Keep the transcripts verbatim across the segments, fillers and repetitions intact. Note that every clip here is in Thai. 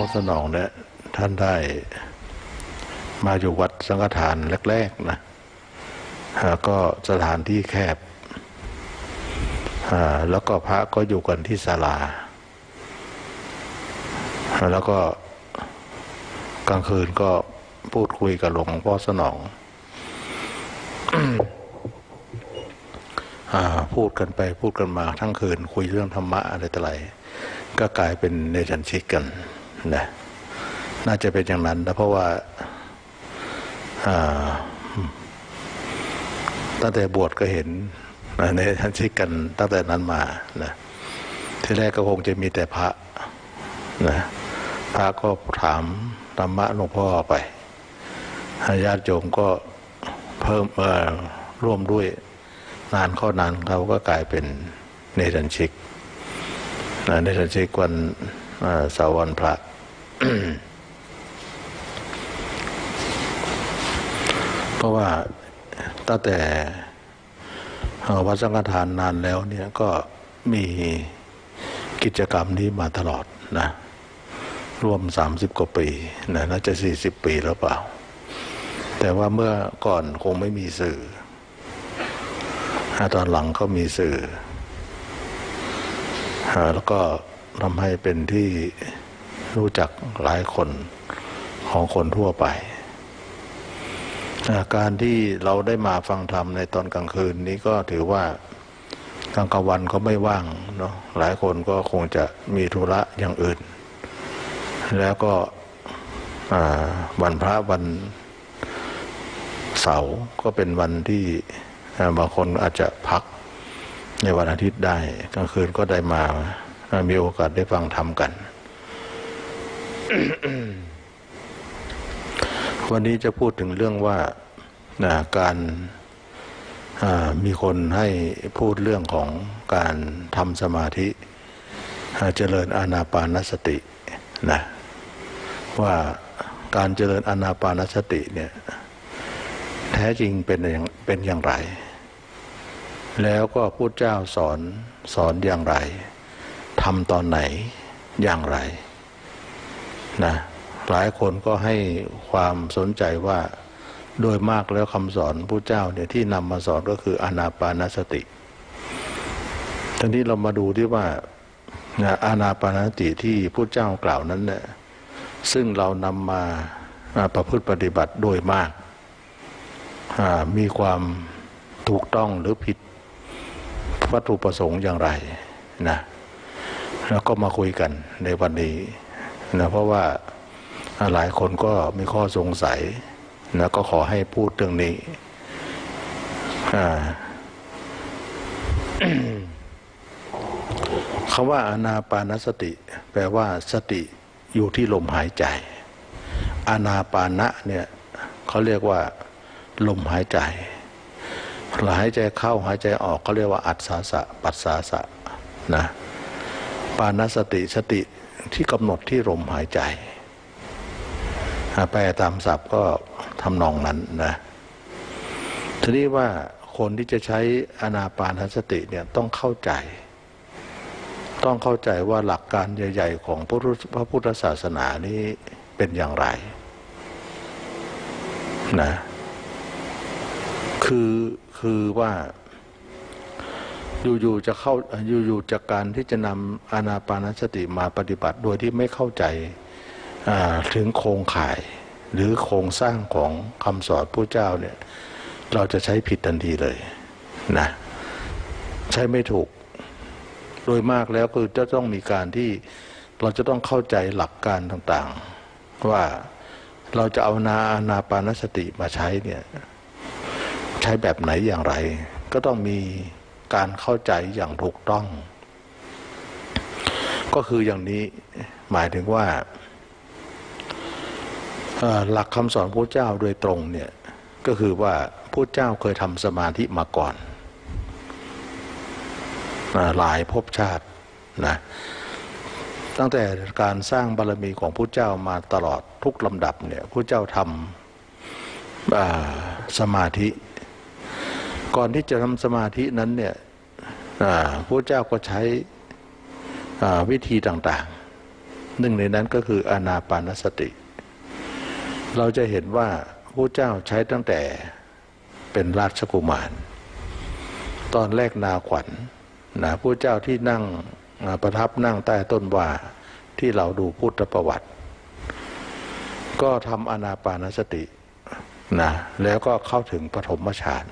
พ่อสนองเนี่ยท่านได้มาอยู่วัดสังฆทานแรกๆนะก็สถานที่แคบแล้วก็พระก็อยู่กันที่ศาลาแล้วก็กลางคืนก็พูดคุยกับหลวงพ่อสนอง พูดกันไปพูดกันมาทั้งคืนคุยเรื่องธรรมะอะไรต่ออะไรก็กลายเป็นเนชันชิกกันนะน่าจะเป็นอย่างนั้นนะเพราะว่าตั้งแต่บวชก็เห็นเนชันชิกกันตั้งแต่นั้นมานะที่แรกก็คงจะมีแต่พระนะพระก็ถามธรรมะหลวงพ่อไปญาติโยมก็เพิ่มร่วมด้วยนานข้อนานเขาก็กลายเป็นเนรัญชิกเนรัญชิกวันเสาร์วันพระ เพราะว่าตั้งแต่วัดสังฆทานนานแล้วเนี่ยก็มีกิจกรรมนี้มาตลอดนะรวมสามสิบกว่าปีนะน่าจะสี่สิบปีแล้วเปล่าแต่ว่าเมื่อก่อนคงไม่มีสื่อตอนหลังก็มีสื่อแล้วก็ทำให้เป็นที่รู้จักหลายคนของคนทั่วไปการที่เราได้มาฟังธรรมในตอนกลางคืนนี้ก็ถือว่ากลางวันก็ไม่ว่างเนาะหลายคนก็คงจะมีธุระอย่างอื่นแล้วก็วันพระวันเสาร์ก็เป็นวันที่บางคนอาจจะพักในวันอาทิตย์ได้กลางคืนก็ได้มามีโอกาสได้ฟังธรรมกัน วันนี้จะพูดถึงเรื่องว่าการมีคนให้พูดเรื่องของการทำสมาธิเจริญอานาปานสตินะว่าการเจริญอานาปานสติเนี่ยแท้จริงเป็นอย่างเป็นอย่างไรแล้วก็พุทธเจ้าสอนสอนอย่างไรทำตอนไหนอย่างไรนะหลายคนก็ให้ความสนใจว่าโดยมากแล้วคำสอนพุทธเจ้าเนี่ยที่นำมาสอนก็คืออานาปานสติทีนี้เรามาดูที่ว่าอานาปานสติที่พุทธเจ้ากล่าวนั้นเนี่ยซึ่งเรานำมาประพฤติปฏิบัติโดยมากมีความถูกต้องหรือผิดวัตถุประสงค์อย่างไรนะแล้วก็มาคุยกันในวันนี้นะเพราะว่าหลายคนก็มีข้อสงสัยนะก็ขอให้พูดเรื่องนี้ คำว่าอานาปานสติแปลว่าสติอยู่ที่ลมหายใจอานาปานะเนี่ยเขาเรียกว่าลมหายใจหายใจเข้าหายใจออกเขาเรียกว่าอัสสาสะปัสสาสะนะปานสติสติที่กำหนดที่ลมหายใจแปลตามศัพท์ก็ทำนองนั้นนะทีนี้ว่าคนที่จะใช้อานาปานสติเนี่ยต้องเข้าใจต้องเข้าใจว่าหลักการใหญ่ๆของพระพุทธศาสนานี้เป็นอย่างไรนะคือคือว่าอยู่ๆจะเข้าอยู่ๆจากการที่จะนำอานาปานสติมาปฏิบัติโดยที่ไม่เข้าใจถึงโครงข่ายหรือโครงสร้างของคำสอนพระเจ้าเนี่ยเราจะใช้ผิดทันทีเลยนะใช้ไม่ถูกโดยมากแล้วคือจะต้องมีการที่เราจะต้องเข้าใจหลักการต่างๆว่าเราจะเอานาอานาปานสติมาใช้เนี่ยใช้แบบไหนอย่างไรก็ต้องมีการเข้าใจอย่างถูกต้องก็คืออย่างนี้หมายถึงว่าหลักคำสอนพระเจ้าโดยตรงเนี่ยก็คือว่าพระเจ้าเคยทำสมาธิมาก่อนหลายภพชาตินะตั้งแต่การสร้างบารมีของพระเจ้ามาตลอดทุกลำดับเนี่ยพระเจ้าทำสมาธิก่อนที่จะทำสมาธินั้นเนี่ยพระเจ้าก็ใช้วิธีต่างๆ หนึ่งในนั้นก็คืออานาปานสติเราจะเห็นว่าพระเจ้าใช้ตั้งแต่เป็นราชกุมารตอนแรกนาขวัญ น, นะพระเจ้าที่นั่งประทับนั่งใต้ต้นว่าที่เราดูพุทธประวัติก็ทำอานาปานสตินะแล้วก็เข้าถึงปฐมฌาน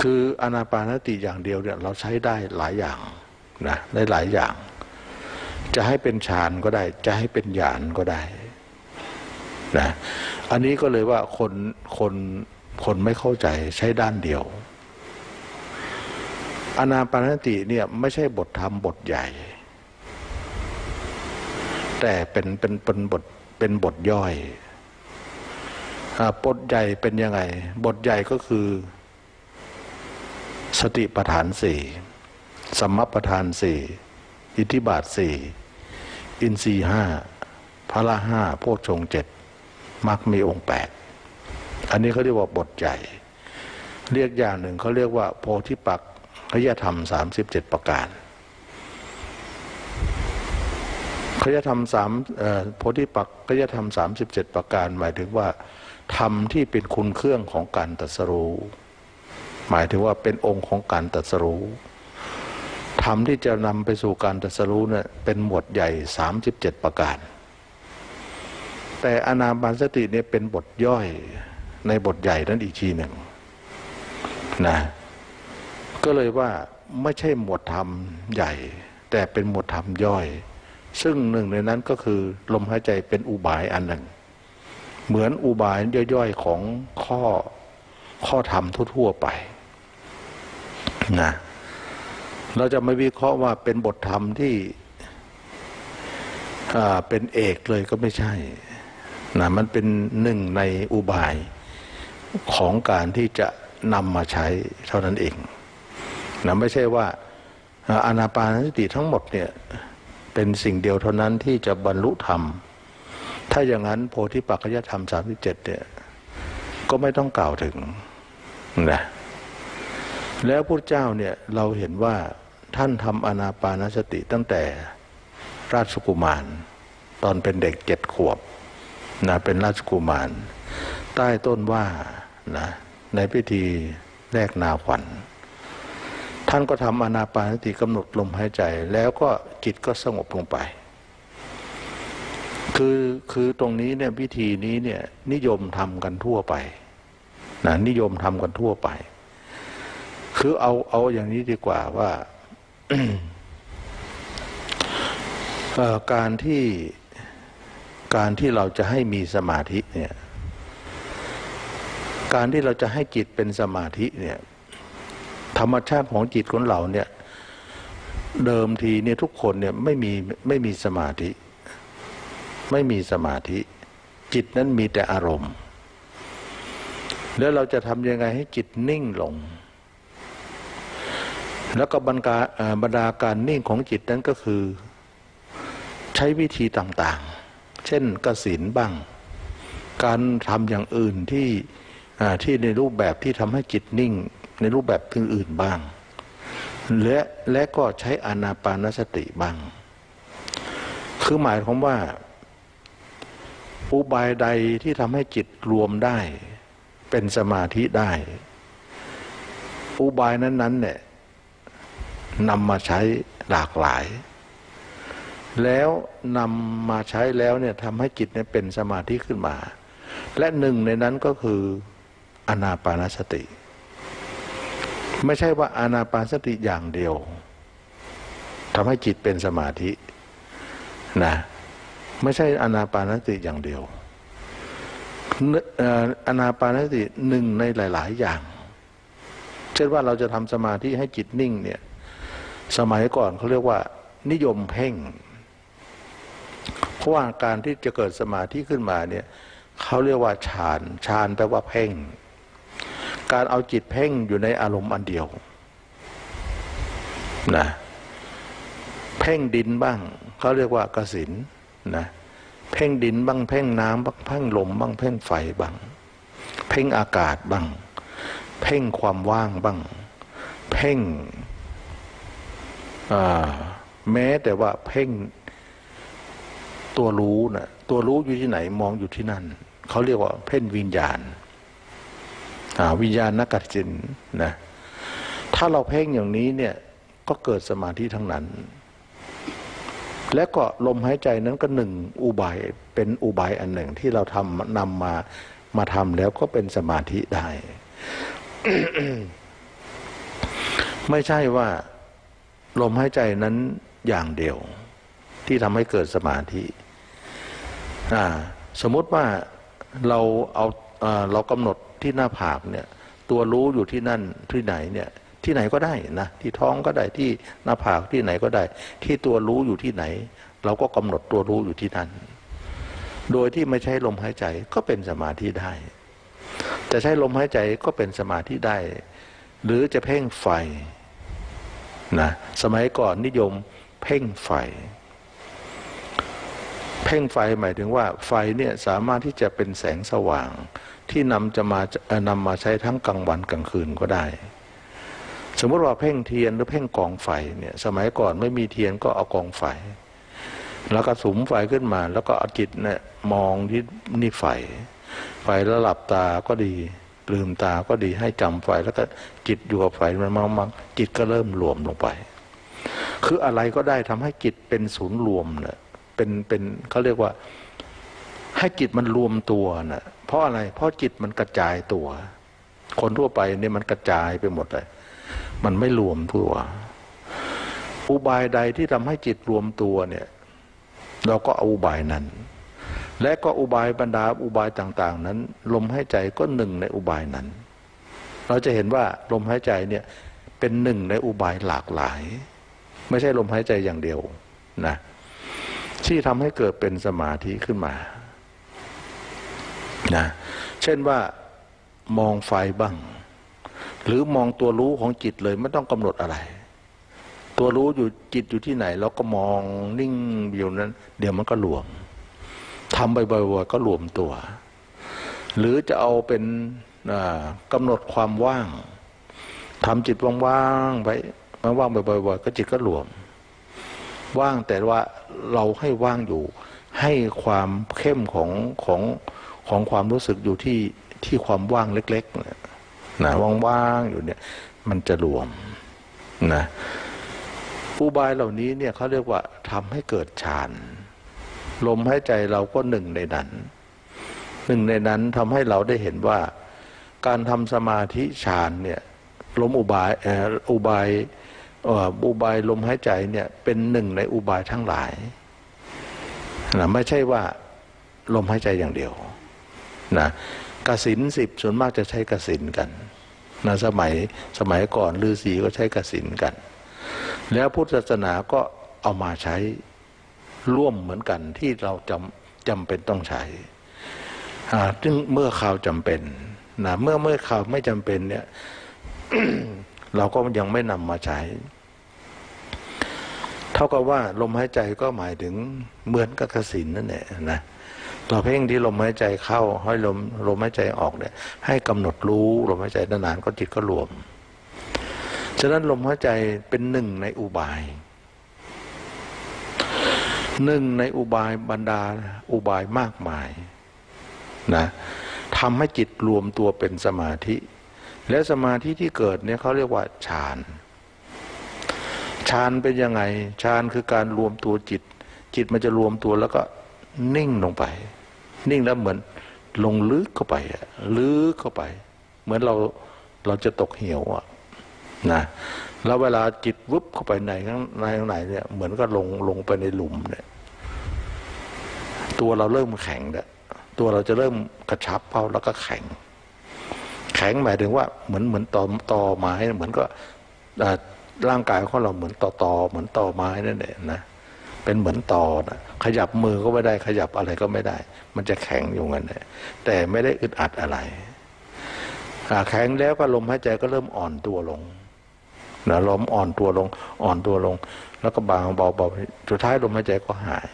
คืออานาปานสติอย่างเดียวเนี่ยเราใช้ได้หลายอย่างนะได้หลายอย่างจะให้เป็นฌานก็ได้จะให้เป็นญาณก็ได้นะอันนี้ก็เลยว่าคนคนคนไม่เข้าใจใช้ด้านเดียวอานาปานสติเนี่ยไม่ใช่บทธรรมบทใหญ่แต่เป็นเป็นเป็นบทเป็นบทย่อยบทใหญ่เป็นยังไงบทใหญ่ก็คือสติปัฏฐานสี่สัมมัปปธานสี่อิทธิบาทสี่อินทรีย์ห้าพละห้าโพชฌงค์เจ็ดมรรคมีองค์แปดอันนี้เขาเรียกว่าบทใหญ่เรียกอย่างหนึ่งเขาเรียกว่าโพธิปักขยธรรมสามสิบเจ็ดประการขยธรรมสามโพธิปักขยธรรมสามสิบเจ็ดประการหมายถึงว่าธรรมที่เป็นคุณเครื่องของการตรัสรู้หมายถึงว่าเป็นองค์ของการตรัสรู้ธรรมที่จะนำไปสู่การตรัสรู้เนี่ยเป็นหมวดใหญ่สามสิบเจ็ดประการแต่อานาปานสติเนี่ยเป็นบทย่อยในบทใหญ่นั้นอีกทีหนึ่งนะก็เลยว่าไม่ใช่หมวดธรรมใหญ่แต่เป็นหมวดธรรมย่อยซึ่งหนึ่งในนั้นก็คือลมหายใจเป็นอุบายอันหนึ่งเหมือนอุบายย่อยๆของข้อข้อธรรมทั่วๆไปนะเราจะไม่วิเคราะห์ว่าเป็นบทธรรมที่เป็นเอกเลยก็ไม่ใช่นะมันเป็นหนึ่งในอุบายของการที่จะนำมาใช้เท่านั้นเองนะไม่ใช่ว่าอานาปานสติทั้งหมดเนี่ยเป็นสิ่งเดียวเท่านั้นที่จะบรรลุธรรมถ้าอย่างนั้นโพธิปักขยธรรมสามสิบเจ็ดเนี่ยก็ไม่ต้องกล่าวถึงนะแล้วพระเจ้าเนี่ยเราเห็นว่าท่านทำอานาปานสติตั้งแต่ราชกุมารตอนเป็นเด็กเจ็ดขวบนะเป็นราชกุมารใต้ต้นว่านะในพิธีแรกนาขวัญท่านก็ทำอานาปานสติกำหนดลมหายใจแล้วก็จิตก็สงบลงไปคือคือตรงนี้เนี่ยพิธีนี้เนี่ยนิยมทำกันทั่วไปนะนิยมทำกันทั่วไปคือเอาเอาอย่างนี้ดีกว่าว่า การที่การที่เราจะให้มีสมาธิเนี่ยการที่เราจะให้จิตเป็นสมาธิเนี่ยธรรมชาติของจิตของเราเนี่ยเดิมทีเนี่ยทุกคนเนี่ยไม่มีไม่มีสมาธิไม่มีสมาธิจิตนั้นมีแต่อารมณ์แล้วเราจะทำยังไงให้จิตนิ่งลงแล้วก็บรรดาการนิ่งของจิตนั้นก็คือใช้วิธีต่างๆเช่นกสิณบ้างการทำอย่างอื่นที่ที่ในรูปแบบที่ทำให้จิตนิ่งในรูปแบบอื่นๆบ้างและและก็ใช้อานาปานสติบ้างคือหมายความว่าอุบายใดที่ทำให้จิตรวมได้เป็นสมาธิได้อุบายนั้นๆเนี่ยนำมาใช้หลากหลายแล้วนำมาใช้แล้วเนี่ยทำให้จิตเนี่ยเป็นสมาธิขึ้นมาและหนึ่งในนั้นก็คืออานาปานสติไม่ใช่ว่าอานาปานสติอย่างเดียวทำให้จิตเป็นสมาธินะไม่ใช่อานาปานสติอย่างเดียวอานาปานสติหนึ่งในหลายๆอย่างเช่นว่าเราจะทำสมาธิให้จิตนิ่งเนี่ยสมัยก่อนเขาเรียกว่านิยมเพ่งเพราะว่าการที่จะเกิดสมาธิขึ้นมาเนี่ยเขาเรียกว่าฌานฌานแปลว่าเพ่งการเอาจิตเพ่งอยู่ในอารมณ์อันเดียวนะเพ่งดินบ้างเขาเรียกว่ากสิณนะเพ่งดินบ้างเพ่งน้ำบ้างเพ่งลมบ้างเพ่งไฟบ้างเพ่งอากาศบ้างเพ่งความว่างบ้างเพ่ง แม้แต่ว่าเพ่งตัวรู้นะตัวรู้อยู่ที่ไหนมองอยู่ที่นั่นเขาเรียกว่าเพ่งวิญญาณวิญญาณนักกัจจินนะถ้าเราเพ่งอย่างนี้เนี่ยก็เกิดสมาธิทั้งนั้นและก็ลมหายใจนั้นก็หนึ่งอุบายเป็นอุบายอันหนึ่งที่เราทำนำมามาทำแล้วก็เป็นสมาธิได้ ไม่ใช่ว่าลมหายใจนั้นอย่างเดียวที่ทำให้เกิดสมาธิสมมติว่าเราเอาเรากำหนดที่หน้าผากเนี่ยตัวรู้อยู่ที่นั่นที่ไหนเนี่ยที่ไหนก็ได้นะที่ท้องก็ได้ที่หน้าผากที่ไหนก็ได้ที่ตัวรู้อยู่ที่ไหนเราก็กำหนดตัวรู้อยู่ที่นั่นโดยที่ไม่ใช้ลมหายใจก็เป็นสมาธิได้แต่ใช้ลมหายใจก็เป็นสมาธิได้หรือจะเพ่งไฟนะสมัยก่อนนิยมเพ่งไฟเพ่งไฟหมายถึงว่าไฟเนี่ยสามารถที่จะเป็นแสงสว่างที่นำจะมานำมาใช้ทั้งกลางวันกลางคืนก็ได้สมมติว่าเพ่งเทียนหรือเพ่งกองไฟเนี่ยสมัยก่อนไม่มีเทียนก็เอากองไฟแล้วก็สุมไฟขึ้นมาแล้วก็เอาจิตเนี่ยมองที่นี่ไฟไฟแล้วหลับตาก็ดีลืมตาก็ดีให้จำไฟแล้วก็จิตอยู่กับไฟมันมั่งๆจิตก็เริ่มรวมลงไปคืออะไรก็ได้ทำให้จิตเป็นศูนย์รวมเนี่ยเป็นเป็นเขาเรียกว่าให้จิตมันรวมตัวนะเพราะอะไรเพราะจิตมันกระจายตัวคนทั่วไปเนี่ยมันกระจายไปหมดเลยมันไม่รวมตัวอุบายใดที่ทำให้จิตรวมตัวเนี่ยเราก็เอาอุบายนั้นและก็อุบายบรรดาอุบายต่างๆนั้นลมหายใจก็หนึ่งในอุบายนั้นเราจะเห็นว่าลมหายใจเนี่ยเป็นหนึ่งในอุบายหลากหลายไม่ใช่ลมหายใจอย่างเดียวนะที่ทำให้เกิดเป็นสมาธิขึ้นมานะเช่นว่ามองไฟบ้างหรือมองตัวรู้ของจิตเลยไม่ต้องกำหนดอะไรตัวรู้อยู่จิตอยู่ที่ไหนแล้วก็มองนิ่งอยู่นั้นเดี๋ยวมันก็รวมทำบ่อยๆก็รวมตัวหรือจะเอาเป็นกำหนดความว่างทำจิตว่างๆไปว่างๆบ่อยๆก็จิตก็รวมว่างแต่ว่าเราให้ว่างอยู่ให้ความเข้มของของของความรู้สึกอยู่ที่ที่ความว่างเล็กๆเนี่ยนะว่างๆอยู่เนี่ยมันจะรวมนะอุบายเหล่านี้เนี่ยเขาเรียกว่าทำให้เกิดฌานลมหายใจเราก็หนึ่งในนั้นหนึ่งในนั้นทำให้เราได้เห็นว่าการทำสมาธิฌานเนี่ยลมอุบายเอ่ออุบายเอ่ออุบายลมหายใจเนี่ยเป็นหนึ่งในอุบายทั้งหลายนะไม่ใช่ว่าลมหายใจอย่างเดียวนะกสิณสิบส่วนมากจะใช้กสิณกันนะสมัยสมัยก่อนฤาษีก็ใช้กสิณกันแล้วพุทธศาสนาก็เอามาใช้ร่วมเหมือนกันที่เราจำจำเป็นต้องใช้ซึ่งเมื่อข่าวจำเป็นนะเมื่อเมื่อข่าวไม่จำเป็นเนี่ย เราก็ยังไม่นำมาใช้เท่ากับว่าลมหายใจก็หมายถึงเหมือนกับกสิณนั่นแหละนะเราเพ่งที่ลมหายใจเข้าให้ลมลมหายใจออกเนี่ยให้กำหนดรู้ลมหายใจนานๆก็จิตก็รวมฉะนั้นลมหายใจเป็นหนึ่งในอุบายหนึ่งในอุบายบรรดาอุบายมากมายนะทำให้จิตรวมตัวเป็นสมาธิและสมาธิที่เกิดเนี่ยเขาเรียกว่าฌานฌานเป็นยังไงฌานคือการรวมตัวจิตจิตมันจะรวมตัวแล้วก็นิ่งลงไปนิ่งแล้วเหมือนลงลึกเข้าไปลึกเข้าไปเหมือนเราเราจะตกเหวอ่ะนะแล้วเวลาจิตวุบเข้าไปในข้างในข้างในเนี่ยเหมือนก็ลงลงไปในหลุมเนี่ยตัวเราเริ่มแข็งแล้วตัวเราจะเริ่มกระชับเป้าแล้วก็แข็งแข็งหมายถึงว่าเหมือนเหมือนตอตอไม้เหมือนก็ร่างกายของเราเหมือนตอตอเหมือนตอไม้นั่นแหละนะเป็นเหมือนตอนะขยับมือก็ไม่ได้ขยับอะไรก็ไม่ได้มันจะแข็งอยู่งั้นเลยแต่ไม่ได้อึดอัดอะไรแข็งแล้วก็ลมหายใจก็เริ่มอ่อนตัวลงนะลมอ่อนตัวลงอ่อนตัวลงแล้วก็บางเบาๆสุดท้ายลมหายใจก็หาย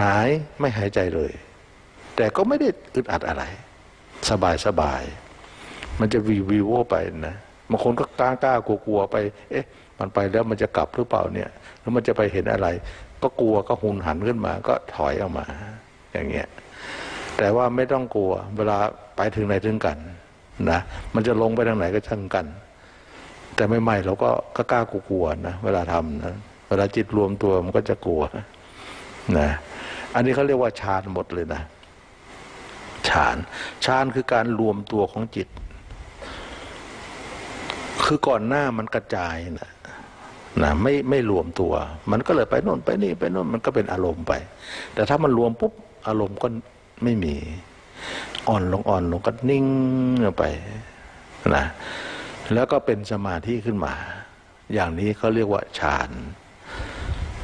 หายไม่หายใจเลยแต่ก็ไม่ได้อึดอัดอะไรสบายสบายมันจะวิววิวไปนะ บางคนก็กล้ากล้ากลัวกลัวไปเอ๊ะมันไปแล้วมันจะกลับหรือเปล่าเนี่ยแล้วมันจะไปเห็นอะไรก็กลัวก็หุนหันขึ้นมาก็ถอยออกมาอย่างเงี้ยแต่ว่าไม่ต้องกลัวเวลาไปถึงไหนถึงกันนะมันจะลงไปทางไหนก็ช่างกันแต่ไม่ไม่เราก็กล้ากลัวนะเวลาทำนะเวลาจิตรวมตัวมันก็จะกลัวนะอันนี้เขาเรียกว่าฌานหมดเลยนะฌานฌานคือการรวมตัวของจิตคือก่อนหน้ามันกระจายนะนะไม่ไม่รวมตัวมันก็เลยไปโน่นไปนี่ไปโน่นมันก็เป็นอารมณ์ไปแต่ถ้ามันรวมปุ๊บอารมณ์ก็ไม่มีอ่อนลงอ่อนลงก็นิ่งไปนะแล้วก็เป็นสมาธิขึ้นมาอย่างนี้เขาเรียกว่าฌาน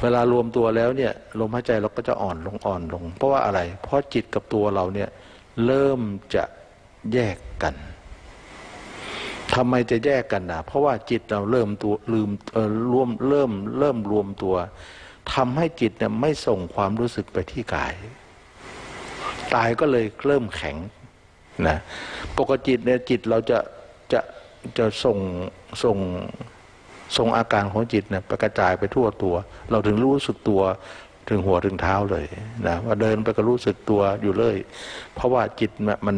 เวลารวมตัวแล้วเนี่ยลมหายใจเราก็จะอ่อนลงอ่อนลงเพราะว่าอะไรเพราะจิตกับตัวเราเนี่ยเริ่มจะแยกกันทำไมจะแยกกันนะเพราะว่าจิตเราเริ่มตัวลืมเอ่อรวมเริ่มเริ่มรวมตัวทำให้จิตเนี่ยไม่ส่งความรู้สึกไปที่กายกายก็เลยเริ่มแข็งนะปกติเนี่ยจิตเราจะจะจะส่งส่งส่งอาการของจิตเนี่ยไปกระจายไปทั่วตัวเราถึงรู้สึกตัวถึงหัวถึงเท้าเลยนะว่าเดินไปก็รู้สึกตัวอยู่เลยเพราะว่าจิตมัน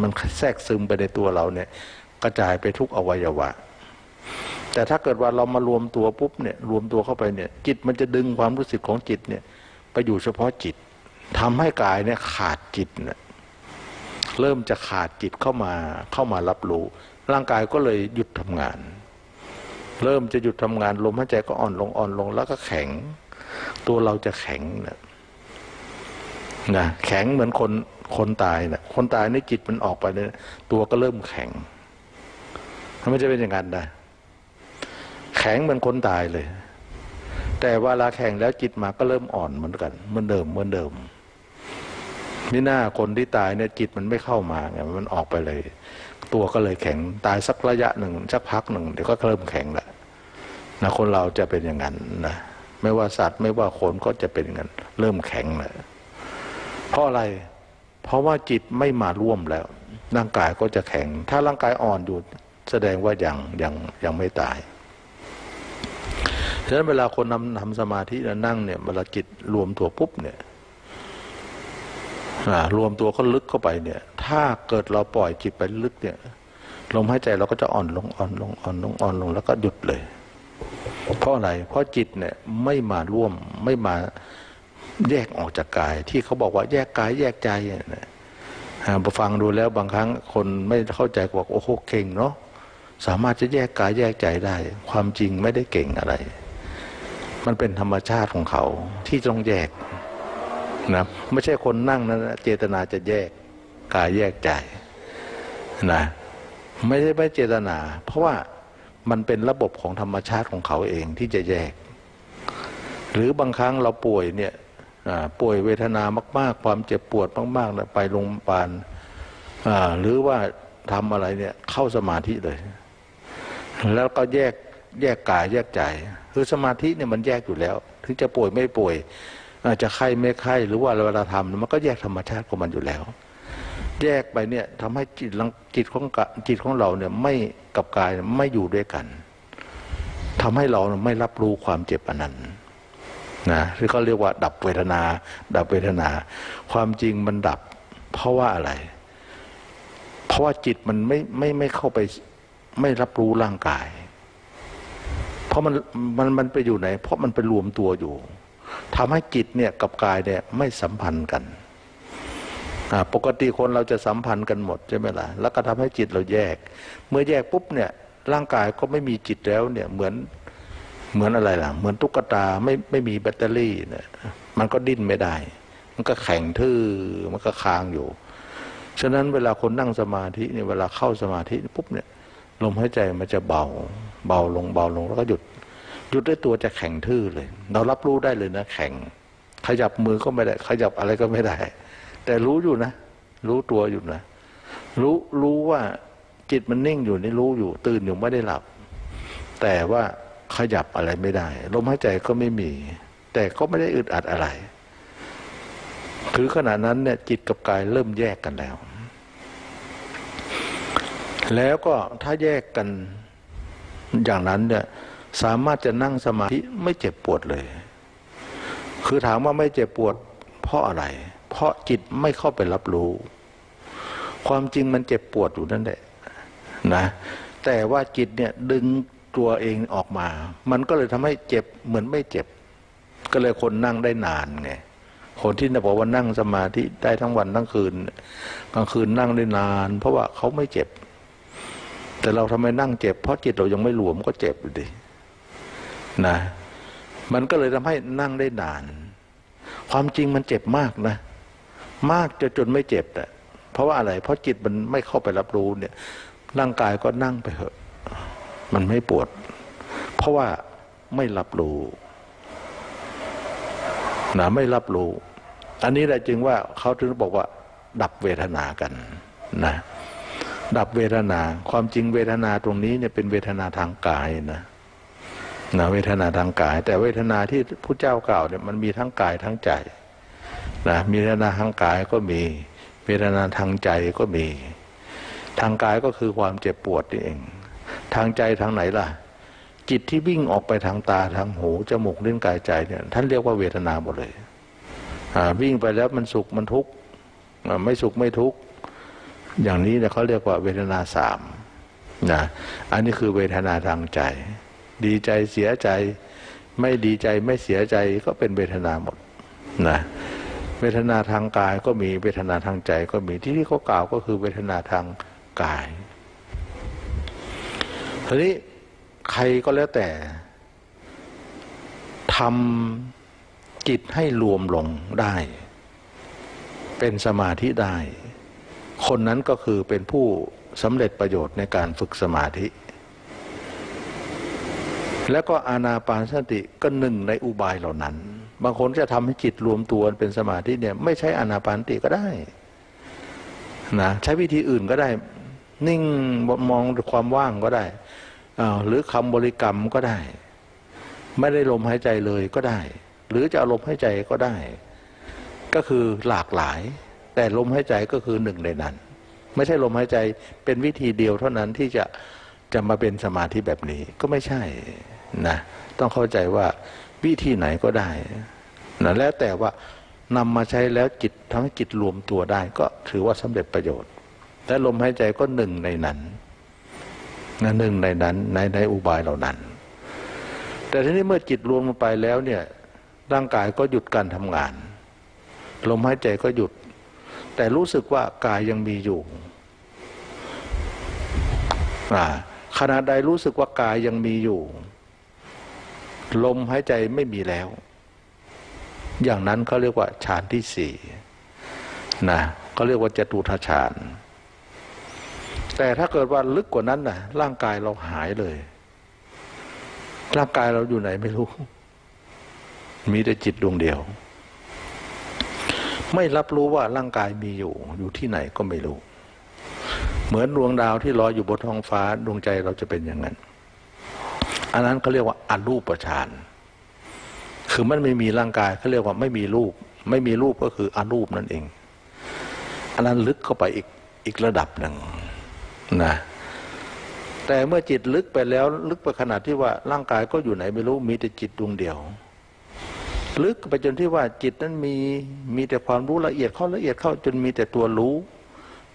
มันแทรกซึมไปในตัวเราเนี่ยกระจายไปทุกอวัยวะแต่ถ้าเกิดว่าเรามารวมตัวปุ๊บเนี่ยรวมตัวเข้าไปเนี่ยจิตมันจะดึงความรู้สึกของจิตเนี่ยไปอยู่เฉพาะจิตทำให้กายเนี่ยขาดจิตเนี่ยเริ่มจะขาดจิตเข้ามาเข้ามารับรู้ร่างกายก็เลยหยุดทำงานเริ่มจะหยุดทำงานลมหายใจก็อ่อนลงอ่อนลงแล้วก็แข็งตัวเราจะแข็งนะนะแข็งเหมือนคนคนตายนะคนตายนี่จิตมันออกไปเนี่ยตัวก็เริ่มแข็งทำไมจะเป็นอย่างนั้นนะแข็งเหมือนคนตายเลยแต่เวลาแข็งแล้วจิตมาก็เริ่มอ่อนเหมือนกันเหมือนเดิมเหมือนเดิมนี่หน้าคนที่ตายเนี่ยจิตมันไม่เข้ามาไงมันออกไปเลยตัวก็เลยแข็งตายสักระยะหนึ่งสักพักหนึ่งเดี๋ยวก็เริ่มแข็งแหละนะคนเราจะเป็นอย่างนั้นนะไม่ว่าสัตว์ไม่ว่าคนก็จะเป็นอย่างนั้นเริ่มแข็งแหละเพราะอะไรเพราะว่าจิตไม่มาร่วมแล้วร่างกายก็จะแข็งถ้าร่างกายอ่อนอยู่แสดงว่ายังยังยังไม่ตายฉะนั้นเวลาคนทำทำสมาธิแล้วนั่งเนี่ยเวลาจิตรวมตัวปุ๊บเนี่ยรวมตัวก็ลึกเข้าไปเนี่ยถ้าเกิดเราปล่อยจิตไปลึกเนี่ยลมหายใจเราก็จะอ่อนลงอ่อนลงอ่อนลงอ่อนลงแล้วก็หยุดเลยเพราะอะไรเพราะจิตเนี่ยไม่มาร่วมไม่มาแยกออกจากกายที่เขาบอกว่าแยกกายแยกใจเนี่ยฟังดูแล้วบางครั้งคนไม่เข้าใจบอกโอ้โหเก่งเนาะสามารถจะแยกกายแยกใจได้ความจริงไม่ได้เก่งอะไรมันเป็นธรรมชาติของเขาที่ต้องแยกนะไม่ใช่คนนั่งนะเจตนาจะแยกกายแยกใจนะไม่ใช่ไม่เจตนาเพราะว่ามันเป็นระบบของธรรมชาติของเขาเองที่จะแยกหรือบางครั้งเราป่วยเนี่ยป่วยเวทนามากๆความเจ็บปวดมากๆไปโรงพยาบาลหรือว่าทำอะไรเนี่ยเข้าสมาธิเลยแล้วก็แยกแยกกายแยกใจคือสมาธิเนี่ยมันแยกอยู่แล้วถึงจะป่วยไม่ป่วยอาจจะไข้ไม่ไข้หรือว่าเวลาทำมันก็แยกธรรมชาติของมันอยู่แล้วแยกไปเนี่ยทำให้จิตจิตของจิตของเราเนี่ยไม่กับกายไม่อยู่ด้วยกันทำให้เราไม่รับรู้ความเจ็บอันนั้นนะที่เขาเรียกว่าดับเวทนาดับเวทนาความจริงมันดับเพราะว่าอะไรเพราะว่าจิตมันไม่ไม่ไม่เข้าไปไม่รับรู้ร่างกายเพราะมันมันมันไปอยู่ไหนเพราะมันไปรวมตัวอยู่ทำให้จิตเนี่ยกับกายเนี่ยไม่สัมพันธ์กันปกติคนเราจะสัมพันธ์กันหมดใช่ไหมล่ะแล้วก็ทำให้จิตเราแยกเมื่อแยกปุ๊บเนี่ยร่างกายก็ไม่มีจิตแล้วเนี่ยเหมือนเหมือนอะไรล่ะเหมือนตุ๊กตาไม่ไม่มีแบตเตอรี่เนี่ยมันก็ดิ้นไม่ได้มันก็แข็งทื่อมันก็ค้างอยู่ฉะนั้นเวลาคนนั่งสมาธิเนี่ยเวลาเข้าสมาธิปุ๊บเนี่ยลมหายใจมันจะเบาเบาลงเบาลงแล้วก็หยุดหยุดด้วยตัวจะแข็งทื่อเลยเรารับรู้ได้เลยนะแข็งขยับมือก็ไม่ได้ขยับอะไรก็ไม่ได้แต่รู้อยู่นะรู้ตัวอยู่นะรู้รู้ว่าจิตมันนิ่งอยู่นี่รู้อยู่ตื่นอยู่ไม่ได้หลับแต่ว่าขยับอะไรไม่ได้ลมหายใจก็ไม่มีแต่ก็ไม่ได้อึดอัดอะไรคือขณะนั้นเนี่ยจิตกับกายเริ่มแยกกันแล้วแล้วก็ถ้าแยกกัน อย่างนั้นเนี่ยสามารถจะนั่งสมาธิไม่เจ็บปวดเลยคือถามว่าไม่เจ็บปวดเพราะอะไรเพราะจิตไม่เข้าไปรับรู้ความจริงมันเจ็บปวดอยู่นั่นแหละนะแต่ว่าจิตเนี่ยดึงตัวเองออกมามันก็เลยทำให้เจ็บเหมือนไม่เจ็บก็เลยคนนั่งได้นานไงคนที่บอกว่านั่งสมาธิได้ทั้งวันทั้งคืนกลางคืนนั่งได้นานเพราะว่าเขาไม่เจ็บแต่เราทำไมนั่งเจ็บเพราะจิตเรายังไม่รวมก็เจ็บอยู่ดินะมันก็เลยทำให้นั่งได้นานความจริงมันเจ็บมากนะมากจนจนไม่เจ็บแต่เพราะว่าอะไรเพราะจิตมันไม่เข้าไปรับรู้เนี่ยร่างกายก็นั่งไปเถอะมันไม่ปวดเพราะว่าไม่รับรู้นะไม่รับรู้อันนี้แหละจึงว่าเขาถึงบอกว่าดับเวทนากันนะดับเวทนาความจริงเวทนาตรงนี้เนี่ยเป็นเวทนาทางกายนะนะเวทนาทางกายแต่เวทนาที่พระเจ้ากล่าวเนี่ยมันมีทั้งกายทั้งใจนะมีเวทนาทางกายก็มีเวทนาทางใจก็มีทางกายก็คือความเจ็บปวดนี่เองทางใจทางไหนล่ะจิตที่วิ่งออกไปทางตาทางหูจมูกลิ้นกายใจเนี่ยท่านเรียกว่าเวทนาหมดเลยวิ่งไปแล้วมันสุขมันทุกข์ไม่สุขไม่ทุกข์อย่างนี้เนี่ยเขาเรียกว่าเวทนาสามนะอันนี้คือเวทนาทางใจดีใจเสียใจไม่ดีใจไม่เสียใจก็เป็นเวทนาหมดนะเวทนาทางกายก็มีเวทนาทางใจก็มีที่ที่เขากล่าวก็คือเวทนาทางกายทีนี้ใครก็แล้วแต่ทำจิตให้รวมลงได้เป็นสมาธิได้คนนั้นก็คือเป็นผู้สำเร็จประโยชน์ในการฝึกสมาธิและก็อานาปานสติก็หนึ่งในอุบายเหล่านั้นบางคนจะทำให้จิตรวมตัวเป็นสมาธิเนี่ยไม่ใช้อานาปานสติก็ได้นะใช้วิธีอื่นก็ได้นิ่งมองความว่างก็ได้หรือคำบริกรรมก็ได้ไม่ได้ลมหายใจเลยก็ได้หรือจะเอาลมหายใจก็ได้ก็คือหลากหลายแต่ลมหายใจก็คือหนึ่งในนั้นไม่ใช่ลมหายใจเป็นวิธีเดียวเท่านั้นที่จะจะมาเป็นสมาธิแบบนี้ก็ไม่ใช่นะต้องเข้าใจว่าวิธีไหนก็ได้นะแล้วแต่ว่านำมาใช้แล้วจิตทำให้จิตรวมตัวได้ก็ถือว่าสำเร็จประโยชน์และลมหายใจก็หนึ่งในนั้นนะหนึ่งในนั้นในในอุบายเหล่านั้นแต่ทีนี้เมื่อจิตรวมลงไปแล้วเนี่ยร่างกายก็หยุดการทำงานลมหายใจก็หยุดแต่รู้สึกว่ากายยังมีอยู่อ่าขณะใดรู้สึกว่ากายยังมีอยู่ลมหายใจไม่มีแล้วอย่างนั้นเขาเรียกว่าฌานที่สี่นะเขาเรียกว่าจตุทฌานแต่ถ้าเกิดว่าลึกกว่านั้นนะร่างกายเราหายเลยร่างกายเราอยู่ไหนไม่รู้มีแต่จิตดวงเดียวไม่รับรู้ว่าร่างกายมีอยู่อยู่ที่ไหนก็ไม่รู้เหมือนดวงดาวที่ลอยอยู่บนท้องฟ้าดวงใจเราจะเป็นอย่างนั้นอันนั้นเขาเรียกว่าอรูปฌานคือมันไม่มีร่างกายเขาเรียกว่าไม่มีรูปไม่มีรูปก็คืออรูปนั่นเองอันนั้นลึกเข้าไปอีกอีกระดับหนึ่งนะแต่เมื่อจิตลึกไปแล้วลึกไปขนาดที่ว่าร่างกายก็อยู่ไหนไม่รู้มีแต่จิตดวงเดียวลึกไปจนที่ว่าจิตนั้นมีมีแต่ความรู้ละเอียดเข้าละเอียดเข้าจนมีแต่ตัวรู้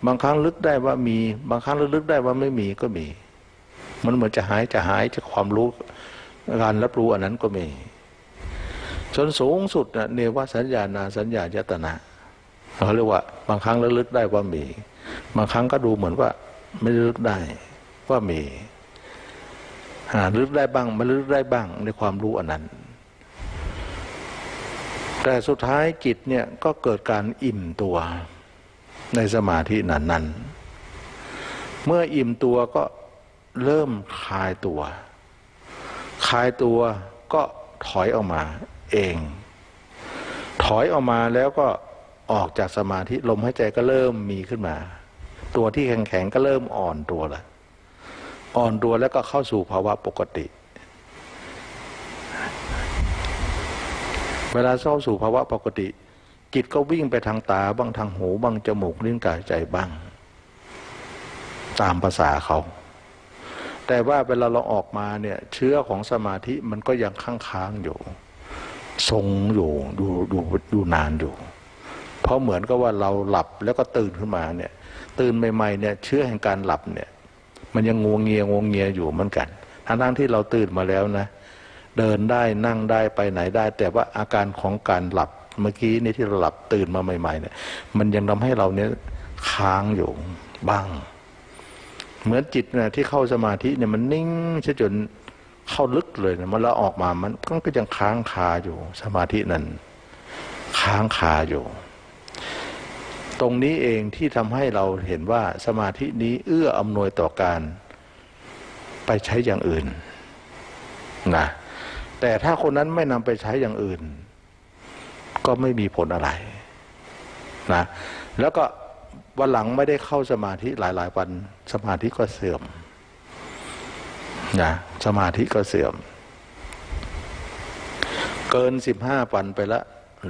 บางครั้งลึกได้ว่ามีบางครั้งลึกได้ว่าไม่มีก็มีมันเหมือนจะหายจะหายจากความรู้การรับรู้อันนั้นก็มีจนสูงสุดนะเนวสัญญานาสัญญายตนะเขาเรียกว่าบางครั้งลึกได้ว่ามีบางครั้งก็ดูเหมือนว่าไม่ลึกได้ว่ามีลึกได้บ้างไม่ลึกได้บ้างในความรู้อันนั้นแต่สุดท้ายจิตเนี่ยก็เกิดการอิ่มตัวในสมาธินั้นนั้นเมื่ออิ่มตัวก็เริ่มคลายตัวคลายตัวก็ถอยออกมาเองถอยออกมาแล้วก็ออกจากสมาธิลมหายใจก็เริ่มมีขึ้นมาตัวที่แข็งๆก็เริ่มอ่อนตัวละอ่อนตัวแล้วก็เข้าสู่ภาวะปกติเวลาเข้าสู่ภาวะปกติจิตก็วิ่งไปทางตาบ้างทางหูบ้างจมูกลิ้นกายใจบ้างตามภาษาเขา แต่ว่าเวลาเราออกมาเนี่ยเชื้อของสมาธิมันก็ยังค้างๆอยู่ทรงอยู่ดูดูดูนานอยู่เพราะเหมือนกับว่าเราหลับแล้วก็ตื่นขึ้นมาเนี่ยตื่นใหม่ๆเนี่ยเชื้อแห่งการหลับเนี่ยมันยังงวงเงียงวงเงียอยู่เหมือนกันทั้งที่เราตื่นมาแล้วนะเดินได้นั่งได้ไปไหนได้แต่ว่าอาการของการหลับเมื่อกี้นี่ที่เราหลับตื่นมาใหม่ๆเนี่ยมันยังทำให้เราเนี่ยค้างอยู่บ้างเหมือนจิตนะที่เข้าสมาธิเนี่ยมันนิ่งเฉยจนเข้าลึกเลยนะมันแล้วออกมามันก็ยังค้างคาอยู่สมาธินั้นค้างคาอยู่ตรงนี้เองที่ทำให้เราเห็นว่าสมาธินี้เอื้ออำนวยต่อการไปใช้อย่างอื่นนะแต่ถ้าคนนั้นไม่นำไปใช้อย่างอื่นก็ไม่มีผลอะไรนะแล้วก็วันหลังไม่ได้เข้าสมาธิหลายๆวันสมาธิก็เสื่อมนะสมาธิก็เสื่อมเกินสิบห้าวันไปละ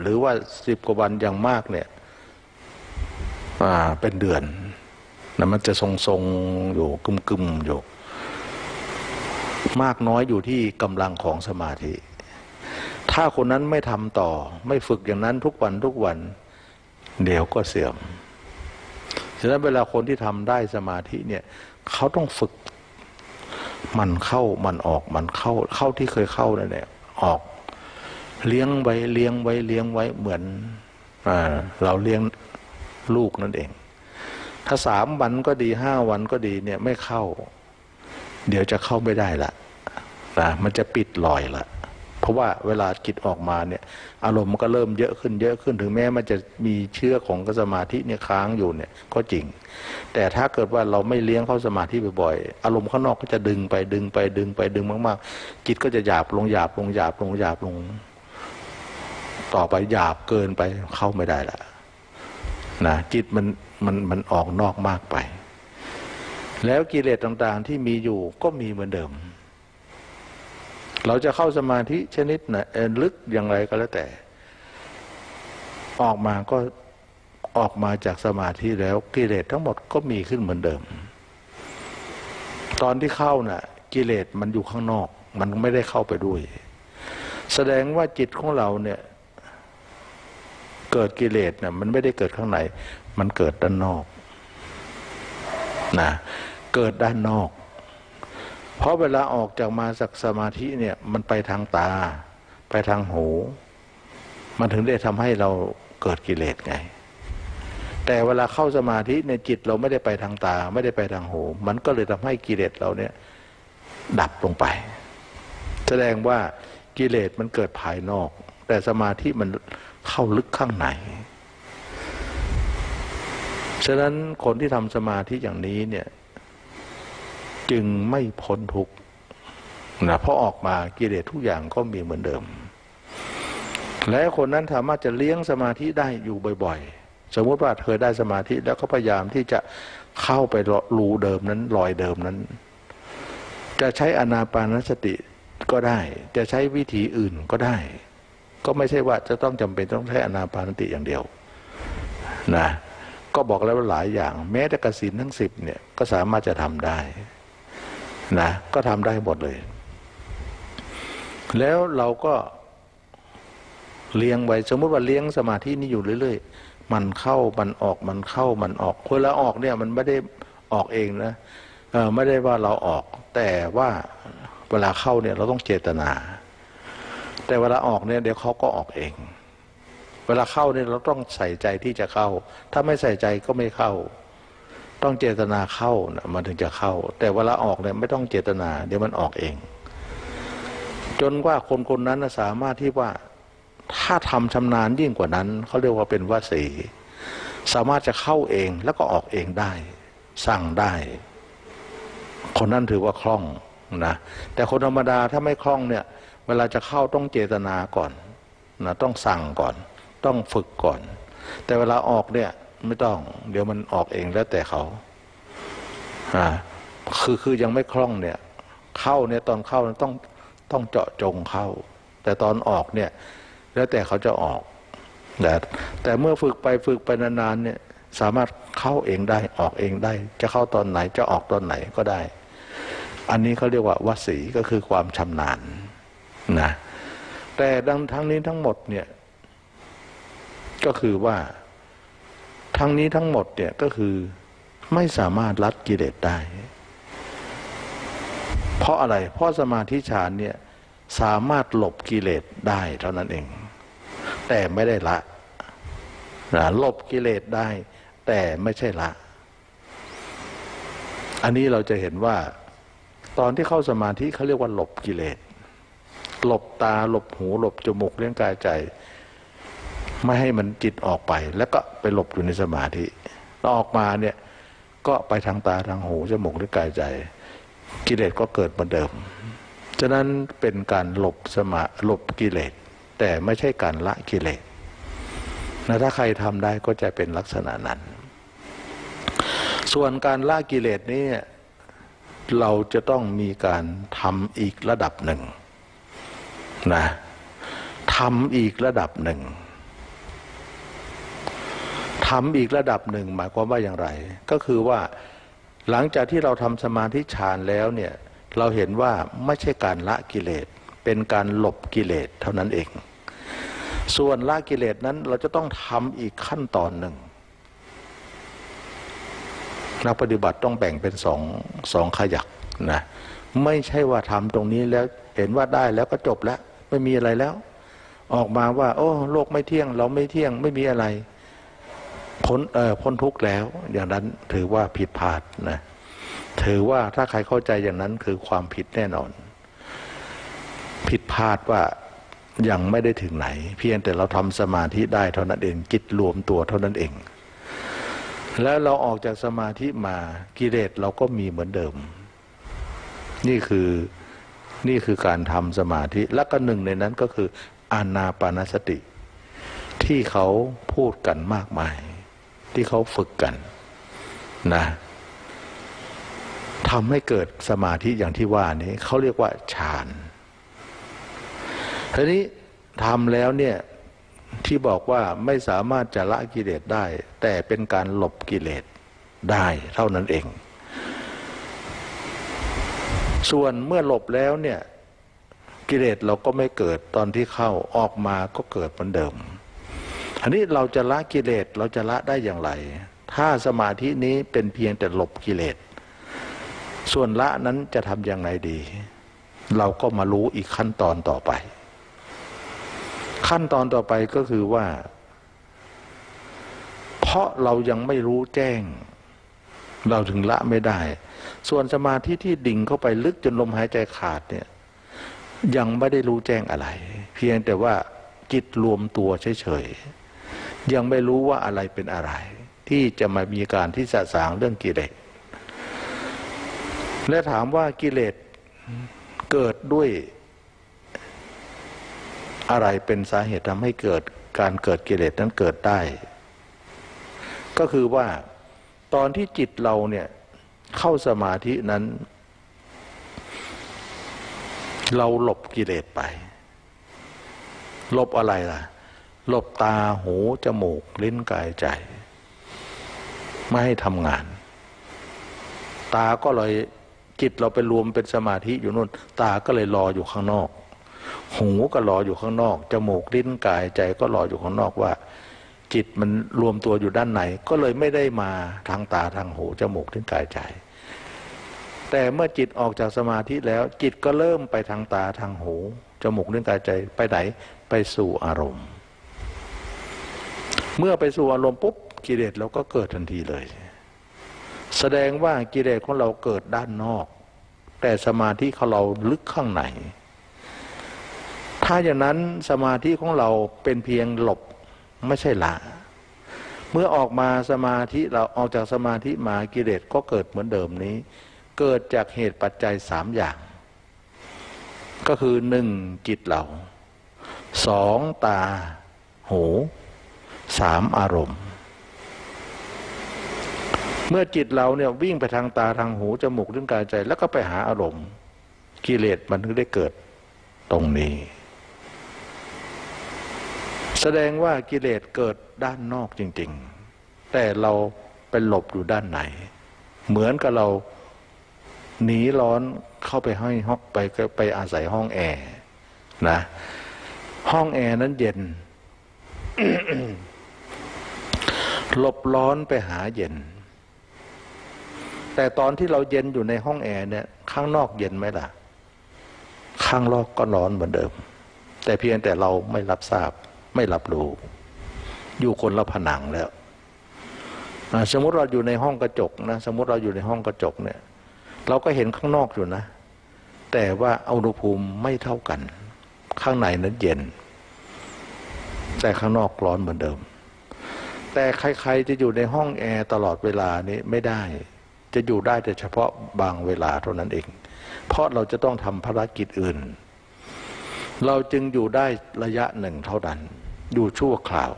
หรือว่าสิบกว่าวันอย่างมากเนี่ยเป็นเดือนนะมันจะทรงๆอยู่กึ่มๆอยู่มากน้อยอยู่ที่กำลังของสมาธิถ้าคนนั้นไม่ทำต่อไม่ฝึกอย่างนั้นทุกวันทุกวันเดี๋ยวก็เสื่อมฉะนั้นเวลาคนที่ทำได้สมาธิเนี่ยเขาต้องฝึกมันเข้ามันออกมันเข้าเข้าที่เคยเข้านั่นแหละออกเลี้ยงไว้เลี้ยงไว้เลี้ยงไว้เหมือนเราเลี้ยงลูกนั่นเองถ้าสามวันก็ดีห้าวันก็ดีเนี่ยไม่เข้าเดี๋ยวจะเข้าไม่ได้ละนะมันจะปิดลอยละเพราะว่าเวลาจิตออกมาเนี่ยอารมณ์มันก็เริ่มเยอะขึ้นเยอะขึ้นถึงแม้มันจะมีเชื้อของสมาธิเนี่ยค้างอยู่เนี่ยก็จริงแต่ถ้าเกิดว่าเราไม่เลี้ยงเข้าสมาธิบ่อยๆอารมณ์ข้างนอกก็จะดึงไปดึงไปดึงไปดึงมากๆจิตก็จะหยาบลงหยาบลงหยาบลงหยาบลงต่อไปหยาบเกินไปเข้าไม่ได้ละนะจิตมันมันมันออกนอกมากไปแล้วกิเลสต่างๆที่มีอยู่ก็มีเหมือนเดิมเราจะเข้าสมาธิชนิดไหนลึกอย่างไรก็แล้วแต่ออกมาก็ออกมาจากสมาธิแล้วกิเลสทั้งหมดก็มีขึ้นเหมือนเดิมตอนที่เข้าน่ะกิเลสมันอยู่ข้างนอกมันไม่ได้เข้าไปด้วยแสดงว่าจิตของเราเนี่ยเกิดกิเลสน่ะมันไม่ได้เกิดข้างในมันเกิดด้านนอกนะเกิดด้านนอกเพราะเวลาออกจากมาจากสมาธิเนี่ยมันไปทางตาไปทางหูมันถึงได้ทำให้เราเกิดกิเลสไงแต่เวลาเข้าสมาธิเนี่ยจิตเราไม่ได้ไปทางตาไม่ได้ไปทางหูมันก็เลยทำให้กิเลสเราเนี่ยดับลงไปแสดงว่ากิเลสมันเกิดภายนอกแต่สมาธิมันเข้าลึกข้างในฉะนั้นคนที่ทำสมาธิอย่างนี้เนี่ยจึงไม่พ้นทุกข์นะเพราะออกมากิเลสทุกอย่างก็มีเหมือนเดิมและคนนั้นสามารถจะเลี้ยงสมาธิได้อยู่บ่อยๆสมมติว่าเคยได้สมาธิแล้วก็พยายามที่จะเข้าไปรูเดิมนั้นลอยเดิมนั้นจะใช้อานาปานสติก็ได้จะใช้วิธีอื่นก็ได้ก็ไม่ใช่ว่าจะต้องจำเป็นต้องใช้อานาปานสติอย่างเดียวนะก็บอกแล้วว่าหลายอย่างแม้แต่กสิณทั้งสิบเนี่ยก็สามารถจะทำได้นะก็ทำได้หมดเลยแล้วเราก็เลี้ยงไว้สมมติว่าเลี้ยงสมาธินี่อยู่เรื่อยๆมันเข้ามันออกมันเข้ามันออกเวลาออกเนี่ยมันไม่ได้ออกเองนะเออไม่ได้ว่าเราออกแต่ว่าเวลาเข้าเนี่ยเราต้องเจตนาแต่เวลาออกเนี่ยเดี๋ยวเขาก็ออกเองเวลาเข้าเนี่ยเราต้องใส่ใจที่จะเข้าถ้าไม่ใส่ใจก็ไม่เข้าต้องเจตนาเข้านะมันถึงจะเข้าแต่เวลาออกเนี่ยไม่ต้องเจตนาเดี๋ยวมันออกเองจนกว่าคนคนนั้นสามารถที่ว่าถ้าทำชำนาญยิ่งกว่านั้นเขาเรียกว่าเป็นวสีสามารถจะเข้าเองแล้วก็ออกเองได้สั่งได้คนนั้นถือว่าคล่องนะแต่คนธรรมดาถ้าไม่คล่องเนี่ยเวลาจะเข้าต้องเจตนาก่อนนะต้องสั่งก่อนต้องฝึกก่อนแต่เวลาออกเนี่ยไม่ต้องเดี๋ยวมันออกเองแล้วแต่เขาอ่าคือคือยังไม่คล่องเนี่ยเข้าเนี่ยตอนเข้าต้องต้องเจาะจงเข้าแต่ตอนออกเนี่ยแล้วแต่เขาจะออกแต่แต่เมื่อฝึกไปฝึกไปนานๆเนี่ยสามารถเข้าเองได้ออกเองได้จะเข้าตอนไหนจะออกตอนไหนก็ได้ อันนี้เขาเรียกว่าวสีก็คือความชำนาญนะแต่ดังทั้งนี้ทั้งหมดเนี่ยก็คือว่าทั้งนี้ทั้งหมดเนี่ยก็คือไม่สามารถลัดกิเลสได้เพราะอะไรเพราะสมาธิฌานเนี่ยสามารถหลบกิเลสได้เท่านั้นเองแต่ไม่ได้ละนะหลบกิเลสได้แต่ไม่ใช่ละอันนี้เราจะเห็นว่าตอนที่เข้าสมาธิเขาเรียกว่าหลบกิเลสหลบตาหลบหูหลบจมูกเลี้ยงกายใจไม่ให้มันจิตออกไปแล้วก็ไปหลบอยู่ในสมาธิแล้วออกมาเนี่ยก็ไปทางตาทางหูจมูกหรือกายใจกิเลสก็เกิดเหมือนเดิมฉะนั้นเป็นการหลบสมาหลบกิเลสแต่ไม่ใช่การละกิเลสนะถ้าใครทำได้ก็จะเป็นลักษณะนั้นส่วนการละกิเลสนี้เราจะต้องมีการทำอีกระดับหนึ่งนะทำอีกระดับหนึ่งทำอีกระดับหนึ่งหมายความว่าอย่างไรก็คือว่าหลังจากที่เราทำสมาธิฌานแล้วเนี่ยเราเห็นว่าไม่ใช่การละกิเลสเป็นการหลบกิเลสเท่านั้นเองส่วนละกิเลสนั้นเราจะต้องทำอีกขั้นตอนหนึ่งนักปฏิบัติต้องแบ่งเป็นสองสองขยักนะไม่ใช่ว่าทำตรงนี้แล้วเห็นว่าได้แล้วก็จบแล้วไม่มีอะไรแล้วออกมาว่าโอ้โลกไม่เที่ยงเราไม่เที่ยงไม่มีอะไรพ้นเอ่อพ้นทุกข์แล้วอย่างนั้นถือว่าผิดพลาดนะถือว่าถ้าใครเข้าใจอย่างนั้นคือความผิดแน่นอนผิดพลาดว่ายังไม่ได้ถึงไหนเพียงแต่เราทำสมาธิได้เท่านั้นเองจิตรวมตัวเท่านั้นเองแล้วเราออกจากสมาธิมากิเลสเราก็มีเหมือนเดิมนี่คือนี่คือการทำสมาธิและก็หนึ่งในนั้นก็คืออานาปานสติที่เขาพูดกันมากมายที่เขาฝึกกันนะทำให้เกิดสมาธิอย่างที่ว่านี้เขาเรียกว่าฌานทีนี้ทำแล้วเนี่ยที่บอกว่าไม่สามารถจะละกิเลสได้แต่เป็นการหลบกิเลสได้เท่านั้นเองส่วนเมื่อหลบแล้วเนี่ยกิเลสเราก็ไม่เกิดตอนที่เข้าออกมาก็เกิดเหมือนเดิมอันนี้เราจะละกิเลสเราจะละได้อย่างไรถ้าสมาธินี้เป็นเพียงแต่หลบกิเลสส่วนละนั้นจะทำอย่างไรดีเราก็มารู้อีกขั้นตอนต่อไปขั้นตอนต่อไปก็คือว่าเพราะเรายังไม่รู้แจ้งเราถึงละไม่ได้ส่วนสมาธิที่ดิ่งเข้าไปลึกจนลมหายใจขาดเนี่ยยังไม่ได้รู้แจ้งอะไรเพียงแต่ว่าจิตรวมตัวเฉยๆยังไม่รู้ว่าอะไรเป็นอะไรที่จะมามีการที่สะสางเรื่องกิเลสและถามว่ากิเลสเกิดด้วยอะไรเป็นสาเหตุทำให้เกิดการเกิดกิเลสนั้นเกิดได้ก็คือว่าตอนที่จิตเราเนี่ยเข้าสมาธินั้นเราหลบกิเลสไปหลบอะไรล่ะหลบตาหูจมูกลิ้นกายใจไม่ให้ทำงานตาก็เลยจิตเราไปรวมเป็นสมาธิอยู่นู่นตาก็เลยรออยู่ข้างนอกหูก็รออยู่ข้างนอกจมูกลิ้นกายใจก็รออยู่ข้างนอกว่าจิตมันรวมตัวอยู่ด้านไหนก็เลยไม่ได้มาทางตาทางหูจมูกลิ้นกายใจแต่เมื่อจิตออกจากสมาธิแล้วจิตก็เริ่มไปทางตาทางหูจมูกลิ้นกายใจไปไหนไปสู่อารมณ์เมื่อไปสู่อารมณ์ปุ๊บกิเลสเราก็เกิดทันทีเลยแสดงว่ากิเลสของเราเกิดด้านนอกแต่สมาธิของเราลึกข้างในถ้าอย่างนั้นสมาธิของเราเป็นเพียงหลบไม่ใช่ละเมื่อออกมาสมาธิเราออกจากสมาธิมากิเลสก็เกิดเหมือนเดิมนี้เกิดจากเหตุปัจจัยสามอย่างก็คือหนึ่งจิตเราสองตาหูสามอารมณ์เมื่อจิตเราเนี่ยวิ่งไปทางตาทางหูจมูกลิ้นกายใจแล้วก็ไปหาอารมณ์กิเลสมันถึงได้เกิดตรงนี้แสดงว่ากิเลสเกิดด้านนอกจริงๆแต่เราไปหลบอยู่ด้านในเหมือนกับเราหนีร้อน เข้าไปห้อยฮอกไปก็ไปอาศัยห้องแอร์นะห้องแอร์นั้นเย็น หลบร้อนไปหาเย็นแต่ตอนที่เราเย็นอยู่ในห้องแอร์เนี่ยข้างนอกเย็นไหมล่ะข้างนอกก็ร้อนเหมือนเดิมแต่เพียงแต่เราไม่รับทราบไม่รับรู้อยู่คนละผนังแล้วสมมติเราอยู่ในห้องกระจกนะสมมติเราอยู่ในห้องกระจกเนี่ยเราก็เห็นข้างนอกอยู่นะแต่ว่าอุณหภูมิไม่เท่ากันข้างในนั้นเย็นแต่ข้างนอกร้อนเหมือนเดิมแต่ใครๆจะอยู่ในห้องแอร์ตลอดเวลานี้ไม่ได้จะอยู่ได้แต่เฉพาะบางเวลาเท่านั้นเองเพราะเราจะต้องทำภารกิจอื่นเราจึงอยู่ได้ระยะหนึ่งเท่านั้นอยู่ชั่วคราว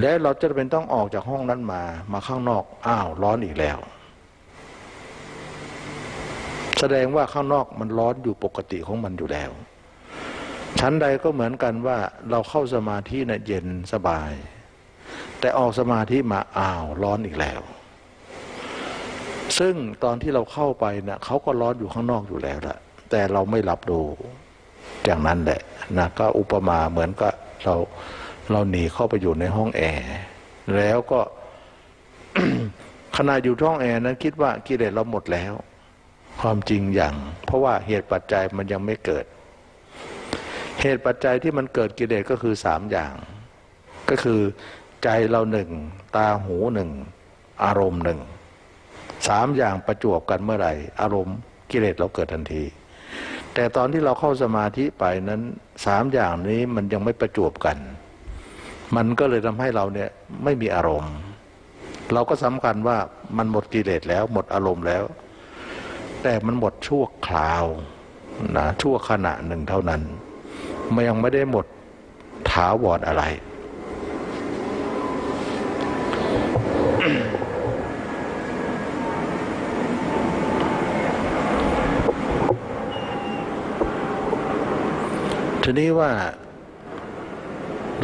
และเราจะเป็นต้องออกจากห้องนั้นมามาข้างนอกอ้าวร้อนอีกแล้วแสดงว่าข้างนอกมันร้อนอยู่ปกติของมันอยู่แล้วชั้นใดก็เหมือนกันว่าเราเข้าสมาธิเนี่ยเย็นสบายแต่ออกสมาธิมาอ้าวร้อนอีกแล้วซึ่งตอนที่เราเข้าไปเนี่ยเขาก็ร้อนอยู่ข้างนอกอยู่แล้วละแต่เราไม่รับรู้อย่างนั้นแหละนะก็อุปมาเหมือนกับเราเราหนีเข้าไปอยู่ในห้องแอร์แล้วก็ ขณะอยู่ห้องแอร์นั้นคิดว่ากิเลสเราหมดแล้วความจริงอย่างเพราะว่าเหตุปัจจัยมันยังไม่เกิดเหตุปัจจัยที่มันเกิดกิเลสก็คือสามอย่างก็คือใจเราหนึ่งตาหูหนึ่งอารมณ์หนึ่งสามอย่างประจวบกันเมื่อไหร่อารมณ์กิเลสเราเกิดทันทีแต่ตอนที่เราเข้าสมาธิไปนั้นสามอย่างนี้มันยังไม่ประจวบกันมันก็เลยทำให้เราเนี่ยไม่มีอารมณ์เราก็สำคัญว่ามันหมดกิเลสแล้วหมดอารมณ์แล้วแต่มันหมดชั่วคราวนะชั่วขณะหนึ่งเท่านั้นมันยังไม่ได้หมดถาวร อ, อะไร ทีนี้ว่า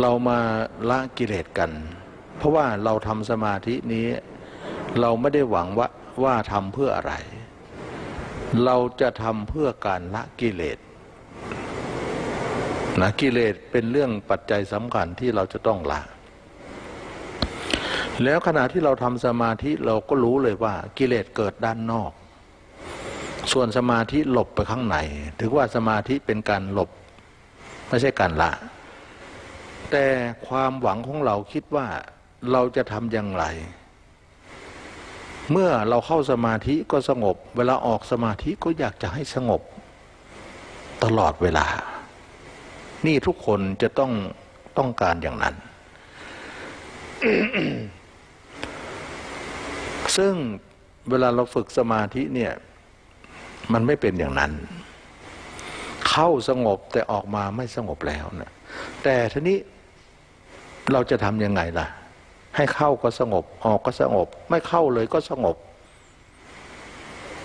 เรามาละกิเลสกันเพราะว่าเราทำสมาธินี้เราไม่ได้หวังว่าว่าทำเพื่ออะไรเราจะทำเพื่อการละกิเลสนะกิเลสเป็นเรื่องปัจจัยสำคัญที่เราจะต้องละแล้วขณะที่เราทำสมาธิเราก็รู้เลยว่ากิเลสเกิดด้านนอกส่วนสมาธิหลบไปข้างในถือว่าสมาธิเป็นการหลบไม่ใช่การละแต่ความหวังของเราคิดว่าเราจะทำอย่างไรเมื่อเราเข้าสมาธิก็สงบเวลาออกสมาธิก็อยากจะให้สงบตลอดเวลานี่ทุกคนจะต้องต้องการอย่างนั้น ซึ่งเวลาเราฝึกสมาธิเนี่ยมันไม่เป็นอย่างนั้นเข้าสงบแต่ออกมาไม่สงบแล้วนะแต่ทีนี้เราจะทำยังไงล่ะให้เข้าก็สงบออกก็สงบไม่เข้าเลยก็สงบ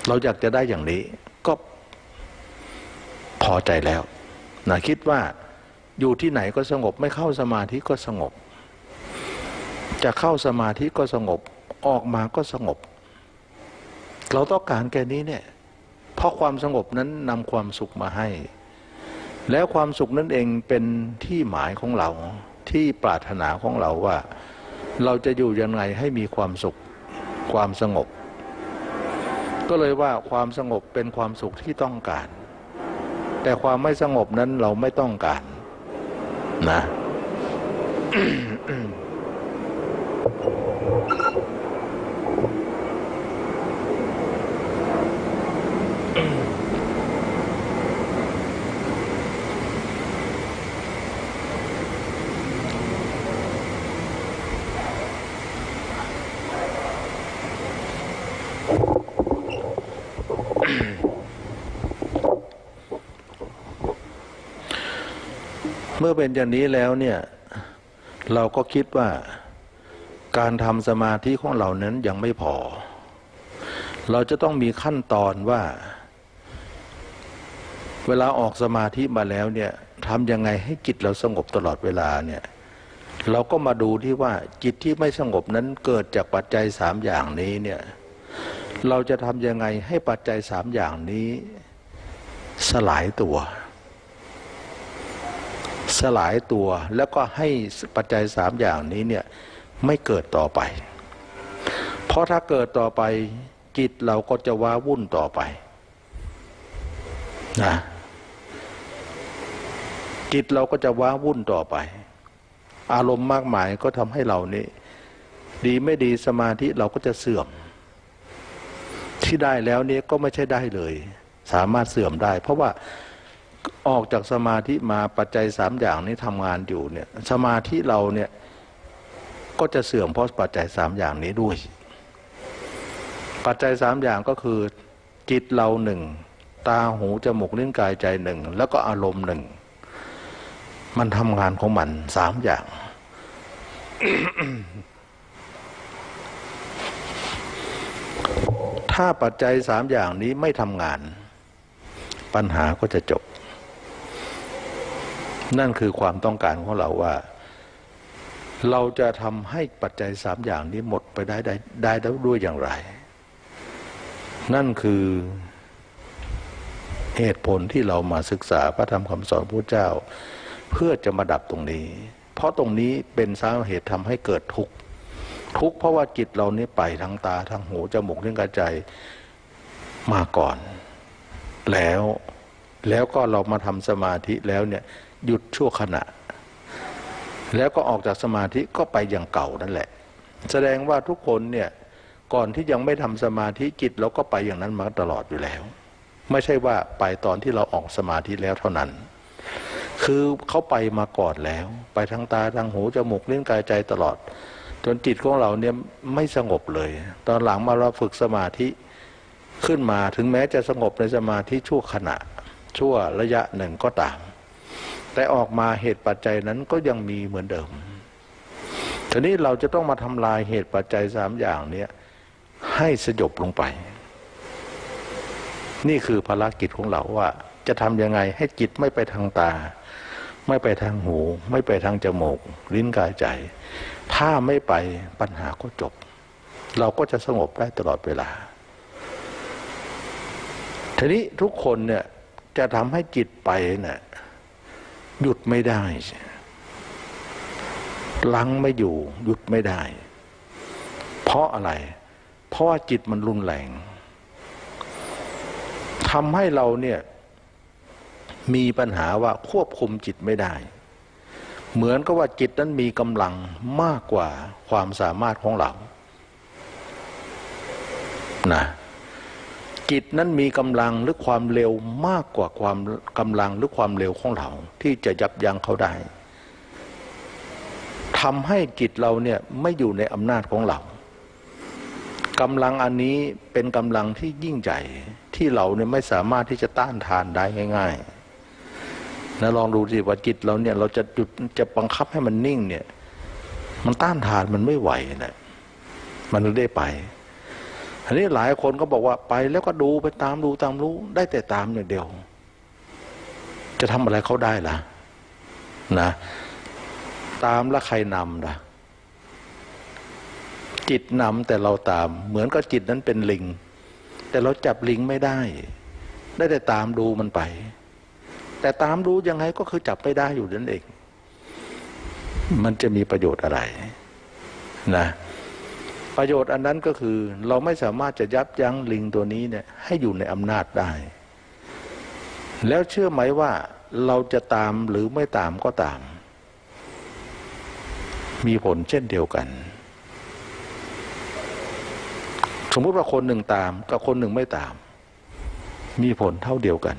เราอยากจะได้อย่างนี้ก็พอใจแล้วนะคิดว่าอยู่ที่ไหนก็สงบไม่เข้าสมาธิก็สงบจะเข้าสมาธิก็สงบออกมาก็สงบเราต้องการแค่นี้เนี่ยเพราะความสงบนั้นนำความสุขมาให้แล้วความสุขนั้นเองเป็นที่หมายของเราที่ปรารถนาของเราว่าเราจะอยู่ยังไงให้มีความสุขความสงบก็เลยว่าความสงบเป็นความสุขที่ต้องการแต่ความไม่สงบนั้นเราไม่ต้องการนะ เมื่อเป็นอย่างนี้แล้วเนี่ยเราก็คิดว่าการทำสมาธิของเรานั้นยังไม่พอเราจะต้องมีขั้นตอนว่าเวลาออกสมาธิมาแล้วเนี่ยทำยังไงให้จิตเราสงบตลอดเวลาเนี่ยเราก็มาดูที่ว่าจิตที่ไม่สงบนั้นเกิดจากปัจจัยสามอย่างนี้เนี่ย เราจะทำยังไงให้ปัจจัยสามอย่างนี้สลายตัวสลายตัวแล้วก็ให้ปัจจัยสามอย่างนี้เนี่ยไม่เกิดต่อไปเพราะถ้าเกิดต่อไปจิตเราก็จะว้าวุ่นต่อไปนะจิตเราก็จะว้าวุ่นต่อไปอารมณ์มากมายก็ทำให้เรานี่ดีไม่ดีสมาธิเราก็จะเสื่อมที่ได้แล้วนี้ก็ไม่ใช่ได้เลยสามารถเสื่อมได้เพราะว่าออกจากสมาธิมาปัจจัยสามอย่างนี้ทำงานอยู่เนี่ยสมาธิเราเนี่ยก็จะเสื่อมเพราะปัจจัยสามอย่างนี้ด้วยปัจจัยสามอย่างก็คือจิตเราหนึ่งตาหูจมูกลิ้นกายใจหนึ่งแล้วก็อารมณ์หนึ่งมันทำงานของมันสามอย่าง ถ้าปัจจัยสามอย่างนี้ไม่ทำงานปัญหาก็จะจบนั่นคือความต้องการของเราว่าเราจะทำให้ปัจจัยสามอย่างนี้หมดไปได้ได้ได้ด้วยอย่างไรนั่นคือเหตุผลที่เรามาศึกษาพระธรรมคำสอนพระพุทธเจ้าเพื่อจะมาดับตรงนี้เพราะตรงนี้เป็นสาเหตุทำให้เกิดทุกข์ทุกข์เพราะว่าจิตเรานี้ไปทั้งตาทั้งหูจมูกลิ้นกายใจมาก่อนแล้วแล้วก็เรามาทำสมาธิแล้วเนี่ยหยุดชั่วขณะแล้วก็ออกจากสมาธิก็ไปอย่างเก่านั่นแหละแสดงว่าทุกคนเนี่ยก่อนที่ยังไม่ทำสมาธิจิตเราก็ไปอย่างนั้นมาตลอดอยู่แล้วไม่ใช่ว่าไปตอนที่เราออกสมาธิแล้วเท่านั้นคือเขาไปมาก่อนแล้วไปทั้งตาทั้งหูจมูกลิ้นกายใจตลอดจนจิตของเราเนี่ยไม่สงบเลยตอนหลังมาเราฝึกสมาธิขึ้นมาถึงแม้จะสงบในสมาธิชั่วขณะชั่วระยะหนึ่งก็ตามแต่ออกมาเหตุปัจจัยนั้นก็ยังมีเหมือนเดิมทีนี้เราจะต้องมาทำลายเหตุปัจจัยสามอย่างนี้ให้สยบลงไปนี่คือภารกิจของเราว่าจะทำยังไงให้จิตไม่ไปทางตาไม่ไปทางหูไม่ไปทางจมูกลิ้นกายใจถ้าไม่ไปปัญหาก็จบเราก็จะสงบได้ตลอดเวลาทีนี้ทุกคนเนี่ยจะทำให้จิตไปเนี่ยหยุดไม่ได้ลังไม่อยู่หยุดไม่ได้เพราะอะไรเพราะว่าจิตมันรุนแรงทำให้เราเนี่ยมีปัญหาว่าควบคุมจิตไม่ได้เหมือนกับว่าจิตนั้นมีกำลังมากกว่าความสามารถของเรานะจิตนั้นมีกำลังหรือความเร็วมากกว่าความกำลังหรือความเร็วของเราที่จะยับยั้งเขาได้ทำให้จิตเราเนี่ยไม่อยู่ในอำนาจของเรากำลังอันนี้เป็นกำลังที่ยิ่งใหญ่ที่เราเนี่ยไม่สามารถที่จะต้านทานได้ง่ายๆนะลองดูสิว่าจิตเราเนี่ยเราจะหยุดจะบังคับให้มันนิ่งเนี่ยมันต้านทานมันไม่ไหวนะมันได้ไปอันนี้หลายคนก็บอกว่าไปแล้วก็ดูไปตามดูตามรู้ได้แต่ตามอย่างเดียวจะทำอะไรเขาได้ล่ะนะตามแล้วใครนำล่ะจิตนำแต่เราตามเหมือนกับจิตนั้นเป็นลิงแต่เราจับลิงไม่ได้ได้แต่ตามดูมันไปแต่ตามดูยังไงก็คือจับไม่ได้อยู่นั่นเองมันจะมีประโยชน์อะไรนะประโยชน์อันนั้นก็คือเราไม่สามารถจะยับยั้งลิงตัวนี้เนี่ยให้อยู่ในอำนาจได้แล้วเชื่อไหมว่าเราจะตามหรือไม่ตามก็ตามมีผลเช่นเดียวกันสมมติว่าคนหนึ่งตามกับคนหนึ่งไม่ตามมีผลเท่าเดียวกัน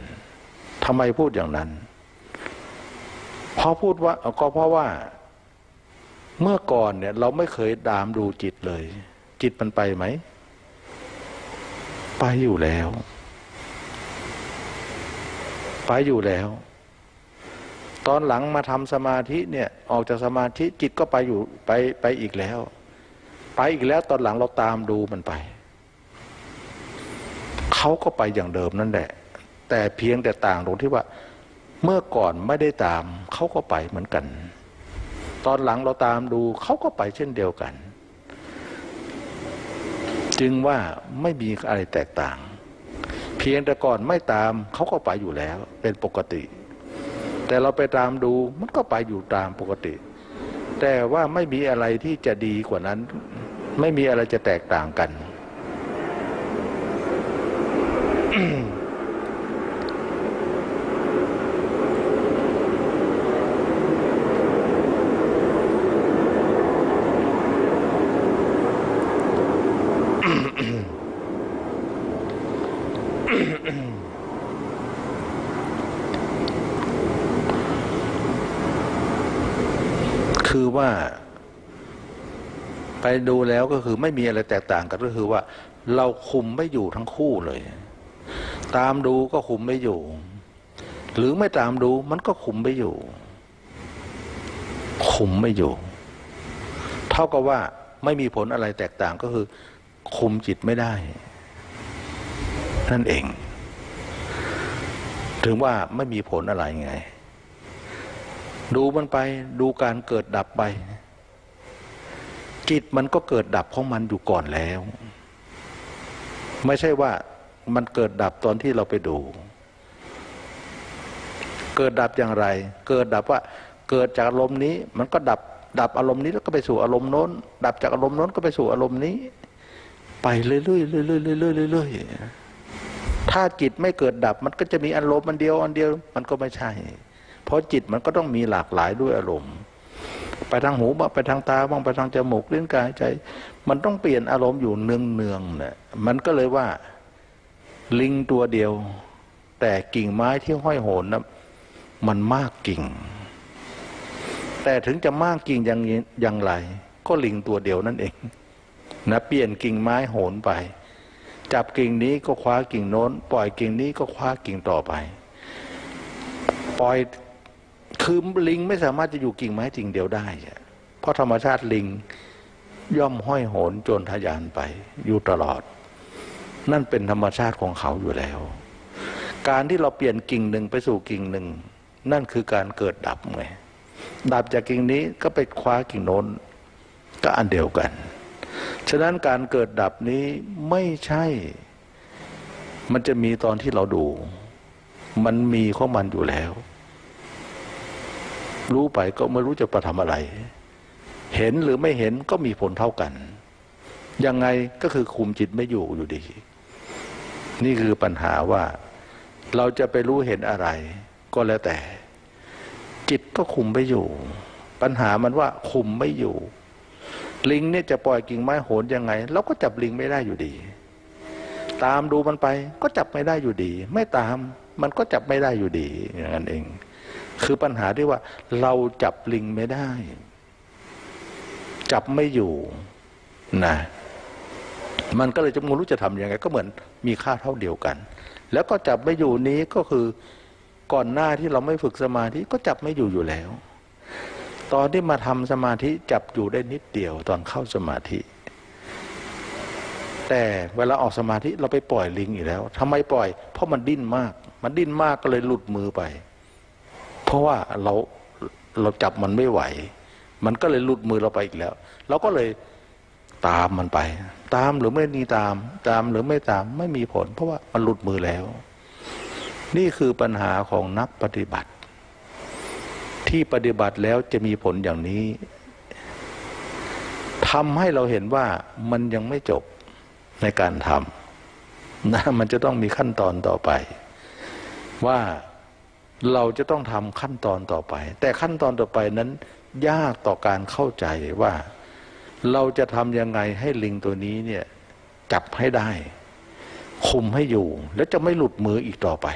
ทำไมพูดอย่างนั้นเพราะพูดว่าก็เพราะว่าเมื่อก่อนเนี่ยเราไม่เคยตามดูจิตเลยจิตมันไปไหมไปอยู่แล้วไปอยู่แล้วตอนหลังมาทำสมาธิเนี่ยออกจากสมาธิจิตก็ไปอยู่ไปไปอีกแล้วไปอีกแล้วตอนหลังเราตามดูมันไปเขาก็ไปอย่างเดิมนั่นแหละแต่เพียงแต่ต่างตรงที่ว่าเมื่อก่อนไม่ได้ตามเขาก็ไปเหมือนกันตอนหลังเราตามดูเขาก็ไปเช่นเดียวกัน จึงว่าไม่มีอะไรแตกต่างเพียงแต่ก่อนไม่ตามเขาก็ไปอยู่แล้วเป็นปกติแต่เราไปตามดูมันก็ไปอยู่ตามปกติแต่ว่าไม่มีอะไรที่จะดีกว่านั้นไม่มีอะไรจะแตกต่างกัน คือว่าไปดูแล้วก็คือไม่มีอะไรแตกต่างกันก็คือว่าเราคุมไม่อยู่ทั้งคู่เลยตามดูก็คุมไม่อยู่หรือไม่ตามดูมันก็คุมไม่อยู่คุมไม่อยู่เท่ากับว่าไม่มีผลอะไรแตกต่างก็คือคุมจิตไม่ได้นั่นเองถึงว่าไม่มีผลอะไรไงดูมันไปดูการเกิดดับไปจิตมันก็เกิดดับของมันอยู่ก่อนแล้วไม่ใช่ว่ามันเกิดดับตอนที่เราไปดูเกิดดับอย่างไรเกิดดับว่าเกิดจากอารมณ์นี้มันก็ดับดับอารมณ์นี้แล้วก็ไปสู่อารมณ์โน้นดับจากอารมณ์โน้นก็ไปสู่อารมณ์นี้ไปเรื่อยๆเรื่อยๆเรื่อยๆถ้าจิตไม่เกิดดับมันก็จะมีอารมณ์มันเดียวอันเดียวมันก็ไม่ใช่เพราะจิตมันก็ต้องมีหลากหลายด้วยอารมณ์ไปทางหูบ้างไปทางตาบ้างไปทางจมูกลิ้นกายใจมันต้องเปลี่ยนอารมณ์อยู่เนืองเนืองเนี่ยมันก็เลยว่าลิงตัวเดียวแต่กิ่งไม้ที่ห้อยโหนนะมันมากกิ่งแต่ถึงจะมากกิ่งอย่างอย่างไรก็ลิงตัวเดียวนั่นเองนะเปลี่ยนกิ่งไม้โหนไปจับกิ่งนี้ก็คว้ากิ่งโน้นปล่อยกิ่งนี้ก็คว้ากิ่งต่อไปปล่อยคือลิงไม่สามารถจะอยู่กิ่งไม้กิ่งเดียวได้เพราะธรรมชาติลิงย่อมห้อยโหนโจรทะยานไปอยู่ตลอดนั่นเป็นธรรมชาติของเขาอยู่แล้วการที่เราเปลี่ยนกิ่งหนึ่งไปสู่กิ่งหนึ่งนั่นคือการเกิดดับไงดับจากกิ่งนี้ก็ไปคว้ากิ่งโน้นก็อันเดียวกันฉะนั้นการเกิดดับนี้ไม่ใช่มันจะมีตอนที่เราดูมันมีของมันอยู่แล้วรู้ไปก็ไม่รู้จะประทำอะไรเห็นหรือไม่เห็นก็มีผลเท่ากันยังไงก็คือคุมจิตไม่อยู่อยู่ดีนี่คือปัญหาว่าเราจะไปรู้เห็นอะไรก็แล้วแต่จิตก็คุมไม่อยู่ปัญหามันว่าคุมไม่อยู่ลิงเนี่ยจะปล่อยกิ่งไม้โหนยังไงเราก็จับลิงไม่ได้อยู่ดีตามดูมันไปก็จับไม่ได้อยู่ดีไม่ตามมันก็จับไม่ได้อยู่ดีอย่างนั้นเองคือปัญหาที่ว่าเราจับลิงไม่ได้จับไม่อยู่นะมันก็เลยจะไม่รู้จะทำยังไงก็เหมือนมีค่าเท่าเดียวกันแล้วก็จับไม่อยู่นี้ก็คือก่อนหน้าที่เราไม่ฝึกสมาธิก็จับไม่อยู่อยู่แล้วตอนที่มาทำสมาธิจับอยู่ได้นิดเดียวตอนเข้าสมาธิแต่เวลาออกสมาธิเราไปปล่อยลิงอีกแล้วทำไมปล่อยเพราะมันดิ้นมากมันดิ้นมากก็เลยหลุดมือไปเพราะว่าเราเราจับมันไม่ไหวมันก็เลยหลุดมือเราไปอีกแล้วเราก็เลยตามมันไปตามหรือไม่มีตามตามหรือไม่ตามไม่มีผลเพราะว่ามันหลุดมือแล้วนี่คือปัญหาของนักปฏิบัติที่ปฏิบัติแล้วจะมีผลอย่างนี้ทำให้เราเห็นว่ามันยังไม่จบในการทำนะมันจะต้องมีขั้นตอนต่อไปว่าเราจะต้องทำขั้นตอนต่อไปแต่ขั้นตอนต่อไปนั้นยากต่อการเข้าใจว่าเราจะทำยังไงให้ลิงตัวนี้เนี่ยจับให้ได้คุมให้อยู่และจะไม่หลุดมืออีกต่อไป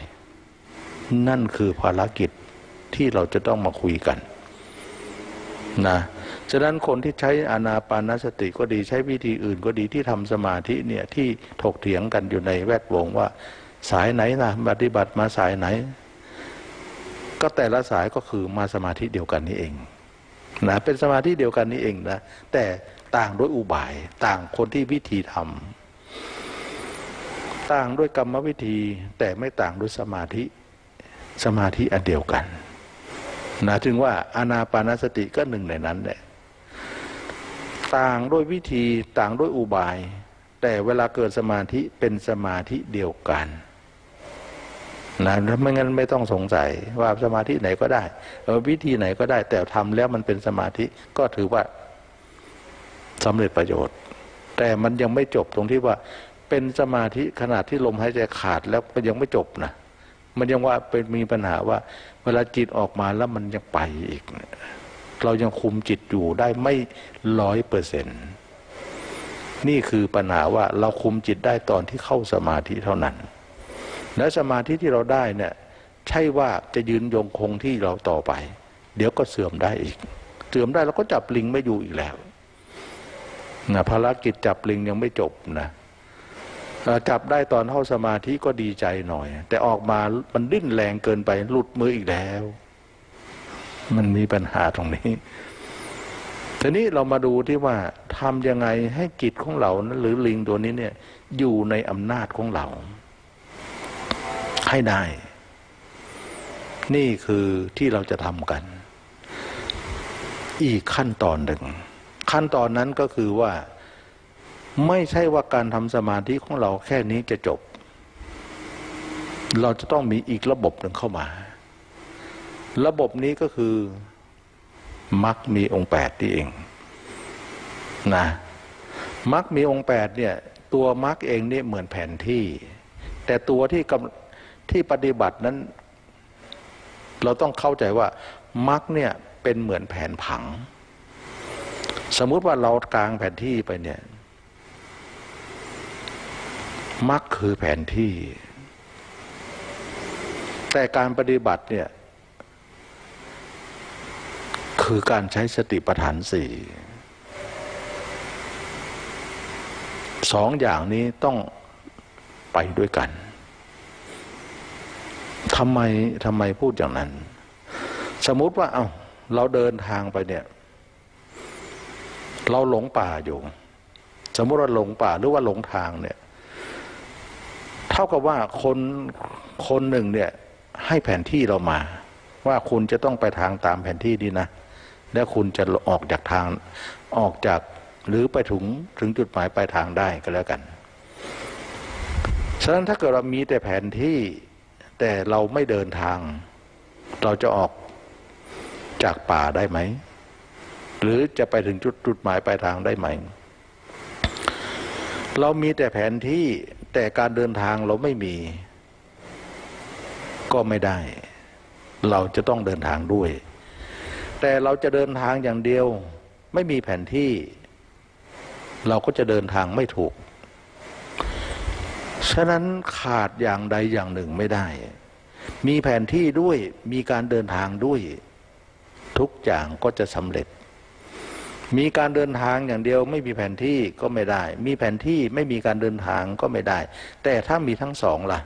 นั่นคือภารกิจที่เราจะต้องมาคุยกันนะฉะนั้นคนที่ใช้อานาปานสติก็ดีใช้วิธีอื่นก็ดีที่ทำสมาธิเนี่ยที่ถกเถียงกันอยู่ในแวดวงว่าสายไหนนะปฏิบัติมาสายไหนก็แต่ละสายก็คือมาสมาธิเดียวกันนี้เองนะเป็นสมาธิเดียวกันนี้เองนะแต่ต่างด้วยอุบายต่างคนที่วิธีทำต่างด้วยกรรมวิธีแต่ไม่ต่างด้วยสมาธิสมาธิอันเดียวกันนะถึงว่าอานาปานสติก็หนึ่งในนั้นแหละต่างด้วยวิธีต่างด้วยอุบาย แต่เวลาเกิดสมาธิเป็นสมาธิเดียวกันนะไม่งั้นไม่ต้องสงสัยว่าสมาธิไหนก็ได้เออวิธีไหนก็ได้แต่ทำแล้วมันเป็นสมาธิก็ถือว่าสำเร็จประโยชน์แต่มันยังไม่จบตรงที่ว่าเป็นสมาธิขนาดที่ลมหายใจขาดแล้วมันยังไม่จบนะมันยังว่าเป็นมีปัญหาว่าเวลาจิตออกมาแล้วมันยังไปอีกเรายังคุมจิตอยู่ได้ไม่ร้อยเปอร์เซ็นต์นี่คือปัญหาว่าเราคุมจิตได้ตอนที่เข้าสมาธิเท่านั้นและสมาธิที่เราได้เนี่ยใช่ว่าจะยืนยงคงที่เราต่อไปเดี๋ยวก็เสื่อมได้อีกเสื่อมได้เราก็จับลิงไม่อยู่อีกแล้วนะภารกิจจับลิงยังไม่จบนะจับได้ตอนเข้าสมาธิก็ดีใจหน่อยแต่ออกมามันดิ้นแรงเกินไปหลุดมืออีกแล้วมันมีปัญหาตรงนี้ทีนี้เรามาดูที่ว่าทำยังไงให้จิตของเราหรือลิงตัวนี้เนี่ยอยู่ในอำนาจของเราให้ได้นี่คือที่เราจะทำกันอีกขั้นตอนหนึ่งขั้นตอนนั้นก็คือว่าไม่ใช่ว่าการทำสมาธิของเราแค่นี้จะจบเราจะต้องมีอีกระบบหนึ่งเข้ามาระบบนี้ก็คือมรรคมีองค์แปดนี่เองนะมรรคมีองค์แปดเนี่ยตัวมรรคเองเนี่ยเหมือนแผนที่แต่ตัวที่ที่ปฏิบัตินั้นเราต้องเข้าใจว่ามรรคเนี่ยเป็นเหมือนแผนผังสมมุติว่าเรากลางแผนที่ไปเนี่ยมรรคคือแผนที่แต่การปฏิบัติเนี่ยคือการใช้สติปัฏฐานสี่สองอย่างนี้ต้องไปด้วยกันทำไมทำไมพูดอย่างนั้นสมมุติว่าเอาเราเดินทางไปเนี่ยเราหลงป่าอยู่สมมุติว่าหลงป่าหรือว่าหลงทางเนี่ยเท่ากับว่าคนคนหนึ่งเนี่ยให้แผนที่เรามาว่าคุณจะต้องไปทางตามแผนที่ดีนะและคุณจะออกจากทางออกจากหรือไปถึงถึงจุดหมายปลายทางได้ก็แล้วกันฉะนั้นถ้าเกิดเรามีแต่แผนที่แต่เราไม่เดินทางเราจะออกจากป่าได้ไหมหรือจะไปถึงจุดจุดหมายปลายทางได้ไหมเรามีแต่แผนที่แต่การเดินทางเราไม่มีก็ไม่ได้เราจะต้องเดินทางด้วยแต่เราจะเดินทางอย่างเดียวไม่มีแผนที่เราก็จะเดินทางไม่ถูกฉะนั้นขาดอย่างใดอย่างหนึ่งไม่ได้มีแผนที่ด้วยมีการเดินทางด้วยทุกอย่างก็จะสำเร็จมีการเดินทางอย่างเดียวไม่มีแผนที่ก็ไม่ได้มีแผนที่ไม่มีการเดินทางก็ไม่ได้แต่ถ้ามีทั้งสองล่ะ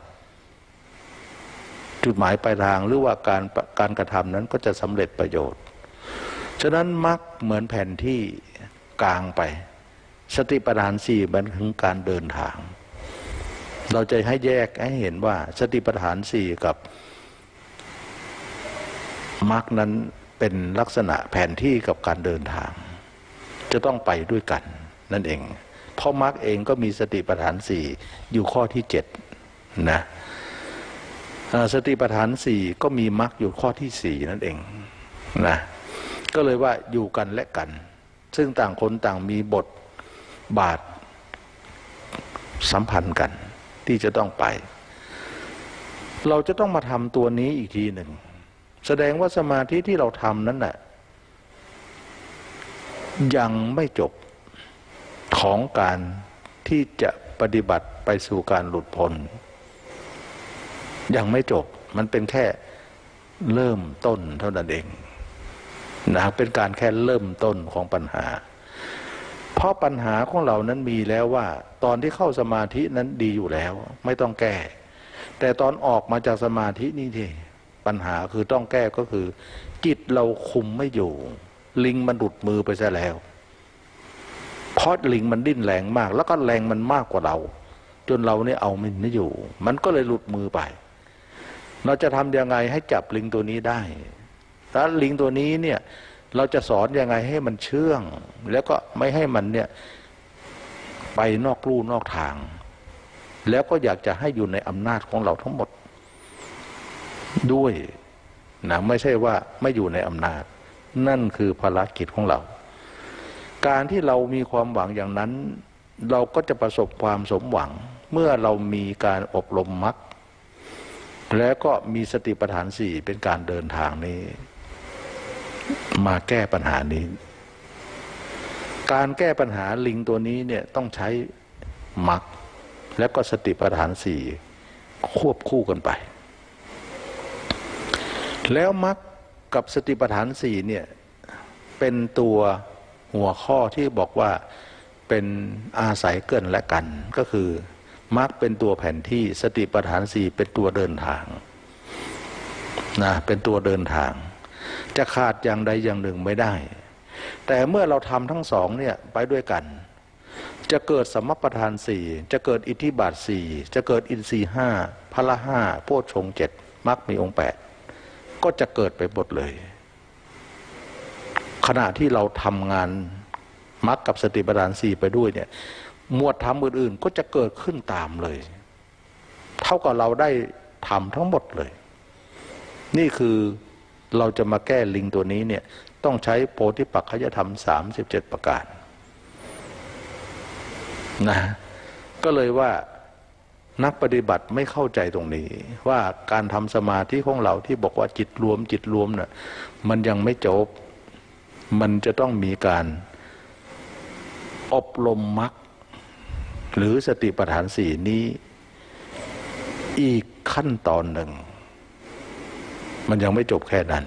จุดหมายปลายทางหรือว่าการการกระทำนั้นก็จะสำเร็จประโยชน์ฉะนั้นมรรคเหมือนแผนที่กลางไปสติปัฏฐานสี่มันถึงการเดินทางเราจะให้แยกให้เห็นว่าสติปัฏฐานสี่กับมรรคนั้นเป็นลักษณะแผนที่กับการเดินทางจะต้องไปด้วยกันนั่นเองเพราะมรรคเองก็มีสติปัฏฐานสี่อยู่ข้อที่เจ็ดนะสติปัฏฐานสี่ก็มีมรรคอยู่ข้อที่สี่นั่นเองนะก็เลยว่าอยู่กันและกันซึ่งต่างคนต่างมีบทบาทสัมพันธ์กันที่จะต้องไปเราจะต้องมาทำตัวนี้อีกทีหนึ่งแสดงว่าสมาธิที่เราทำนั้นน่ะยังไม่จบของการที่จะปฏิบัติไปสู่การหลุดพ้นยังไม่จบมันเป็นแค่เริ่มต้นเท่านั้นเองนะเป็นการแค่เริ่มต้นของปัญหาเพราะปัญหาของเรานั้นมีแล้วว่าตอนที่เข้าสมาธินั้นดีอยู่แล้วไม่ต้องแก้แต่ตอนออกมาจากสมาธินี่ทีปัญหาคือต้องแก้ก็คือจิตเราคุมไม่อยู่ลิงมันหลุดมือไปซะแล้วเพราะลิงมันดิ้นแรงมากแล้วก็แรงมันมากกว่าเราจนเราเนี่ยเอามันไม่อยู่มันก็เลยหลุดมือไปเราจะทำยังไงให้จับลิงตัวนี้ได้ถ้าลิงตัวนี้เนี่ยเราจะสอนยังไงให้มันเชื่องแล้วก็ไม่ให้มันเนี่ย ไปนอกลู่นอกทางแล้วก็อยากจะให้อยู่ในอำนาจของเราทั้งหมดด้วยนะไม่ใช่ว่าไม่อยู่ในอำนาจนั่นคือภารกิจของเราการที่เรามีความหวังอย่างนั้นเราก็จะประสบความสมหวังเมื่อเรามีการอบรมมรรคแล้วก็มีสติปัฏฐานสี่เป็นการเดินทางนี้มาแก้ปัญหานี้การแก้ปัญหาลิงตัวนี้เนี่ยต้องใช้มรรคและก็สติปัฏฐานสี่ควบคู่กันไปแล้วมรรคกับสติปัฏฐานสี่เนี่ยเป็นตัวหัวข้อที่บอกว่าเป็นอาศัยเกื้อและกันก็คือมรรคเป็นตัวแผนที่สติปัฏฐานสี่เป็นตัวเดินทางนะเป็นตัวเดินทางจะขาดอย่างใดอย่างหนึ่งไม่ได้แต่เมื่อเราทำทั้งสองเนี่ยไปด้วยกันจะเกิดสัมมัปปธานสี่จะเกิดอิทธิบาทสี่จะเกิดอินทรีย์ห้าพละห้าโพชฌงค์เจ็ดมรรคมีองค์แปดก็จะเกิดไปหมดเลยขณะที่เราทำงานมรรคกับสติปัฏฐานสี่ไปด้วยเนี่ยหมวดธรรมอื่นๆก็จะเกิดขึ้นตามเลยเท่ากับเราได้ทำทั้งหมดเลยนี่คือเราจะมาแก้ลิงตัวนี้เนี่ยต้องใช้โพธิปักขยธรรมสามสิบเจ็ดประการนะก็เลยว่านักปฏิบัติไม่เข้าใจตรงนี้ว่าการทำสมาธิของเราที่บอกว่าจิตรวมจิตรวมเนี่ยมันยังไม่จบมันจะต้องมีการอบรมมรรคหรือสติปัฏฐานสี่นี้อีกขั้นตอนหนึ่งมันยังไม่จบแค่นั้น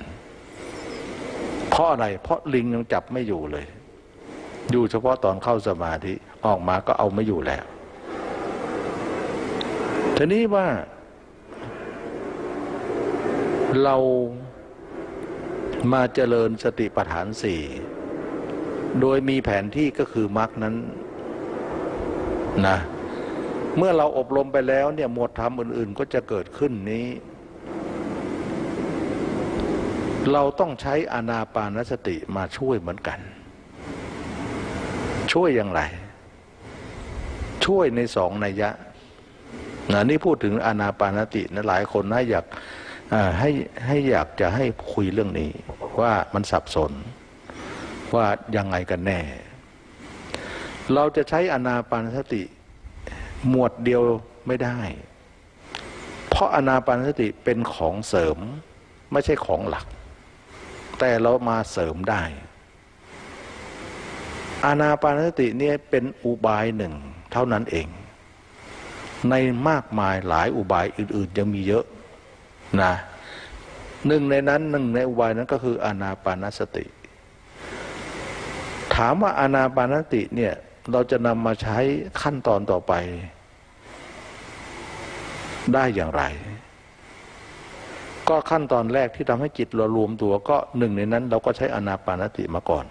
เพราะอะไรเพราะลิงยังจับไม่อยู่เลยอยู่เฉพาะตอนเข้าสมาธิออกมาก็เอาไม่อยู่แล้วทีนี้ว่าเรามาเจริญสติปัฏฐานสี่โดยมีแผนที่ก็คือมรรคนั้นนะเมื่อเราอบรมไปแล้วเนี่ยหมวดธรรมอื่นๆก็จะเกิดขึ้นนี้เราต้องใช้อานาปานสติมาช่วยเหมือนกันช่วยอย่างไรช่วยในสองนัยยะนะนี่พูดถึงอานาปานสตินะหลายคนนะอยากให้ให้อยากจะให้คุยเรื่องนี้ว่ามันสับสนว่ายังไงกันแน่เราจะใช้อานาปานสติหมวดเดียวไม่ได้เพราะอานาปานสติเป็นของเสริมไม่ใช่ของหลักแต่เรามาเสริมได้อานาปานสติเนี่ยเป็นอุบายหนึ่งเท่านั้นเองในมากมายหลายอุบายอื่นๆยังมีเยอะนะหนึ่งในนั้นหนึ่งในอุบายนั้นก็คืออานาปานสติถามว่าอานาปานสติเนี่ยเราจะนำมาใช้ขั้นตอนต่อไปได้อย่างไรก็ขั้นตอนแรกที่ทำให้จิตเรารวมตัวก็หนึ่งในนั้นเราก็ใช้อานาปานสติมาก่อน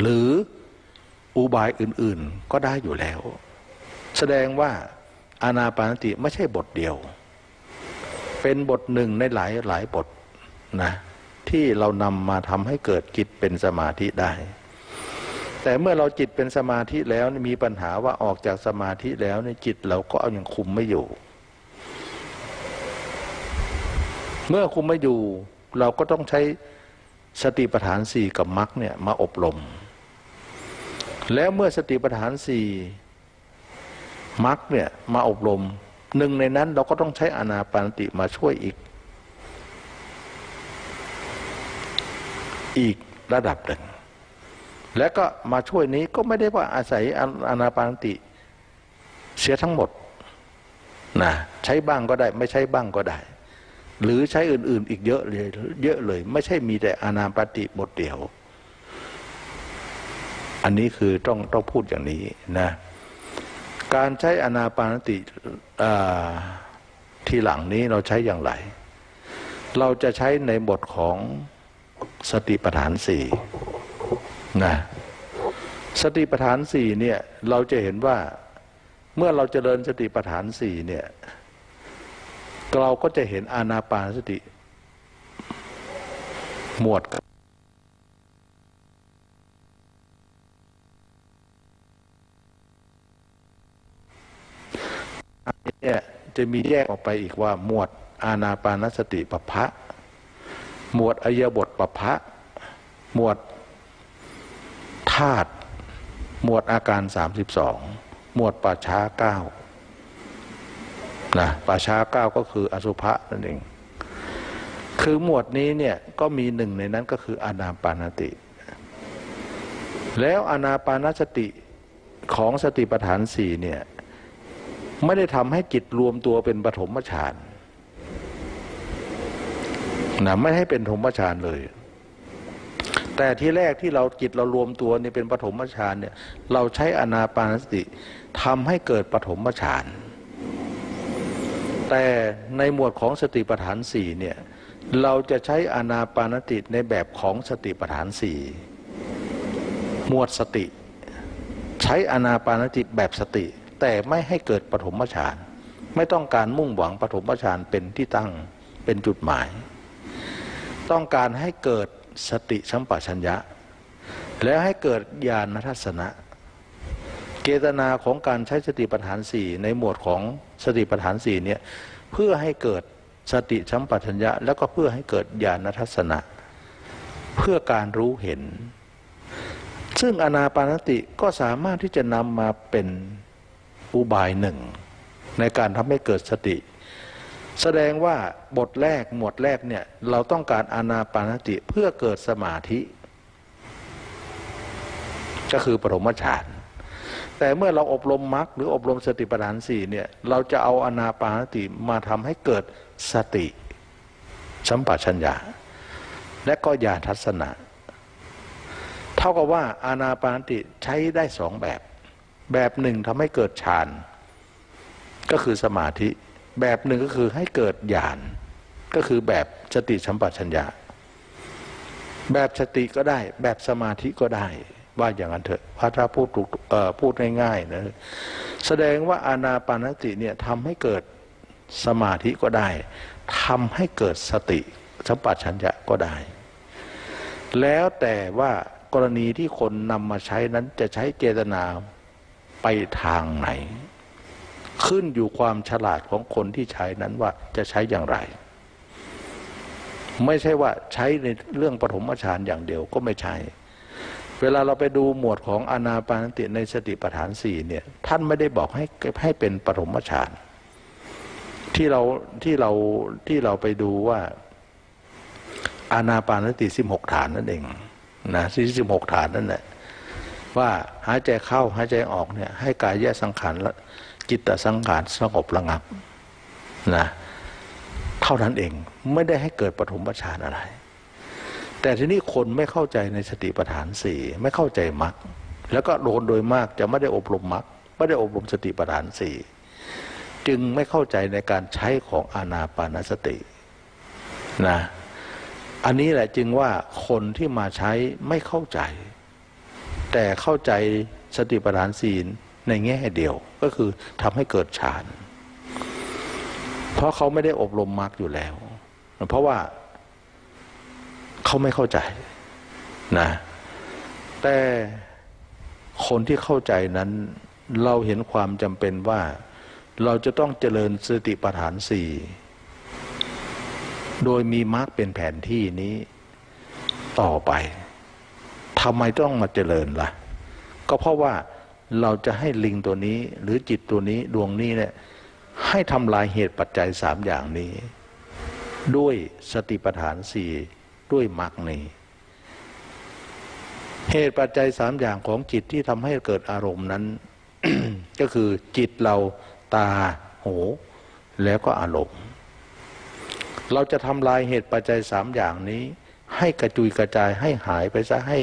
หรืออุบายอื่นๆก็ได้อยู่แล้วแสดงว่าอานาปานสติไม่ใช่บทเดียวเป็นบทหนึ่งในหลายหลายบทนะที่เรานำมาทำให้เกิดจิตเป็นสมาธิได้แต่เมื่อเราจิตเป็นสมาธิแล้วมีปัญหาว่าออกจากสมาธิแล้วในจิตเราก็เอาอย่างคุมไม่อยู่เมื่อคุมไม่อยู่เราก็ต้องใช้สติปัฏฐานสี่กับมรรคเนี่ยมาอบรมแล้วเมื่อสติปัฏฐานสี่มรรคเนี่ยมาอบรมหนึ่งในนั้นเราก็ต้องใช้อานาปานสติมาช่วยอีกอีกระดับหนึ่งและก็มาช่วยนี้ก็ไม่ได้ว่าอาศัยอานาปานสติเสียทั้งหมดนะใช้บ้างก็ได้ไม่ใช้บ้างก็ได้หรือใช้อื่นๆอีกเยอะเลยเยอะเลยไม่ใช่มีแต่อานาปานสติบทเดียวอันนี้คือต้องต้องพูดอย่างนี้นะการใช้อานาปานสติทีหลังนี้เราใช้อย่างไรเราจะใช้ในบทของสติปัฏฐานสี่นะสติปัฏฐานสี่เนี่ยเราจะเห็นว่าเมื่อเราเจริญสติปัฏฐานสี่เนี่ยเราก็จะเห็นอานาปานสติหมวด จะมีแยกออกไปอีกว่าหมวดอานาปานสติปัฏฐานหมวดอิริยาบถปัฏฐานหมวดธาตุหมวดอาการสามสิบสองหมวดป่าช้าเก้านะป่าช้าเก้าก็คืออสุภะนั่นเองคือหมวดนี้เนี่ยก็มีหนึ่งในนั้นก็คืออานาปานสติแล้วอานาปานสติของสติปัฏฐานสี่เนี่ยไม่ได้ทำให้จิตรวมตัวเป็นปฐมฌานนะไม่ให้เป็นปฐมฌานเลยแต่ที่แรกที่เราจิตเรารวมตัวนี่เป็นปฐมฌานเนี่ยเราใช้อานาปานสติทำให้เกิดปฐมฌานแต่ในหมวดของสติปัฏฐานสี่เนี่ยเราจะใช้อานาปานสติในแบบของสติปัฏฐานสี่หมวดสติใช้อานาปานสติแบบสติแต่ไม่ให้เกิดปฐมฌานไม่ต้องการมุ่งหวังปฐมฌานเป็นที่ตั้งเป็นจุดหมายต้องการให้เกิดสติสัมปชัญญะและให้เกิดญาณทัศนะเจตนาของการใช้สติปัฏฐานสี่ในหมวดของสติปัฏฐานสี่เนี่ยเพื่อให้เกิดสติสัมปชัญญะแล้วก็เพื่อให้เกิดญาณทัศนะเพื่อการรู้เห็นซึ่งอานาปานสติก็สามารถที่จะนำมาเป็นอุบายหนึ่งในการทำให้เกิดสติแสดงว่าบทแรกหมวดแรกเนี่ยเราต้องการอานาปานสติเพื่อเกิดสมาธิก็คือปฐมฌานแต่เมื่อเราอบรมมรรคหรืออบรมสติปัฏฐานสี่เนี่ยเราจะเอาอานาปานสติมาทำให้เกิดสติสัมปชัญญะและก็ญาณทัศนะเท่ากับว่าอานาปานสติใช้ได้สองแบบแบบหนึ่งทำให้เกิดฌานก็คือสมาธิแบบหนึ่งก็คือให้เกิดญาณก็คือแบบสติสัมปชัญญะแบบสติก็ได้แบบสมาธิก็ได้ว่าอย่างนั้นเถอะพระถ้าพูดถูกพูดง่ายๆนะแสดงว่าอานาปานสติเนี่ยทำให้เกิดสมาธิก็ได้ทำให้เกิดสติสัมปชัญญะก็ได้แล้วแต่ว่ากรณีที่คนนำมาใช้นั้นจะใช้เจตนาไปทางไหนขึ้นอยู่ความฉลาดของคนที่ใช้นั้นว่าจะใช้อย่างไรไม่ใช่ว่าใช้ในเรื่องปฐมฌานอย่างเดียวก็ไม่ใช่เวลาเราไปดูหมวดของอานาปานสติในสติปัฏฐานสี่เนี่ยท่านไม่ได้บอกให้ให้เป็นปฐมฌานที่เราที่เราที่เราไปดูว่าอานาปานสติสิบหกฐานนั่นเองนะที่สิบหกฐานนั่นแหละว่าหายใจเข้าหายใจออกเนี่ยให้กายแยกสังขารและจิตตสังขารสงบระงับนะเท่านั้นเองไม่ได้ให้เกิดปฐมฌานอะไรแต่ทีนี้คนไม่เข้าใจในสติปัฏฐานสี่ไม่เข้าใจมรรคแล้วก็โดนโดยมากจะไม่ได้อบรมมรรคไม่ได้อบรมสติปัฏฐานสี่จึงไม่เข้าใจในการใช้ของอานาปานสตินะอันนี้แหละจึงว่าคนที่มาใช้ไม่เข้าใจแต่เข้าใจสติปัฏฐานสี่ในแง่เดียวก็คือทำให้เกิดฌานเพราะเขาไม่ได้อบรมมรรคอยู่แล้วเพราะว่าเขาไม่เข้าใจนะแต่คนที่เข้าใจนั้นเราเห็นความจำเป็นว่าเราจะต้องเจริญสติปัฏฐานสี่โดยมีมรรคเป็นแผนที่นี้ต่อไปทำไมต้องมาเจริญล่ะก็เพราะว่าเราจะให้ลิงตัวนี้หรือจิตตัวนี้ดวงนี้เนี่ยให้ทำลายเหตุปัจจัยสามอย่างนี้ด้วยสติปัฏฐานสี่ด้วยมรรคนี้เหตุปัจจัยสามอย่างของจิตที่ทำให้เกิดอารมณ์นั้น ก็คือจิตเราตาหูแล้วก็อารมณ์เราจะทำลายเหตุปัจจัยสามอย่างนี้ให้กระจุยกระจายให้หายไปซะให้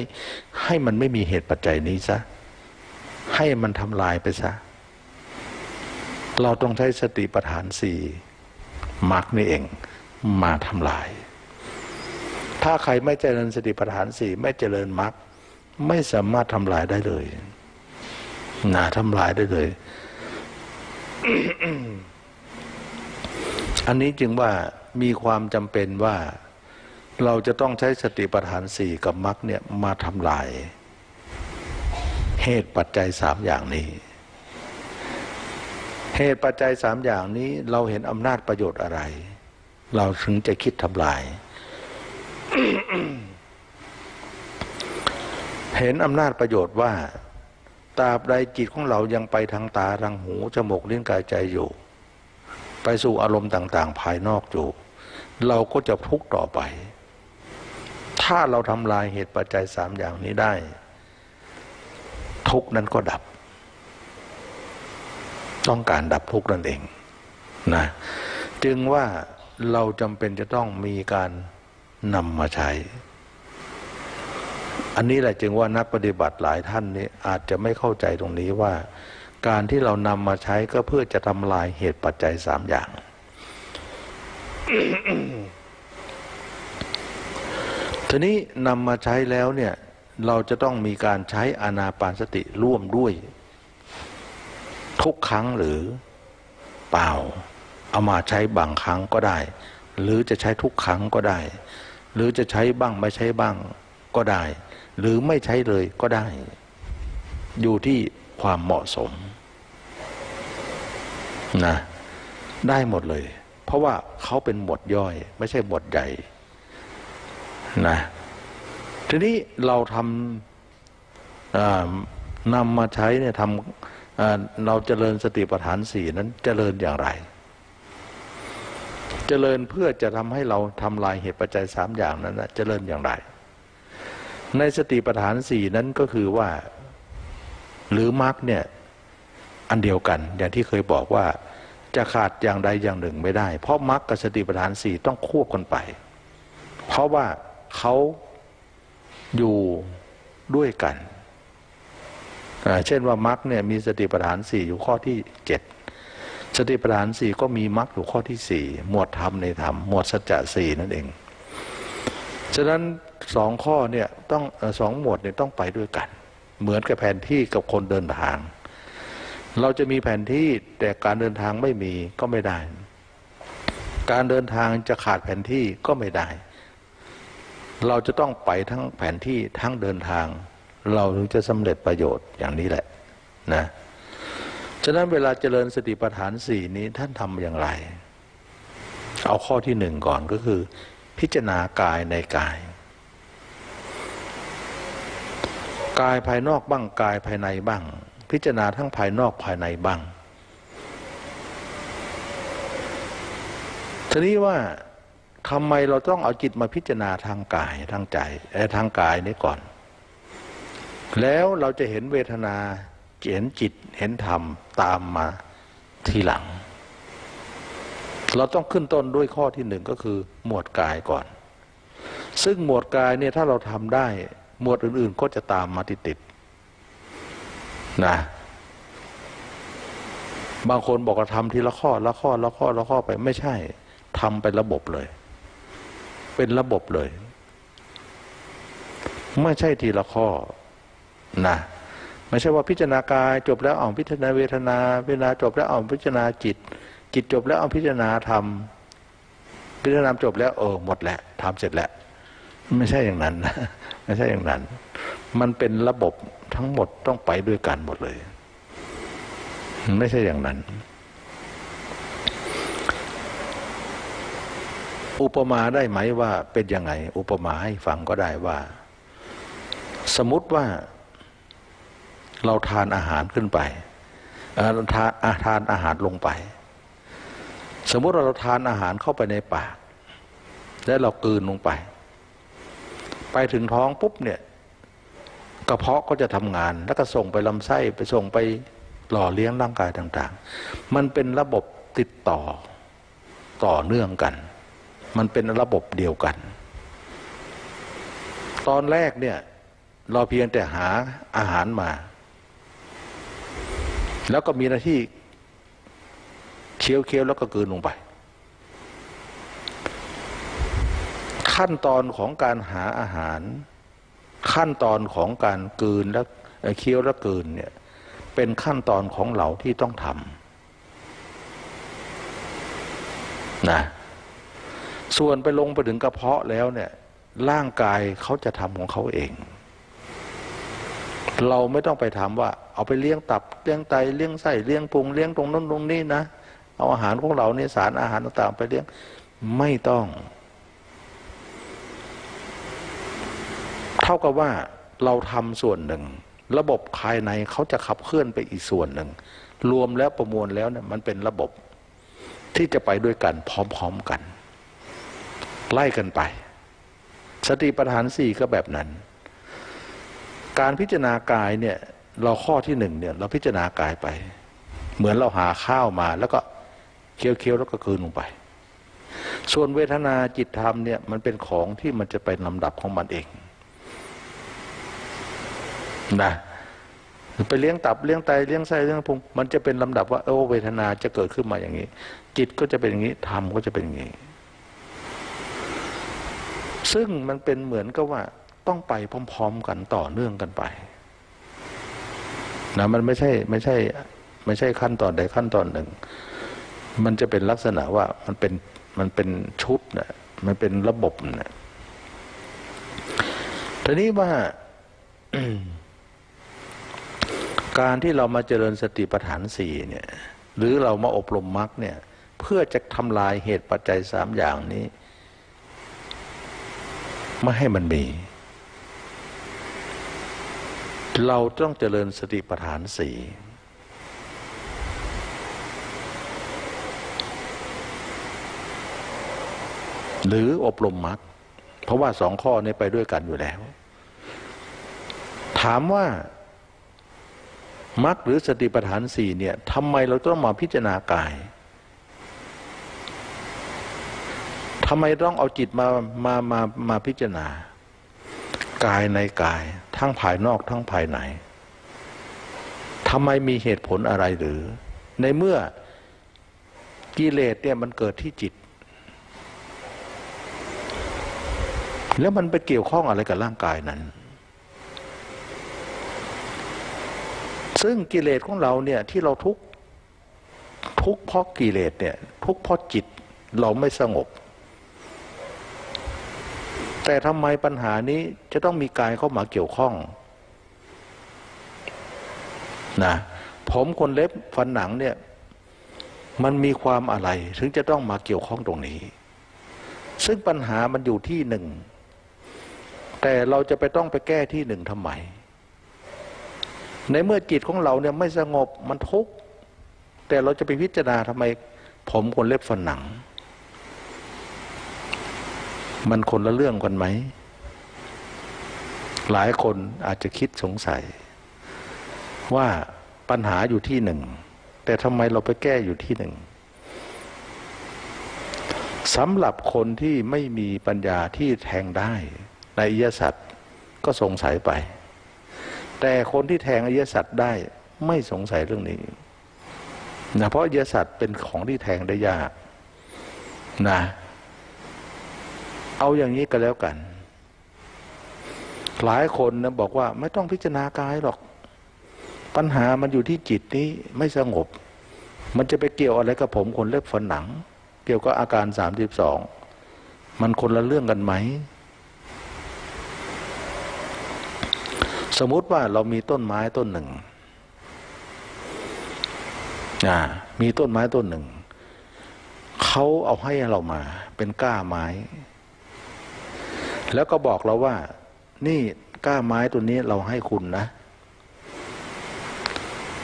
ให้มันไม่มีเหตุปัจจัยนี้ซะให้มันทำลายไปซะเราต้องใช้สติปัฏฐานสี่มรรคนี่เองมาทำลายถ้าใครไม่เจริญสติปัฏฐานสี่ไม่เจริญมรรคไม่สามารถทำลายได้เลยนะทำลายได้เลย อันนี้จึงว่ามีความจำเป็นว่าเราจะต้องใช้สติปัฏฐานสี่กับมรรคเนี่ยมาทำลายเหตุปัจจัยสามอย่างนี้ เหตุปัจจัยสามอย่างนี้เราเห็นอำนาจประโยชน์อะไรเราถึงจะคิดทำลาย เห็นอำนาจประโยชน์ว่าตราบใดจิตของเรายังไปทางตาทางหูจมูกลิ้นกายใจอยู่ไปสู่อารมณ์ต่างๆภายนอกอยู่เราก็จะทุกข์ต่อไปถ้าเราทำลายเหตุปัจจัยสามอย่างนี้ได้ทุกข์นั้นก็ดับต้องการดับทุกข์นั่นเองนะจึงว่าเราจำเป็นจะต้องมีการนำมาใช้อันนี้แหละจึงว่านักปฏิบัติหลายท่านนี้อาจจะไม่เข้าใจตรงนี้ว่าการที่เรานำมาใช้ก็เพื่อจะทำลายเหตุปัจจัยสามอย่าง ทีนี้นำมาใช้แล้วเนี่ยเราจะต้องมีการใช้อานาปานสติร่วมด้วยทุกครั้งหรือเปล่าเอามาใช้บางครั้งก็ได้หรือจะใช้ทุกครั้งก็ได้หรือจะใช้บ้างไม่ใช้บ้างก็ได้หรือไม่ใช้เลยก็ได้อยู่ที่ความเหมาะสมนะได้หมดเลยเพราะว่าเขาเป็นหมวดย่อยไม่ใช่หมวดใหญ่นะทีนี้เราทำนำมาใช้เนี่ยทำเราเจริญสติปัฏฐานสี่นั้นเจริญอย่างไรเจริญเพื่อจะทำให้เราทำลายเหตุปัจจัยสามอย่างนั้นนะเจริญอย่างไรในสติปัฏฐานสี่นั้นก็คือว่าหรือมรรคเนี่ยอันเดียวกันอย่างที่เคยบอกว่าจะขาดอย่างใดอย่างหนึ่งไม่ได้เพราะมรรคกับสติปัฏฐานสี่ต้องควบกันไปเพราะว่าเขาอยู่ด้วยกันเช่นว่ามรรคเนี่ยมีสติปัฏฐานสี่อยู่ข้อที่เจ็ดสติปัฏฐานสี่ก็มีมรรคอยู่ข้อที่สี่หมวดธรรมในธรรมหมวดสัจจะสี่นั่นเองฉะนั้นสองข้อเนี่ยต้องสองหมวดเนี่ยต้องไปด้วยกันเหมือนกับแผนที่กับคนเดินทางเราจะมีแผนที่แต่การเดินทางไม่มีก็ไม่ได้การเดินทางจะขาดแผนที่ก็ไม่ได้เราจะต้องไปทั้งแผนที่ทั้งเดินทางเราถึงจะสำเร็จประโยชน์อย่างนี้แหละนะฉะนั้นเวลาเจริญสติปัฏฐานสี่นี้ท่านทำอย่างไรเอาข้อที่หนึ่งก่อนก็คือพิจารณากายในกายกายภายนอกบ้างกายภายในบ้างพิจารณาทั้งภายนอกภายในบ้างทีนี้ว่าทำไมเราต้องเอาจิตมาพิจารณาทางกายทางใจทางกายนี้ก่อนแล้วเราจะเห็นเวทนาเห็นจิตเห็นธรรมตามมาทีหลังเราต้องขึ้นต้นด้วยข้อที่หนึ่งก็คือหมวดกายก่อนซึ่งหมวดกายเนี่ยถ้าเราทำได้หมวดอื่นๆก็จะตามมาติดๆนะบางคนบอกว่าทำทีละข้อละข้อละข้อละข้อไปไม่ใช่ทำเป็นระบบเลยเป็นระบบเลยไม่ใช่ทีละข้อนะไม่ใช่ว่าพิจารณากายจบแล้วอ่อมพิจารณาเวทนาเวทนาจบแล้วอ่อมพิจารณาจิตจิตจบแล้วอ่อมพิจารณาธรรมพิจารณาจบแล้วเออหมดแล้วทำเสร็จแล้วไม่ใช่อย่างนั้นนะไม่ใช่อย่างนั้นมันเป็นระบบทั้งหมดต้องไปด้วยกันหมดเลยไม่ใช่อย่างนั้นอุปมาได้ไหมว่าเป็นยังไงอุปมาให้ฟังก็ได้ว่าสมมติว่าเราทานอาหารขึ้นไปเราทานทานอาหารลงไปสมมติเราทานอาหารเข้าไปในปากแล้วเรากลืนลงไปไปถึงท้องปุ๊บเนี่ยกระเพาะก็จะทำงานแล้วก็ส่งไปลำไส้ไปส่งไปหล่อเลี้ยงร่างกายต่างๆมันเป็นระบบติดต่อต่อเนื่องกันมันเป็นระบบเดียวกันตอนแรกเนี่ยเราเพียงแต่หาอาหารมาแล้วก็มีหน้าที่เคี้ยวๆแล้วก็กลืนลงไปขั้นตอนของการหาอาหารขั้นตอนของการกลืนและเคี้ยวและกลืนเนี่ยเป็นขั้นตอนของเราที่ต้องทำนะส่วนไปลงไปถึงกระเพาะแล้วเนี่ยร่างกายเขาจะทำของเขาเองเราไม่ต้องไปถามว่า เอาไปเลี้ยงตับเลี้ยงไตเลี้ยงไส้เลี้ยงพุงเลี้ยงตรงนู้นตรงนี้นะเอาอาหารของเราเนี่ยสารอาหารต่างๆไปเลี้ยงไม่ต้องเท่ากับว่าเราทำส่วนหนึ่งระบบภายในเขาจะขับเคลื่อนไปอีกส่วนหนึ่งรวมแล้วประมวลแล้วเนี่ยมันเป็นระบบที่จะไปด้วยกันพร้อมๆกันไล่กันไปสติปัฏฐานสี่ก็แบบนั้นการพิจารณากายเนี่ยเราข้อที่หนึ่งเนี่ยเราพิจารณากายไปเหมือนเราหาข้าวมาแล้วก็เคี้ยวเคี้ยวแล้วก็กลืนลงไปส่วนเวทนาจิตธรรมเนี่ยมันเป็นของที่มันจะเป็นลำดับของมันเองนะไปเลี้ยงตับเลี้ยงไตเลี้ยงไส้เลี้ยงพุงมันจะเป็นลำดับว่าเออเวทนาจะเกิดขึ้นมาอย่างนี้จิตก็จะเป็นอย่างนี้ธรรมก็จะเป็นอย่างนี้ซึ่งมันเป็นเหมือนกับว่าต้องไปพร้อมๆกันต่อเนื่องกันไปนะมันไม่ใช่ไม่ใช่ไม่ใช่ขั้นตอนใดขั้นตอนหนึ่งมันจะเป็นลักษณะว่ามันเป็นมันเป็นชุดนะมันเป็นระบบนะทีนี้ว่า การที่เรามาเจริญสติปัฏฐานสี่เนี่ยหรือเรามาอบรมมรรคเนี่ยเพื่อจะทำลายเหตุปัจจัยสามอย่างนี้ไม่ให้มันมีเราต้องเจริญสติปัฏฐานสี่หรืออบรมมรรคเพราะว่าสองข้อนี้ไปด้วยกันอยู่แล้วถามว่ามรรคหรือสติปัฏฐานสี่เนี่ยทำไมเราต้องมาพิจารณากายทำไมต้องเอาจิตมามามามาพิจารณากายในกายทั้งภายนอกทั้งภายในทำไมมีเหตุผลอะไรหรือในเมื่อกิเลสเนี่ยมันเกิดที่จิตแล้วมันไปเกี่ยวข้องอะไรกับร่างกายนั้นซึ่งกิเลสของเราเนี่ยที่เราทุกข์ทุกข์เพราะกิเลสเนี่ยทุกข์เพราะจิตเราไม่สงบแต่ทำไมปัญหานี้จะต้องมีกายเข้ามาเกี่ยวข้องนะผมขนเล็บฟันหนังเนี่ยมันมีความอะไรถึงจะต้องมาเกี่ยวข้องตรงนี้ซึ่งปัญหามันอยู่ที่หนึ่งแต่เราจะไปต้องไปแก้ที่หนึ่งทำไมในเมื่อจิตของเราเนี่ยไม่สงบมันทุกข์แต่เราจะไปพิจารณาทำไมผมขนเล็บฟันหนังมันคนละเรื่องกันไหมหลายคนอาจจะคิดสงสัยว่าปัญหาอยู่ที่หนึ่งแต่ทำไมเราไปแก้อยู่ที่หนึ่งสำหรับคนที่ไม่มีปัญญาที่แทงได้ในอริยสัจก็สงสัยไปแต่คนที่แทงอริยสัจได้ไม่สงสัยเรื่องนี้นะเพราะอริยสัจเป็นของที่แทงได้ยากนะเอาอย่างนี้ก็แล้วกันหลายคนนะบอกว่าไม่ต้องพิจารณากายหรอกปัญหามันอยู่ที่จิตนี้ไม่สงบมันจะไปเกี่ยวอะไรกับผมขนเล็บฟันหนังเกี่ยวกับอาการสามสิบสองมันคนละเรื่องกันไหมสมมุติว่าเรามีต้นไม้ต้นหนึ่งอ่ามีต้นไม้ต้นหนึ่งเขาเอาให้เรามาเป็นก้าไม้แล้วก็บอกเราว่านี่ก้าไม้ตัวนี้เราให้คุณนะ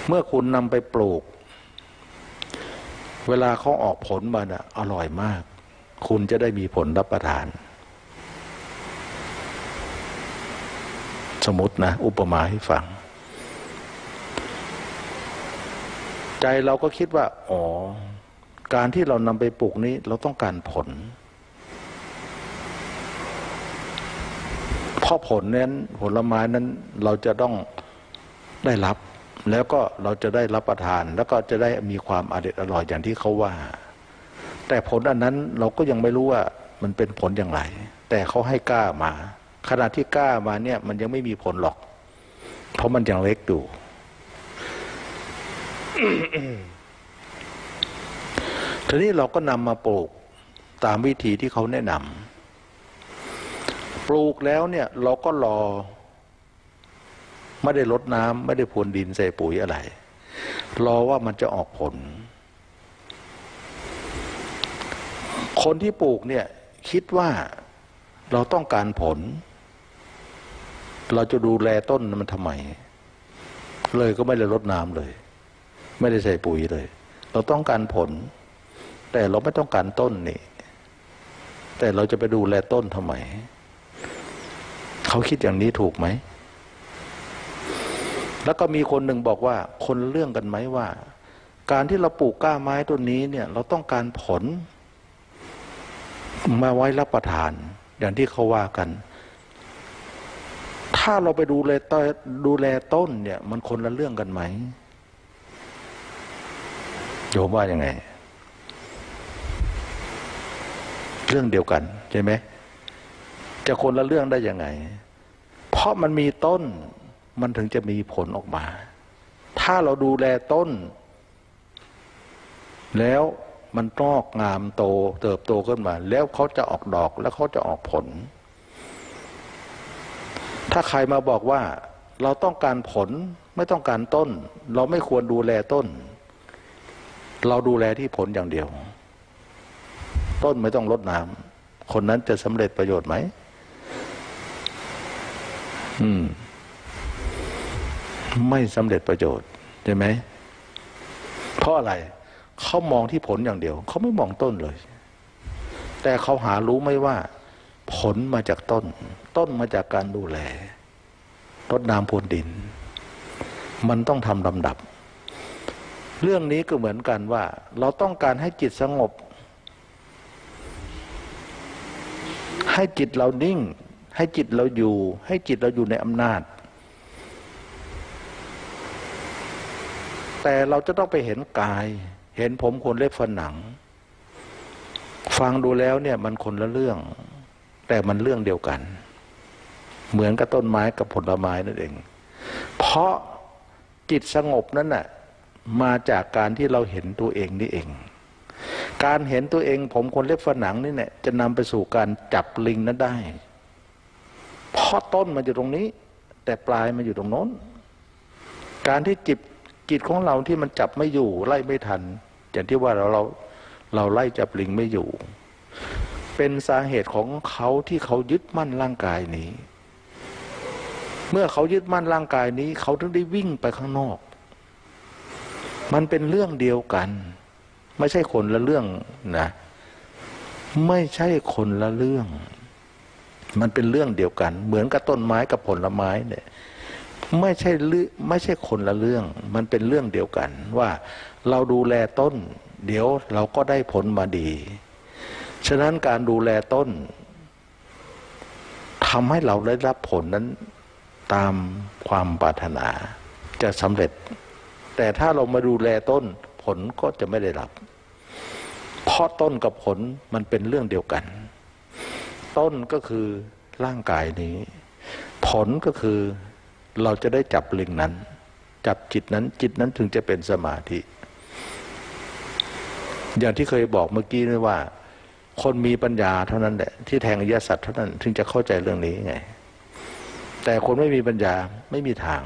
เมื่อคุณนำไปปลูกเวลาเขาออกผลมาเนี่ยอร่อยมากคุณจะได้มีผลรับประทานสมมตินะอุปมาให้ฟังใจเราก็คิดว่าอ๋อการที่เรานำไปปลูกนี้เราต้องการผลข้อผลนั้นผลไม้นั้นเราจะต้องได้รับแล้วก็เราจะได้รับประทานแล้วก็จะได้มีความอร่อยอร่อยอย่างที่เขาว่าแต่ผลอันนั้นเราก็ยังไม่รู้ว่ามันเป็นผลอย่างไรแต่เขาให้กล้ามาขณะที่กล้ามาเนี่ยมันยังไม่มีผลหรอกเพราะมันยังเล็กอยู่ ทีนี้เราก็นำมาปลูกตามวิธีที่เขาแนะนำปลูกแล้วเนี่ยเราก็รอ ไม่ได้ลดน้ำไม่ได้พรวนดินใส่ปุ๋ยอะไรรอว่ามันจะออกผลคนที่ปลูกเนี่ยคิดว่าเราต้องการผลเราจะดูแลต้นมันทำไมเลยก็ไม่ได้รดน้ำเลยไม่ได้ใส่ปุ๋ยเลยเราต้องการผลแต่เราไม่ต้องการต้นนี่แต่เราจะไปดูแลต้นทำไมเขาคิดอย่างนี้ถูกไหมแล้วก็มีคนหนึ่งบอกว่าคนเรื่องกันไหมว่าการที่เราปลูกก้าไม้ต้นนี้เนี่ยเราต้องการผลมาไว้รับประทานอย่างที่เขาว่ากันถ้าเราไปดูแลดูแลต้นเนี่ยมันคนละเรื่องกันไหมโยมว่ายังไงเรื่องเดียวกันใช่ไหมจะคนละเรื่องได้ยังไงเพราะมันมีต้นมันถึงจะมีผลออกมาถ้าเราดูแลต้นแล้วมันงอกงามโตเติบโตขึ้นมาแล้วเขาจะออกดอกแล้วเขาจะออกผลถ้าใครมาบอกว่าเราต้องการผลไม่ต้องการต้นเราไม่ควรดูแลต้นเราดูแลที่ผลอย่างเดียวต้นไม่ต้องรดน้ำคนนั้นจะสำเร็จประโยชน์ไหมอืมไม่สำเร็จประโยชน์ใช่ไหมเพราะอะไรเขามองที่ผลอย่างเดียวเขาไม่มองต้นเลยแต่เขาหารู้ไม่ว่าผลมาจากต้นต้นมาจากการดูแลรดน้ำพรวนดินมันต้องทำลำดับเรื่องนี้ก็เหมือนกันว่าเราต้องการให้จิตสงบให้จิตเรานิ่งให้จิตเราอยู่ให้จิตเราอยู่ในอำนาจแต่เราจะต้องไปเห็นกายเห็นผมขนเล็บฟันหนังฟังดูแล้วเนี่ยมันคนละเรื่องแต่มันเรื่องเดียวกันเหมือนกับต้นไม้กับผลไม้นั่นเองเพราะจิตสงบนั้นน่ะมาจากการที่เราเห็นตัวเองนี่เองการเห็นตัวเองผมขนเล็บฟันหนังนี่เนี่ยจะนำไปสู่การจับลิงนั้นได้เพราะต้นมันอยู่ตรงนี้แต่ปลายมันอยู่ตรงโน้นการที่จิตจิตของเราที่มันจับไม่อยู่ไล่ไม่ทันอย่างที่ว่าเราเราเราไล่จับลิงไม่อยู่เป็นสาเหตุของเขาที่เขายึดมั่นร่างกายนี้เมื่อเขายึดมั่นร่างกายนี้เขาถึงได้วิ่งไปข้างนอกมันเป็นเรื่องเดียวกันไม่ใช่คนละเรื่องนะไม่ใช่คนละเรื่องมันเป็นเรื่องเดียวกันเหมือนกับต้นไม้กับผลไม้เนี่ยไม่ใช่ไม่ใช่คนละเรื่องมันเป็นเรื่องเดียวกันว่าเราดูแลต้นเดี๋ยวเราก็ได้ผลมาดีฉะนั้นการดูแลต้นทำให้เราได้รับผลนั้นตามความปรารถนาจะสำเร็จแต่ถ้าเรามาดูแลต้นผลก็จะไม่ได้รับเพราะต้นกับผลมันเป็นเรื่องเดียวกันต้นก็คือร่างกายนี้ผลก็คือเราจะได้จับลิงนั้นจับจิตนั้นจิตนั้นถึงจะเป็นสมาธิอย่างที่เคยบอกเมื่อกี้นี่ว่าคนมีปัญญาเท่านั้นแหละที่แทงอริยสัจเท่านั้นถึงจะเข้าใจเรื่องนี้ไงแต่คนไม่มีปัญญาไม่มีทาง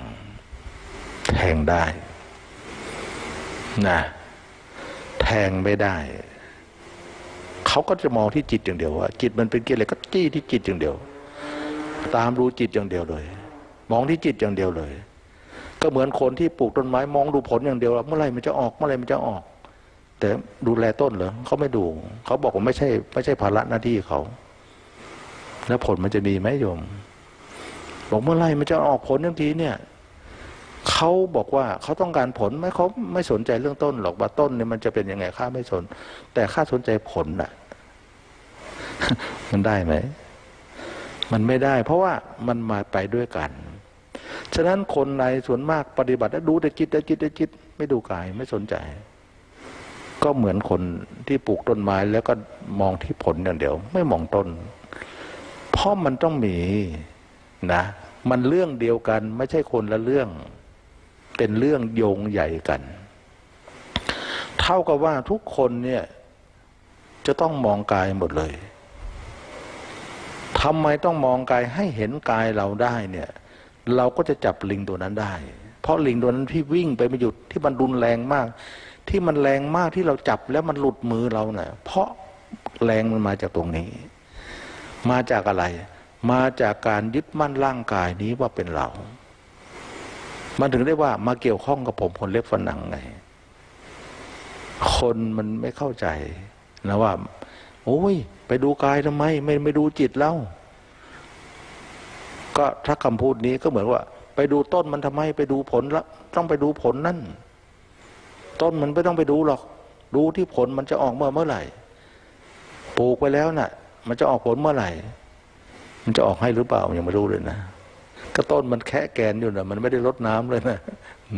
แทงได้นะแทงไม่ได้เขาก็จะมองที่จิตอย่างเดียวว่าจิตมันเป็นกิเลสก็จี้ที่จิตอย่างเดียวตามรู้จิตอย่างเดียวเลยมองที่จิตอย่างเดียวเลยก็เหมือนคนที่ปลูกต้นไม้มองดูผลอย่างเดียวว่าเมื่อไรมันจะออกเมื่อไรมันจะออกแต่ดูแลต้นเหรอเขาไม่ดูเขาบอกว่าไม่ใช่ไม่ใช่ภาระหน้าที่เขาแล้วผลมันจะมีไหมโยมบอกเมื่อไรมันจะออกผลอย่างทีเนี่ยเขาบอกว่าเขาต้องการผลไหมเขาไม่สนใจเรื่องต้นหรอกว่าต้นเนี่ยมันจะเป็นยังไงข้าไม่สนแต่ข้าสนใจผลน่ะ มันได้ไหมมันไม่ได้เพราะว่ามันมาไปด้วยกันฉะนั้นคนในส่วนมากปฏิบัติแล้วดูแต่จิตแต่จิตแต่จิตไม่ดูกายไม่สนใจก็เหมือนคนที่ปลูกต้นไม้แล้วก็มองที่ผลอย่างเดียวไม่มองต้นเพราะมันต้องมีนะมันเรื่องเดียวกันไม่ใช่คนละเรื่องเป็นเรื่องโยงใหญ่กันเท่ากับว่าทุกคนเนี่ยจะต้องมองกายหมดเลยทำไมต้องมองกายให้เห็นกายเราได้เนี่ย เราก็จะจับลิงตัวนั้นได้เพราะลิงตัวนั้นที่วิ่งไปไม่หยุดที่มันรุนแรงมากที่มันแรงมากที่เราจับแล้วมันหลุดมือเราเนี่ยเพราะแรงมันมาจากตรงนี้มาจากอะไรมาจากการยึดมั่นร่างกายนี้ว่าเป็นเรามันถึงได้ว่ามาเกี่ยวข้องกับผมคนเล็บฟันหนังไงคนมันไม่เข้าใจนะว่าโอ้ยไปดูกายทำไมไม่ไม่ดูจิตเล่าก็ถ้าคำพูดนี้ก็เหมือนว่าไปดูต้นมันทำไมไปดูผลละต้องไปดูผลนั่นต้นมันไม่ต้องไปดูหรอกดูที่ผลมันจะออกเมื่อเมื่อไหร่ปลูกไปแล้วน่ะมันจะออกผลเมื่อไหร่มันจะออกให้หรือเปล่ายังไม่รู้เลยนะก็ต้นมันแค่แกนอยู่นะมันไม่ได้รดน้ำเลยนะ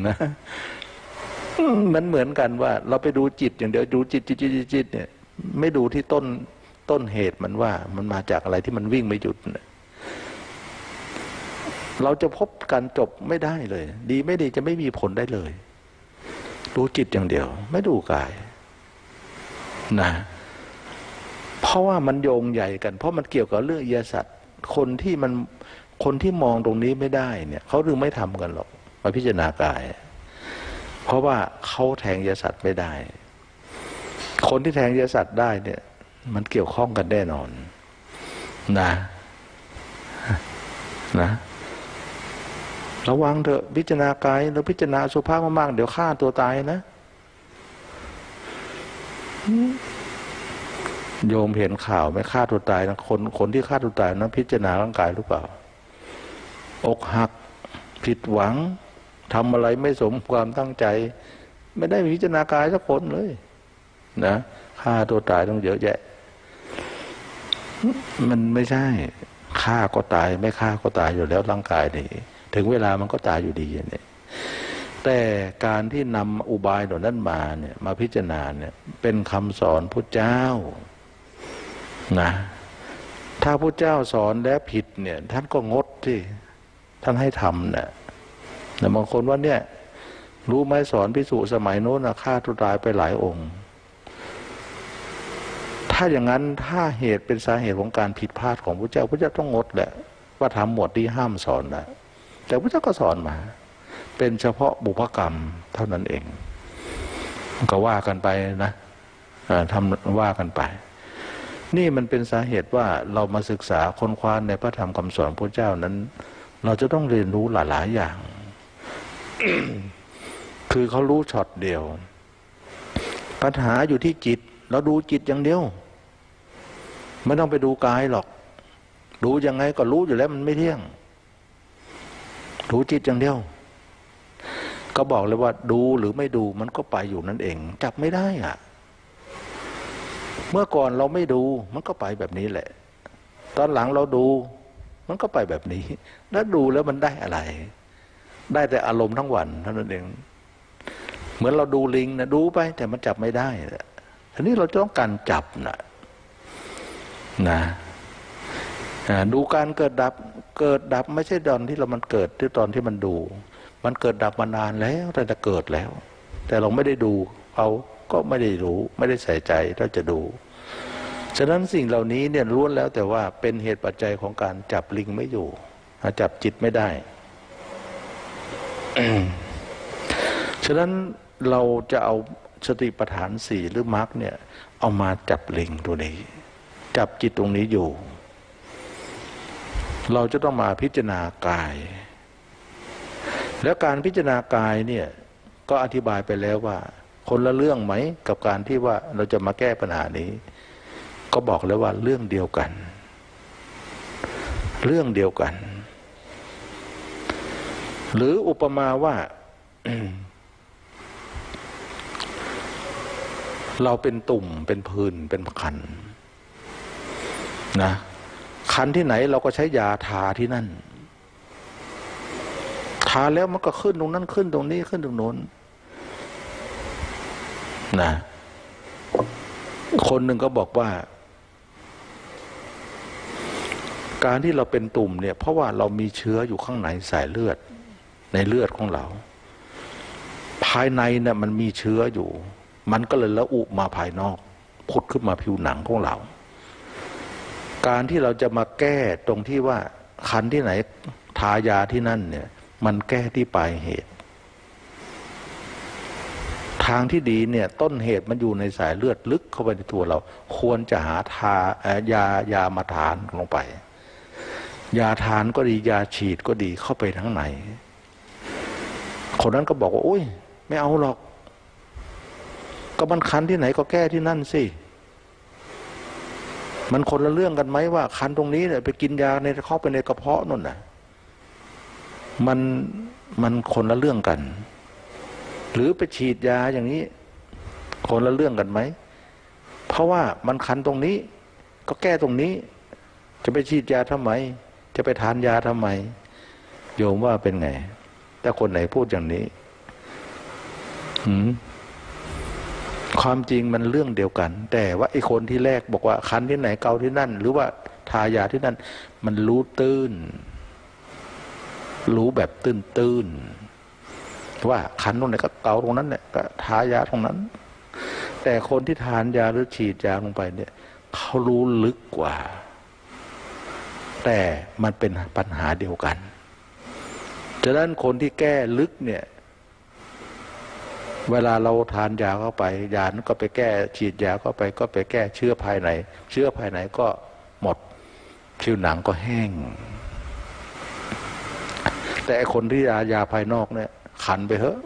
นะมันเหมือนกันว่าเราไปดูจิตอย่างเดียวดูจิตจิตจิตจิตเนี่ยไม่ดูที่ต้นต้นเหตุมันว่ามันมาจากอะไรที่มันวิ่งไม่หยุดเราจะพบการจบไม่ได้เลยดีไม่ดีจะไม่มีผลได้เลยดูจิตอย่างเดียวไม่ดูกายนะเพราะว่ามันโยงใหญ่กันเพราะมันเกี่ยวกับเรื่องยาสัตว์คนที่มันคนที่มองตรงนี้ไม่ได้เนี่ยเขาถึงไม่ทำกันหรอกมาพิจารณากายเพราะว่าเขาแทงยาสัตว์ไม่ได้คนที่แทงยาสัตว์ได้เนี่ยมันเกี่ยวข้องกันแน่นอนนะนะระวังเถอะพิจารณากายเราพิจารณาสุภาพมากๆเดี๋ยวฆ่าตัวตายนะโยมเห็นข่าวไม่ฆ่าตัวตายนะคนคนที่ฆ่าตัวตายนะพิจารณาร่างกายหรือเปล่าอกหักผิดหวังทำอะไรไม่สมความตั้งใจไม่ได้พิจารณากายสักคนเลยนะฆ่าตัวตายต้องเยอะแยะมันไม่ใช่ฆ่าก็ตายไม่ฆ่าก็ตายอยู่แล้วร่างกายนี่ถึงเวลามันก็ตายอยู่ดีเนี่ยแต่การที่นำอุบายเหล่านั้นมาเนี่ยมาพิจารณาเนี่ยเป็นคำสอนพุทธเจ้านะถ้าพุทธเจ้าสอนแล้วผิดเนี่ยท่านก็งดที่ท่านให้ทำนะแต่บางคนว่าเนี่ยรู้ไหมสอนภิกษุสมัยโน้นนะฆ่าตัวตายไปหลายองค์ถ้าอย่างนั้นถ้าเหตุเป็นสาเหตุของการผิดพลาดของพุทธเจ้าพุทธเจ้าต้องงดแหละว่าทำหมวดที่ห้ามสอนนะแต่พุทธเจ้าก็สอนมาเป็นเฉพาะบุพกรรมเท่านั้นเองก็ว่ากันไปนะทำว่ากันไปนี่มันเป็นสาเหตุว่าเรามาศึกษาค้นคว้าในพระธรรมคำสอนพระเจ้านั้นเราจะต้องเรียนรู้หลายๆอย่าง คือเขารู้ช็อตเดียวปัญหาอยู่ที่จิตเราดูจิตอย่างเดียวไม่ต้องไปดูกายหรอกดูยังไงก็รู้อยู่แล้วมันไม่เที่ยงดูจิตอย่างเดียวก็บอกเลยว่าดูหรือไม่ดูมันก็ไปอยู่นั่นเองจับไม่ได้อ่ะเมื่อก่อนเราไม่ดูมันก็ไปแบบนี้แหละตอนหลังเราดูมันก็ไปแบบนี้แล้วดูแล้วมันได้อะไรได้แต่อารมณ์ทั้งวันเท่านั้นเองเหมือนเราดูลิงนะดูไปแต่มันจับไม่ได้ทีนี้เราต้องการจับนะนะดูการเกิดดับเกิดดับไม่ใช่ตอนที่เรามันเกิดที่ตอนที่มันดูมันเกิดดับมานานแล้วแต่จะเกิดแล้วแต่เราไม่ได้ดูเขาก็ไม่ได้รู้ไม่ได้ใส่ใจเราจะดูฉะนั้นสิ่งเหล่านี้เนี่ยล้วนแล้วแต่ว่าเป็นเหตุปัจจัยของการจับลิงไม่อยู่จับจิตไม่ได้ ฉะนั้นเราจะเอาสติปัฏฐานสี่หรือมรรคเนี่ยเอามาจับลิงตัวนี้จับจิตตรงนี้อยู่เราจะต้องมาพิจารณากายแล้วการพิจารณากายเนี่ยก็อธิบายไปแล้วว่าคนละเรื่องไหมกับการที่ว่าเราจะมาแก้ปัญหานี้ก็บอกแล้วว่าเรื่องเดียวกันเรื่องเดียวกันหรืออุปมาว่า เราเป็นตุ่มเป็นผื่นเป็นคันนะคันที่ไหนเราก็ใช้ยาทาที่นั่นทาแล้วมันก็ขึ้นตรงนั้นขึ้นตรงนี้ขึ้นตรงโน้นนะคนหนึ่งก็บอกว่าการที่เราเป็นตุ่มเนี่ยเพราะว่าเรามีเชื้ออยู่ข้างในสายเลือดในเลือดของเราภายในเนี่ยมันมีเชื้ออยู่มันก็เลยละอุมาภายนอกผุดขึ้นมาผิวหนังของเราการที่เราจะมาแก้ตรงที่ว่าคันที่ไหน ทายาที่นั่นเนี่ยมันแก้ที่ปลายเหตุทางที่ดีเนี่ยต้นเหตุมันอยู่ในสายเลือดลึกเข้าไปในตัวเราควรจะหาทายายามาทานลงไปยาทานก็ดียาฉีดก็ดีเข้าไปทั้งไหนคนนั้นก็บอกว่าโอ้ยไม่เอาหรอกก็มันคันที่ไหนก็แก้ที่นั่นสิมันคนละเรื่องกันไหมว่าคันตรงนี้เนี่ยไปกินยาในเข้าไปในกระเพาะนั่นน่ะมันมันคนละเรื่องกันหรือไปฉีดยาอย่างนี้คนละเรื่องกันไหมเพราะว่ามันคันตรงนี้ก็แก้ตรงนี้จะไปฉีดยาทำไมจะไปทานยาทำไมโยมว่าเป็นไงแต่คนไหนพูดอย่างนี้หืมความจริงมันเรื่องเดียวกันแต่ว่าไอ้คนที่แรกบอกว่าคันที่ไหนเกาที่นั่นหรือว่าทายาที่นั่นมันรู้ตื้นรู้แบบตื้นตื้นว่าคันตรงไหนก็เกาตรงนั้นเนี่ยก็ทายาตรงนั้นแต่คนที่ทานยาหรือฉีดยาลงไปเนี่ยเขารู้ลึกกว่าแต่มันเป็นปัญหาเดียวกันฉะนั้นคนที่แก้ลึกเนี่ยเวลาเราทานยาเข้าไปยานั้นก็ไปแก้ฉีดยาเข้าไปก็ไปแก้เชื้อภายในเชื้อภายในก็หมดผิวหนังก็แห้งแต่คนที่ยายาภายนอกเนี่ยขันไปเถอะ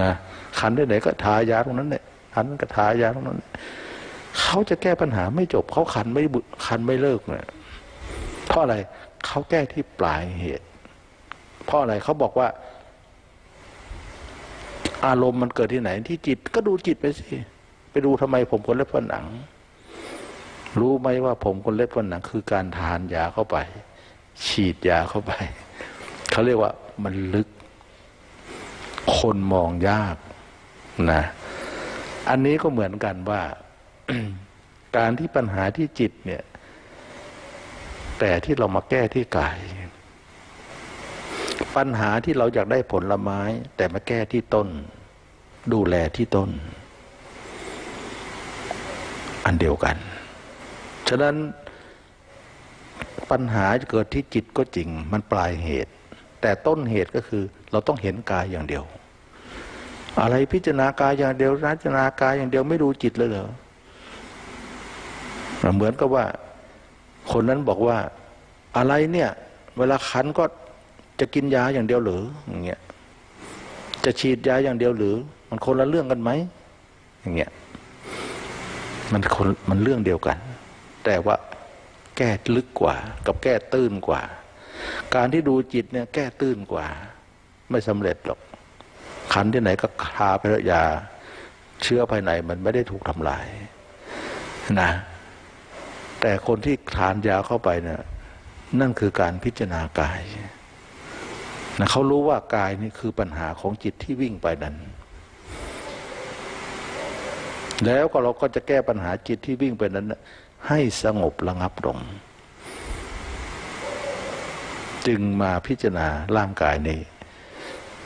นะขันที่ไหนก็ทายาตรงนั้นเนี่ยขันก็ทายาตรงนั้นเขาจะแก้ปัญหาไม่จบเขาขันไม่บุขันไม่เลิกเนี่ยเพราะอะไรเขาแก้ที่ปลายเหตุเพราะอะไรเขาบอกว่าอารมณ์มันเกิดที่ไหนที่จิตก็ดูจิตไปสิไปดูทำไมผมคนเล็บฟันหนังรู้ไหมว่าผมคนเล็บฟันหนังคือการทานยาเข้าไปฉีดยาเข้าไปเขาเรียกว่ามันลึกคนมองยากนะอันนี้ก็เหมือนกันว่า การที่ปัญหาที่จิตเนี่ยแต่ที่เรามาแก้ที่กายปัญหาที่เราอยากได้ผลไม้แต่มาแก้ที่ต้นดูแลที่ต้นอันเดียวกันฉะนั้นปัญหาเกิดที่จิตก็จริงมันปลายเหตุแต่ต้นเหตุก็คือเราต้องเห็นกายอย่างเดียวอะไรพิจารณากายอย่างเดียวพิจารณากายอย่างเดียวไม่ดูจิตเลยเหรอเหมือนกับว่าคนนั้นบอกว่าอะไรเนี่ยเวลาคันก็จะกินยาอย่างเดียวหรืออย่างเงี้ยจะฉีดยาอย่างเดียวหรือมันคนละเรื่องกันไหมอย่างเงี้ยมันคนมันเรื่องเดียวกันแต่ว่าแก้ลึกกว่ากับแก้ตื้นกว่าการที่ดูจิตเนี่ยแก้ตื้นกว่าไม่สำเร็จหรอกขันที่ไหนก็ทาไปแล้วยาเชื้อภายในมันไม่ได้ถูกทำลายนะแต่คนที่ทานยาเข้าไปเนี่ยนั่นคือการพิจารณากายนะเขารู้ว่ากายนี่คือปัญหาของจิตที่วิ่งไปนั้นแล้วก็เราก็จะแก้ปัญหาจิตที่วิ่งไปนั้นให้สงบระงับลงจึงมาพิจารณาร่างกายนี้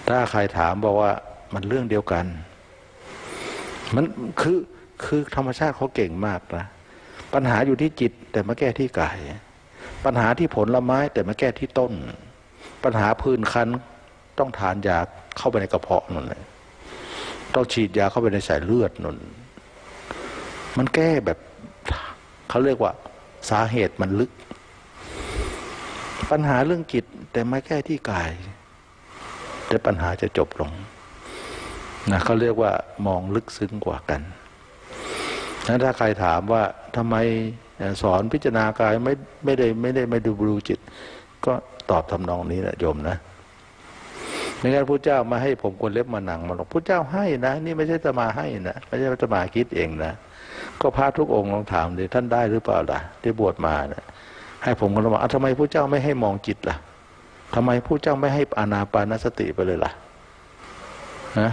ถ้าใครถามบอกว่ามันเรื่องเดียวกันมันคือคือธรรมชาติเขาเก่งมากนะปัญหาอยู่ที่จิตแต่มาแก้ที่กายปัญหาที่ผลไม้แต่มาแก้ที่ต้นปัญหาพื้นคันต้องทานยาเข้าไปในกระเพาะนั่นเลยต้องฉีดยาเข้าไปในสายเลือดนั่นมันแก้แบบเขาเรียกว่าสาเหตุมันลึกปัญหาเรื่องจิตแต่ไม่แก้ที่กายแต่ปัญหาจะจบลงนะเขาเรียกว่ามองลึกซึ้งกว่ากันนั้นถ้าใครถามว่าทำไมสอนพิจารณากายไม่ไม่ได้ไม่ได้ไม่ดูบรูจิตก็ตอบทำนองนี้นะโยมนะไม่งั้นพระเจ้ามาให้ผมคนเล็บมาหนังมาหรอกพระเจ้าให้นะนี่ไม่ใช่จะมาให้นะไม่ใช่จะมาคิดเองนะก็พระทุกองค์ลองถามดิท่านได้หรือเปล่าล่ะที่บวชมานะให้ผมก็เลยว่าทำไมพระเจ้าไม่ให้มองจิตล่ะทำไมพระเจ้าไม่ให้อานาปานสติไปเลยล่ะ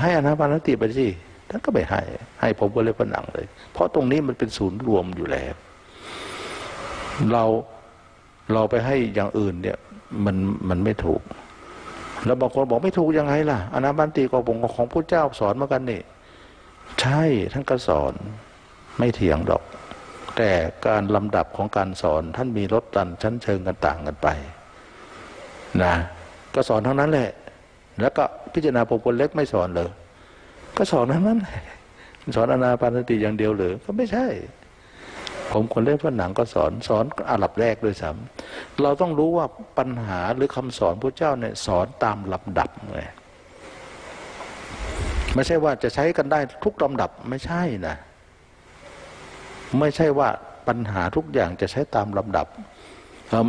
ให้อานาปานสติไปสิท่านก็ไม่ให้ให้ผมก็เลยผนังเลยเพราะตรงนี้มันเป็นศูนย์รวมอยู่แล้วเราเราไปให้อย่างอื่นเนี่ยมันมันไม่ถูกแล้วบางคนบอกไม่ถูกยังไงล่ะอานาปานสติของของพระเจ้าสอนเหมือนกันนี่ใช่ท่านก็สอนไม่เถียงหรอก แต่การลำดับของการสอนท่านมีลดตันชั้นเชิงกันต่างกันไปนะก็สอนทั้งนั้นแหละแล้วก็พิจารณาบุคคลเล็กไม่สอนเลยก็สอนทั้งนั้นสอนอานาปานสติอย่างเดียวหรือก็ไม่ใช่ผมคนเล่นพระหนังก็สอนสอนอันดับแรกด้วยซ้ำเราต้องรู้ว่าปัญหาหรือคำสอนพระเจ้าเนี่ยสอนตามลำดับเลยไม่ใช่ว่าจะใช้กันได้ทุกลำดับไม่ใช่นะไม่ใช่ว่าปัญหาทุกอย่างจะใช้ตามลำดับ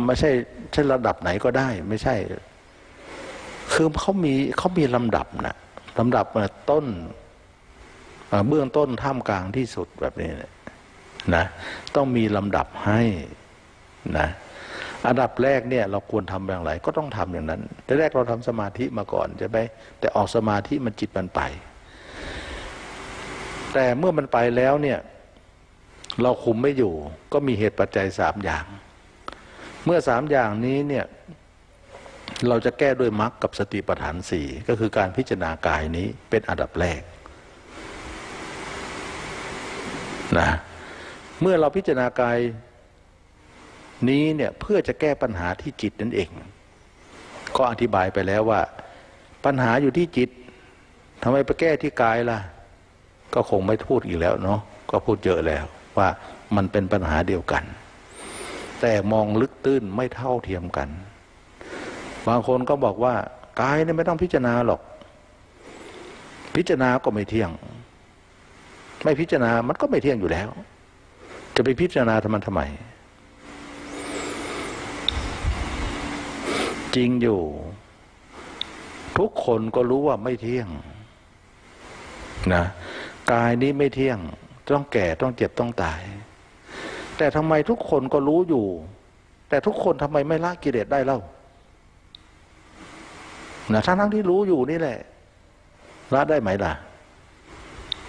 ไม่ใช่ใช่ระดับไหนก็ได้ไม่ใช่คือเขามีเขามีลำดับนะลำดับต้นเบื้องต้นท่ามกลางที่สุดแบบนี้นะต้องมีลำดับให้นะอันดับแรกเนี่ยเราควรทำอย่างไรก็ต้องทำอย่างนั้นแต่แรกเราทำสมาธิมาก่อนใช่ไหมแต่ออกสมาธิมันจิตมันไปแต่เมื่อมันไปแล้วเนี่ยเราคุมไม่อยู่ก็มีเหตุปัจจัยสามอย่างเมื่อสามอย่างนี้เนี่ยเราจะแก้ด้วยมรรคกับสติปัฏฐานสี่ก็คือการพิจารณากายนี้เป็นอันดับแรกนะเมื่อเราพิจารณากายนี้เนี่ยเพื่อจะแก้ปัญหาที่จิตนั่นเองก็อธิบายไปแล้วว่าปัญหาอยู่ที่จิตทำไมไปแก้ที่กายล่ะก็คงไม่พูดอีกแล้วเนาะก็พูดเยอะแล้วว่ามันเป็นปัญหาเดียวกันแต่มองลึกตื้นไม่เท่าเทียมกันบางคนก็บอกว่ากายเนี่ยไม่ต้องพิจารณาหรอกพิจารณาก็ไม่เที่ยงไม่พิจารณามันก็ไม่เที่ยงอยู่แล้วจะไปพิจารณาทำมันทำไมจริงอยู่ทุกคนก็รู้ว่าไม่เที่ยงนะกายนี้ไม่เที่ยงต้องแก่ต้องเจ็บต้องตายแต่ทำไมทุกคนก็รู้อยู่แต่ทุกคนทำไมไม่ละกิเลสได้เล่านะทั้งทั้งที่รู้อยู่นี่แหละละได้ไหมล่ะ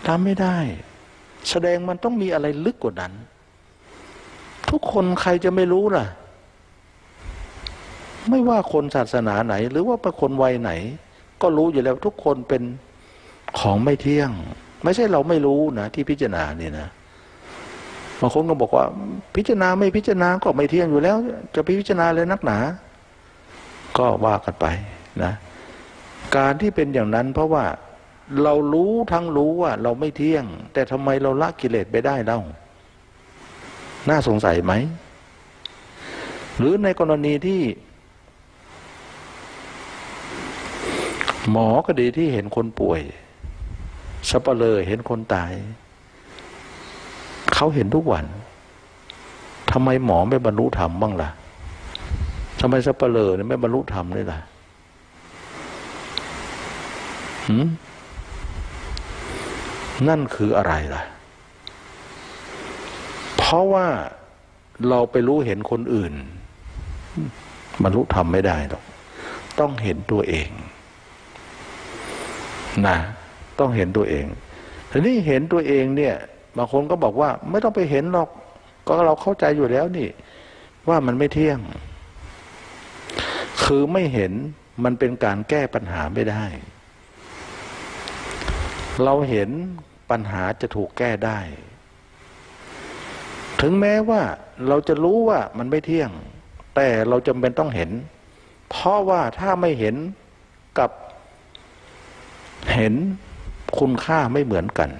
ทำไม่ได้แสดงมันต้องมีอะไรลึกกว่านั้นทุกคนใครจะไม่รู้ล่ะไม่ว่าคนศาสนาไหนหรือว่าเป็นคนวัยไหนก็รู้อยู่แล้วทุกคนเป็นของไม่เที่ยงไม่ใช่เราไม่รู้นะที่พิจารณาเนี่ยนะบางคนก็บอกว่าพิจารณาไม่พิจารณาก็ไม่เที่ยงอยู่แล้วจะไปพิจารณาเลยนักหนาก็ว่ากันไปนะการที่เป็นอย่างนั้นเพราะว่าเรารู้ทั้งรู้ว่าเราไม่เที่ยงแต่ทำไมเราละกิเลสไปได้เล่าน่าสงสัยไหมหรือในกรณีที่หมอก็ดีที่เห็นคนป่วยสัปเหร่อเห็นคนตายเขาเห็นทุกวันทำไมหมอไม่บรรลุธรรมบ้างล่ะทำไมสัปเหร่อไม่บรรลุธรรมเลยล่ะนั่นคืออะไรล่ะเพราะว่าเราไปรู้เห็นคนอื่นบรรลุธรรมไม่ได้หรอกต้องเห็นตัวเองนะต้องเห็นตัวเองทีนี้เห็นตัวเองเนี่ยบางคนก็บอกว่าไม่ต้องไปเห็นหรอกก็เราเข้าใจอยู่แล้วนี่ว่ามันไม่เที่ยงคือไม่เห็นมันเป็นการแก้ปัญหาไม่ได้เราเห็นปัญหาจะถูกแก้ได้ถึงแม้ว่าเราจะรู้ว่ามันไม่เที่ยงแต่เราจำเป็นต้องเห็นเพราะว่าถ้าไม่เห็นกับเห็นคุณค่าไม่เหมือนกัน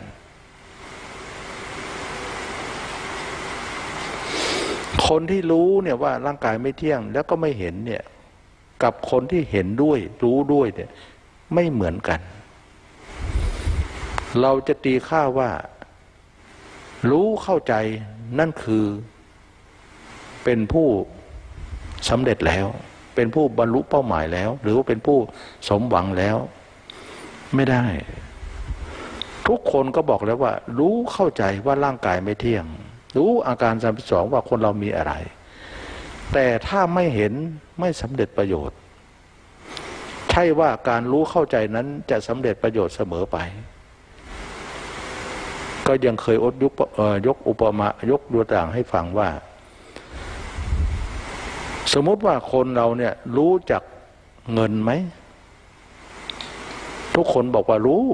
คนที่รู้เนี่ยว่าร่างกายไม่เที่ยงแล้วก็ไม่เห็นเนี่ยกับคนที่เห็นด้วยรู้ด้วยเนี่ยไม่เหมือนกันเราจะตีค่าว่ารู้เข้าใจนั่นคือเป็นผู้สำเร็จแล้วเป็นผู้บรรลุเป้าหมายแล้วหรือว่าเป็นผู้สมหวังแล้วไม่ได้ทุกคนก็บอกแล้วว่ารู้เข้าใจว่าร่างกายไม่เที่ยงรู้อาการสามสิบสองว่าคนเรามีอะไรแต่ถ้าไม่เห็นไม่สำเร็จประโยชน์ใช่ว่าการรู้เข้าใจนั้นจะสำเร็จประโยชน์เสมอไปก็ยังเคยอดยกยกอุปมายกตัวอย่างให้ฟังว่าสมมติว่าคนเราเนี่ยรู้จักเงินไหมทุกคนบอกว่ารู้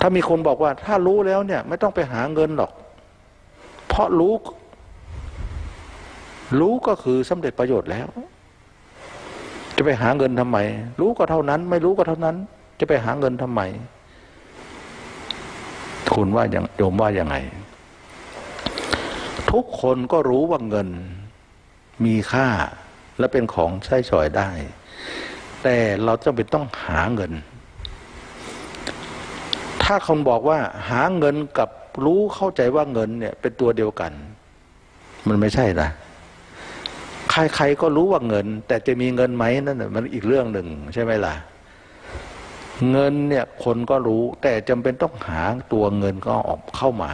ถ้ามีคนบอกว่าถ้ารู้แล้วเนี่ยไม่ต้องไปหาเงินหรอก ราะรู้รู้ก็คือสำเร็จประโยชน์แล้วจะไปหาเงินทำไมรู้ก็เท่านั้นไม่รู้ก็เท่านั้นจะไปหาเงินทำไมคุณว่าอย่างโยมว่าอย่างไงทุกคนก็รู้ว่าเงินมีค่าและเป็นของใช้สอยได้แต่เราจำเป็นต้องหาเงินถ้าคนบอกว่าหาเงินกับรู้เข้าใจว่าเงินเนี่ยเป็นตัวเดียวกันมันไม่ใช่นะใครๆก็รู้ว่าเงินแต่จะมีเงินไหมนั่นมันอีกเรื่องหนึ่งใช่ไหมล่ะเงินเนี่ยคนก็รู้แต่จำเป็นต้องหาตัวเงินก็ออกเข้ามา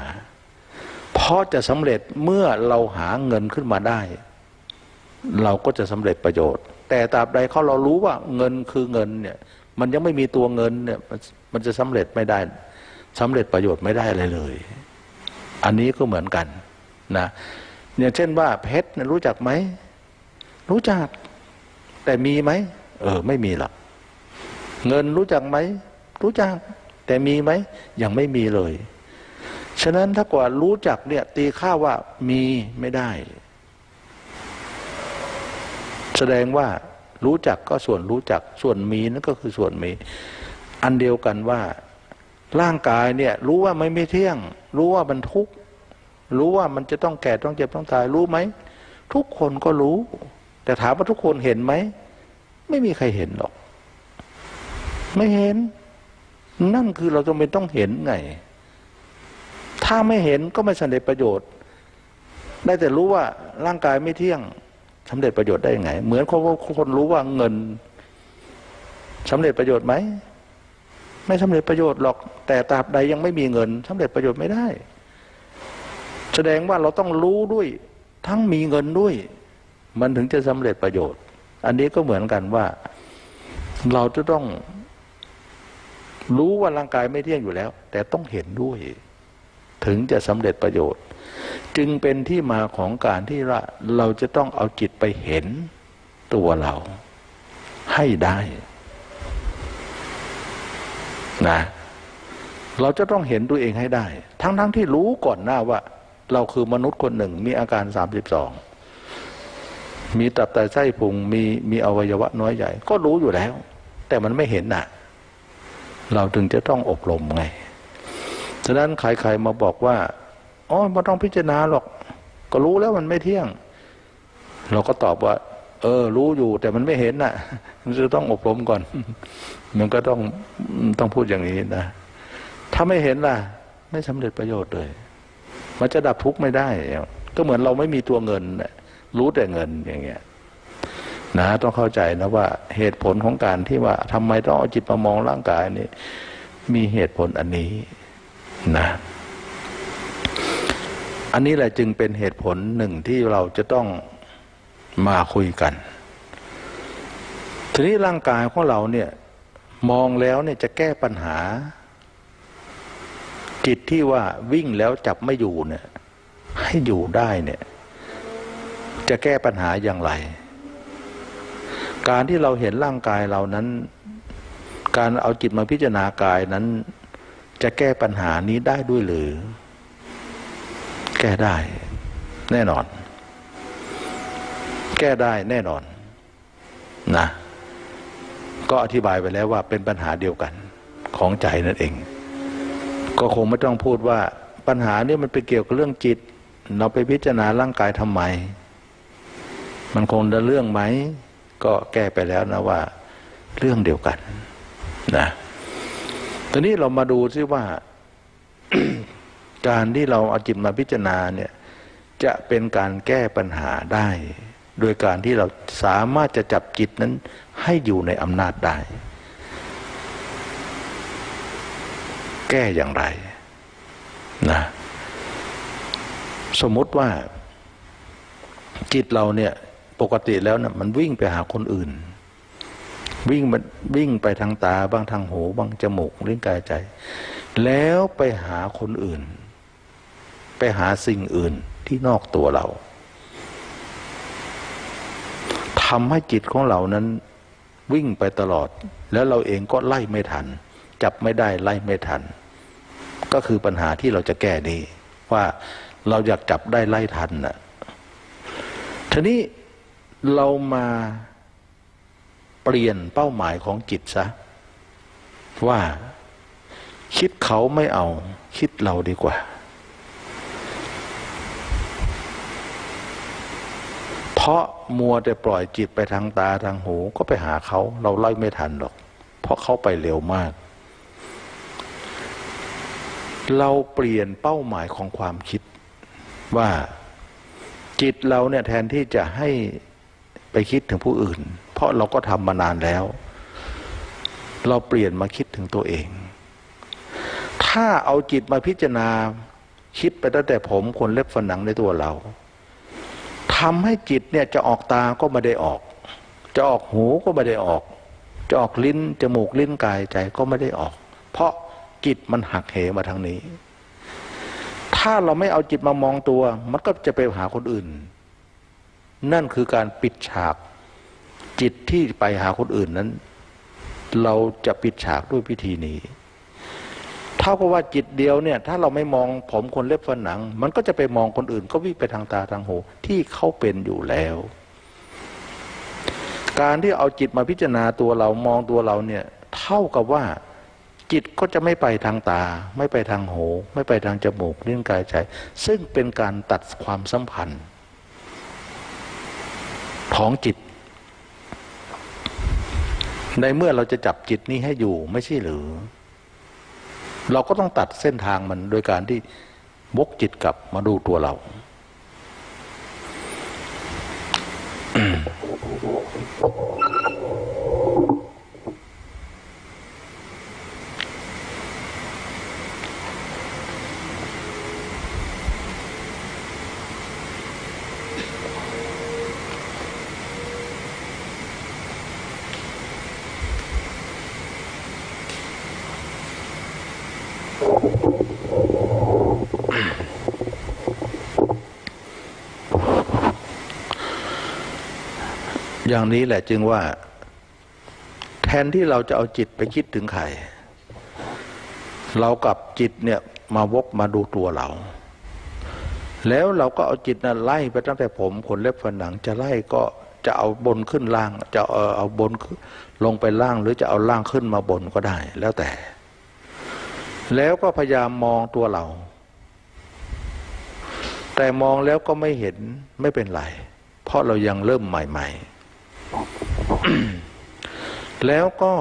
เพราะจะสำเร็จเมื่อเราหาเงินขึ้นมาได้เราก็จะสำเร็จประโยชน์แต่ตราบใดเขาเรารู้ว่าเงินคือเงินเนี่ยมันยังไม่มีตัวเงินเนี่ยมันจะสำเร็จไม่ได้สำเร็จประโยชน์ไม่ได้เลยเลยอันนี้ก็เหมือนกันนะอย่างเช่นว่าเพชรเนี่ยรู้จักไหมรู้จักแต่มีไหมเออไม่มีหรอกเงินรู้จักไหมรู้จักแต่มีไหมยังไม่มีเลยฉะนั้นถ้ากว่ารู้จักเนี่ยตีค่าว่ามีไม่ได้แสดงว่ารู้จักก็ส่วนรู้จักส่วนมีนั่นก็คือส่วนมีอันเดียวกันว่าร่างกายเนี่ยรู้ว่าไม่ไม่เที่ยงรู้ว่ามันทุกข์รู้ว่ามันจะต้องแก่ต้องเจ็บต้องตายรู้ไหมทุกคนก็รู้แต่ถามว่าทุกคนเห็นไหมไม่มีใครเห็นหรอกไม่เห็นนั่นคือเราจำเป็นต้องเห็นไงถ้าไม่เห็นก็ไม่สำเร็จประโยชน์ได้แต่รู้ว่าร่างกายไม่เที่ยงสำเร็จประโยชน์ได้ยังไงเหมือนคนคนรู้ว่าเงินสำเร็จประโยชน์ไหมไม่สำเร็จประโยชน์หรอกแต่ตราบใดยังไม่มีเงินสำเร็จประโยชน์ไม่ได้แสดงว่าเราต้องรู้ด้วยทั้งมีเงินด้วยมันถึงจะสำเร็จประโยชน์อันนี้ก็เหมือนกันว่าเราจะต้องรู้ว่าร่างกายไม่เที่ยงอยู่แล้วแต่ต้องเห็นด้วยถึงจะสำเร็จประโยชน์จึงเป็นที่มาของการที่เราจะต้องเอาจิตไปเห็นตัวเราให้ได้นะเราจะต้องเห็นตัวเองให้ได้ทั้งๆที่รู้ก่อนหน้าว่าเราคือมนุษย์คนหนึ่งมีอาการสามสิบสองมีตับไตไส้พุงมีมีอวัยวะน้อยใหญ่ก็รู้อยู่แล้วแต่มันไม่เห็นน่ะเราถึงจะต้องอบรมไงฉะนั้นใครๆมาบอกว่าอ๋อไม่ต้องพิจารณาหรอกก็รู้แล้วมันไม่เที่ยงเราก็ตอบว่าเออรู้อยู่แต่มันไม่เห็นน่ะมันจะต้องอบรมก่อนมันก็ต้องต้องพูดอย่างนี้นะถ้าไม่เห็นล่ะไม่สำเร็จประโยชน์เลยมันจะดับทุกข์ไม่ได้ก็เหมือนเราไม่มีตัวเงินรู้แต่เงินอย่างเงี้ยนะต้องเข้าใจนะว่าเหตุผลของการที่ว่าทำไมต้องเอาจิตมามองร่างกายนี่มีเหตุผลอันนี้นะอันนี้แหละจึงเป็นเหตุผลหนึ่งที่เราจะต้องมาคุยกันทีนี้ร่างกายของเราเนี่ยมองแล้วเนี่ยจะแก้ปัญหาจิตที่ว่าวิ่งแล้วจับไม่อยู่เนี่ยให้อยู่ได้เนี่ยจะแก้ปัญหาอย่างไรการที่เราเห็นร่างกายเรานั้นการเอาจิตมาพิจารณากายนั้นจะแก้ปัญหานี้ได้ด้วยหรือแก้ได้แน่นอนแก้ได้แน่นอนนะก็อธิบายไปแล้วว่าเป็นปัญหาเดียวกันของใจนั่นเองก็คงไม่ต้องพูดว่าปัญหานี้มันไปเกี่ยวกับเรื่องจิตเราไปพิจารณาร่างกายทำไมมันคงเป็นเรื่องไหมก็แก้ไปแล้วนะว่าเรื่องเดียวกันนะตอนนี้เรามาดูซิว่า การที่เราเอาจิตมาพิจารณาเนี่ยจะเป็นการแก้ปัญหาได้โดยการที่เราสามารถจะจับจิตนั้นให้อยู่ในอำนาจได้แก้อย่างไรนะสมมติว่าจิตเราเนี่ยปกติแล้วนะมันวิ่งไปหาคนอื่นวิ่งมันวิ่งไปทางตาบ้างทางหูบ้างจมูกลิ้นกายใจแล้วไปหาคนอื่นไปหาสิ่งอื่นที่นอกตัวเราทำให้จิตของเรานั้นวิ่งไปตลอดแล้วเราเองก็ไล่ไม่ทันจับไม่ได้ไล่ไม่ทันก็คือปัญหาที่เราจะแก้นี้ว่า เราอยากจับได้ไล่ทันน่ะทีนี้เรามาเปลี่ยนเป้าหมายของจิตซะว่าคิดเขาไม่เอาคิดเราดีกว่าเพราะมัวแต่ปล่อยจิตไปทางตาทางหูก็ไปหาเขาเราไล่ไม่ทันหรอกเพราะเขาไปเร็วมากเราเปลี่ยนเป้าหมายของความคิดว่าจิตเราเนี่ยแทนที่จะให้ไปคิดถึงผู้อื่นเพราะเราก็ทำมานานแล้วเราเปลี่ยนมาคิดถึงตัวเองถ้าเอาจิตมาพิจารณาคิดไปตั้งแต่ผมขนเล็บฝันหนังในตัวเราทำให้จิตเนี่ยจะออกตาก็ไม่ได้ออกจะออกหูก็ไม่ได้ออกจะออกลิ้นจมูกลิ้นกายใจก็ไม่ได้ออกเพราะจิตมันหักเหมาทางนี้ถ้าเราไม่เอาจิตมามองตัวมันก็จะไปหาคนอื่นนั่นคือการปิดฉากจิตที่ไปหาคนอื่นนั้นเราจะปิดฉากด้วยพิธีนี้เท่ากับว่าจิตเดียวเนี่ยถ้าเราไม่มองผมคนเล็บฝันหนังมันก็จะไปมองคนอื่นก็วิ่งไปทางตาทางหูที่เขาเป็นอยู่แล้วการที่เอาจิตมาพิจารณาตัวเรามองตัวเราเนี่ยเท่ากับว่าจิตก็จะไม่ไปทางตาไม่ไปทางหูไม่ไปทางจมูกลิ้นกายใจซึ่งเป็นการตัดความสัมพันธ์ของจิตในเมื่อเราจะจับจิตนี้ให้อยู่ไม่ใช่หรือเราก็ต้องตัดเส้นทางมันโดยการที่บกจิตกลับมาดูตัวเรา อย่างนี้แหละจึงว่าแทนที่เราจะเอาจิตไปคิดถึงใครเรากลับจิตเนี่ยมาวกมาดูตัวเราแล้วเราก็เอาจิตนั้นไล่ไปตั้งแต่ผมขนเล็บฝันหนังจะไล่ก็จะเอาบนขึ้นล่างจะเอาเอาบนลงไปล่างหรือจะเอาล่างขึ้นมาบนก็ได้แล้วแต่แล้วก็พยายามมองตัวเราแต่มองแล้วก็ไม่เห็นไม่เป็นไรเพราะเรายังเริ่มใหม่ๆ แล้วก็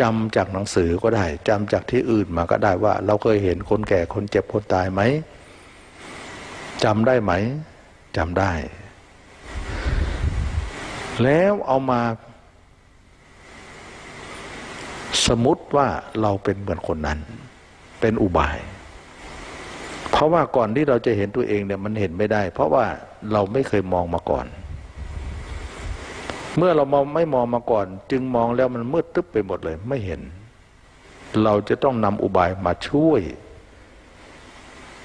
จำจากหนังสือก็ได้จำจากที่อื่นมาก็ได้ว่าเราเคยเห็นคนแก่คนเจ็บคนตายไหมจำได้ไหมจำได้แล้วเอามาสมมติว่าเราเป็นเหมือนคนนั้นเป็นอุบายเพราะว่าก่อนที่เราจะเห็นตัวเองเนี่ยมันเห็นไม่ได้เพราะว่าเราไม่เคยมองมาก่อนเมื่อเรามองไม่มองมาก่อนจึงมองแล้วมันมืดตึ๊บไปหมดเลยไม่เห็นเราจะต้องนำอุบายมาช่วย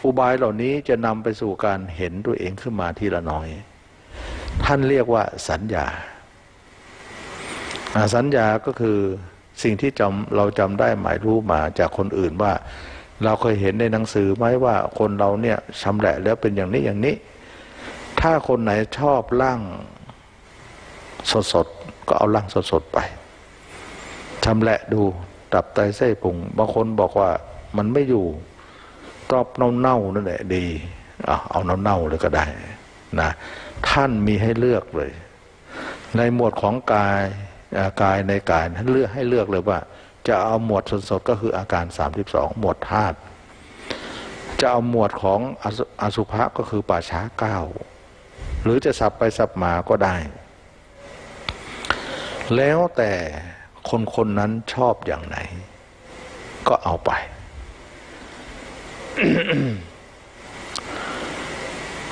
อุบายเหล่านี้จะนำไปสู่การเห็นตัวเองขึ้นมาทีละน้อยท่านเรียกว่าสัญญาสัญญาก็คือสิ่งที่จำเราจำได้หมายรู้มาจากคนอื่นว่าเราเคยเห็นในหนังสือไหมว่าคนเราเนี่ยชำแหละแล้วเป็นอย่างนี้อย่างนี้ถ้าคนไหนชอบร่างสดสดก็เอาร่างสดสดไปชำแหละดูตับไตไส้พุงบางคนบอกว่ามันไม่อยู่ตอบเน่าเน่านั่นแหละดีเอาเน่าเน่าเลยก็ได้นะท่านมีให้เลือกเลยในหมวดของกายกายในกายท่านเลือกให้เลือกเลยว่าจะเอาหมวดสดๆก็คืออาการสามสิบสองหมวดธาตุจะเอาหมวดของอสุภะก็คือป่าช้าเก้าหรือจะสับไปสับมาก็ได้แล้วแต่คนคนนั้นชอบอย่างไหนก็เอาไป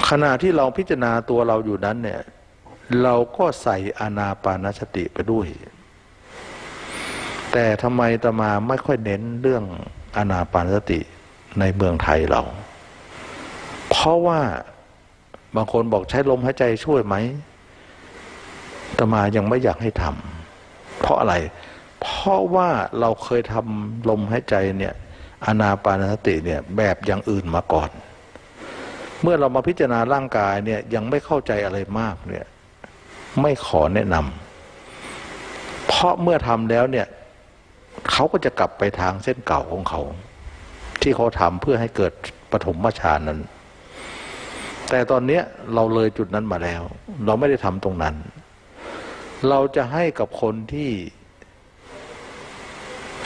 ขณะที่เราพิจารณาตัวเราอยู่นั้นเนี่ยเราก็ใส่อานาปานสติไปด้วยแต่ทำไมอาตมาไม่ค่อยเน้นเรื่องอานาปานสติในเมืองไทยเราเพราะว่าบางคนบอกใช้ลมหายใจช่วยไหมอาตมายังไม่อยากให้ทำเพราะอะไรเพราะว่าเราเคยทำลมหายใจเนี่ย อานาปานสติเนี่ยแบบอย่างอื่นมาก่อนเมื่อเรามาพิจารณาร่างกายเนี่ยยังไม่เข้าใจอะไรมากเนี่ยไม่ขอแนะนำเพราะเมื่อทำแล้วเนี่ยเขาก็จะกลับไปทางเส้นเก่าของเขาที่เขาทำเพื่อให้เกิดปฐมฌานนั้นแต่ตอนนี้เราเลยจุดนั้นมาแล้วเราไม่ได้ทำตรงนั้นเราจะให้กับคนที่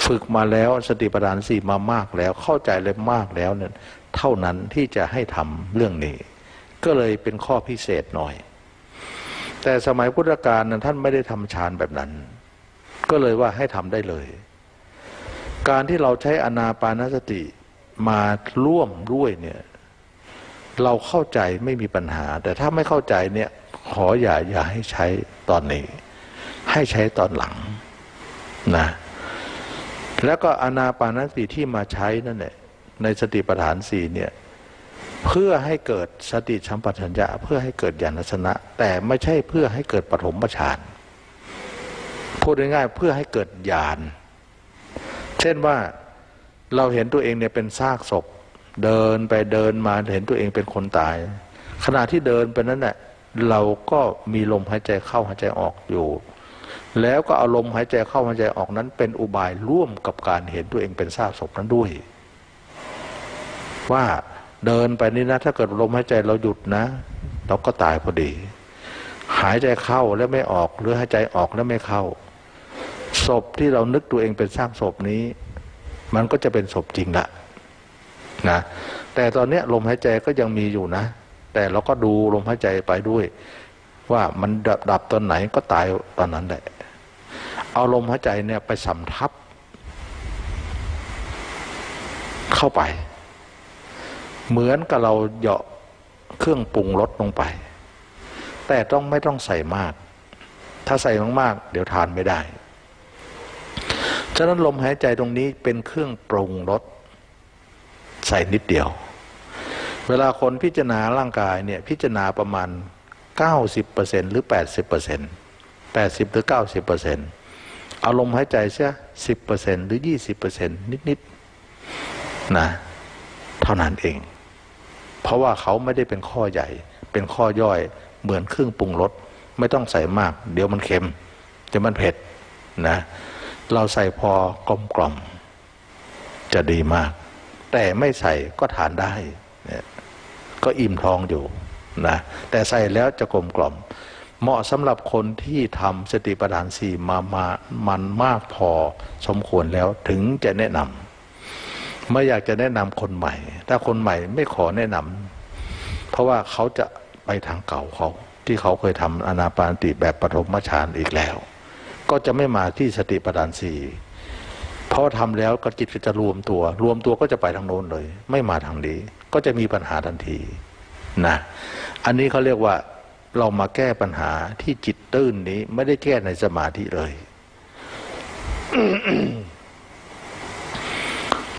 ฝึกมาแล้วสติปัฏฐานสี่มามากแล้วเข้าใจเลยมากแล้วเนี่ยเท่านั้นที่จะให้ทำเรื่องนี้ก็เลยเป็นข้อพิเศษหน่อยแต่สมัยพุทธกาลนั้นท่านไม่ได้ทำฌานแบบนั้นก็เลยว่าให้ทำได้เลยการที่เราใช้อานาปานสติมาร่วมด้วยเนี่ยเราเข้าใจไม่มีปัญหาแต่ถ้าไม่เข้าใจเนี่ยขออย่าอย่าให้ใช้ตอนนี้ให้ใช้ตอนหลังนะแล้วก็อานาปานสติที่มาใช้นั่นแหละในสติปัฏฐานสี่เนี่ยเพื่อให้เกิดสติสัมปชัญญะเพื่อให้เกิดญาณทัศนะแต่ไม่ใช่เพื่อให้เกิดปฐมฌานพูดง่ายๆเพื่อให้เกิดญาณเช่นว่าเราเห็นตัวเองเนี่ยเป็นซากศพเดินไปเดินมาเห็นตัวเองเป็นคนตายขณะที่เดินไปนั้นแหละเราก็มีลมหายใจเข้าหายใจออกอยู่แล้วก็เอาลมหายใจเข้าหายใจออกนั้นเป็นอุบายร่วมกับการเห็นตัวเองเป็นซากศพนั้นด้วยว่าเดินไปนี่นะถ้าเกิดลมหายใจเราหยุดนะเราก็ตายพอดีหายใจเข้าแล้วไม่ออกหรือหายใจออกแล้วไม่เข้าศพที่เรานึกตัวเองเป็นซากศพนี้มันก็จะเป็นศพจริงละนะแต่ตอนนี้ลมหายใจก็ยังมีอยู่นะแต่เราก็ดูลมหายใจไปด้วยว่ามันดับดับตอนไหนก็ตายตอนนั้นแหละเอาลมหายใจเนี่ยไปสำทับเข้าไปเหมือนกับเราเหยาะเครื่องปรุงรสลงไปแต่ต้องไม่ต้องใส่มากถ้าใส่มากๆเดี๋ยวทานไม่ได้ฉะนั้นลมหายใจตรงนี้เป็นเครื่องปรุงรสใส่นิดเดียวเวลาคนพิจารณาร่างกายเนี่ยพิจารณาประมาณ เก้าสิบเปอร์เซ็นต์ หรือ แปดสิบเปอร์เซ็นต์ แปดสิบ หรือ เก้าสิบเปอร์เซ็นต์ เอาลมหายใจเสีย สิบเปอร์เซ็นต์ หรือ ยี่สิบเปอร์เซ็นต์ นิดๆนะเท่านั้นเองเพราะว่าเขาไม่ได้เป็นข้อใหญ่เป็นข้อย่อยเหมือนเครื่องปรุงรสไม่ต้องใส่มากเดี๋ยวมันเค็มเดี๋ยวมันเผ็ดนะเราใส่พอกลมกล่อมจะดีมากแต่ไม่ใส่ก็ทานได้ก็อิ่มท้องอยู่นะแต่ใส่แล้วจะกลมกล่อมเหมาะสำหรับคนที่ทำสติปัฏฐานสี่มามามันมากพอสมควรแล้วถึงจะแนะนำไม่อยากจะแนะนำคนใหม่ถ้าคนใหม่ไม่ขอแนะนำเพราะว่าเขาจะไปทางเก่าเขาที่เขาเคยทำอานาปานสติแบบปฐมฌานอีกแล้วก็จะไม่มาที่สติปัฏฐานสี่เพราะทำแล้วก็จิตจะรวมตัวรวมตัวก็จะไปทางโน้นเลยไม่มาทางนี้ก็จะมีปัญหาทันทีนะอันนี้เขาเรียกว่าเรามาแก้ปัญหาที่จิตตื้นนี้ไม่ได้แก้ในสมาธิเลย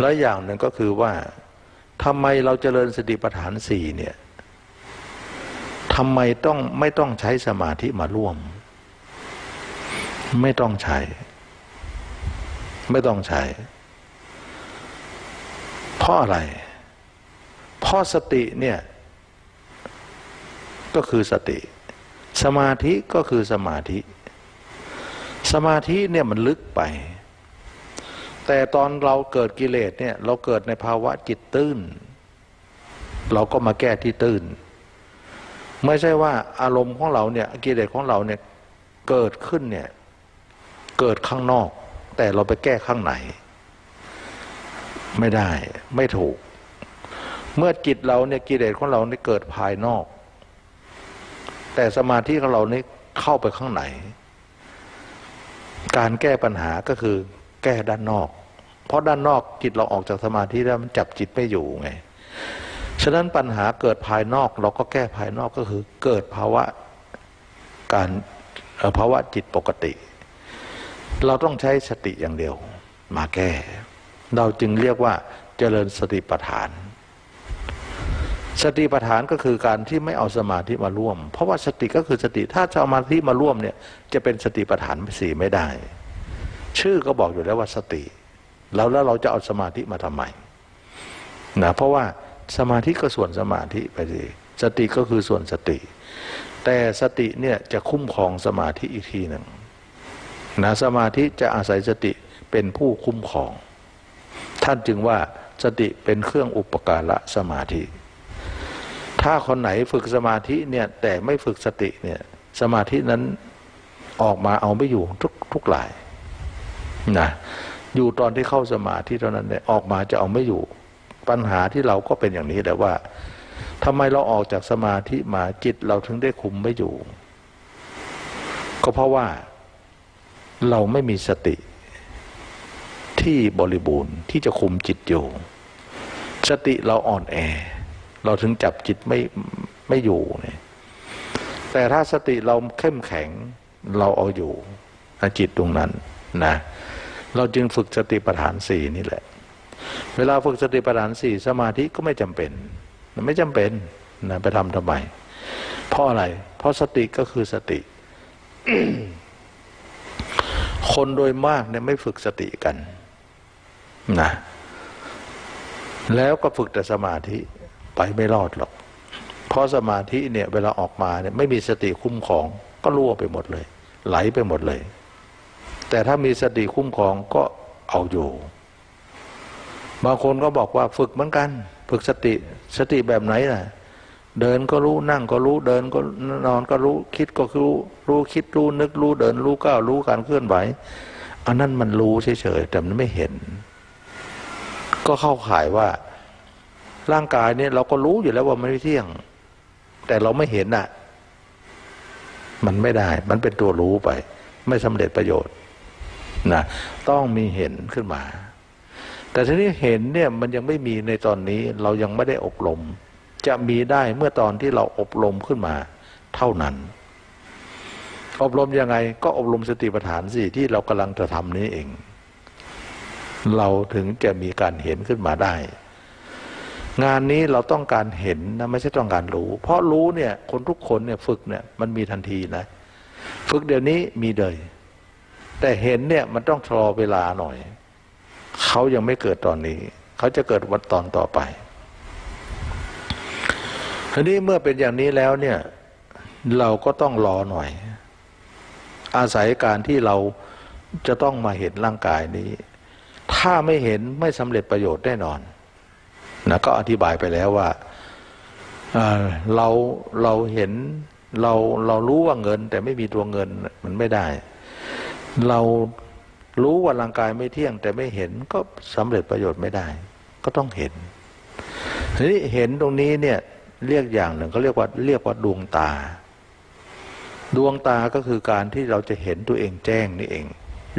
และอย่างหนึ่งก็คือว่าทำไมเราเจริญสติปัฏฐานสี่เนี่ยทำไมต้องไม่ต้องใช้สมาธิมาร่วมไม่ต้องใช้ไม่ต้องใช้เพราะอะไรเพราะสติเนี่ยก็คือสติสมาธิก็คือสมาธิสมาธิเนี่ยมันลึกไปแต่ตอนเราเกิดกิเลสเนี่ยเราเกิดในภาวะจิตตื้นเราก็มาแก้ที่ตื้นไม่ใช่ว่าอารมณ์ของเราเนี่ยกิเลสของเราเนี่ยเกิดขึ้นเนี่ยเกิดข้างนอกแต่เราไปแก้ข้างในไม่ได้ไม่ถูกเมื่อจิตเราเนี่ยกิเลสของเราเนี่ยเกิดภายนอกแต่สมาธิของเราเนี่ยเข้าไปข้างในการแก้ปัญหาก็คือแก้ด้านนอกเพราะด้านนอกจิตเราออกจากสมาธิแล้วมันจับจิตไม่อยู่ไงฉะนั้นปัญหาเกิดภายนอกเราก็แก้ภายนอกก็คือเกิดภาวะการภาวะจิตปกติเราต้องใช้สติอย่างเดียวมาแก้เราจึงเรียกว่าเจริญสติปัฏฐานสติปัฏฐานก็คือการที่ไม่เอาสมาธิมาร่วมเพราะว่าสติก็คือสติถ้าจะเอาสมาธิมาร่วมเนี่ยจะเป็นสติปัฏฐานสี่ไม่ได้ชื่อก็บอกอยู่แล้วว่าสติแล้วแล้วเราจะเอาสมาธิมาทำไม นะเพราะว่าสมาธิก็ส่วนสมาธิไปสิสติก็คือส่วนสติแต่สติเนี่ยจะคุ้มครองสมาธิอีกทีหนึ่งนะสมาธิจะอาศัยสติเป็นผู้คุ้มครองท่านจึงว่าสติเป็นเครื่องอุปการะสมาธิถ้าคนไหนฝึกสมาธิเนี่ยแต่ไม่ฝึกสติเนี่ยสมาธินั้นออกมาเอาไม่อยู่ทุกทุกหลายนะอยู่ตอนที่เข้าสมาธิเท่านั้นเนี่ยออกมาจะเอาไม่อยู่ปัญหาที่เราก็เป็นอย่างนี้แต่ว่าทำไมเราออกจากสมาธิมาจิตเราถึงได้คุมไม่อยู่ก็เพราะว่าเราไม่มีสติที่บริบูรณ์ที่จะคุมจิตอยู่สติเราอ่อนแอเราถึงจับจิตไม่ไม่อยู่เนี่ยแต่ถ้าสติเราเข้มแข็งเราเอาอยู่จิตตรงนั้นนะเราจึงฝึกสติปัฏฐานสี่นี่แหละเวลาฝึกสติปัฏฐานสี่สมาธิก็ไม่จำเป็นไม่จำเป็นนะไปทำทำไมเพราะอะไรเพราะสติก็คือสติ คนโดยมากเนี่ยไม่ฝึกสติกันนะแล้วก็ฝึกแต่สมาธิไปไม่รอดหรอกเพราะสมาธิเนี่ยเวลาออกมาเนี่ยไม่มีสติคุ้มครองก็รั่วไปหมดเลยไหลไปหมดเลยแต่ถ้ามีสติคุ้มครองก็เอาอยู่บางคนก็บอกว่าฝึกเหมือนกันฝึกสติสติแบบไหนล่ะเดินก็รู้นั่งก็รู้เดินก็นอนก็รู้คิดก็รู้รู้คิดรู้นึกรู้เดินรู้ก้าวรู้การเคลื่อนไหวอันนั้นมันรู้เฉยๆแต่มันไม่เห็นก็เข้าข่ายว่าร่างกายเนี่ยเราก็รู้อยู่แล้วว่ามันไม่เที่ยงแต่เราไม่เห็นอ่ะมันไม่ได้มันเป็นตัวรู้ไปไม่สำเร็จประโยชน์นะต้องมีเห็นขึ้นมาแต่ทีนี้เห็นเนี่ยมันยังไม่มีในตอนนี้เรายังไม่ได้อบรมจะมีได้เมื่อตอนที่เราอบรมขึ้นมาเท่านั้นอบรมยังไงก็อบรมสติปัฏฐานสี่ที่เรากำลังจะทำนี้เองเราถึงจะมีการเห็นขึ้นมาได้งานนี้เราต้องการเห็นนะไม่ใช่ต้องการรู้เพราะรู้เนี่ยคนทุกคนเนี่ยฝึกเนี่ยมันมีทันทีนะฝึกเดี๋ยวนี้มีเลยแต่เห็นเนี่ยมันต้องรอเวลาหน่อยเขายังไม่เกิดตอนนี้เขาจะเกิดวันตอนต่อไปทีนี้เมื่อเป็นอย่างนี้แล้วเนี่ยเราก็ต้องรอหน่อยอาศัยการที่เราจะต้องมาเห็นร่างกายนี้ถ้าไม่เห็นไม่สำเร็จประโยชน์แน่นอนนะก็อธิบายไปแล้วว่าเราเราเห็นเราเรารู้ว่าเงินแต่ไม่มีตัวเงินมันไม่ได้เรารู้ว่าร่างกายไม่เที่ยงแต่ไม่เห็นก็สำเร็จประโยชน์ไม่ได้ก็ต้องเห็นทีนี้เห็นตรงนี้เนี่ยเรียกอย่างหนึ่งเขาเรียกว่าเรียกว่าดวงตาดวงตาก็คือการที่เราจะเห็นตัวเองแจ้งนี่เอง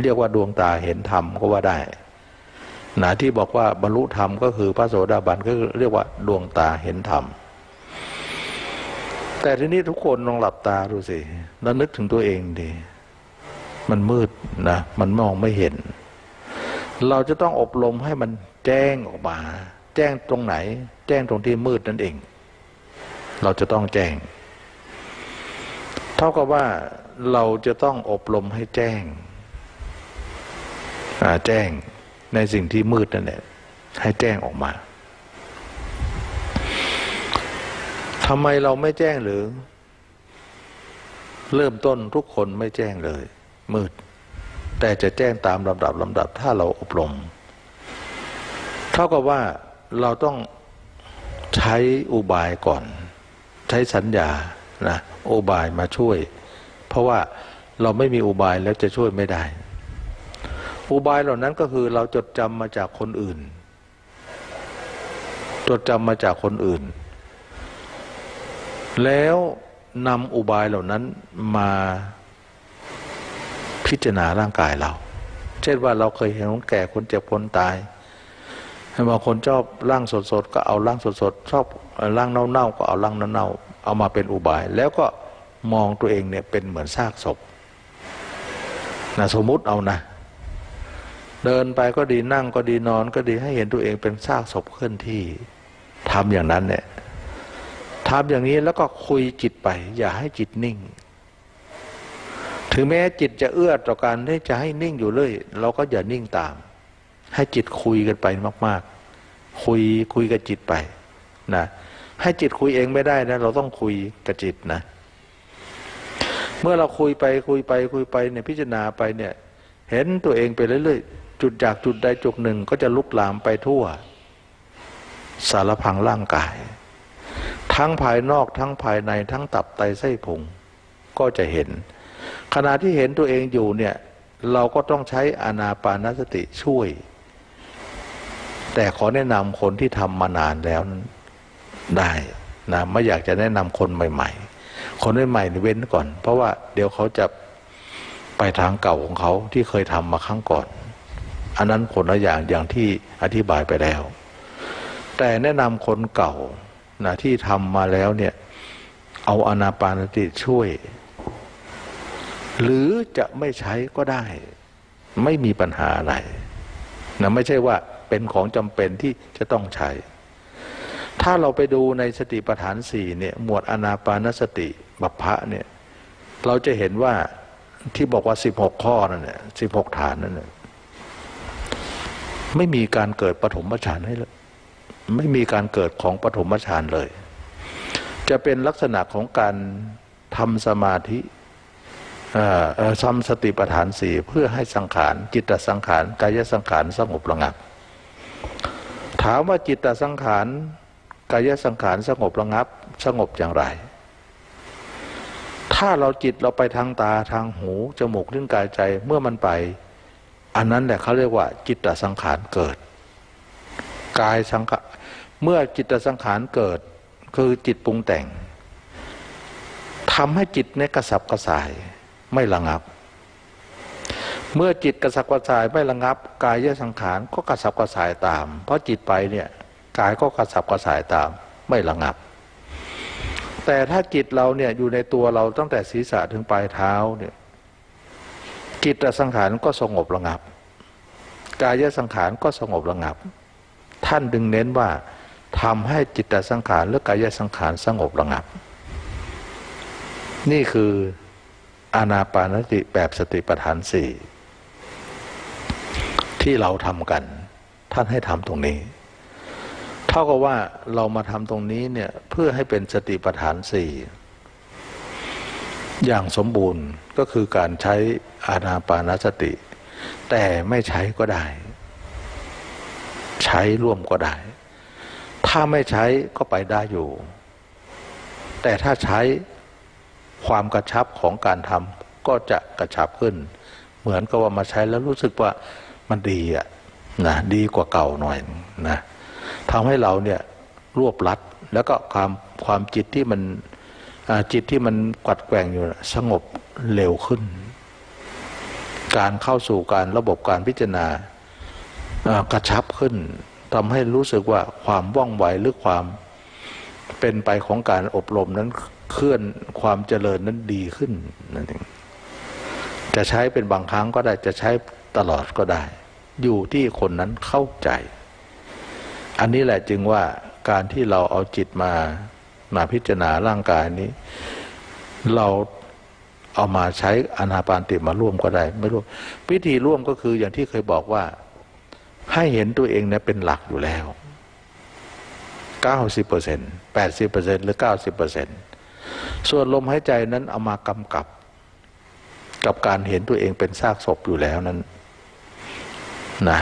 เรียกว่าดวงตาเห็นธรรมก็ว่าได้หนาที่บอกว่าบรรลุธรรมก็คือพระโสดาบันก็เรียกว่าดวงตาเห็นธรรมแต่ทีนี้ทุกคนลองหลับตาดูสิแล้วนึกถึงตัวเองดิมันมืดนะมันมองไม่เห็นเราจะต้องอบรมให้มันแจ้งออกมาแจ้งตรงไหนแจ้งตรงที่มืดนั่นเองเราจะต้องแจ้งเท่ากับว่าเราจะต้องอบรมให้แจ้งแจ้งในสิ่งที่มืดนั่นแหละให้แจ้งออกมาทำไมเราไม่แจ้งหรือเริ่มต้นทุกคนไม่แจ้งเลยมืดแต่จะแจ้งตามลำดับลำดับถ้าเราอบรมเท่ากับว่าเราต้องใช้อุบายก่อนใช้สัญญานะอุบายมาช่วยเพราะว่าเราไม่มีอุบายแล้วจะช่วยไม่ได้อุบายเหล่านั้นก็คือเราจดจำมาจากคนอื่นจดจำมาจากคนอื่นแล้วนำอุบายเหล่านั้นมาพิจารณาร่างกายเราเช่นว่าเราเคยเห็นคนแก่คนเจ็บคนตายบางคนชอบร่างสดๆก็เอาร่างสดๆชอบร่างเน่าๆก็เอาร่างเน่าๆเอามาเป็นอุบายแล้วก็มองตัวเองเนี่ยเป็นเหมือนซากศพนะสมมุติเอานะเดินไปก็ดีนั่งก็ดีนอนก็ดีให้เห็นตัวเองเป็นซากศพเคลื่อนที่ทำอย่างนั้นเนี่ยทำอย่างนี้แล้วก็คุยจิตไปอย่าให้จิตนิ่งถึงแม้จิตจะเอื้อต่อการที่จะให้นิ่งอยู่เลยเราก็อย่านิ่งตามให้จิตคุยกันไปมาก คุยคุยกับจิตไปนะให้จิตคุยเองไม่ได้นะเราต้องคุยกับจิตนะเมื่อเราคุยไปคุยไปคุยไปเนี่ยพิจารณาไปเนี่ยเห็นตัวเองไปเรื่อยๆจุดจากจุดใดจุดหนึ่งก็จะลุกลามไปทั่วสารพังร่างกายทั้งภายนอกทั้งภายในทั้งตับไตไส้พุงก็จะเห็นขณะที่เห็นตัวเองอยู่เนี่ยเราก็ต้องใช้อานาปานสติช่วยแต่ขอแนะนำคนที่ทำมานานแล้วได้นะไม่อยากจะแนะนำคนใหม่ๆคนใหม่ๆเว้นก่อนเพราะว่าเดี๋ยวเขาจะไปทางเก่าของเขาที่เคยทำมาครั้งก่อนอันนั้นผลละอย่างอย่างที่อธิบายไปแล้วแต่แนะนำคนเก่านะที่ทำมาแล้วเนี่ยเอาอานาปานสติช่วยหรือจะไม่ใช้ก็ได้ไม่มีปัญหาอะไรนะไม่ใช่ว่าเป็นของจำเป็นที่จะต้องใช้ถ้าเราไปดูในสติปัฏฐานสี่เนี่ยหมวดอานาปานสติบัพพะเนี่ยเราจะเห็นว่าที่บอกว่าสิบหกข้อนั่นเนี่ยสิบหกฐานนั่นเนี่ยไม่มีการเกิดปฐมฌานให้เลยไม่มีการเกิดของปฐมฌานเลยจะเป็นลักษณะของการทำสมาธิทำสติปัฏฐานสี่เพื่อให้สังขารจิตสังขารกายสังขารสงบระงับถามว่าจิตสังขารกายสังขารสงบระงับสงบอย่างไรถ้าเราจิตเราไปทางตาทางหูจมูกลิ้นกายใจเมื่อมันไปอันนั้นแหละเขาเรียกว่าจิตสังขารเกิดกายสังขารเมื่อจิตสังขารเกิดคือจิตปรุงแต่งทำให้จิตเนี่ยกระสับกระส่ายไม่ระงับเมื่อจิตกระสับกระส่ายไม่ระงับกายสังขารก็กระสับกระส่ายตามเพราะจิตไปเนี่ยกายก็กระสับกระส่ายตามไม่ระงับแต่ถ้าจิตเราเนี่ยอยู่ในตัวเราตั้งแต่ศีรษะถึงปลายเท้าเนี่ยจิตสังขารก็สงบระงับกายสังขารก็สงบระงับท่านดึงเน้นว่าทำให้จิตสังขารและกายสังขารสงบระงับนี่คืออานาปานสติแบบสติปัฏฐานสี่ที่เราทำกันท่านให้ทำตรงนี้เท่ากับว่าเรามาทำตรงนี้เนี่ยเพื่อให้เป็นสติปัฏฐานสี่อย่างสมบูรณ์ก็คือการใช้อานาปานสติแต่ไม่ใช้ก็ได้ใช้ร่วมก็ได้ถ้าไม่ใช้ก็ไปได้อยู่แต่ถ้าใช้ความกระชับของการทำก็จะกระชับขึ้นเหมือนกับว่ามาใช้แล้วรู้สึกว่ามันดีอะนะดีกว่าเก่าหน่อยนะทำให้เราเนี่ยรวบรัดแล้วก็ความความจิตที่มันจิตที่มันกวัดแกว่งอยู่สงบเร็วขึ้นการเข้าสู่การระบบการพิจารณากระชับขึ้นทำให้รู้สึกว่าความว่องไวหรือความเป็นไปของการอบรมนั้นเคลื่อนความเจริญนั้นดีขึ้นนั่นเองจะใช้เป็นบางครั้งก็ได้จะใช้ตลอดก็ได้อยู่ที่คนนั้นเข้าใจอันนี้แหละจึงว่าการที่เราเอาจิตมามาพิจารณาร่างกายนี้เราเอามาใช้อานาปานสติมาร่วมก็ได้ไม่ร่วมวิธีร่วมก็คืออย่างที่เคยบอกว่าให้เห็นตัวเองเนี่ยเป็นหลักอยู่แล้วเก้าสิบเปอร์เซ็นต์แปดสิบเปอร์เซ็นต์หรือเก้าสิบเปอร์เซ็นต์ส่วนลมหายใจนั้นเอามากำกับกับการเห็นตัวเองเป็นซากศพอยู่แล้วนั้นนะ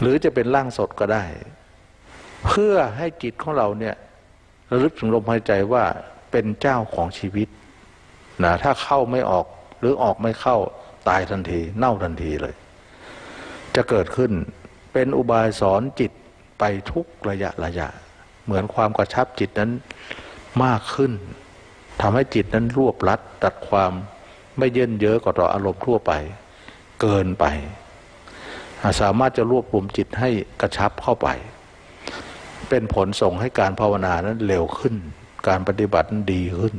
หรือจะเป็นร่างสดก็ได้เพื่อให้จิตของเราเนี่ยระลึกถึงลมหายใจว่าเป็นเจ้าของชีวิตนะถ้าเข้าไม่ออกหรือออกไม่เข้าตายทันทีเน่าทันทีเลยจะเกิดขึ้นเป็นอุบายสอนจิตไปทุกระยะระยะเหมือนความกระชับจิตนั้นมากขึ้นทำให้จิตนั้นรวบรัดตัดความไม่เยินเยอะกับต่ออารมณ์ทั่วไปเกินไปสามารถจะรวบรวมจิตให้กระชับเข้าไปเป็นผลส่งให้การภาวนานั้นเร็วขึ้นการปฏิบัตินั้นดีขึ้น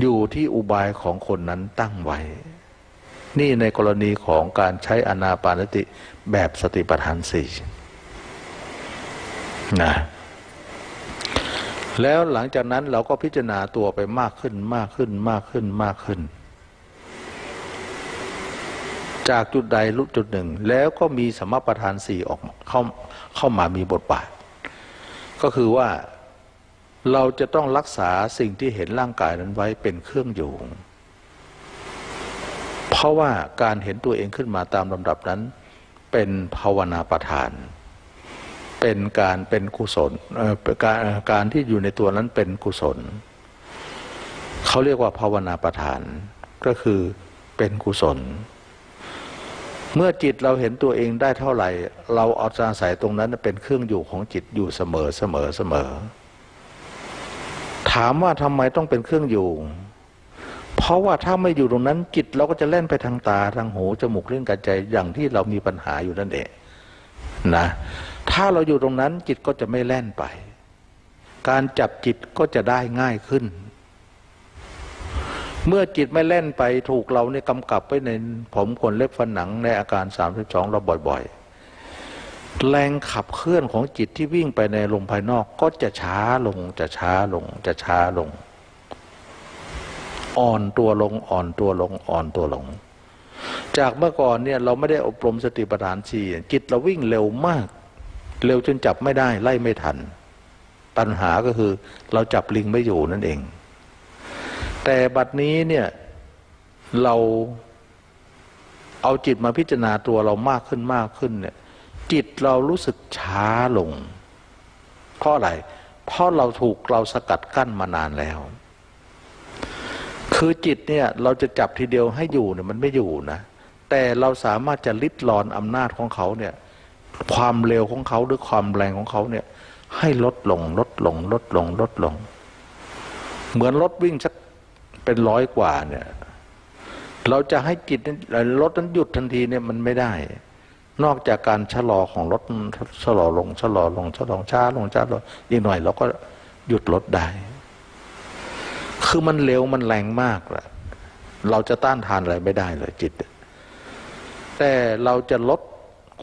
อยู่ที่อุบายของคนนั้นตั้งไว้นี่ในกรณีของการใช้อานาปานสติแบบสติปัฏฐานสี่นะแล้วหลังจากนั้นเราก็พิจารณาตัวไปมากขึ้นมากขึ้นมากขึ้นมากขึ้น จากจุดใดรูปจุดหนึ่งแล้วก็มีสัมมัปปธานสี่ออกเข้าเข้ามามีบทบาทก็คือว่าเราจะต้องรักษาสิ่งที่เห็นร่างกายนั้นไว้เป็นเครื่องอยู่เพราะว่าการเห็นตัวเองขึ้นมาตามลำดับนั้นเป็นภาวนาประธานเป็นการเป็นกุศลการการที่อยู่ในตัวนั้นเป็นกุศลเขาเรียกว่าภาวนาประธานก็คือเป็นกุศลเมื่อจิตเราเห็นตัวเองได้เท่าไหร่เราเอาใจใส่ตรงนั้นเป็นเครื่องอยู่ของจิตอยู่เสมอเสมอเสมอถามว่าทำไมต้องเป็นเครื่องอยู่เพราะว่าถ้าไม่อยู่ตรงนั้นจิตเราก็จะแล่นไปทางตาทางหูจมูกเล่นกายใจอย่างที่เรามีปัญหาอยู่นั่นเองนะถ้าเราอยู่ตรงนั้นจิตก็จะไม่แล่นไปการจับจิตก็จะได้ง่ายขึ้นเมื่อจิตไม่แล่นไปถูกเราเนี่ยกำกับไว้ในผมขนเล็บฟันหนังในอาการสามสิบสองเราบ่อยๆแรงขับเคลื่อนของจิตที่วิ่งไปในลมภายนอกก็จะช้าลงจะช้าลงจะช้าลงอ่อนตัวลงอ่อนตัวลงอ่อนตัวลงจากเมื่อก่อนเนี่ยเราไม่ได้อบรมสติปัฏฐานสี่จิตเราวิ่งเร็วมากเร็วจนจับไม่ได้ไล่ไม่ทันปัญหาก็คือเราจับลิงไม่อยู่นั่นเองแต่บัดนี้เนี่ยเราเอาจิตมาพิจารณาตัวเรามากขึ้นมากขึ้นเนี่ยจิตเรารู้สึกช้าลงเพราะอะไรเพราะเราถูกเราสกัดกั้นมานานแล้วคือจิตเนี่ยเราจะจับทีเดียวให้อยู่เนี่ยมันไม่อยู่นะแต่เราสามารถจะลิดรอนอำนาจของเขาเนี่ยความเร็วของเขาหรือความแรงของเขาเนี่ยให้ลดลงลดลงลดลงลดลงเหมือนรถวิ่งสักเป็นร้อยกว่าเนี่ยเราจะให้จิตรถนั้นหยุดทันทีเนี่ยมันไม่ได้นอกจากการชะลอของรถชะลอลงชะลอลงชะลอช้าลงช้าลงอีกหน่อยเราก็หยุดรถได้คือมันเร็วมันแรงมากแหละเราจะต้านทานอะไรไม่ได้เลยจิตแต่เราจะลด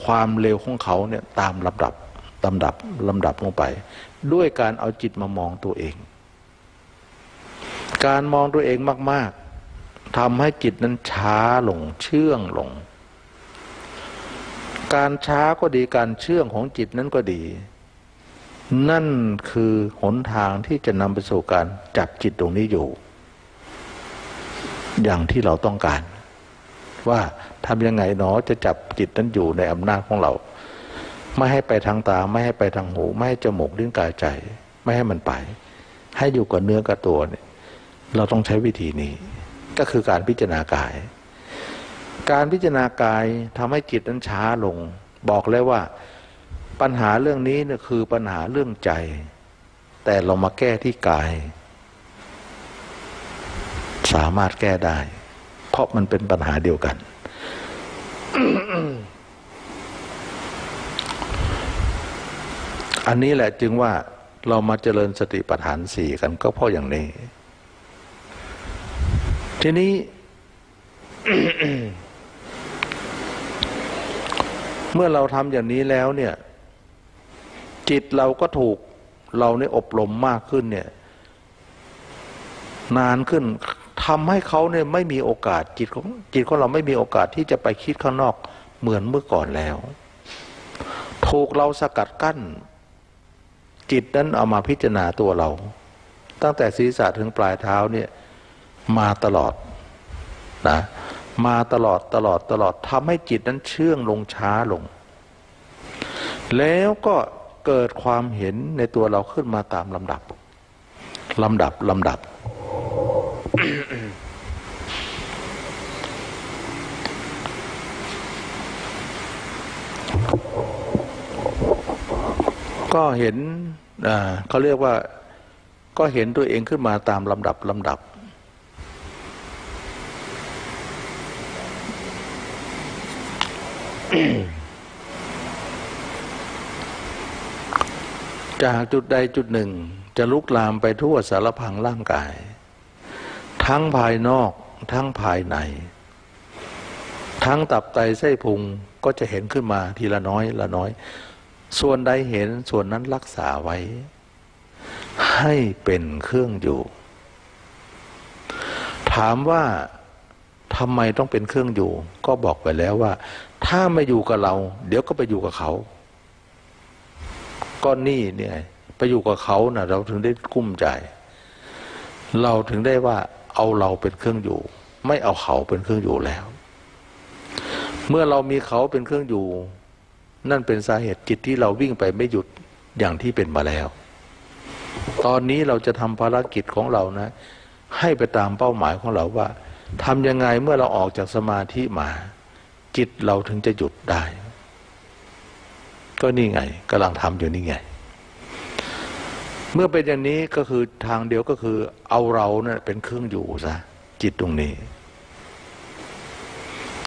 ความเร็วของเขาเนี่ยตามลำดับลำดับลำดับลงไปด้วยการเอาจิตมามองตัวเองการมองตัวเองมากๆทำให้จิตนั้นช้าลงเชื่องลงการช้าก็ดีการเชื่องของจิตนั้นก็ดีนั่นคือหนทางที่จะนำไปสู่การจับจิตตรงนี้อยู่อย่างที่เราต้องการว่าทำยังไงเนาะจะจับจิตนั้นอยู่ในอำนาจของเราไม่ให้ไปทางตาไม่ให้ไปทางหูไม่ให้จมูกลิ้นกายใจไม่ให้มันไปให้อยู่กับเนื้อกับตัวเนี่ยเราต้องใช้วิธีนี้ก็คือการพิจารณากายการพิจารณากายทำให้จิตนั้นช้าลงบอกเลยว่าปัญหาเรื่องนี้เนี่ยคือปัญหาเรื่องใจแต่เรามาแก้ที่กายสามารถแก้ได้เพราะมันเป็นปัญหาเดียวกัน อันนี้แหละจึงว่าเรามาเจริญสติปัฏฐานสี่กันก็เพราะอย่างนี้ทีนี้ เมื่อเราทำอย่างนี้แล้วเนี่ยจิตเราก็ถูกเราเนี่ยอบรมมากขึ้นเนี่ยนานขึ้นทำให้เขาเนี่ยไม่มีโอกาสจิตของจิตของเราไม่มีโอกาสที่จะไปคิดข้างนอกเหมือนเมื่อก่อนแล้วถูกเราสกัดกั้นจิตนั้นเอามาพิจารณาตัวเราตั้งแต่ศีรษะถึงปลายเท้าเนี่ยมาตลอดนะมาตลอดตลอดตลอดทำให้จิตนั้นเชื่องลงช้าลงแล้วก็เกิดความเห็นในตัวเราขึ้นมาตามลำดับลำดับลำดับ ก็เห็นเขาเรียกว่าก็เห็นตัวเองขึ้นมาตามลำดับลำดับจากจุดใดจุดหนึ่งจะลุกลามไปทั่วสารพังร่างกายทั้งภายนอกทั้งภายในทั้งตับไตไส้พุงก็จะเห็นขึ้นมาทีละน้อยละน้อยส่วนใดเห็นส่วนนั้นรักษาไว้ให้เป็นเครื่องอยู่ถามว่า ทำไมต้องเป็นเครื่องอยู่ก็บอกไปแล้วว่าถ้าไม่อยู่กับเราเดี๋ยวก็ไปอยู่กับเขาก็นี่เนี่ยไปอยู่กับเขานะเราถึงได้กุ้มใจเราถึงได้ว่าเอาเราเป็นเครื่องอยู่ไม่เอาเขาเป็นเครื่องอยู่แล้วเมื่อเรามีเขาเป็นเครื่องอยู่นั่นเป็นสาเหตุจิตที่เราวิ่งไปไม่หยุดอย่างที่เป็นมาแล้วตอนนี้เราจะทำภารกิจของเรานะให้ไปตามเป้าหมายของเราว่าทำยังไงเมื่อเราออกจากสมาธิมาจิตเราถึงจะหยุดได้ก็นี่ไงกำลังทำอยู่นี่ไงเมื่อเป็นอย่างนี้ก็คือทางเดียวก็คือเอาเราเนี่ยเป็นเครื่องอยู่ซะจิตตรงนี้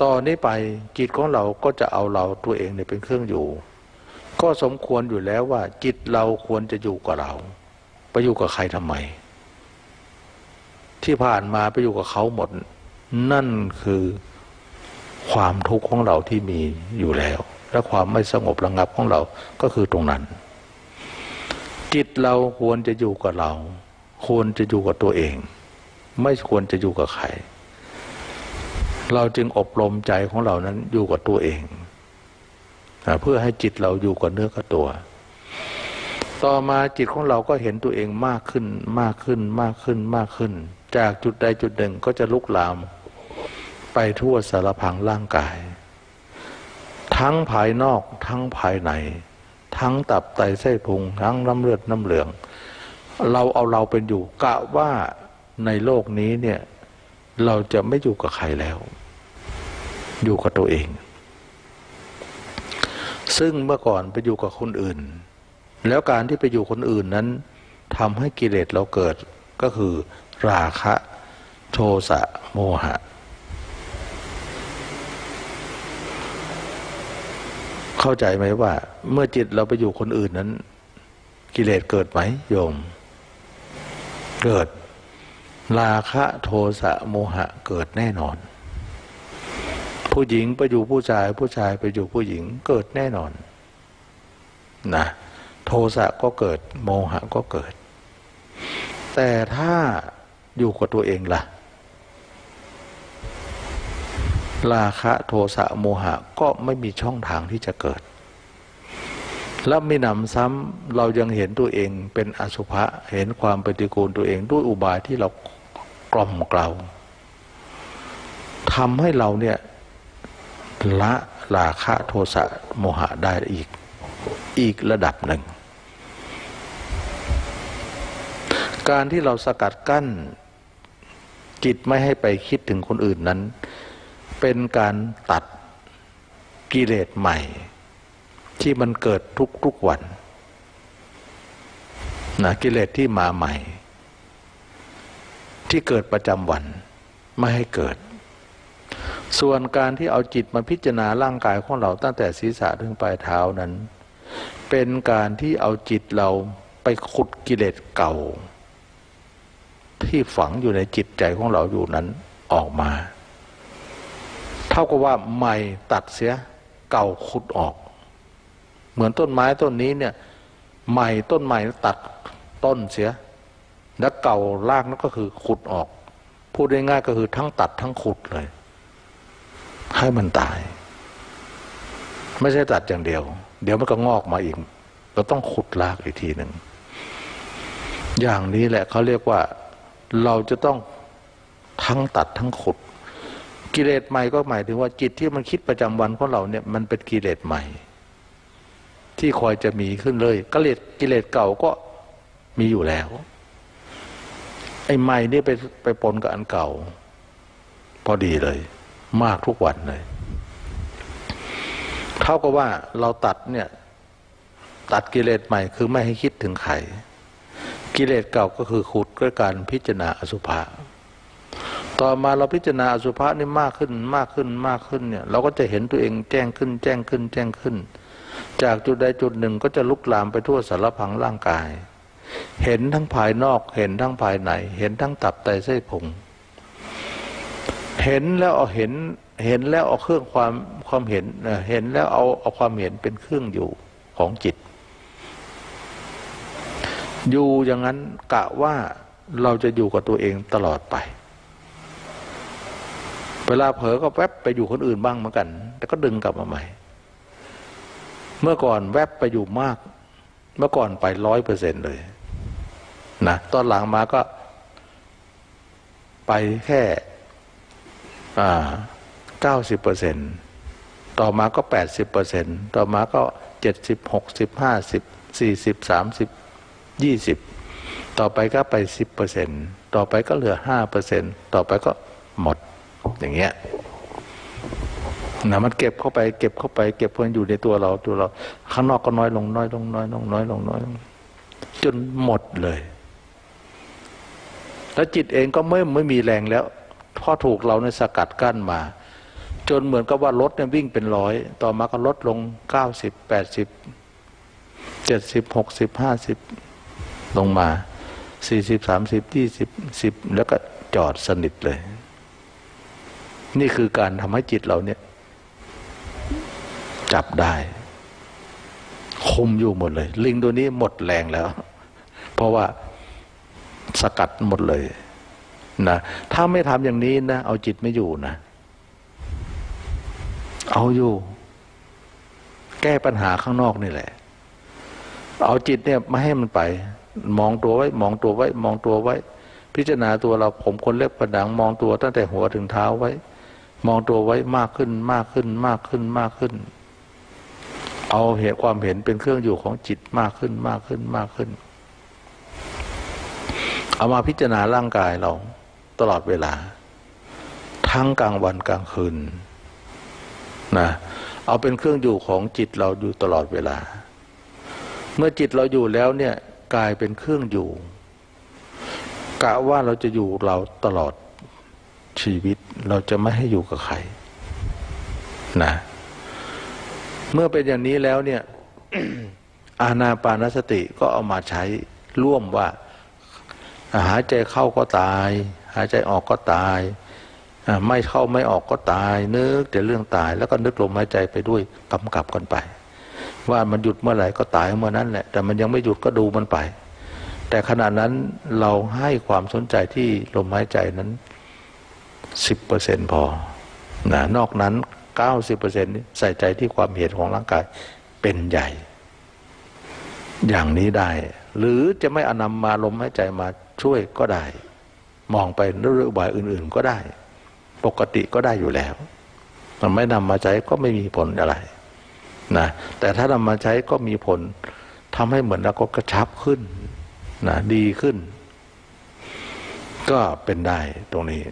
ตอนนี้ไปจิตของเราก็จะเอาเราตัวเองเนี่ยเป็นเครื่องอยู่ก็สมควรอยู่แล้วว่าจิตเราควรจะอยู่กับเราไปอยู่กับใครทำไมที่ผ่านมาไปอยู่กับเขาหมดนั่นคือความทุกข์ของเราที่มีอยู่แล้วและความไม่สงบระงับของเราก็คือตรงนั้นจิตเราควรจะอยู่กับเราควรจะอยู่กับตัวเองไม่ควรจะอยู่กับใครเราจึงอบรมใจของเรานั้นอยู่กับตัวเองเพื่อให้จิตเราอยู่กับเนื้อกับตัวต่อมาจิตของเราก็เห็นตัวเองมากขึ้นมากขึ้นมากขึ้นมากขึ้นจากจุดใดจุดหนึ่งก็จะลุกลามไปทั่วสารพังร่างกายทั้งภายนอกทั้งภายในทั้งตับไตไส้พุงทั้งน้ำเลือดน้ำเหลืองเราเอาเราเป็นอยู่กะว่าในโลกนี้เนี่ยเราจะไม่อยู่กับใครแล้วอยู่กับตัวเองซึ่งเมื่อก่อนไปอยู่กับคนอื่นแล้วการที่ไปอยู่คนอื่นนั้นทำให้กิเลสเราเกิดก็คือราคะโทสะโมหะเข้าใจไหมว่าเมื่อจิตเราไปอยู่คนอื่นนั้นกิเลสเกิดไหมโยมเกิดราคะโทสะโมหะเกิดแน่นอนผู้หญิงไปอยู่ผู้ชายผู้ชายไปอยู่ผู้หญิงเกิดแน่นอนนะโทสะก็เกิดโมหะก็เกิดแต่ถ้าอยู่กับตัวเองล่ะราคะโทสะโมหะก็ไม่มีช่องทางที่จะเกิดและไม่นำซ้ำเรายังเห็นตัวเองเป็นอสุภะเห็นความปฏิกูลตัวเองด้วยอุบายที่เรากล่อมเกลาทำให้เราเนี่ยละราคะโทสะโมหะได้อีกอีกระดับหนึ่งการที่เราสกัดกั้นจิตไม่ให้ไปคิดถึงคนอื่นนั้นเป็นการตัดกิเลสใหม่ที่มันเกิดทุกๆวันนะกิเลสที่มาใหม่ที่เกิดประจำวันไม่ให้เกิดส่วนการที่เอาจิตมาพิจารณาร่างกายของเราตั้งแต่ศีรษะถึงปลายเท้านั้นเป็นการที่เอาจิตเราไปขุดกิเลสเก่าที่ฝังอยู่ในจิตใจของเราอยู่นั้นออกมาเท่ากับว่าใหม่ตัดเสียเก่าขุดออกเหมือนต้นไม้ต้นนี้เนี่ยใหม่ต้นใหม่ตัดต้นเสียแล้วเก่ารากนั่นก็คือขุดออกพูดง่ายๆก็คือทั้งตัดทั้งขุดเลยให้มันตายไม่ใช่ตัดอย่างเดียวเดี๋ยวมันก็งอกมาอีกเราต้องขุดรากอีกทีหนึ่งอย่างนี้แหละเขาเรียกว่าเราจะต้องทั้งตัดทั้งขุดกิเลสใหม่ก็หมายถึงว่าจิตที่มันคิดประจำวันของเราเนี่ยมันเป็นกิเลสใหม่ที่คอยจะมีขึ้นเลยกิเลสกิเลสเก่าก็มีอยู่แล้วไอ้ใหม่นี่ไปไปปนกับอันเก่าพอดีเลยมากทุกวันเลยเท่ากับว่าเราตัดเนี่ยตัดกิเลสใหม่คือไม่ให้คิดถึงใครกิเลสเก่าก็คือขุดด้วยการพิจารณาอสุภะต่อมาเราพิจารณาอสุภะนี่มากขึ้นมากขึ้นมากขึ้นเนี่ยเราก็จะเห็นตัวเองแจ้งขึ้นแจ้งขึ้นแจ้งขึ้นจากจุดใดจุดหนึ่งก็จะลุกลามไปทั่วสารพังร่างกายเห็นทั้งภายนอกเห็นทั้งภายในเห็นทั้งตับไตไส้พุงเห็นแล้วเอาเห็นเห็นแล้วเอาเครื่องความความเห็นเห็นแล้วเอาเอาความเห็นเป็นเครื่องอยู่ของจิตอยู่อย่างนั้นกะว่าเราจะอยู่กับตัวเองตลอดไป เวลาเผลอก็แวบไปอยู่คนอื่นบ้างเหมือนกันแต่ก็ดึงกลับมาใหม่เมื่อก่อนแวบไปอยู่มากเมื่อก่อนไปร้อยเปอร์เซ็นต์เลยนะตอนหลังมาก็ไปแค่เก้าสิบเปอร์เซ็นต์ต่อมาก็แปดสิบเปอร์เซ็นต์ต่อมาก็เจ็ดสิบหกสิบห้าสิบสี่สิบสามสิบยี่สิบต่อไปก็ไปสิบเปอร์เซ็นต์ต่อไปก็เหลือห้าเปอร์เซ็นต์ต่อไปก็หมดอย่างเงี้ยนะมันเก็บเข้าไปเก็บเข้าไปเก็บเพื่ออยู่ในตัวเราตัวเราข้างนอกก็น้อยลงน้อยลงน้อยลงน้อยลงน้อยลงจนหมดเลยแล้วจิตเองก็ไม่ไม่มีแรงแล้วพอถูกเราเนี่ยสกัดกั้นมาจนเหมือนกับว่ารถเนี่ยวิ่งเป็นร้อยต่อมาก็ลดลงเก้าสิบแปดสิบเจ็ดสิบหกสิบห้าสิบลงมาสี่สิบสามสิบยี่สิบสิบแล้วก็จอดสนิทเลยนี่คือการทำให้จิตเราเนี่ยจับได้คุมอยู่หมดเลยลิงตัวนี้หมดแรงแล้วเพราะว่าสกัดหมดเลยนะถ้าไม่ทำอย่างนี้นะเอาจิตไม่อยู่นะเอาอยู่แก้ปัญหาข้างนอกนี่แหละเอาจิตเนี่ยไม่ให้มันไปมองตัวไว้มองตัวไว้มองตัวไว้พิจารณาตัวเราผมคนเล็บกระดังมองตัวตั้งแต่หัวถึงเท้าไว้มองตัวไว้มากขึ้นมากขึ้นมากขึ้นมากขึ้นเอาเหตุความเห็นเป็นเครื่องอยู่ของจิตมากขึ้นมากขึ้นมากขึ้นเอามาพิจารณาร่างกายเราตลอดเวลาทั้งกลางวันกลางคืนนะเอาเป็นเครื่องอยู่ของจิตเราอยู่ตลอดเวลาเมื่อจิตเราอยู่แล้วเนี่ยกายเป็นเครื่องอยู่กะว่าเราจะอยู่เราตลอดชีวิตเราจะไม่ให้อยู่กับใครนะเมื่อเป็นอย่างนี้แล้วเนี่ย อานาปานสติก็เอามาใช้ร่วมว่าหายใจเข้าก็ตายหายใจออกก็ตายไม่เข้าไม่ออกก็ตายนึกแต่เรื่องตายแล้วก็นึกลมหายใจไปด้วยกำกับกันไปว่ามันหยุดเมื่อไหร่ก็ตายเมื่อนั้นแหละแต่มันยังไม่หยุดก็ดูมันไปแต่ขณะนั้นเราให้ความสนใจที่ลมหายใจนั้น สิบเปอร์เซ็นต์ พอนะนอกนั้น เก้าสิบเปอร์เซ็นต์ ใส่ใจที่ความเห็นของร่างกายเป็นใหญ่อย่างนี้ได้หรือจะไม่เอานำมาลมหายใจมาช่วยก็ได้มองไปเรื่องอุบายอื่นๆก็ได้ปกติก็ได้อยู่แล้วมันไม่นำมาใช้ก็ไม่มีผลอะไรนะแต่ถ้านำมาใช้ก็มีผลทำให้เหมือนเราก็กระชับขึ้นนะดีขึ้นก็เป็นได้ตรงนี้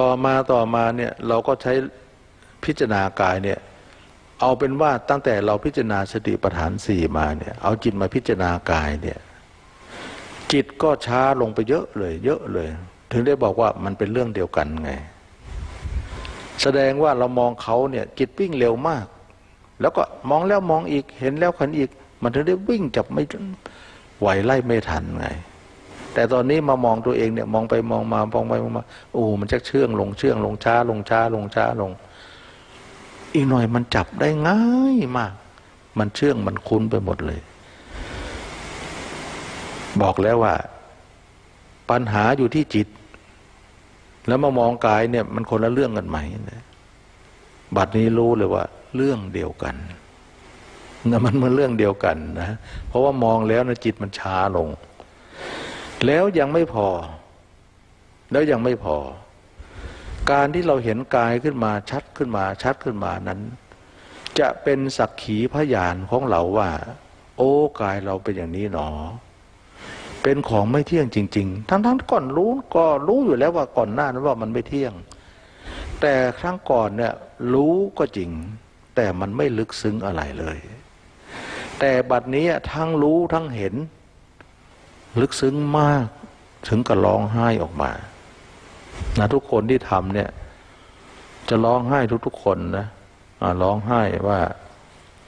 ต่อมาต่อมาเนี่ยเราก็ใช้พิจารณากายเนี่ยเอาเป็นว่าตั้งแต่เราพิจารณาสติปัฏฐานสี่มาเนี่ยเอาจิตมาพิจารณากายเนี่ยจิตก็ช้าลงไปเยอะเลยเยอะเลยถึงได้บอกว่ามันเป็นเรื่องเดียวกันไงแสดงว่าเรามองเขาเนี่ยจิตวิ่งเร็วมากแล้วก็มองแล้วมองอีกเห็นแล้วขันอีกมันถึงได้วิ่งจับไม่ไหวไล่ไม่ทันไงแต่ตอนนี้มามองตัวเองเนี่ยมองไปมองมามองไปมองมาโอ้มันจะเชื่องลงเชื่องลงช้าลงช้าลงช้าลงอีกหน่อยมันจับได้ง่ายมากมันเชื่องมันคุ้นไปหมดเลยบอกแล้วว่าปัญหาอยู่ที่จิตแล้วมามองกายเนี่ยมันคนละเรื่องกันไหมบัดนี้รู้เลยว่าเรื่องเดียวกันนะมันมันเรื่องเดียวกันนะเพราะว่ามองแล้วนะจิตมันช้าลงแล้วยังไม่พอแล้วยังไม่พอการที่เราเห็นกายขึ้นมาชัดขึ้นมาชัดขึ้นมานั้นจะเป็นสักขีพยานของเราว่าโอ้กายเราเป็นอย่างนี้หนอเป็นของไม่เที่ยงจริงๆทั้งๆก่อนรู้ก็รู้อยู่แล้วว่าก่อนหน้านั้นว่ามันไม่เที่ยงแต่ครั้งก่อนเนี่ยรู้ก็จริงแต่มันไม่ลึกซึ้งอะไรเลยแต่บัดนี้ทั้งรู้ทั้งเห็นลึกซึ้งมากถึงกับร้องไห้ออกมานะทุกคนที่ทำเนี่ยจะร้องไห้ทุกๆคนนะร้องไห้ว่า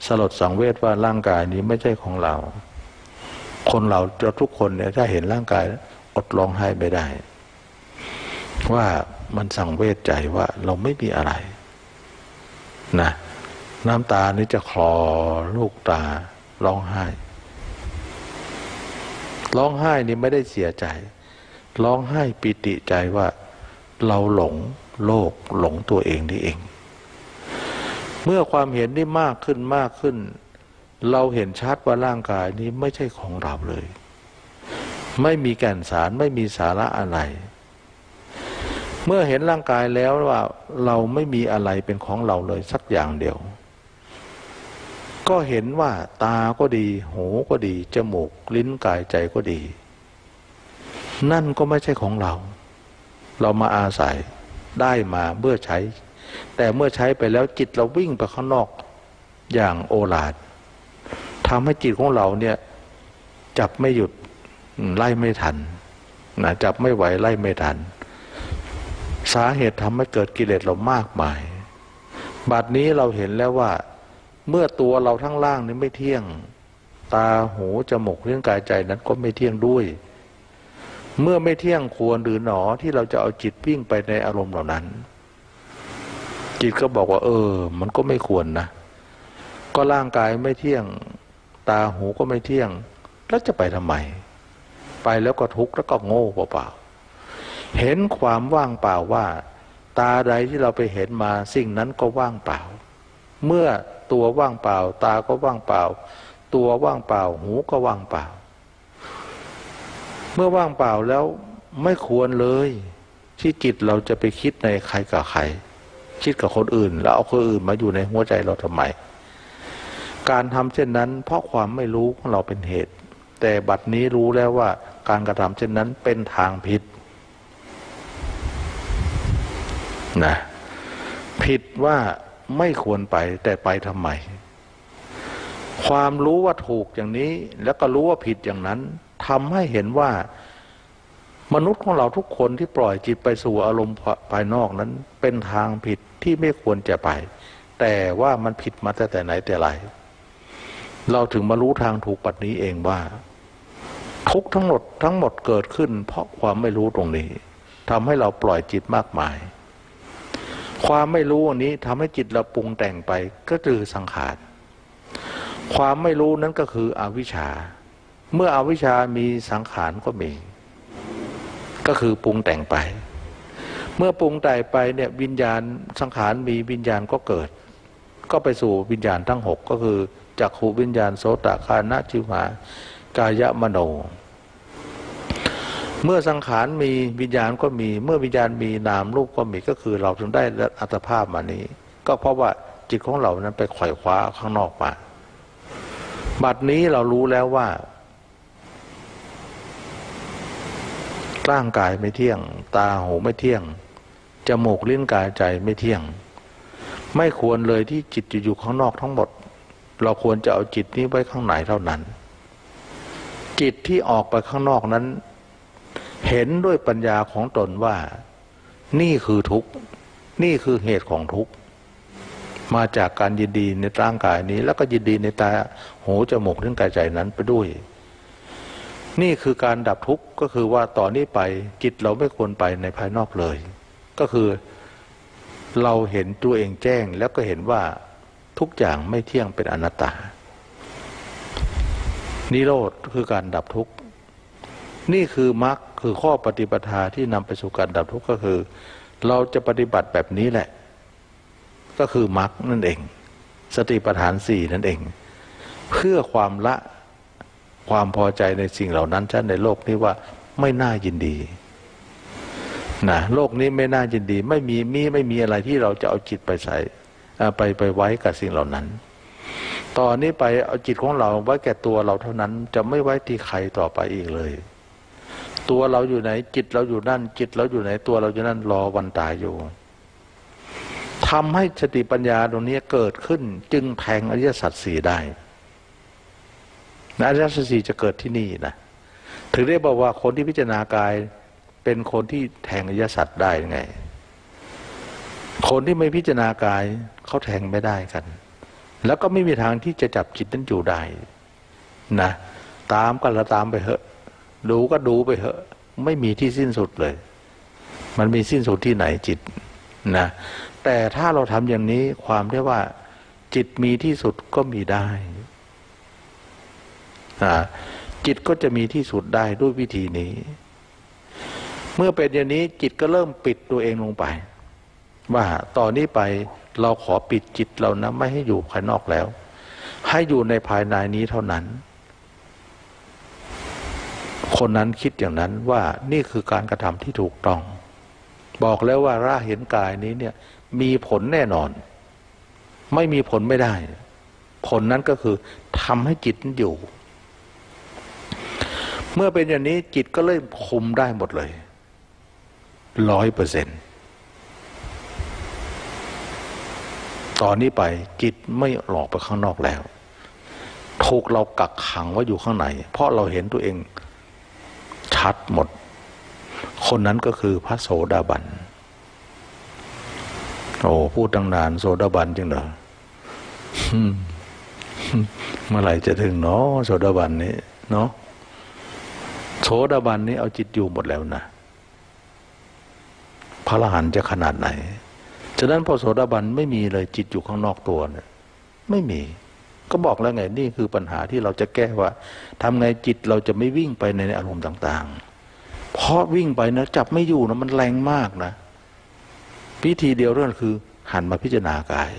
สลดสังเวชว่าร่างกายนี้ไม่ใช่ของเราคนเราทุกคนเนี่ยถ้าเห็นร่างกายอดร้องไห้ไม่ได้ว่ามันสังเวชใจว่าเราไม่มีอะไรนะน้ำตานี้จะคลอลูกตาร้องไห้ร้องไห้นี่ไม่ได้เสียใจร้องไห้ปิติใจว่า เราหลงโลกหลงตัวเองนี่เองเมื่อความเห็นนี่มากขึ้นมากขึ้นเราเห็นชัดว่าร่างกายนี้ไม่ใช่ของเราเลยไม่มีแก่นสารไม่มีสาระอะไรเมื่อเห็นร่างกายแล้วว่าเราไม่มีอะไรเป็นของเราเลยสักอย่างเดียวก็เห็นว่าตาก็ดีหูก็ดีจมูกลิ้นกายใจก็ดีนั่นก็ไม่ใช่ของเราเรามาอาศัยได้มาเมื่อใช้แต่เมื่อใช้ไปแล้วจิตเราวิ่งไปข้างนอกอย่างโอฬารทำให้จิตของเราเนี่ยจับไม่หยุดไล่ไม่ทันนะจับไม่ไหวไล่ไม่ทันสาเหตุทำให้เกิดกิเลสเรามากมายบัดนี้เราเห็นแล้วว่าเมื่อตัวเราทั้งล่างนี้ไม่เที่ยงตาหูจมูกลิ้นกายใจนั้นก็ไม่เที่ยงด้วยเมื่อไม่เที่ยงควรหรือหนอที่เราจะเอาจิตวิ่งไปในอารมณ์เหล่านั้นจิตก็บอกว่าเออมันก็ไม่ควรนะก็ร่างกายไม่เที่ยงตาหูก็ไม่เที่ยงแล้วจะไปทำไมไปแล้วก็ทุกข์แล้วก็โง่เปล่าๆเห็นความว่างเปล่าว่าตาใดที่เราไปเห็นมาสิ่งนั้นก็ว่างเปล่าเมื่อตัวว่างเปล่าตาก็ว่างเปล่าตัวว่างเปล่าหูก็ว่างเปล่าเมื่อว่างเปล่าแล้วไม่ควรเลยที่จิตเราจะไปคิดในใครกับใครคิดกับคนอื่นแล้วเอาคนอื่นมาอยู่ในหัวใจเราทำไมการทำเช่นนั้นเพราะความไม่รู้ของเราเป็นเหตุแต่บัดนี้รู้แล้วว่าการกระทำเช่นนั้นเป็นทางผิดนะผิดว่าไม่ควรไปแต่ไปทำไมความรู้ว่าถูกอย่างนี้แล้วก็รู้ว่าผิดอย่างนั้นทำให้เห็นว่ามนุษย์ของเราทุกคนที่ปล่อยจิตไปสู่อารมณ์ภายนอกนั้นเป็นทางผิดที่ไม่ควรจะไปแต่ว่ามันผิดมาตั้งแต่ไหนแต่ไรเราถึงมารู้ทางถูกปัจจุบันนี้เองว่าทุกทั้งหมดทั้งหมดเกิดขึ้นเพราะความไม่รู้ตรงนี้ทำให้เราปล่อยจิตมากมายความไม่รู้อันนี้ทำให้จิตเราปรุงแต่งไปก็คือสังขารความไม่รู้นั้นก็คืออวิชชาเมื่ออวิชชามีสังขารก็มีก็คือปรุงแต่งไปเมื่อปรุงแต่งไปเนี่ยวิญญาณสังขารมีวิญญาณก็เกิดก็ไปสู่วิญญาณทั้งหกก็คือจักขุวิญญาณโสตคานะชิวหากายมโนเมื่อสังขารมีวิญญาณก็มีเมื่อวิญญาณมีนามรูปก็มีก็คือเราถึงได้อัตภาพมานี้ก็เพราะว่าจิตของเรานั้นไปไขว่คว้าข้างนอกมาบัดนี้เรารู้แล้วว่าร่างกายไม่เที่ยงตาหูไม่เที่ยงจมูกลิ้นกายใจไม่เที่ยงไม่ควรเลยที่จิตจะอยู่ข้างนอกทั้งหมดเราควรจะเอาจิตนี้ไว้ข้างในเท่านั้นจิตที่ออกไปข้างนอกนั้นเห็นด้วยปัญญาของตนว่านี่คือทุกข์นี่คือเหตุของทุกข์มาจากการยินดีในร่างกายนี้แล้วก็ยินดีในตาหูจมูกลิ้นกายใจนั้นไปด้วยนี่คือการดับทุกข์ก็คือว่าต่อนี้ไปจิตเราไม่ควรไปในภายนอกเลยก็คือเราเห็นตัวเองแจ้งแล้วก็เห็นว่าทุกอย่างไม่เที่ยงเป็นอนัตตานิโรธคือการดับทุกข์นี่คือมรรคคือข้อปฏิปทาที่นำไปสู่การดับทุกข์ก็คือเราจะปฏิบัติแบบนี้แหละก็คือมรรคนั่นเองสติปัฏฐานสี่นั่นเองเพื่อความละความพอใจในสิ่งเหล่านั้นชั้นในโลกนี้ว่าไม่น่ายินดีนะโลกนี้ไม่น่ายินดีไม่มีมีไม่มีอะไรที่เราจะเอาจิตไปใส่ไปไปไว้กับสิ่งเหล่านั้นตอนนี้ไปเอาจิตของเราไว้แก่ตัวเราเท่านั้นจะไม่ไว้ที่ใครต่อไปอีกเลยตัวเราอยู่ไหนจิตเราอยู่นั่นจิตเราอยู่ไหนตัวเราอยู่นั่นรอวันตายอยู่ทำให้สติปัญญาตรงนี้เกิดขึ้นจึงแทงอริยสัจสี่ได้อริยสัจสี่จะเกิดที่นี่นะถึงได้บอกว่าคนที่พิจารณากายเป็นคนที่แทงอริยสัจได้ไงคนที่ไม่พิจารณากายเขาแทงไม่ได้กันแล้วก็ไม่มีทางที่จะจับจิตนั้นอยู่ได้นะตามกันละตามไปเหอะดูก็ดูไปเหอะไม่มีที่สิ้นสุดเลยมันมีสิ้นสุดที่ไหนจิตนะแต่ถ้าเราทำอย่างนี้ความที่ว่าจิตมีที่สุดก็มีได้จิตก็จะมีที่สุดได้ด้วยวิธีนี้ เมื่อเป็นอย่างนี้จิตก็เริ่มปิดตัวเองลงไปว่าตอนนี้ไปเราขอปิดจิตเรานะไม่ให้อยู่ภายนอกแล้วให้อยู่ในภายในนี้เท่านั้นคนนั้นคิดอย่างนั้นว่านี่คือการกระทำที่ถูกต้องบอกแล้วว่าร่าเห็นกายนี้เนี่ยมีผลแน่นอนไม่มีผลไม่ได้ผลนั้นก็คือทำให้จิตอยู่เมื่อเป็นอย่างนี้จิตก็เลยคุมได้หมดเลยร้อยเปอร์เซ็นต์ตอนนี้ไปจิตไม่หลอกไปข้างนอกแล้วถูกเรากักขังไว้อยู่ข้างในเพราะเราเห็นตัวเองชัดหมดคนนั้นก็คือพระโสดาบันโอ้พูดตั้งนานโสดาบันจริงเหรอ เมื่อไหร่จะถึงเนาะโสดาบันนี้เนาะโสดาบันนี้เอาจิตอยู่หมดแล้วนะพระอรหันต์จะขนาดไหนฉะนั้นพอโสดาบันไม่มีเลยจิตอยู่ข้างนอกตัวเนี่ยไม่มีก็บอกแล้วไงนี่คือปัญหาที่เราจะแก้ว่าทำไงจิตเราจะไม่วิ่งไปในอารมณ์ต่างๆเพราะวิ่งไปนะจับไม่อยู่นะมันแรงมากนะวิธีเดียวนั่นคือหันมาพิจารณากาย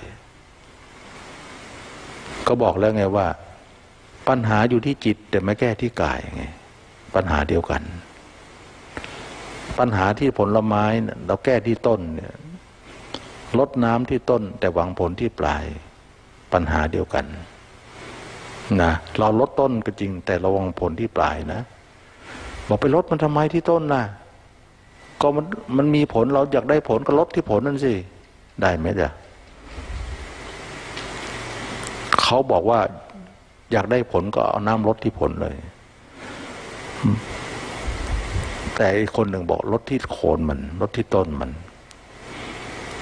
ก็บอกแล้วไงว่าปัญหาอยู่ที่จิตแต่ไม่แก้ที่กายไงปัญหาเดียวกันปัญหาที่ผลไม้เราแก้ที่ต้นเนี่ยลดน้ำที่ต้นแต่หวังผลที่ปลายปัญหาเดียวกันนะเราลดต้นก็จริงแต่เราหวังผลที่ปลายนะบอกไปลดมันทำไมที่ต้นนะก็มันมันมีผลเราอยากได้ผลก็ลดที่ผลนั่นสิได้ไหมจ๊ะเขาบอกว่าอยากได้ผลก็เอาน้ำลดที่ผลเลยแต่อีกคนหนึ่งบอกลดที่โคนมันลดที่ต้นมัน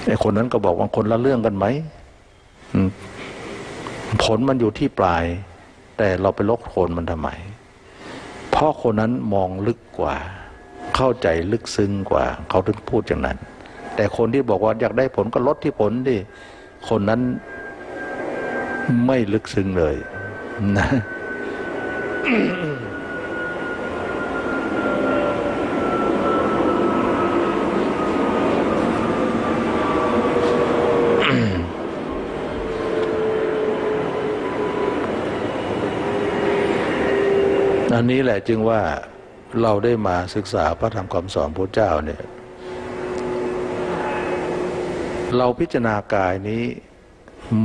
ไอ้คนนั้นก็บอกว่าคนละเรื่องกันไหมผลมันอยู่ที่ปลายแต่เราไปลดโคนมันทำไมเพราะคนนั้นมองลึกกว่าเข้าใจลึกซึ้งกว่าเขาถึงพูดอย่างนั้นแต่คนที่บอกว่าอยากได้ผลก็ลดที่ผลดิคนนั้นไม่ลึกซึ้งเลยนะ อันนี้แหละจึงว่าเราได้มาศึกษาพระธรรมคำสอนพระเจ้าเนี่ยเราพิจารณากายนี้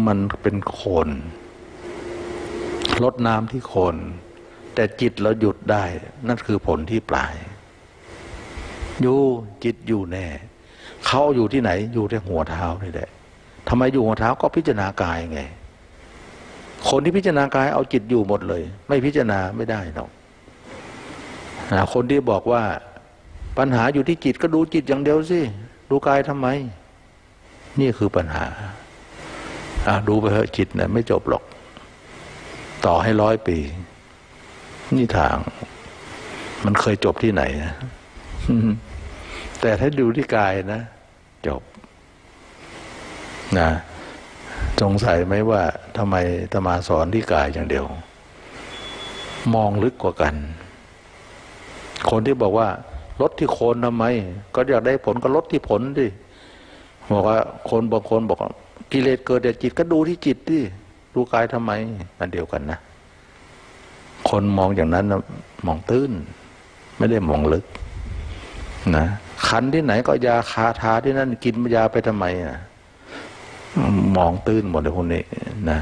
มันเป็นโคนลดน้ำที่โคนแต่จิตเราหยุดได้นั่นคือผลที่ปลายอยู่จิตอยู่แน่เขาอยู่ที่ไหนอยู่ที่หัวเท้านี่แหละทำไมอยู่หัวเท้าก็พิจารณากายไงคนที่พิจารณากายเอาจิตอยู่หมดเลยไม่พิจารณาไม่ได้หรอกคนที่บอกว่าปัญหาอยู่ที่จิตก็ดูจิตอย่างเดียวสิดูกายทำไมนี่คือปัญหาดูไปเถอะจิตเนี่ยไม่จบหรอกต่อให้ร้อยปีนี่ทางมันเคยจบที่ไหนนะ แต่ถ้าดูที่กายนะจบนะสงสัยไหมว่าทำไมอาตมาสอนที่กายอย่างเดียวมองลึกกว่ากันคนที่บอกว่าลดที่โคนทำไมก็อยากได้ผลก็ลดที่ผลดิบอกว่าคนบางคนบอกกิเลสเกิดแต่จิตก็ดูที่จิตดิดูกายทำไมมันเดียวกันนะคนมองอย่างนั้นนะมองตื้นไม่ได้มองลึกนะคันที่ไหนก็ยาคาทาที่นั่นกินยาไปทำไมนะมองตื้นหมดเลยคนนี้นะ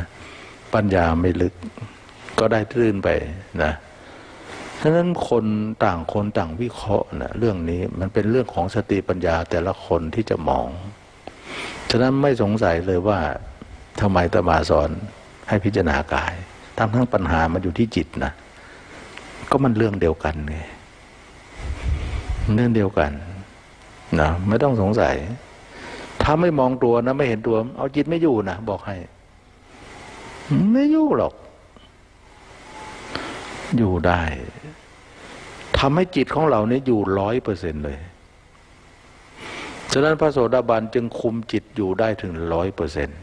ปัญญาไม่ลึกก็ได้ตื้นไปนะฉะนั้นคนต่างคนต่างวิเคราะห์นะเรื่องนี้มันเป็นเรื่องของสติปัญญาแต่ละคนที่จะมองฉะนั้นไม่สงสัยเลยว่าทำไมอาตมาสอนให้พิจารณากายทั้งทั้งปัญหามันอยู่ที่จิตนะก็มันเรื่องเดียวกันไงเรื่องเดียวกันนะไม่ต้องสงสัยถ้าไม่มองตัวนะไม่เห็นตัวเอาจิตไม่อยู่นะบอกให้ไม่อยู่หรอกอยู่ได้ทำให้จิตของเราเนี่ยอยู่ร้อยเปอร์เซ็นต์เลยฉะนั้นพระโสดาบันจึงคุมจิตอยู่ได้ถึงร้อยเปอร์เซ็นต์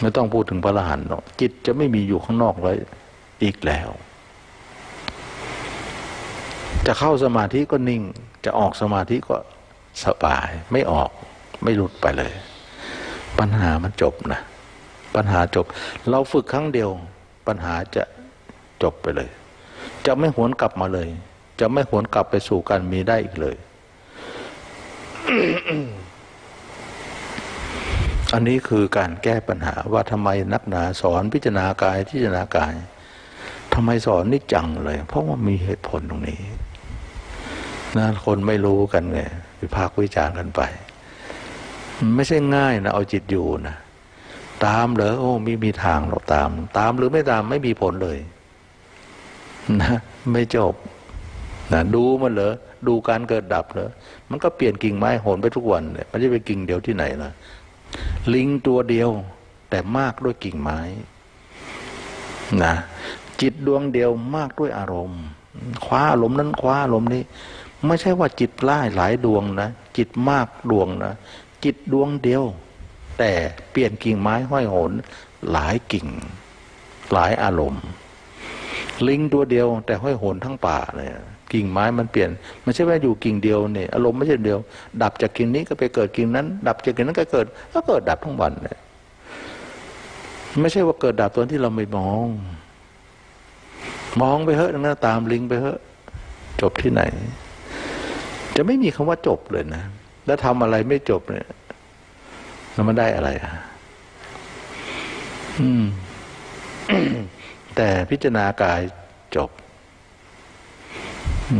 ไม่ต้องพูดถึงพระอรหันต์หรอกจิตจะไม่มีอยู่ข้างนอกเลยอีกแล้ว จะเข้าสมาธิก็นิ่งจะออกสมาธิก็สบายไม่ออกไม่หลุดไปเลยปัญหามันจบนะปัญหาจบเราฝึกครั้งเดียวปัญหาจะจบไปเลยจะไม่หวนกลับมาเลยจะไม่หวนกลับไปสู่การมีได้อีกเลย อันนี้คือการแก้ปัญหาว่าทำไมนักหนาสอนพิจารณากายพิจารณากายทำไมสอนนิจจังเลยเพราะว่ามีเหตุผลตรงนี้นะคนไม่รู้กันไงวิพากษ์วิจารณ์กันไปไม่ใช่ง่ายนะเอาจิตอยู่นะตามเหรอโอ้ไม่มีทางหรอกตามตามหรือไม่ตามไม่มีผลเลยนะไม่จบนะดูมันเหรอดูการเกิดดับเหรอมันก็เปลี่ยนกิ่งไม้โหนไปทุกวันเลยมันจะไปกิ่งเดียวที่ไหนล่ะลิงตัวเดียวแต่มากด้วยกิ่งไม้นะจิตดวงเดียวมากด้วยอารมณ์คว้าอารมณ์นั้นคว้าอารมณ์นี้ไม่ใช่ว่าจิตไล่หลายดวงนะจิตมากดวงนะจิตดวงเดียวแต่เปลี่ยนกิ่งไม้ห้อยโหนหลายกิ่งหลายอารมณ์ลิงตัวเดียวแต่ห้อยโหนทั้งป่าเลยกิ่งไม้มันเปลี่ยนมันใช่ไหมอยู่กิ่งเดียวเนี่ยอารมณ์ไม่ใช่เดียวดับจากกิ่งนี้ก็ไปเกิดกิ่งนั้นดับจากกิ่งนั้นก็เกิดก็เกิดดับทั้งวันเลยไม่ใช่ว่าเกิดดับตัวที่เราไม่มองมองไปเถอะนะตามลิงไปเถอะจบที่ไหนจะไม่มีคำว่าจบเลยนะแล้วทำอะไรไม่จบเนี่ยแล้วมันได้อะไรอ่ะอืม แต่พิจารณากายจบ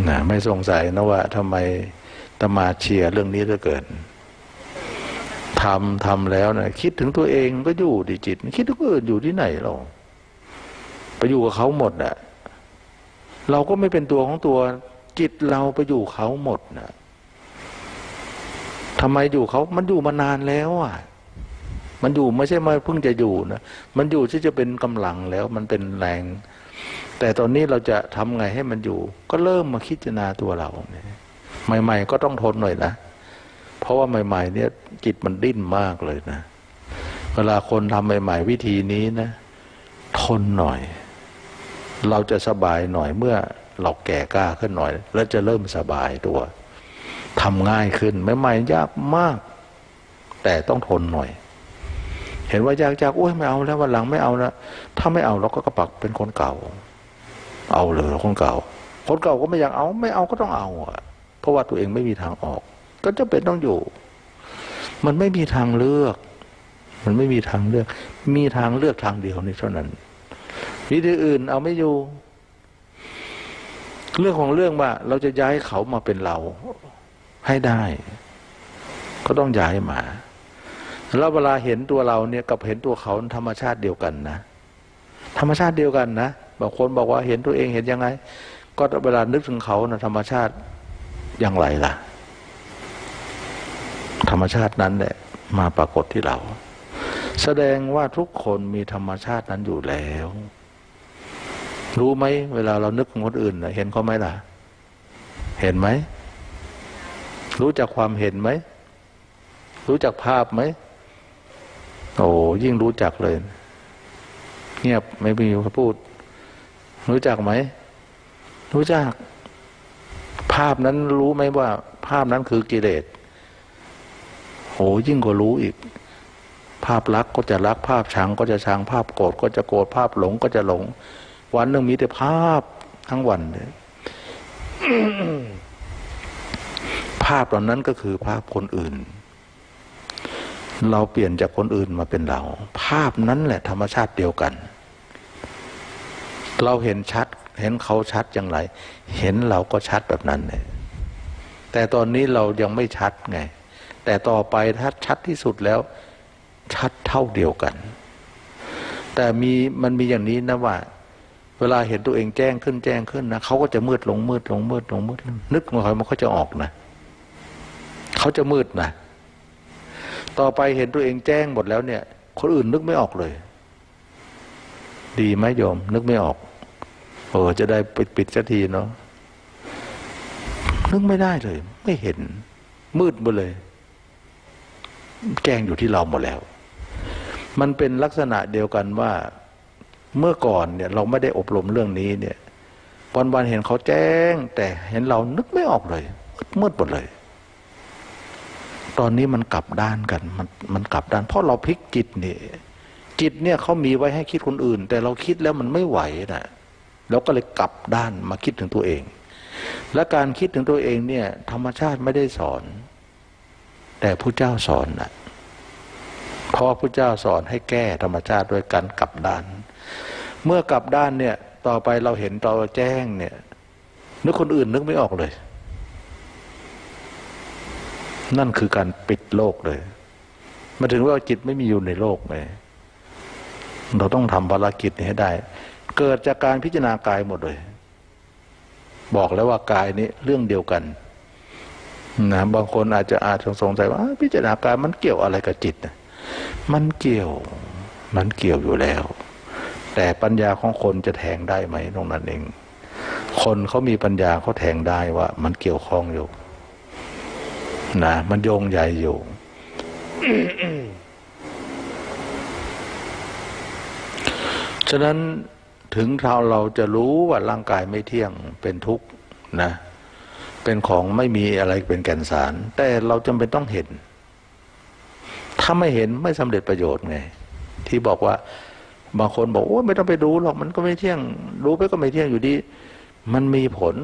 นะไม่สงสัยนะว่าทำไมตมาเชียร์เรื่องนี้เหลือเกินทำทำแล้วนะคิดถึงตัวเองก็อยู่ดิจิตคิดถึงคนอื่นอยู่ที่ไหนเราไปอยู่กับเขาหมดน่ะเราก็ไม่เป็นตัวของตัวจิตเราไปอยู่เขาหมดน่ะทำไมอยู่เขามันอยู่มานานแล้วอ่ะมันอยู่ไม่ใช่มาเพิ่งจะอยู่นะมันอยู่ที่จะเป็นกำลังแล้วมันเป็นแรงแต่ตอนนี้เราจะทำไงให้มันอยู่ก็เริ่มมาคิดจนาตัวเราเนี่ยใหม่ๆก็ต้องทนหน่อยนะเพราะว่าใหม่ๆเนี่ยจิตมันดิ้นมากเลยนะเวลาคนทำใหม่ๆวิธีนี้นะทนหน่อยเราจะสบายหน่อยเมื่อเราแก่กล้าขึ้นหน่อยแล้วจะเริ่มสบายตัวทำง่ายขึ้นไม่ไม่ยากมากแต่ต้องทนหน่อยเห็นว่ายากจากโอ้ยไม่เอาแล้ววันหลังไม่เอาแล้วถ้าไม่เอาเราก็กระปักเป็นคนเก่าเอาเลยคนเก่าคนเก่าก็ไม่อยากเอาไม่เอาก็ต้องเอาอะเพราะว่าตัวเองไม่มีทางออกก็จะเป็นต้องอยู่มันไม่มีทางเลือกมันไม่มีทางเลือกมีทางเลือกทางเดียวนี้เท่านั้นวิธีอื่นเอาไม่อยู่เรื่องของเรื่องว่าเราจะย้ายเขามาเป็นเราให้ได้ก็ต้องย้ายมาแล้วเวลาเห็นตัวเราเนี่ยกับเห็นตัวเขาธรรมชาติเดียวกันนะธรรมชาติเดียวกันนะบางคนบอกว่าเห็นตัวเองเห็นยังไงก็เวลานึกถึงเขานะธรรมชาติอย่างไรล่ะธรรมชาตินั้นแหละมาปรากฏที่เราแสดงว่าทุกคนมีธรรมชาตินั้นอยู่แล้วรู้ไหมเวลาเรานึกของคนอื่นนะเห็นเขาไหมล่ะเห็นไหมรู้จักความเห็นไหมรู้จักภาพไหมโอ้ยิ่งรู้จักเลยเงียบไม่มีใครพูดรู้จักไหมรู้จักภาพนั้นรู้ไหมว่าภาพนั้นคือกิเลสโอ้ยิ่งก็รู้อีกภาพรักก็จะรักภาพชังก็จะชังภาพโกรธก็จะโกรธภาพหลงก็จะหลงวันหนึ่งมีแต่ภาพทั้งวันเลย ภาพเหล่านั้นก็คือภาพคนอื่นเราเปลี่ยนจากคนอื่นมาเป็นเราภาพนั้นแหละธรรมชาติเดียวกันเราเห็นชัดเห็นเขาชัดอย่างไรเห็นเราก็ชัดแบบนั้นเลยแต่ตอนนี้เรายังไม่ชัดไงแต่ต่อไปถ้าชัดที่สุดแล้วชัดเท่าเดียวกันแต่มีมันมีอย่างนี้นะว่าเวลาเห็นตัวเองแจ้งขึ้นแจ้งขึ้นนะเขาก็จะมืดลงมืดลงมืดลงมืดนึกของเขามันก็จะออกนะเขาจะมืดนะต่อไปเห็นตัวเองแจ้งหมดแล้วเนี่ยคนอื่นนึกไม่ออกเลยดีไหมโยมนึกไม่ออกเออจะได้ปิดปิดสักทีเนาะนึกไม่ได้เลยไม่เห็นมืดหมดเลยแจ้งอยู่ที่เราหมดแล้วมันเป็นลักษณะเดียวกันว่าเมื่อก่อนเนี่ยเราไม่ได้อบรมเรื่องนี้เนี่ย วันๆเห็นเขาแจ้งแต่เห็นเรานึกไม่ออกเลยมืดหมดเลยตอนนี้มันกลับด้านกันมันมันกลับด้านเพราะเราพลิกจิตนี่จิตเนี่ยเขามีไว้ให้คิดคนอื่นแต่เราคิดแล้วมันไม่ไหวนะเราก็เลยกลับด้านมาคิดถึงตัวเองและการคิดถึงตัวเองเนี่ยธรรมชาติไม่ได้สอนแต่พระเจ้าสอนนะเพราะพระเจ้าสอนให้แก้ธรรมชาติด้วยการกลับด้านเมื่อกลับด้านเนี่ยต่อไปเราเห็นเราแจ้งเนี่ยนึกคนอื่นนึกไม่ออกเลยนั่นคือการปิดโลกเลยมาถึงว่าจิตไม่มีอยู่ในโลกเลยเราต้องทำภารกิจนี้ให้ได้เกิดจากการพิจารณากายหมดเลยบอกแล้วว่ากายนี้เรื่องเดียวกันนะบางคนอาจจะอาจสงสัยว่าพิจารณากายมันเกี่ยวอะไรกับจิตมันเกี่ยวมันเกี่ยวอยู่แล้วแต่ปัญญาของคนจะแทงได้ไหมตรงนั้นเองคนเขามีปัญญาเขาแทงได้ว่ามันเกี่ยวข้องอยู่นะมันโยงใหญ่อยู่ ฉะนั้นถึงเราเราจะรู้ว่าร่างกายไม่เที่ยงเป็นทุกข์นะเป็นของไม่มีอะไรเป็นแก่นสารแต่เราจำเป็นต้องเห็นถ้าไม่เห็นไม่สำเร็จประโยชน์ไงที่บอกว่าบางคนบอกว่าไม่ต้องไปรู้หรอกมันก็ไม่เที่ยงรู้ไปก็ไม่เที่ยงอยู่ดีมันมีผล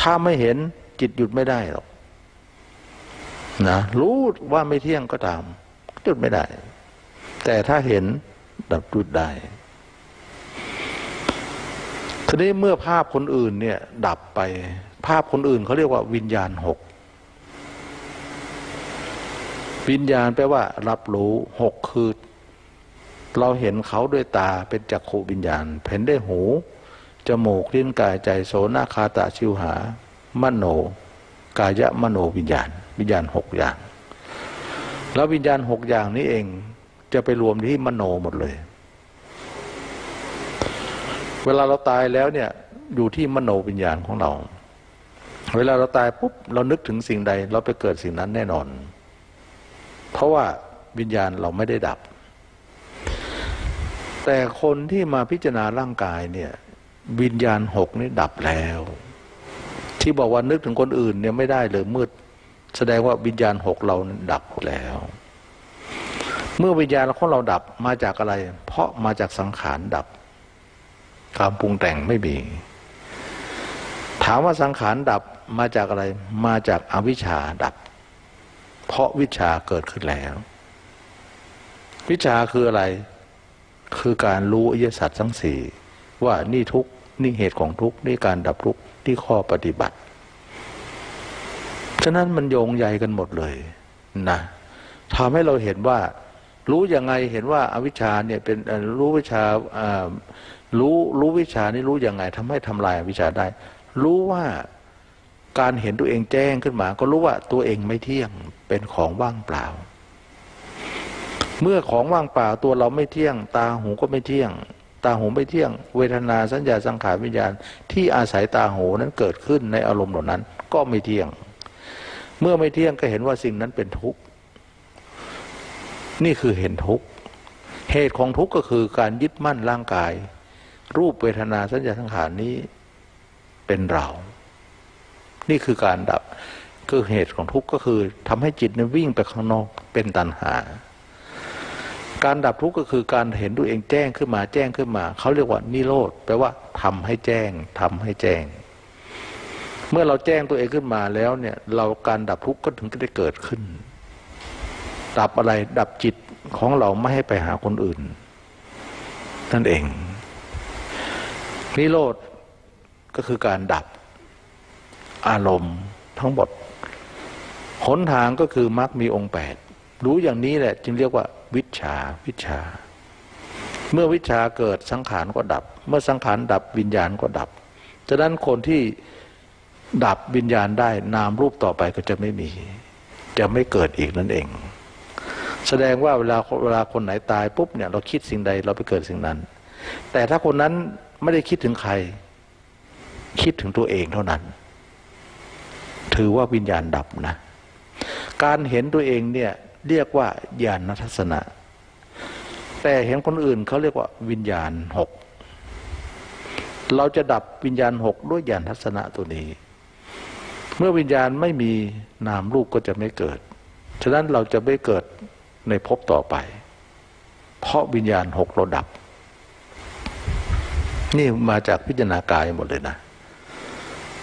ถ้าไม่เห็นจิตหยุดไม่ได้หรอกนะรู้ว่าไม่เที่ยงก็ตามหยุดไม่ได้แต่ถ้าเห็นดับหยุดได้ทีนี้เมื่อภาพคนอื่นเนี่ยดับไปภาพคนอื่นเขาเรียกว่าวิญญาณหกวิญญาณแปลว่ารับรู้หกคือเราเห็นเขาด้วยตาเป็นจักขุวิญญาณเห็นได้หูจมูกลิ้นกายใจโสนาคาตาชิวหามโนกายะมโนวิญญาณวิญญาณหกอย่างแล้ววิญญาณหกอย่างนี้เองจะไปรวมที่มโนหมดเลยเวลาเราตายแล้วเนี่ยอยู่ที่มโนวิญญาณของเราเวลาเราตายปุ๊บเรานึกถึงสิ่งใดเราไปเกิดสิ่งนั้นแน่นอนเพราะว่าวิญญาณเราไม่ได้ดับแต่คนที่มาพิจารณาร่างกายเนี่ยวิญญาณหกนี่ดับแล้วที่บอกว่านึกถึงคนอื่นเนี่ยไม่ได้เลยมืดแสดงว่าวิญญาณหกเราดับแล้วเมื่อวิญญาณของเราดับมาจากอะไรเพราะมาจากสังขารดับความปรุงแต่งไม่มีถามว่าสังขารดับมาจากอะไรมาจากอวิชชาดับเพราะวิชชาเกิดขึ้นแล้ววิชชาคืออะไรคือการรู้อริยสัจทั้งสี่ว่านี่ทุกข์นี่เหตุของทุกข์นี่การดับทุกข์ที่ข้อปฏิบัติฉะนั้นมันโยงใยกันหมดเลยนะทำให้เราเห็นว่ารู้ยังไงเห็นว่าอวิชชาเนี่ยเป็นรู้วิชารู้รู้วิชานี่รู้ยังไงทำให้ทำลายอวิชชาได้รู้ว่าการเห็นตัวเองแจ้งขึ้นมาก็รู้ว่าตัวเองไม่เที่ยงเป็นของว่างเปล่าเมื่อของว่างเปล่าตัวเราไม่เที่ยงตาหูก็ไม่เที่ยงตาหูไม่เที่ยงเวทนาสัญญาสังขารวิญญาณที่อาศัยตาหูนั้นเกิดขึ้นในอารมณ์เหล่านั้นก็ไม่เที่ยงเมื่อไม่เที่ยงก็เห็นว่าสิ่งนั้นเป็นทุกข์นี่คือเห็นทุกข์เหตุของทุกข์ก็คือการยึดมั่นร่างกายรูปเวทนาสัญญาสังขารนี้เป็นเรานี่คือการดับคือเหตุของทุกข์ก็คือทำให้จิตนั้นวิ่งไปข้างนอกเป็นตัณหาการดับทุกข์ก็คือการเห็นตัวเองแจ้งขึ้นมาแจ้งขึ้นมาเขาเรียกว่านิโรธแปลว่าทำให้แจ้งทำให้แจ้งเมื่อเราแจ้งตัวเองขึ้นมาแล้วเนี่ยเราการดับทุกข์ก็ถึงจะได้เกิดขึ้นดับอะไรดับจิตของเราไม่ให้ไปหาคนอื่นนั่นเองนิโรธก็คือการดับอารมณ์ทั้งหมดหนทางก็คือมรรคมีองค์แปดรู้อย่างนี้แหละจึงเรียกว่าวิชชาวิชชาเมื่อวิชชาเกิดสังขารก็ดับเมื่อสังขารดับวิญญาณก็ดับฉะนั้นคนที่ดับวิญญาณได้นามรูปต่อไปก็จะไม่มีจะไม่เกิดอีกนั่นเองแสดงว่าเวลาเวลาคนไหนตายปุ๊บเนี่ยเราคิดสิ่งใดเราไปเกิดสิ่งนั้นแต่ถ้าคนนั้นไม่ได้คิดถึงใครคิดถึงตัวเองเท่านั้นถือว่าวิญญาณดับนะการเห็นตัวเองเนี่ยเรียกว่าญาณทัศนะแต่เห็นคนอื่นเขาเรียกว่าวิญญาณหก เราจะดับวิญญาณหกด้วยญาณทัศนะตัวนี้เมื่อวิญญาณไม่มีนามรูปก็จะไม่เกิดฉะนั้นเราจะไม่เกิดในภพต่อไปเพราะวิญญาณหกเราดับนี่มาจากพิจารณากายหมดเลยนะ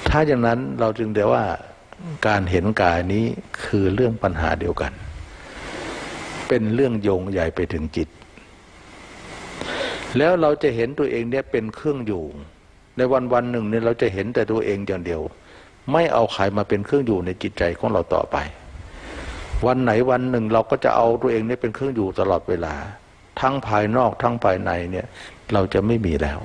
ถ้าอย่างนั้นเราจึงเดี๋ยวว่าการเห็นกายนี้คือเรื่องปัญหาเดียวกันเป็นเรื่องโยงใหญ่ไปถึงจิตแล้วเราจะเห็นตัวเองเนี่ยเป็นเครื่องอยู่ในวันวันหนึ่งเนี่ยเราจะเห็นแต่ตัวเองอย่างเดียวไม่เอาใครมาเป็นเครื่องอยู่ในจิตใจของเราต่อไปวันไหนวันหนึ่งเราก็จะเอาตัวเองเนี่ยเป็นเครื่องอยู่ตลอดเวลาทั้งภายนอกทั้งภายในเนี่ยเราจะไม่มีแล้ว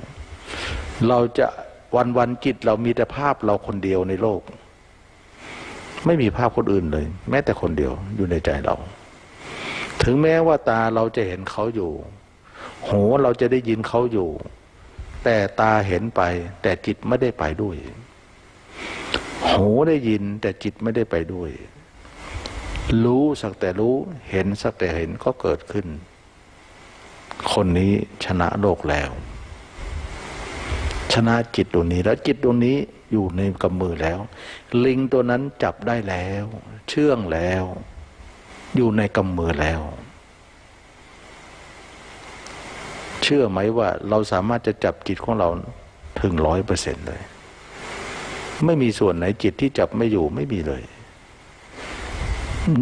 เราจะวันวันจิตเรามีแต่ภาพเราคนเดียวในโลกไม่มีภาพคนอื่นเลยแม้แต่คนเดียวอยู่ในใจเราถึงแม้ว่าตาเราจะเห็นเขาอยู่หูเราจะได้ยินเขาอยู่แต่ตาเห็นไปแต่จิตไม่ได้ไปด้วยหูได้ยินแต่จิตไม่ได้ไปด้วยรู้สักแต่รู้เห็นสักแต่เห็นก็เกิดขึ้นคนนี้ชนะโลกแล้วชนะจิตตัวนี้แล้วจิตตัวนี้อยู่ในกำมือแล้วลิงตัวนั้นจับได้แล้วเชื่องแล้วอยู่ในกำมือแล้วเชื่อไหมว่าเราสามารถจะจับจิตของเราถึงร้อยเปอร์เซ็นต์เลยไม่มีส่วนไหนจิตที่จับไม่อยู่ไม่มีเลย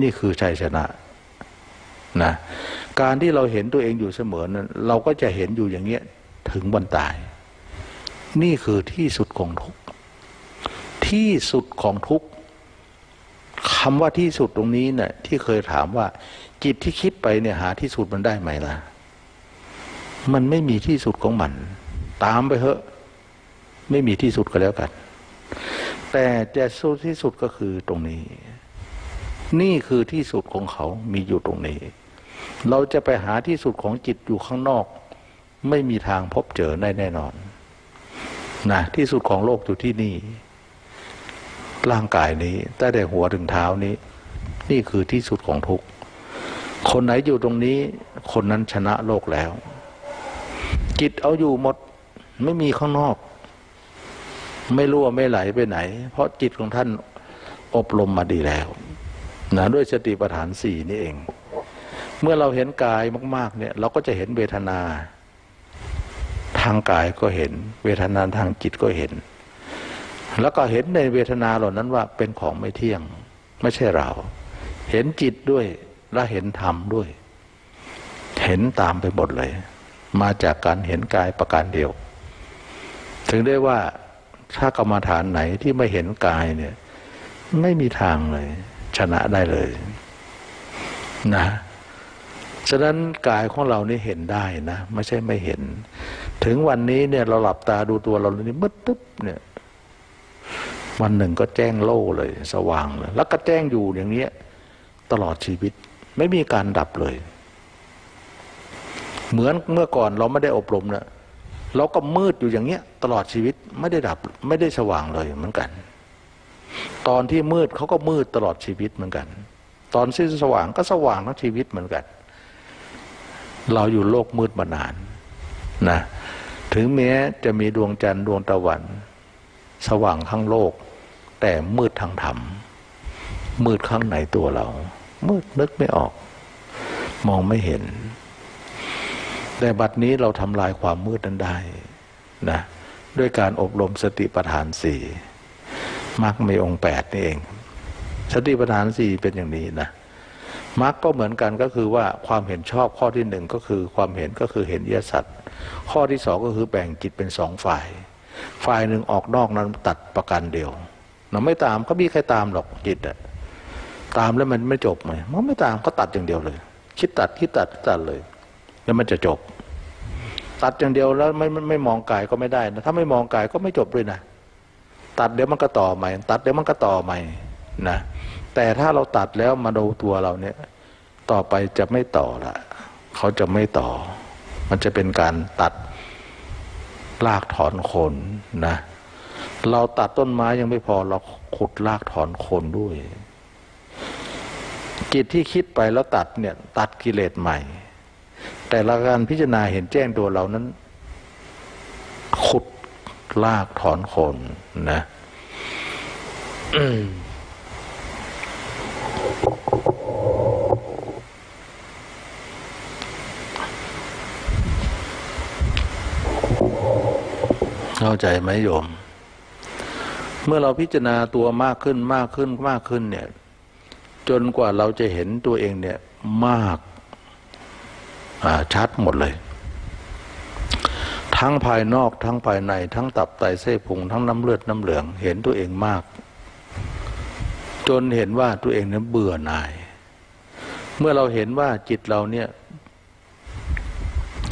นี่คือชัยชนะนะการที่เราเห็นตัวเองอยู่เสมอนั้นเราก็จะเห็นอยู่อย่างเงี้ยถึงวันตายนี่คือที่สุดของทุกข์ที่สุดของทุกข์คำว่าที่สุดตรงนี้เนี่ยที่เคยถามว่าจิตที่คิดไปเนี่ยหาที่สุดมันได้ไหมล่ะมันไม่มีที่สุดของมันตามไปเถอะไม่มีที่สุดก็แล้วกันแต่จะสุดที่สุดก็คือตรงนี้นี่คือที่สุดของเขามีอยู่ตรงนี้เราจะไปหาที่สุดของจิตอยู่ข้างนอกไม่มีทางพบเจอได้แน่นอนนะที่สุดของโลกอยู่ที่นี่ร่างกายนี้ตั้งแต่หัวถึงเท้านี้นี่คือที่สุดของทุกคนไหนอยู่ตรงนี้คนนั้นชนะโลกแล้วจิตเอาอยู่หมดไม่มีข้างนอกไม่รั่วไม่ไหลไปไหนเพราะจิตของท่านอบรมมาดีแล้วนะด้วยสติปัฏฐานสี่นี่เองเมื่อเราเห็นกายมากๆเนี่ยเราก็จะเห็นเวทนาทางกายก็เห็นเวทนาทางจิตก็เห็นแล้วก็เห็นในเวทนาเหล่านั้นว่าเป็นของไม่เที่ยงไม่ใช่เราเห็นจิตด้วยและเห็นธรรมด้วยเห็นตามไปหมดเลยมาจากการเห็นกายประการเดียวถึงได้ว่าถ้ากรรมฐานไหนที่ไม่เห็นกายเนี่ยไม่มีทางเลยชนะได้เลยนะฉะนั้นกายของเรานี่เห็นได้นะไม่ใช่ไม่เห็นถึงวันนี้เนี่ยเราหลับตาดูตัวเรานี่มืดตึ๊บเนี่ยวันหนึ่งก็แจ้งโล่เลยสว่างเลยแล้วก็แจ้งอยู่อย่างนี้ตลอดชีวิตไม่มีการดับเลยเหมือนเมื่อก่อนเราไม่ได้อบรมนะเราก็มืดอยู่อย่างเนี้ยตลอดชีวิตไม่ได้ดับไม่ได้สว่างเลยเหมือนกันตอนที่มืดเขาก็มืดตลอดชีวิตเหมือนกันตอนที่สว่างก็สว่างทั้งชีวิตเหมือนกันเราอยู่โลกมืดมานานนะถึงแม้จะมีดวงจันทร์ดวงตะวันสว่างข้างโลกแต่มืดทางธรรมมืดข้างในตัวเรามืดนึกไม่ออกมองไม่เห็นแต่บัดนี้เราทำลายความมืดนั้นได้นะด้วยการอบรมสติปัฏฐานสี่มรรคมีองค์แปดนี่เองสติปัฏฐานสี่เป็นอย่างนี้นะมรรคก็เหมือนกันก็คือว่าความเห็นชอบข้อที่หนึ่งก็คือความเห็นก็คือเห็นอริยสัจข้อที่สองก็คือแบ่งจิตเป็นสองฝ่ายฝ่ายหนึ่งออกนอกนั้นตัดประการเดียวเราไม่ตามก็มีใครตามหรอกจิตอะตามแล้วมันไม่จบไหมมันไม่ตามก็ตัดอย่างเดียวเลยคิดตัดคิดตัดตัดเลยแล้วมันจะจบตัดอย่างเดียวแล้วไม่ไม่มองกายก็ไม่ได้นะถ้าไม่มองกายก็ไม่จบเลยนะตัดเดี๋ยวมันก็ต่อใหม่ตัดเดี๋ยวมันก็ต่อใหม่นะแต่ถ้าเราตัดแล้วมาดูตัวเราเนี่ยต่อไปจะไม่ต่อละเขาจะไม่ต่อมันจะเป็นการตัดรากถอนโคนนะเราตัดต้นไม้ยังไม่พอเราขุดรากถอนโคนด้วยจิตที่คิดไปแล้วตัดเนี่ยตัดกิเลสใหม่แต่ละการพิจารณาเห็นแจ้งตัวเรานั้นขุด รากถอนโคนนะ เข้าใจไหมโยมเมื่อเราพิจารณาตัวมากขึ้นมากขึ้นมากขึ้นเนี่ยจนกว่าเราจะเห็นตัวเองเนี่ยมากชัดหมดเลยทั้งภายนอกทั้งภายในทั้งตับไตเส้นพุงทั้งน้ำเลือดน้ำเหลืองเห็นตัวเองมากจนเห็นว่าตัวเองนั้นเบื่อหน่ายเมื่อเราเห็นว่าจิตเราเนี่ย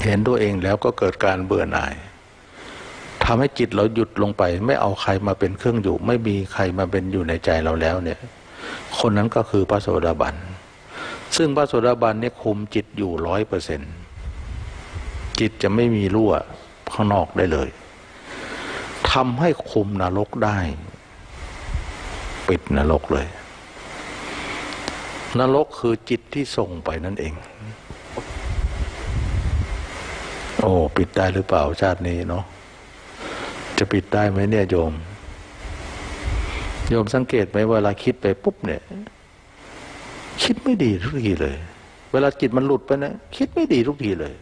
เห็นตัวเองแล้วก็เกิดการเบื่อหน่ายทำให้จิตเราหยุดลงไปไม่เอาใครมาเป็นเครื่องอยู่ไม่มีใครมาเป็นอยู่ในใจเราแล้วเนี่ยคนนั้นก็คือพระโสดาบันซึ่งพระโสดาบันเนี่ยคุมจิตอยู่ร้อยเปอร์เซ็นต์จิตจะไม่มีรั่วข้างนอกได้เลยทำให้คุมนรกได้ปิดนรกเลยนรกคือจิตที่ส่งไปนั่นเองโอ้ปิดได้หรือเปล่าชาตินี้เนาะจะปิดได้ไหมเนี่ยโยมโยมสังเกตไหมเวลาคิดไปปุ๊บเนี่ยคิดไม่ดีทุกทีเลยเวลาจิตมันหลุดไปนะคิดไม่ดีทุกทีเลย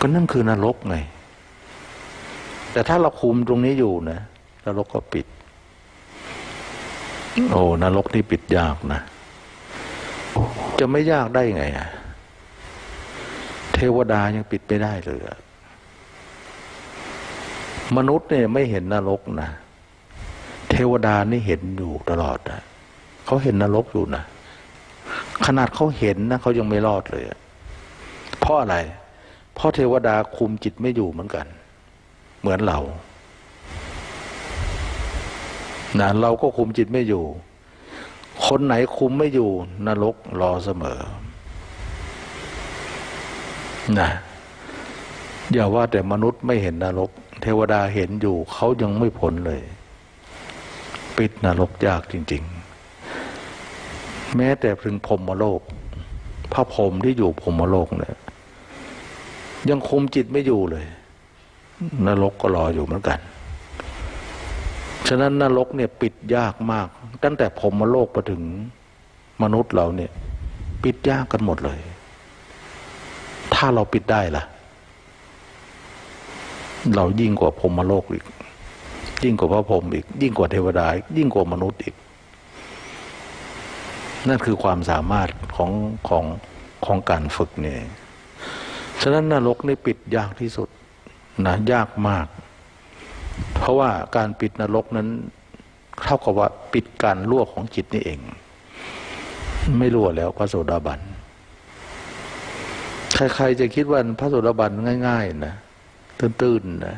ก็นั่นคือนรกไงแต่ถ้าเราคุมตรงนี้อยู่นะนรกก็ปิดโอ้นรกนี่ปิดยากนะจะไม่ยากได้ไงอะเทวดายังปิดไม่ได้เลยมนุษย์เนี่ยไม่เห็นนรกนะเทวดานี่เห็นอยู่ตลอดนะเขาเห็นนรกอยู่นะขนาดเขาเห็นนะเขายังไม่รอดเลยเพราะอะไรเพราะเทวดาคุมจิตไม่อยู่เหมือนกันเหมือนเรานะเราก็คุมจิตไม่อยู่คนไหนคุมไม่อยู่นรกรอเสมอนะอย่าว่าแต่มนุษย์ไม่เห็นนรกเทวดาเห็นอยู่เขายังไม่พ้นเลยปิดนรกยากจริงๆแม้แต่พึงพรหมโลกพระพรหมที่อยู่พรหมโลกเนี่ยยังคุมจิตไม่อยู่เลยนรกก็รออยู่เหมือนกันฉะนั้นนรกเนี่ยปิดยากมากตั้งแต่พรหมโลกไปถึงมนุษย์เราเนี่ยปิดยากกันหมดเลยถ้าเราปิดได้ล่ะเรายิ่งกว่าพรหมโลกอีกยิ่งกว่าพระพรหมอีกยิ่งกว่าเทวดาอีกยิ่งกว่ามนุษย์อีกนั่นคือความสามารถของของของการฝึกเนี่ยฉะนั้นนรกนี่ปิดยากที่สุดนะยากมากเพราะว่าการปิดนรกนั้นเท่ากับว่าปิดการรั่วของจิตนี่เองไม่รั่วแล้วพระโสดาบันใครๆจะคิดว่าพระโสดาบันง่ายๆนะตื้นๆนะ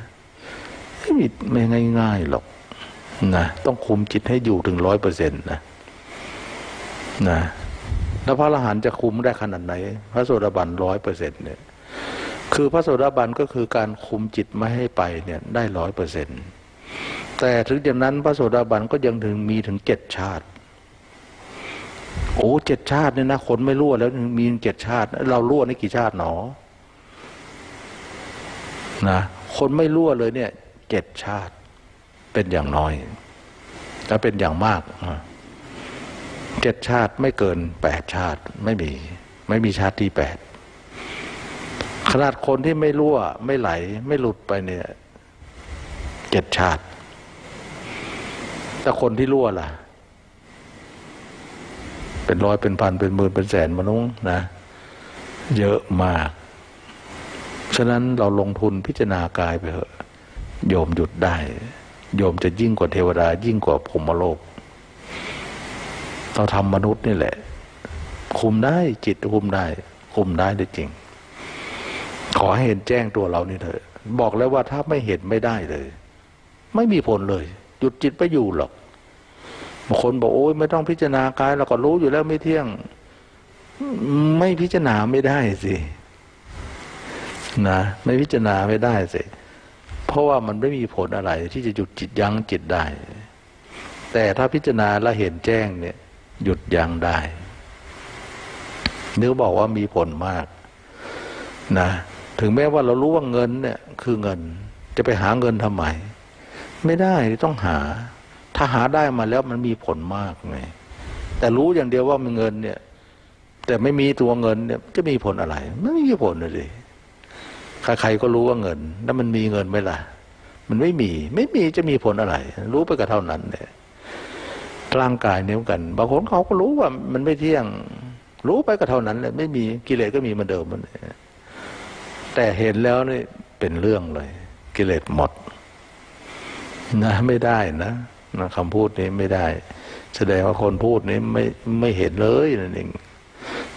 ไม่ง่ายๆหรอกนะต้องคุมจิตให้อยู่ถึงร้อยเปอร์เซ็นต์นะนะแล้วพระอรหันต์จะคุมได้ขนาดไหนพระโสดาบันร้อยเปอร์เซ็นต์เนี่ยคือพระโสดาบันก็คือการคุมจิตไม่ให้ไปเนี่ยได้ร้อยเปอร์เซ็นต์แต่ถึงอย่างนั้นพระโสดาบันก็ยังถึงมีถึงเจ็ดชาติโอ้เจ็ดชาติเนี่ยนะคนไม่รั่วแล้วมีเจ็ดชาติเรารั่วในกี่ชาติหนอนะคนไม่รั่วเลยเนี่ยเจ็ดชาติเป็นอย่างน้อยและเป็นอย่างมากเจ็ดชาติไม่เกินแปดชาติไม่มีไม่มีชาติที่แปดขนาดคนที่ไม่รั่วไม่ไหลไม่หลุดไปเนี่ยเจ็ดชาติแต่คนที่รั่วล่ะเป็นร้อยเป็นพันเป็นหมื่นเป็นแสนมนุษย์นะเยอะมากฉะนั้นเราลงทุนพิจารณากายไปเถอะโยมหยุดได้โยมจะยิ่งกว่าเทวดายิ่งกว่าพรหมโลกเราทำมนุษย์นี่แหละคุมได้จิตคุมได้คุมได้ได้จริงขอให้เห็นแจ้งตัวเรานี่เถอะบอกแล้วว่าถ้าไม่เห็นไม่ได้เลยไม่มีผลเลยหยุดจิตไปอยู่หรอกบางคนบอกโอ๊ยไม่ต้องพิจารณากายเราก็รู้อยู่แล้วไม่เที่ยงไม่พิจารณาไม่ได้สินะไม่พิจารณาไม่ได้สิเพราะว่ามันไม่มีผลอะไรที่จะหยุดจิตยั้งจิตได้แต่ถ้าพิจารณาและเห็นแจ้งเนี่ยหยุดยั้งได้นึกบอกว่ามีผลมากนะถึงแม้ว่าเรารู้ว่าเงินเนี่ยคือเงิน จะไปหาเงินทำไมไม่ได้ต้องหาถ้าหาได้มาแล้วมันมีผลมากไงแต่รู้อย่างเดียวว่ามันเงินเนี่ยแต่ไม่มีตัวเงินเนี่ยจะมีผลอะไรมันไม่มีผลเลยใครๆก็รู้ว่าเงินแล้วมันมีเงินไหมล่ะมันไม่มีไม่มีจะมีผลอะไรรู้ไปก็เท่านั้นเนี่ยร่างกายเนี่ยกันบางคนเขาก็รู้ว่ามันไม่เที่ยงรู้ไปก็เท่านั้นแหละไม่มีกิเลสก็มีเหมือนเดิมมันแต่เห็นแล้วนี่เป็นเรื่องเลยกิเลสหมดนะไม่ได้นะนะคำพูดนี้ไม่ได้แสดงว่าคนพูดนี้ไม่ไม่เห็นเลยนั่นเอง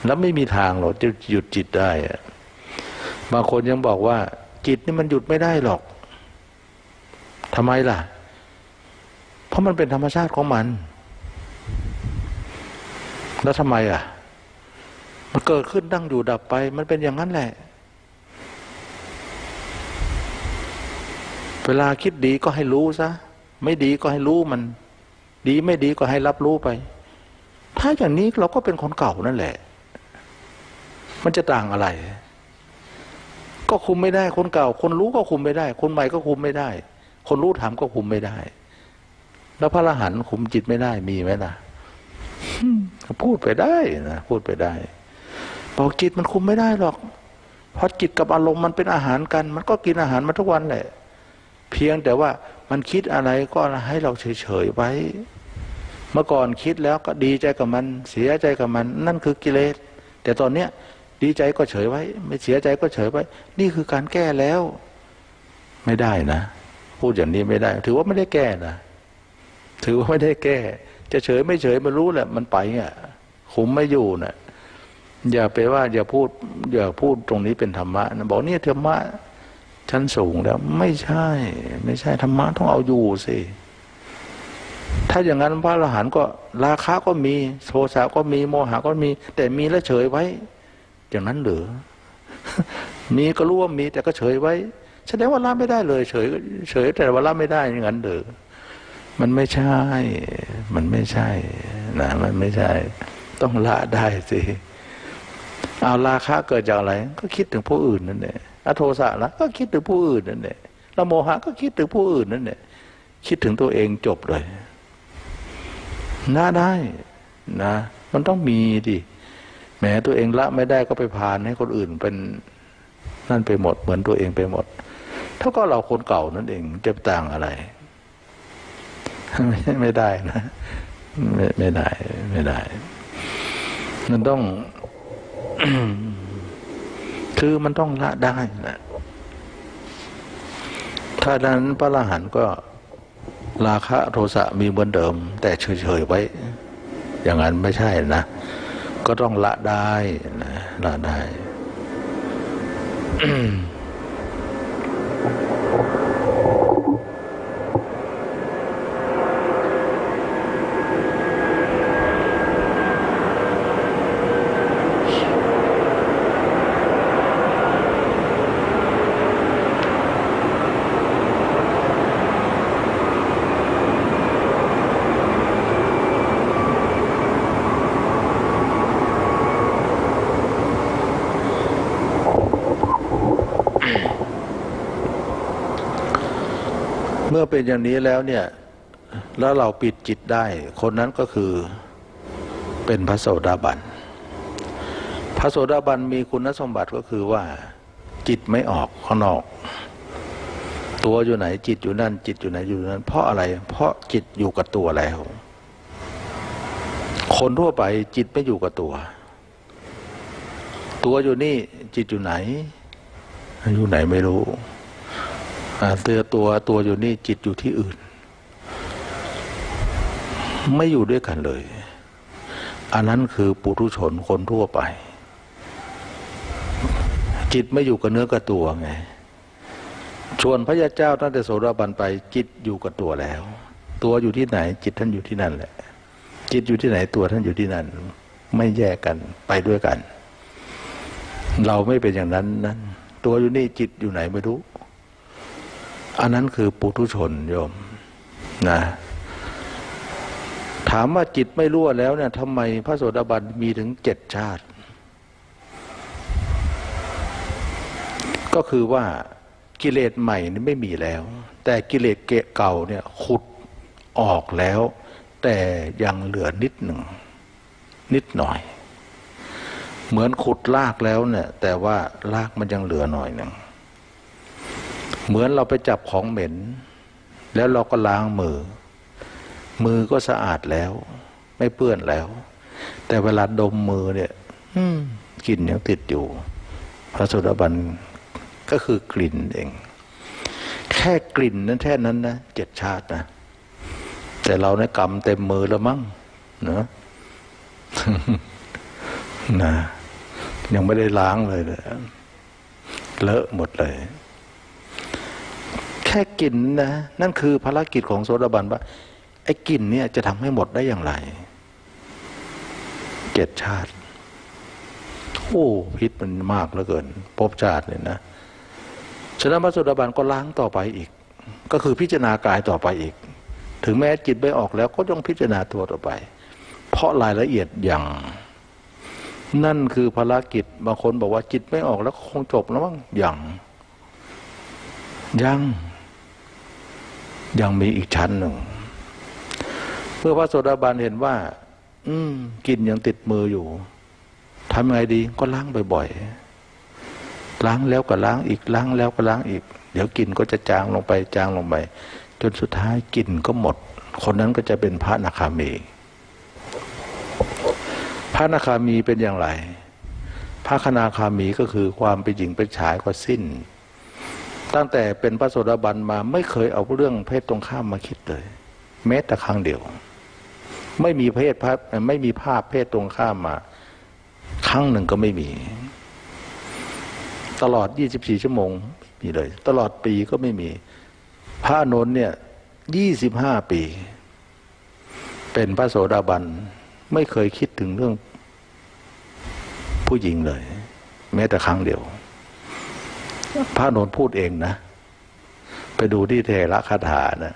แล้วไม่มีทางหรอกจะหยุดจิตได้บางคนยังบอกว่าจิตนี่มันหยุดไม่ได้หรอกทำไมล่ะเพราะมันเป็นธรรมชาติของมันแล้วทำไมอ่ะมันเกิดขึ้นตั้งอยู่ดับไปมันเป็นอย่างนั้นแหละเวลาคิดดีก็ให้รู้ซะไม่ดีก็ให้รู้มันดีไม่ดีก็ให้รับรู้ไปถ้าอย่างนี้เราก็เป็นคนเก่านั่นแหละมันจะต่างอะไรก็คุมไม่ได้คนเก่าคนรู้ก็คุมไม่ได้คนใหม่ก็คุมไม่ได้คนรู้ถามก็คุมไม่ได้แล้วพระอรหันต์คุมจิตไม่ได้มีไหมล่ะพูดไปได้นะพูดไปได้บอกจิตมันคุมไม่ได้หรอกเพราะจิตกับอารมณ์มันเป็นอาหารกันมันก็กินอาหารมาทุกวันแหละเพียงแต่ว่ามันคิดอะไรก็ให้เราเฉยๆไว้เมื่อก่อนคิดแล้วก็ดีใจกับมันเสียใจกับมันนั่นคือกิเลสแต่ตอนเนี้ยดีใจก็เฉยไว้ไม่เสียใจก็เฉยไว้นี่คือการแก้แล้วไม่ได้นะพูดอย่างนี้ไม่ได้ถือว่าไม่ได้แก้นะถือว่าไม่ได้แก้จะเฉยไม่เฉยมันรู้แหละมันไปอ่ะคุมไม่อยู่นะอย่าไปว่าอย่าพูดอย่าพูดตรงนี้เป็นธรรมะนะบอกเนี่ยธรรมะชั้นสูงแล้วไม่ใช่ไม่ใช่ธรรมะต้องเอาอยู่สิถ้าอย่างนั้นพระอรหันต์ก็ราคะก็มีโทสะก็มีโมหะก็มีแต่มีแล้วเฉยไว้อย่างนั้นหรือมีก็รู้ว่ามีแต่ก็เฉยไว้แสดงว่าละไม่ได้เลยเฉยเฉยแต่ว่าละไม่ได้อย่างนั้นหรือมันไม่ใช่มันไม่ใช่นะมันไม่ใช่ต้องละได้สิเอาราคะเกิดจากอะไรก็คิดถึงผู้อื่นนั่นแหละอโทสะละก็คิดถึงผู้อื่นนั่นแหละแล้วโมหะก็คิดถึงผู้อื่นนั่นแหละคิดถึงตัวเองจบเลยละได้นะมันต้องมีดิแม้ตัวเองละไม่ได้ก็ไปพานให้คนอื่นเป็นนั่นไปหมดเหมือนตัวเองไปหมดเท่าก็เราคนเก่านั่นเองจะต่างอะไรไม่ไม่ได้นะไม่ไม่ได้ไม่ได้มันต้อง คือมันต้องละได้นะถ้าดังนั้นพระอรหันต์ก็ราคะโทสะมีเหมือนเดิมแต่เฉยๆไว้อย่างนั้นไม่ใช่นะก็ต้องละได้นะละได้ เมื่อเป็นอย่างนี้แล้วเนี่ยแล้วเราปิดจิตได้คนนั้นก็คือเป็นพระโสดาบันพระโสดาบันมีคุณสมบัติก็คือว่าจิตไม่ออกข้างนอกตัวอยู่ไหนจิตอยู่นั่นจิตอยู่ไหนอยู่นั่นเพราะอะไรเพราะจิตอยู่กับตัวแล้วคนทั่วไปจิตไม่อยู่กับตัวตัวอยู่นี่จิตอยู่ไหนอยู่ไหนไม่รู้เตือตัวตัวอยู่นี่จิตอยู่ที่อื่นไม่อยู่ด้วยกันเลยอันนั้นคือปุถุชนคนทั่วไปจิตไม่อยู่กับเนื้อกับตัวไงชวนพระยาเจ้าตั้งแต่โสดาบันไปจิตอยู่กับตัวแล้วตัวอยู่ที่ไหนจิตท่านอยู่ที่นั่นแหละจิตอยู่ที่ไหนตัวท่านอยู่ที่นั่นไม่แยกกันไปด้วยกันเราไม่เป็นอย่างนั้นนั้นตัวอยู่นี่จิตอยู่ไหนไม่รู้อันนั้นคือปุถุชนโยมนะถามว่าจิตไม่รั่วแล้วเนี่ยทำไมพระโสดาบันมีถึงเจ็ดชาติก็คือว่า กิเลสใหม่นี่ไม่มีแล้วแต่กิเลสเก่าเนี่ยขุดออกแล้วแต่ยังเหลือนิดหนึ่งนิดหน่อยเหมือนขุดรากแล้วเนี่ยแต่ว่ารากมันยังเหลือหน่อยหนึ่งเหมือนเราไปจับของเหม็นแล้วเราก็ล้างมือมือก็สะอาดแล้วไม่เปื้อนแล้วแต่เวลาดมมือเนี่ยกลิ่นยังติดอยู่พระโสดาบันก็คือกลิ่นเองแค่กลิ่นนั้นแค่นั้นนะเจ็ดชาตินะแต่เราเนี่ยกำเต็มมือแล้วมั้งเนอะ นะยังไม่ได้ล้างเลยนะเลอะหมดเลยแค่กลิ่นนะนั่นคือภารกิจของโสดาบันว่าไอ้กลิ่นเนี่ยจะทำให้หมดได้อย่างไรเจ็ดชาติโอ้พิษมันมากเหลือเกินภพชาติเนี่ยนะฉะนั้นพระโสดาบันก็ล้างต่อไปอีกก็คือพิจารณากายต่อไปอีกถึงแม้จิตไม่ออกแล้วก็ต้องพิจารณาตัวต่อไปเพราะรายละเอียดอย่างนั่นคือภารกิจบางคนบอกว่าจิตไม่ออกแล้วคงจบแล้วมั้งอย่างยังยังมีอีกชั้นหนึ่งเมื่อพระโสดาบันเห็นว่าอืมกลิ่นยังติดมืออยู่ทำไงดีก็ล้างบ่อยๆล้างแล้วก็ล้างอีกล้างแล้วก็ล้างอีกเดี๋ยวกลิ่นก็จะจางลงไปจางลงไปจนสุดท้ายกลิ่นก็หมดคนนั้นก็จะเป็นพระอนาคามีพระอนาคามีเป็นอย่างไรพระอนาคามีก็คือความเป็นหญิงเป็นชายก็สิ้นตั้งแต่เป็นพระโสดาบันมาไม่เคยเอาเรื่องเพศตรงข้ามมาคิดเลยแม้แต่ครั้งเดียวไม่มีเพศไม่มีภาพเพศตรงข้ามมาครั้งหนึ่งก็ไม่มีตลอดยี่สิบสี่ชั่วโมงมีเลยตลอดปีก็ไม่มีพระอนุนเนี่ยยี่สิบห้าปีเป็นพระโสดาบันไม่เคยคิดถึงเรื่องผู้หญิงเลยแม้แต่ครั้งเดียวพระอนุนพูดเองนะไปดูที่เทระคาถานะ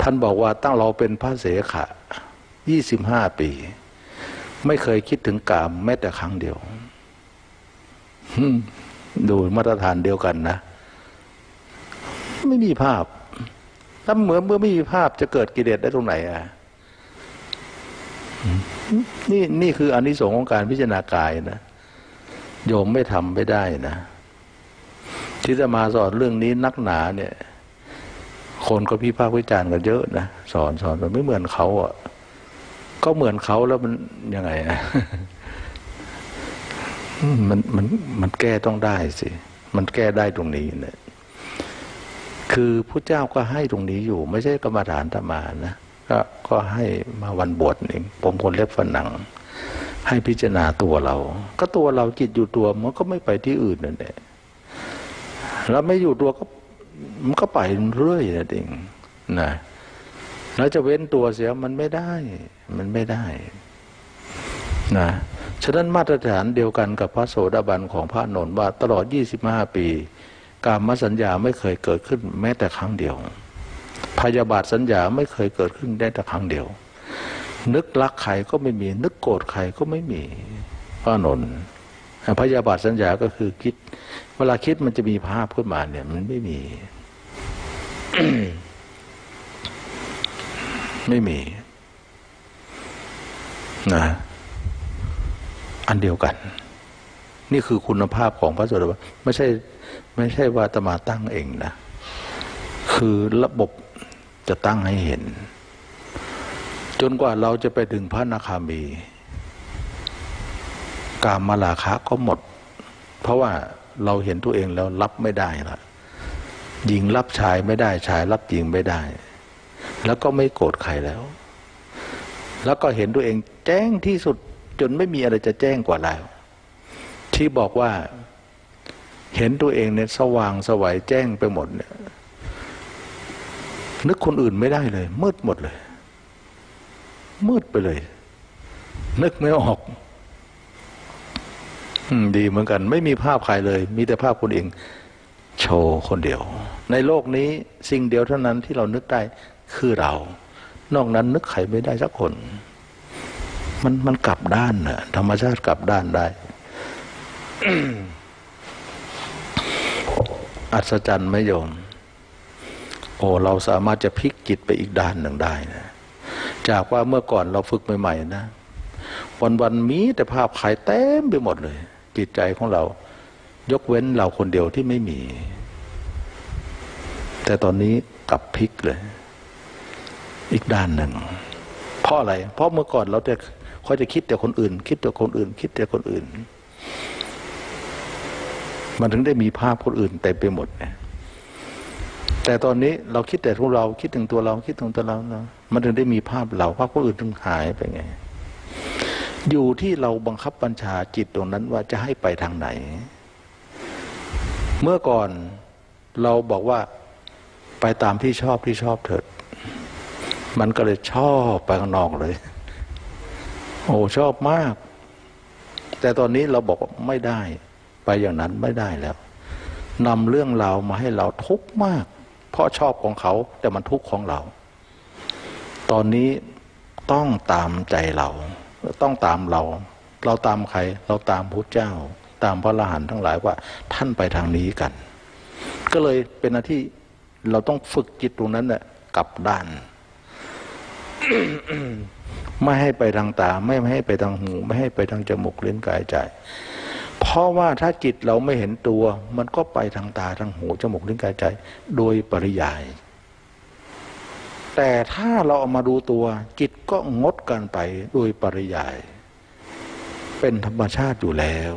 ท่านบอกว่าตั้งเราเป็นพระเสขะยี่สิบห้าปีไม่เคยคิดถึงกามแม้แต่ครั้งเดียวดูมาตรฐานเดียวกันนะไม่มีภาพถ้าเหมือนเมื่อไม่มีภาพจะเกิดกิเลสได้ตรงไหนอ่ะนี่นี่คืออานิสงส์ของการพิจารณากายนะโยมไม่ทำไม่ได้นะที่จะมาสอนเรื่องนี้นักหนาเนี่ยคนก็พิพากษ์วิจารณ์กันเยอะนะสอนสอนมันไม่เหมือนเขาอ่ะก็เหมือนเขาแล้วมันยังไงนะมันมันมันแก้ต้องได้สิมันแก้ได้ตรงนี้เนี่ยคือพระเจ้าก็ให้ตรงนี้อยู่ไม่ใช่กรรมฐานธรรมานะก็ก็ให้มาวันบวชเองผมคนเล็บฝันหนังให้พิจารณาตัวเราก็ตัวเราจิตอยู่ตัวมันก็ไม่ไปที่อื่นนั่นแหละแล้วไม่อยู่ตัวก็มันก็ไปเรื่อยนั่นเองนะแล้วจะเว้นตัวเสียมันไม่ได้มันไม่ได้นะฉะนั้นมาตรฐานเดียวกันกับพระโสดาบันของพระนนท์ว่าตลอดยี่สิบห้าปีกามสัญญาไม่เคยเกิดขึ้นแม้แต่ครั้งเดียวพยาบาทสัญญาไม่เคยเกิดขึ้นได้แต่ครั้งเดียวนึกรักใครก็ไม่มีนึกโกรธใครก็ไม่มีพระนนท์พยาบาทสัญญาก็คือคิดเวลาคิดมันจะมีภาพขึ้นมาเนี่ยมันไม่มี ไม่มีนะอันเดียวกันนี่คือคุณภาพของพระโสดาบันไม่ใช่ไม่ใช่ว่าตมาตั้งเองนะคือระบบจะตั้งให้เห็นจนกว่าเราจะไปถึงพระอนาคามีกามราคะก็หมดเพราะว่าเราเห็นตัวเองแล้วรับไม่ได้ละหญิงรับชายไม่ได้ชายรับหญิงไม่ได้แล้วก็ไม่โกรธใครแล้วแล้วก็เห็นตัวเองแจ้งที่สุดจนไม่มีอะไรจะแจ้งกว่าแล้วที่บอกว่าเห็นตัวเองเนี่ยสว่างสวัยแจ้งไปหมดเนี่ยนึกคนอื่นไม่ได้เลยมืดหมดเลยมืดไปเลยนึกไม่ออกดีเหมือนกันไม่มีภาพใครเลยมีแต่ภาพคนเองโชว์คนเดียวในโลกนี้สิ่งเดียวเท่านั้นที่เรานึกได้คือเรานอกนั้นนึกใครไม่ได้สักคนมันมันกลับด้านน่ะธรรมชาติกลับด้านได้ อัศจรรย์ไหมโยมโอ้เราสามารถจะพลิกจิตไปอีกด้านหนึ่งได้นะจากว่าเมื่อก่อนเราฝึกใหม่ๆนะวันๆมีแต่ภาพขายเต็มไปหมดเลยจิตใจของเรายกเว้นเราคนเดียวที่ไม่มีแต่ตอนนี้กลับพลิกเลยอีกด้านหนึ่งเพราะอะไรเพราะเมื่อก่อนเราจะค่อยจะคิดแต่คนอื่นคิดแต่คนอื่นคิดแต่คนอื่นมันถึงได้มีภาพคนอื่นเต็มไปหมดเนี่ยแต่ตอนนี้เราคิดแต่ของเราคิดถึงตัวเราคิดถึงตัวเราเรามันถึงได้มีภาพเราภาพคนอื่นถึงหายไปไงอยู่ที่เราบังคับบัญชาจิตตรงนั้นว่าจะให้ไปทางไหนเมื่อก่อนเราบอกว่าไปตามที่ชอบที่ชอบเถิดมันก็เลยชอบไปข้างนอกเลยโอ้ชอบมากแต่ตอนนี้เราบอกว่าไม่ได้ไปอย่างนั้นไม่ได้แล้วนำเรื่องราวมาให้เราทุกข์มากเพราะชอบของเขาแต่มันทุกข์ของเราตอนนี้ต้องตามใจเราต้องตามเราเราตามใครเราตามพุทธเจ้าตามพระอรหันต์ทั้งหลายว่าท่านไปทางนี้กันก็เลยเป็นหน้าที่เราต้องฝึกจิตตรงนั้นแหละกลับด้าน ไม่ให้ไปทางตาไม่ให้ไปทางหูไม่ให้ไปทางจมูกลิ้นกายใจเพราะว่าถ้าจิตเราไม่เห็นตัวมันก็ไปทางตาทางหูจมูกลิ้นกายใจโดยปริยายแต่ถ้าเราเอามาดูตัวจิตก็งดกันไปโดยปริยายเป็นธรรมชาติอยู่แล้ว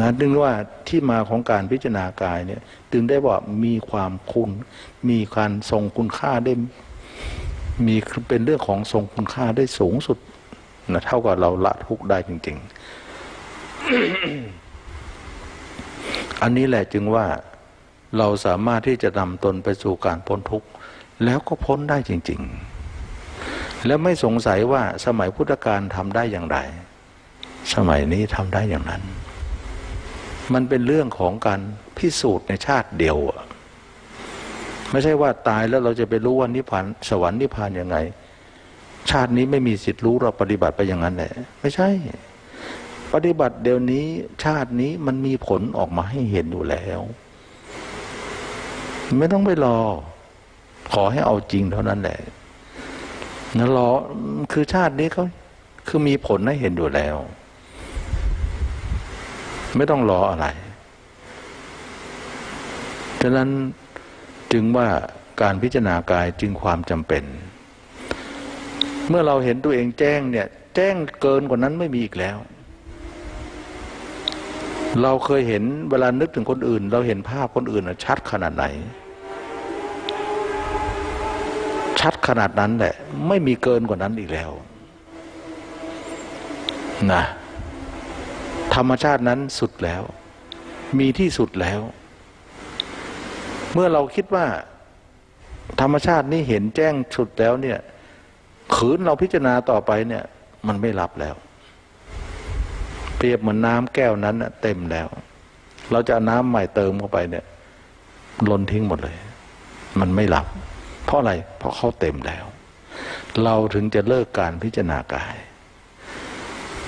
นะดึงว่าที่มาของการพิจารณากายเนี่ยดึงได้ว่ามีความคุณมีการทรงคุณค่าได้มีเป็นเรื่องของทรงคุณค่าได้สูงสุดนะเท่ากับเราละทุกข์ได้จริงๆ อันนี้แหละจึงว่าเราสามารถที่จะนำตนไปสู่การพ้นทุกข์แล้วก็พ้นได้จริงๆและไม่สงสัยว่าสมัยพุทธกาลทำได้อย่างไรสมัยนี้ทำได้อย่างนั้นมันเป็นเรื่องของการพิสูจน์ในชาติเดียวไม่ใช่ว่าตายแล้วเราจะไปรู้ว่านิพพานสวรรค์นิพพานยังไงชาตินี้ไม่มีสิทธิ์รู้เราปฏิบัติไปอย่างนั้นแหละไม่ใช่ปฏิบัติเดี๋ยวนี้ชาตินี้มันมีผลออกมาให้เห็นอยู่แล้วไม่ต้องไปรอขอให้เอาจริงเท่านั้นแหละนะรอคือชาตินี้เขาคือมีผลให้เห็นอยู่แล้วไม่ต้องรออะไรฉะนั้นจึงว่าการพิจารณากายจึงความจำเป็นเมื่อเราเห็นตัวเองแจ้งเนี่ยแจ้งเกินกว่านั้นไม่มีอีกแล้วเราเคยเห็นเวลานึกถึงคนอื่นเราเห็นภาพคนอื่นชัดขนาดไหนชัดขนาดนั้นแหละไม่มีเกินกว่านั้นอีกแล้วนะธรรมชาตินั้นสุดแล้วมีที่สุดแล้วเมื่อเราคิดว่าธรรมชาตินี้เห็นแจ้งสุดแล้วเนี่ยขืนเราพิจารณาต่อไปเนี่ยมันไม่รับแล้วเปรียบเหมือนน้ำแก้วนั้นเต็มแล้วเราจะเอาน้ำใหม่เติมเข้าไปเนี่ยล้นทิ้งหมดเลยมันไม่รับเพราะอะไรเพราะเขาเต็มแล้วเราถึงจะเลิกการพิจารณากาย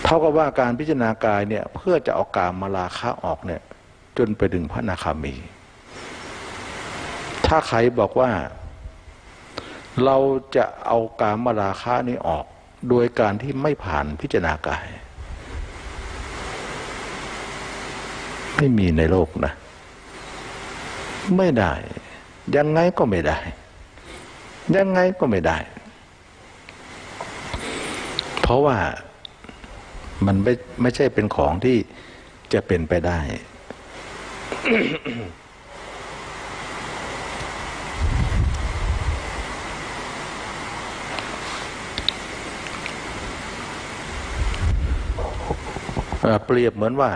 เท่ากับว่าการพิจารณากายเนี่ยเพื่อจะเอากามมาราคะออกเนี่ยจนไปถึงพระอนาคามีถ้าใครบอกว่าเราจะเอากามมาราคะนี้ออกโดยการที่ไม่ผ่านพิจารณากายไม่มีในโลกนะไม่ได้ยังไงก็ไม่ได้ยังไงก็ไม่ได้เพราะว่ามันไม่ไม่ใช่เป็นของที่จะเป็นไปได้ เปรียบเหมือนว่า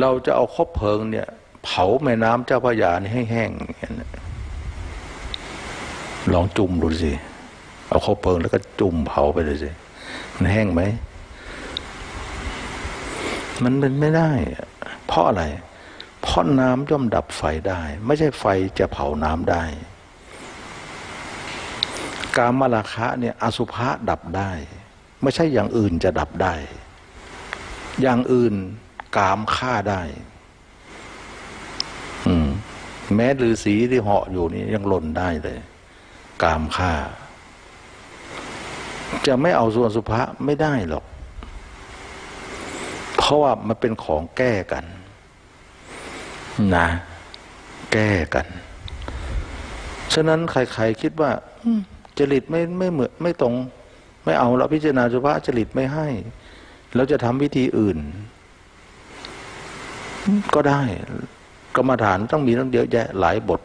เราจะเอาคบเพลิงเนี่ยเผาแม่น้ำเจ้าพระยาให้แห้งลองจุ่มดูสิเอาคบเพลิงแล้วก็จุ่มเผาไปเลยสิมันแห้งไหมมันเป็นไม่ได้เพราะอะไรเพราะน้ำย่อมดับไฟได้ไม่ใช่ไฟจะเผาน้ำได้กามราคะเนี่ยอสุภะดับได้ไม่ใช่อย่างอื่นจะดับได้อย่างอื่นกามฆ่าได้ แม้ฤาษีที่เหาะอยู่นี่ยังหล่นได้เลยกามฆ่าจะไม่เอาส่วนสุภะไม่ได้หรอกเพราะว่ามันเป็นของแก้กันนะแก้กันฉะนั้นใครๆคิดว่าจริตไม่ไม่เหมือนไม่ตรงไม่เอาเราพิจารณาสุภะจริตไม่ให้แล้วจะทำวิธีอื่นก็ได้กรรมฐานต้องมีตั้งเยอะแยะหลายบท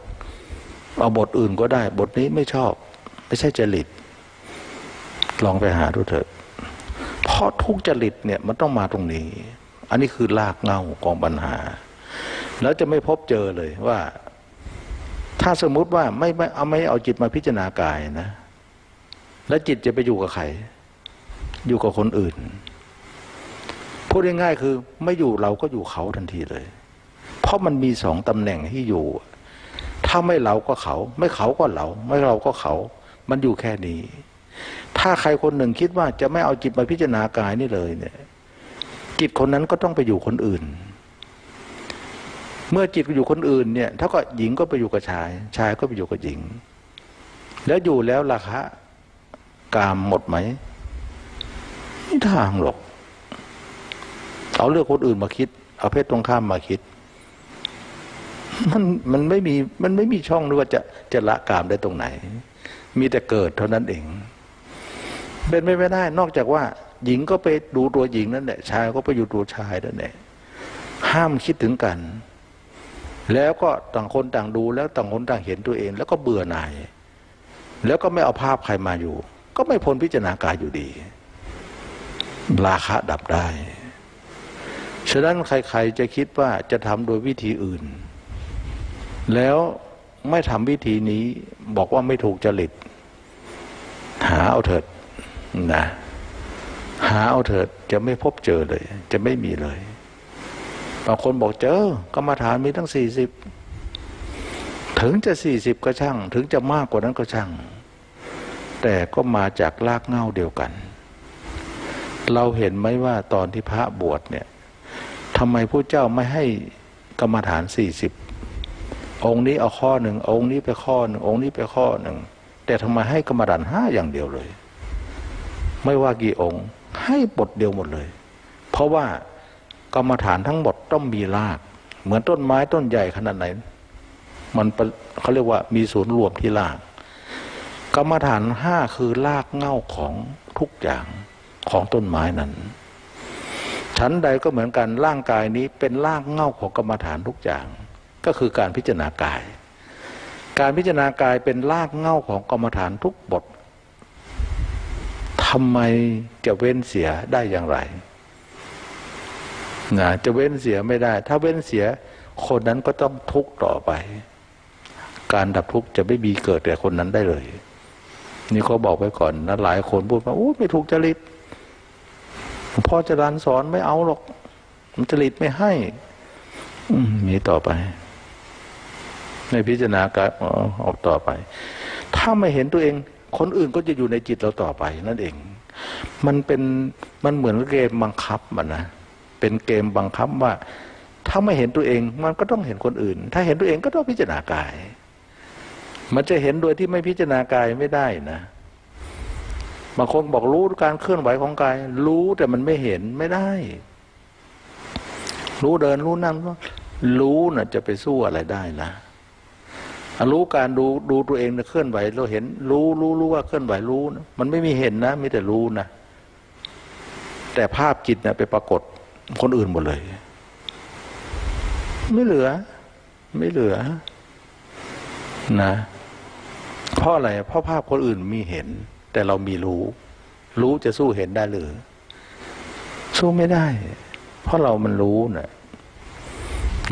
เอาบทอื่นก็ได้บทนี้ไม่ชอบไม่ใช่จริตลองไปหาดูเถอะเพราะทุกจริตเนี่ยมันต้องมาตรงนี้อันนี้คือรากเหง้าของปัญหาแล้วจะไม่พบเจอเลยว่าถ้าสมมุติว่าไม่ไม่เอาไม่เอาจิตมาพิจารณากายนะแล้วจิตจะไปอยู่กับใครอยู่กับคนอื่นพูดง่ายๆคือไม่อยู่เราก็อยู่เขาทันทีเลยเพราะมันมีสองตำแหน่งที่อยู่ถ้าไม่เราก็เขาไม่เขาก็เราไม่เราก็เขามันอยู่แค่นี้ถ้าใครคนหนึ่งคิดว่าจะไม่เอาจิตมาพิจารณากายนี่เลยเนี่ยจิตคนนั้นก็ต้องไปอยู่คนอื่นเมื่อจิตไปอยู่คนอื่นเนี่ยถ้าก็หญิงก็ไปอยู่กับชายชายก็ไปอยู่กับหญิงแล้วอยู่แล้วราคะกามหมดไหมไม่ทางหรอกเอาเรื่องคนอื่นมาคิดเอาเพศตรงข้ามมาคิดมันมันไม่มีมันไม่มีช่องด้วยว่าจะจะละกามได้ตรงไหนมีแต่เกิดเท่านั้นเองเป็นไม่ได้นอกจากว่าหญิงก็ไปดูตัวหญิงนั่นแหละชายก็ไปอยู่ตัวชายนั่นแหละห้ามคิดถึงกันแล้วก็ต่างคนต่างดูแล้วต่างคนต่างเห็นตัวเองแล้วก็เบื่อหน่ายแล้วก็ไม่เอาภาพใครมาอยู่ก็ไม่พ้นพิจารณากายอยู่ดีราคะดับได้ฉะนั้นใครๆจะคิดว่าจะทำโดยวิธีอื่นแล้วไม่ทำวิธีนี้บอกว่าไม่ถูกจริตหาเอาเถิดนะหาเอาเถิดจะไม่พบเจอเลยจะไม่มีเลยบางคนบอกเจอกรรมฐานมีทั้งสี่สิบถึงจะสี่สิบก็ช่างถึงจะมากกว่านั้นก็ช่างแต่ก็มาจากรากเหง้าเดียวกันเราเห็นไหมว่าตอนที่พระบวชเนี่ยทำไมพระเจ้าไม่ให้กรรมฐานสี่สิบองค์นี้เอาข้อหนึ่งองค์นี้ไปข้อหนึ่งองค์นี้ไปข้อหนึ่งแต่ทำไมให้กรรมฐานห้าอย่างเดียวเลยไม่ว่ากี่องค์ให้บทเดียวหมดเลยเพราะว่ากรรมฐานทั้งหมดต้องมีรากเหมือนต้นไม้ต้นใหญ่ขนาดไหนมันเขาเรียกว่ามีศูนย์รวมที่รากกรรมฐานห้าคือรากเหง้าของทุกอย่างของต้นไม้นั้นชั้นใดก็เหมือนกันร่างกายนี้เป็นรากเหง้าของกรรมฐานทุกอย่างก็คือการพิจารณากายการพิจารณากายเป็นรากเหง้าของกรรมฐานทุกบททำไมจะเว้นเสียได้อย่างไรนะจะเว้นเสียไม่ได้ถ้าเว้นเสียคนนั้นก็ต้องทุกข์ต่อไปการดับทุกข์จะไม่มีเกิดแต่คนนั้นได้เลยนี่เขาบอกไว้ก่อนนะหลายคนพูดว่าโอ้ไม่ถูกจริตหลวงพ่อจรัญสอนไม่เอาหรอกจริตไม่ให้มีต่อไปในพิจารณากายออกต่อไปถ้าไม่เห็นตัวเองคนอื่นก็จะอยู่ในจิตเราต่อไปนั่นเองมันเป็นมันเหมือนเกมบังคับมันนะเป็นเกมบังคับว่าถ้าไม่เห็นตัวเองมันก็ต้องเห็นคนอื่นถ้าเห็นตัวเองก็ต้องพิจารณากายมันจะเห็นโดยที่ไม่พิจารณากายไม่ได้นะบางคนบอกรู้การเคลื่อนไหวของกายรู้แต่มันไม่เห็นไม่ได้รู้เดินรู้นั่งรู้น่ะจะไปสู้อะไรได้นะรู้การดูดูตัวเองนะเคลื่อนไหวเราเห็นรู้รู้รู้ว่าเคลื่อนไหวรู้นะมันไม่มีเห็นนะมีแต่รู้นะแต่ภาพจิตนะไปปรากฏคนอื่นหมดเลยไม่เหลือไม่เหลือนะเพราะอะไรเพราะภาพคนอื่นมีเห็นแต่เรามีรู้รู้จะสู้เห็นได้หรือสู้ไม่ได้เพราะเรามันรู้นะ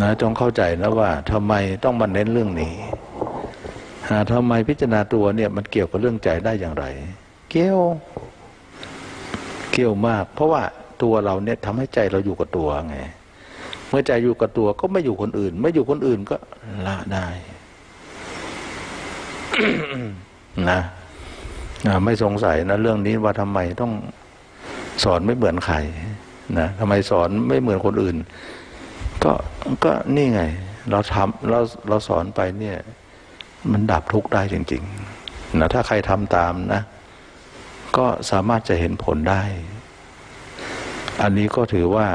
นะจงเข้าใจนะว่าทำไมต้องมาเน้นเรื่องนี้หาทำไมพิจารณาตัวเนี่ยมันเกี่ยวกับเรื่องใจได้อย่างไรเกี่ยวเกี่ยวมากเพราะว่าตัวเราเนี่ยทำให้ใจเราอยู่กับตัวไงเมื่อใจอยู่กับตัวก็ไม่อยู่คนอื่นไม่อยู่คนอื่นก็ละได้ นะไม่สงสัยนะเรื่องนี้ว่าทำไมต้องสอนไม่เหมือนใครนะทำไมสอนไม่เหมือนคนอื่นก็ก็นี่ไง เราทำเราเราสอนไปเนี่ยมันดับทุกข์ได้จริงๆนะถ้าใครทำตามนะก็สามารถจะเห็นผลได้อันนี้ก็ถือว่า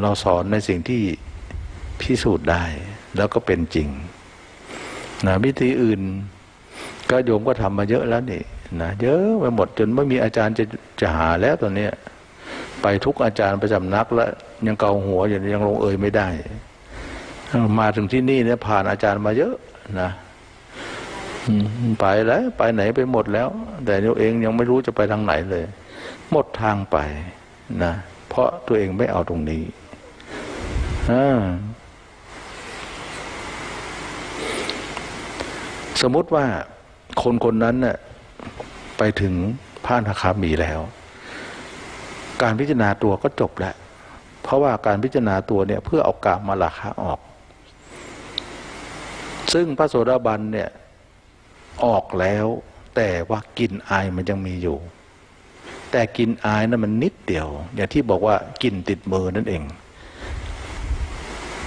เราสอนในสิ่งที่พิสูจน์ได้แล้วก็เป็นจริงนะวิธีอื่นก็โยมก็ทำมาเยอะแล้วนี่นะเยอะไปหมดจนไม่มีอาจารย์จะจะหาแล้วตอนนี้ไปทุกอาจารย์ประจำนักแล้วยังเกาหัวอยู่ยังลงเอยไม่ได้มาถึงที่นี่เนี่ยผ่านอาจารย์มาเยอะนะไปแล้วไปไหนไปหมดแล้วแต่ตัวเองยังไม่รู้จะไปทางไหนเลยหมดทางไปนะเพราะตัวเองไม่เอาตรงนี้สมมติว่าคนคนนั้นน่ะไปถึงพระอนาคามีแล้วการพิจารณาตัวก็จบแล้วเพราะว่าการพิจารณาตัวเนี่ยเพื่อเอากามราคะออกซึ่งพระโสดาบันเนี่ยออกแล้วแต่ว่ากลิ่นอายมันยังมีอยู่แต่กลิ่นอายนั้นมันนิดเดียวอย่างที่บอกว่ากลิ่นติดมือนั่นเอง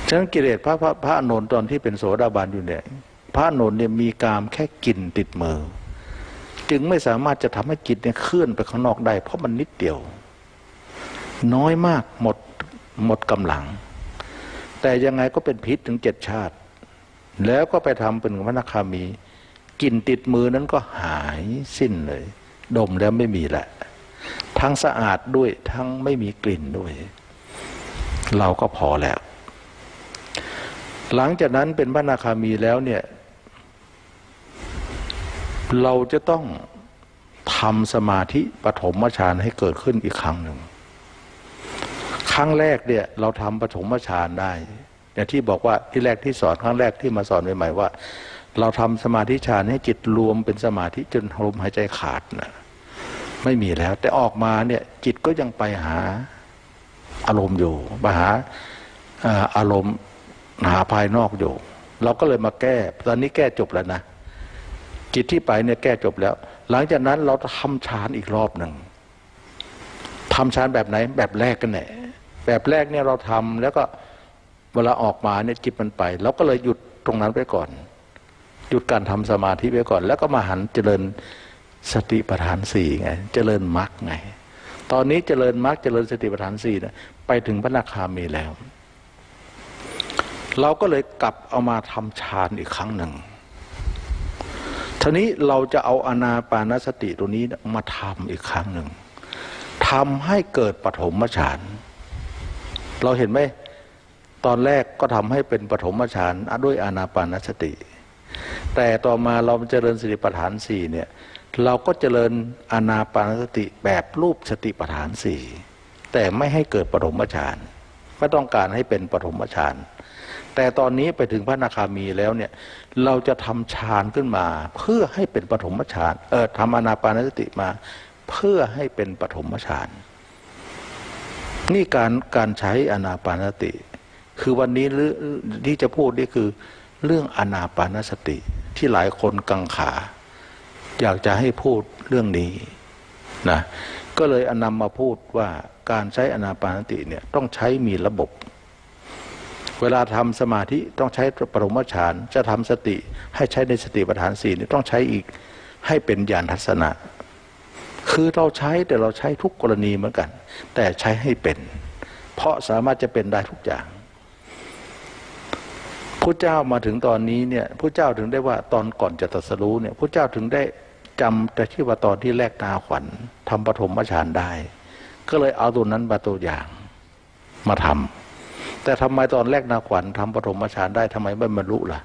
ฉะนั้นกิเลสพระพระพระอานนท์ตอนที่เป็นโสดาบันอยู่เนี่ยพระอานนท์เนี่ยมีกามแค่กลิ่นติดมือจึงไม่สามารถจะทำให้จิตเนี่ยเคลื่อนไปข้างนอกได้เพราะมันนิดเดียวน้อยมากหมดหมดกำลังแต่ยังไงก็เป็นพิษถึงเจ็ดชาติแล้วก็ไปทำเป็นพระอนาคามีกลิ่นติดมือนั้นก็หายสิ้นเลยดมแล้วไม่มีแหละทั้งสะอาดด้วยทั้งไม่มีกลิ่นด้วยเราก็พอแล้วหลังจากนั้นเป็นพระอนาคามีแล้วเนี่ยเราจะต้องทำสมาธิปฐมฌานให้เกิดขึ้นอีกครั้งหนึ่งครั้งแรกเนี่ยเราทำปฐมฌานได้อย่างที่บอกว่าที่แรกที่สอนครั้งแรกที่มาสอนใหม่ๆว่าเราทำสมาธิฌานให้จิตรวมเป็นสมาธิจนลมหายใจขาดนะไม่มีแล้วแต่ออกมาเนี่ยจิตก็ยังไปหาอารมณ์อยู่ไปหาอารมณ์หาภายนอกอยู่เราก็เลยมาแก้ตอนนี้แก้จบแล้วนะจิตที่ไปเนี่ยแก้จบแล้วหลังจากนั้นเราทำฌานอีกรอบหนึ่งทำฌานแบบไหนแบบแรกกันแหละแบบแรกเนี่ยเราทำแล้วก็เวลาออกมาเนี่ยจิตมันไปเราก็เลยหยุดตรงนั้นไว้ก่อนหยุดการทำสมาธิไว้ก่อนแล้วก็มาหันเจริญสติปัฏฐานสี่ไงเจริญมรรคไงตอนนี้เจริญมรรคเจริญสติปัฏฐานสี่นะไปถึงพระอนาคามีแล้วเราก็เลยกลับเอามาทำฌานอีกครั้งหนึ่งทีนี้เราจะเอาอานาปานสติตัวนี้มาทำอีกครั้งหนึ่งทำให้เกิดปฐมฌานเราเห็นไหมตอนแรกก็ทำให้เป็นปฐมฌานด้วยอานาปานสติแต่ต่อมาเราเจริญสติปัฏฐานสี่เนี่ยเราก็เจริญอานาปานสติแบบรูปสติปัฏฐานสี่แต่ไม่ให้เกิดปฐมฌานไม่ต้องการให้เป็นปฐมฌานแต่ตอนนี้ไปถึงพระอนาคามีแล้วเนี่ยเราจะทำฌานขึ้นมาเพื่อให้เป็นปฐมฌานเออทำอานาปานสติมาเพื่อให้เป็นปฐมฌานนี่การการใช้อานาปานสติคือวันนี้หรือที่จะพูดนี่คือเรื่องอานาปานสติที่หลายคนกังขาอยากจะให้พูดเรื่องนี้นะก็เลยนำมาพูดว่าการใช้อานาปานสติเนี่ยต้องใช้มีระบบเวลาทำสมาธิต้องใช้ปฐมฌานจะทำสติให้ใช้ในสติปัฏฐานสี่นี่ต้องใช้อีกให้เป็นญาณทัศนะคือเราใช้แต่เราใช้ทุกกรณีเหมือนกันแต่ใช้ให้เป็นเพราะสามารถจะเป็นได้ทุกอย่างพระเจ้ามาถึงตอนนี้เนี่ยพระเจ้าถึงได้ว่าตอนก่อนจะตรัสรู้เนี่ยพระเจ้าถึงได้จำแต่ที่ว่าตอนที่แรกนาขวัญทำปฐมฌานได้ก็เลยเอาตัวนั้นมาตัวอย่างมาทำแต่ทำไมตอนแรกนาขวัญทำปฐมฌานได้ทำไมไม่บรรลุล่ะ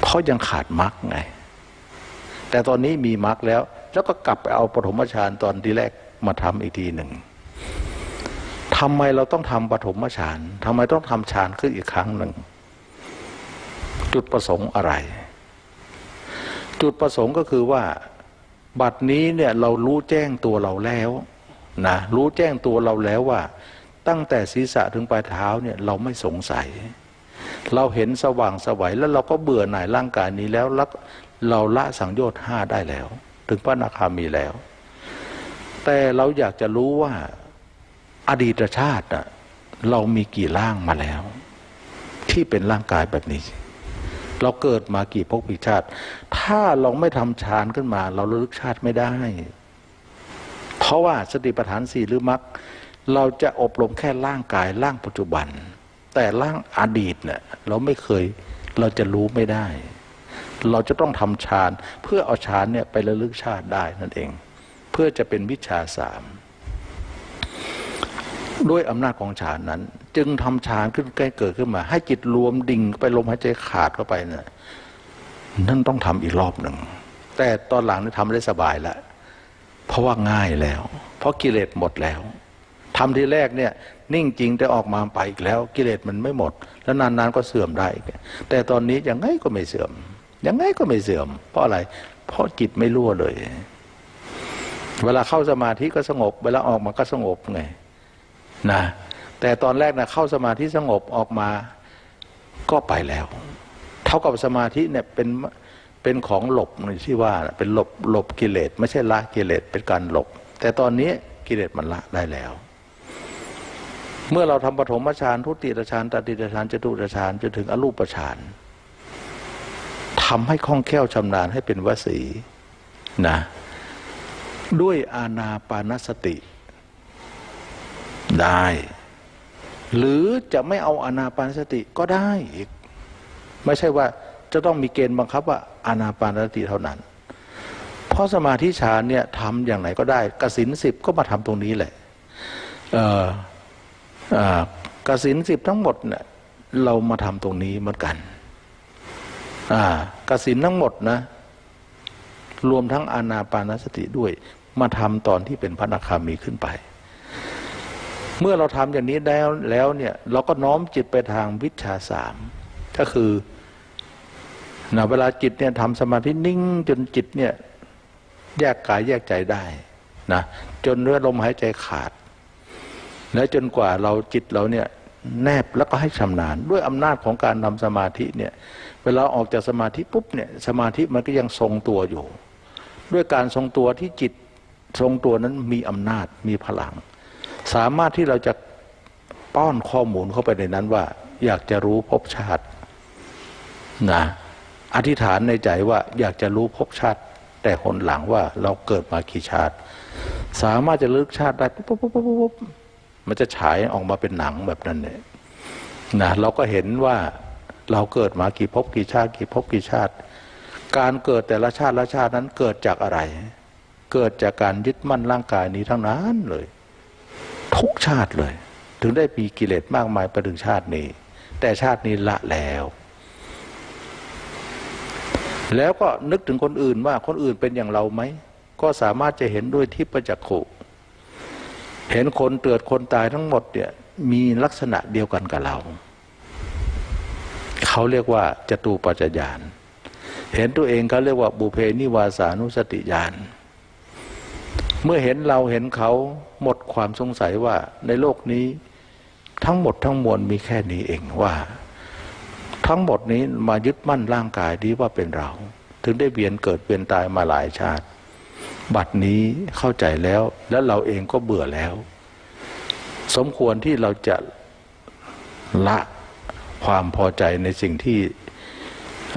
เพราะยังขาดมรรคไงแต่ตอนนี้มีมรรคแล้วแล้วก็กลับไปเอาปฐมฌานตอนที่แรกมาทำอีกทีหนึ่งทำไมเราต้องทำปฐมฌานทำไมต้องทำฌานขึ้นอีกครั้งหนึ่งจุดประสงค์อะไรจุดประสงค์ก็คือว่าบัดนี้เนี่ยเรารู้แจ้งตัวเราแล้วนะรู้แจ้งตัวเราแล้วว่าตั้งแต่ศีรษะถึงปลายเท้าเนี่ยเราไม่สงสัยเราเห็นสว่างสวัยแล้วเราก็เบื่อหน่ายร่างกายนี้แล้วเราละสังโยชน์ห้าได้แล้วถึงพระอนาคามีแล้วแต่เราอยากจะรู้ว่าอดีตชาติน่ะเรามีกี่ร่างมาแล้ว ที่เป็นร่างกายแบบนี้เราเกิดมากี่ภพกี่ชาติถ้าเราไม่ทำฌานขึ้นมาเราระลึกชาติไม่ได้เพราะว่าสติปัฏฐานสี่หรือมรรคเราจะอบรมแค่ร่างกายร่างปัจจุบันแต่ร่างอดีตเนี่ยเราไม่เคยเราจะรู้ไม่ได้เราจะต้องทำฌานเพื่อเอาฌานเนี่ยไประลึกชาติได้นั่นเองเพื่อจะเป็นวิชาสามด้วยอำนาจของฌานนั้นจึงทำฌานขึ้นใกล้เกิดขึ้นมาให้จิตรวมดิ่งไปลมหายใจขาดเข้าไปเนี่ยนั่นต้องทำอีกรอบหนึ่งแต่ตอนหลังนี่ทำได้สบายแล้วเพราะว่าง่ายแล้วเพราะกิเลสหมดแล้วทำทีแรกเนี่ยนิ่งจริงแต่ออกมาไปอีกแล้วกิเลสมันไม่หมดแล้วนานๆก็เสื่อมได้แต่ตอนนี้ยังไงก็ไม่เสื่อมยังไงก็ไม่เสื่อมเพราะอะไรเพราะจิตไม่รั่วเลยเวลาเข้าสมาธิก็สงบเวลาออกมาก็สงบไงนะแต่ตอนแรกนะเข้าสมาธิสงบออกมาก็ไปแล้วเท่ากับสมาธิเนี่ยเป็นเป็นของหลบที่ว่าเป็นหลบหลบกิเลสไม่ใช่ละกิเลสเป็นการหลบแต่ตอนนี้กิเลสมันละได้แล้วเมื่อเราทำปฐมฌานทุติยฌานตติยฌานจตุตฌานจนถึงอรูปฌานทำให้คล่องแคล่วชำนาญให้เป็นวสีนะด้วยอานาปานสติได้หรือจะไม่เอาอานาปานสติก็ได้อีกไม่ใช่ว่าจะต้องมีเกณฑ์บังคับว่าอานาปานสติเท่านั้นเพราะสมาธิฌานเนี่ยทำอย่างไหนก็ได้กสิณสิบก็มาทำตรงนี้แหละเอ่อ เอ่อกสิณสิบทั้งหมดเนี่ยเรามาทำตรงนี้เหมือนกันอ่ากสิณทั้งหมดนะรวมทั้งอานาปานสติด้วยมาทำตอนที่เป็นพระอนาคามีขึ้นไปเมื่อเราทำอย่างนี้ได้แล้วเนี่ยเราก็น้อมจิตไปทางวิชาสามก็คือนะเวลาจิตเนี่ยทำสมาธินิ่งจนจิตเนี่ยแยกกายแยกใจได้นะจนเนื้อลมหายใจขาดและจนกว่าเราจิตเราเนี่ยแนบแล้วก็ให้ชำนาญด้วยอำนาจของการทำสมาธิเนี่ยเวลาออกจากสมาธิปุ๊บเนี่ยสมาธิมันก็ยังทรงตัวอยู่ด้วยการทรงตัวที่จิตทรงตัวนั้นมีอำนาจมีพลังสามารถที่เราจะป้อนข้อมูลเข้าไปในนั้นว่าอยากจะรู้ภพชาตินะอธิษฐานในใจว่าอยากจะรู้ภพชาติแต่หนหลังว่าเราเกิดมากี่ชาติสามารถจะลึกชาติได้ปุ๊บปุ๊บปุ๊บปุ๊บมันจะฉายออกมาเป็นหนังแบบนั้นเนี่ยนะเราก็เห็นว่าเราเกิดมากี่ภพกี่ชาติกี่ภพกี่ชาติการเกิดแต่ละชาติละชาตินั้นเกิดจากอะไรเกิดจากการยึดมั่นร่างกายนี้ทั้งนั้นเลยทุกชาติเลยถึงได้มีกิเลสมากมายไปถึงชาตินี้แต่ชาตินี้ละแล้วแล้วก็นึกถึงคนอื่นว่าคนอื่นเป็นอย่างเราไหมก็สามารถจะเห็นด้วยทิพจักขุเห็นคนเกิดคนตายทั้งหมดเนี่ยมีลักษณะเดียวกันกับเราเขาเรียกว่าจตูปัจจญาณเห็นตัวเองเขาเรียกว่าบุเพนิวาสานุสติญาณเมื่อเห็นเราเห็นเขาหมดความสงสัยว่าในโลกนี้ทั้งหมดทั้งมวลมีแค่นี้เองว่าทั้งหมดนี้มายึดมั่นร่างกายนี้ว่าเป็นเราถึงได้เวียนเกิดเวียนตายมาหลายชาติบัดนี้เข้าใจแล้วและเราเองก็เบื่อแล้วสมควรที่เราจะละความพอใจในสิ่งที่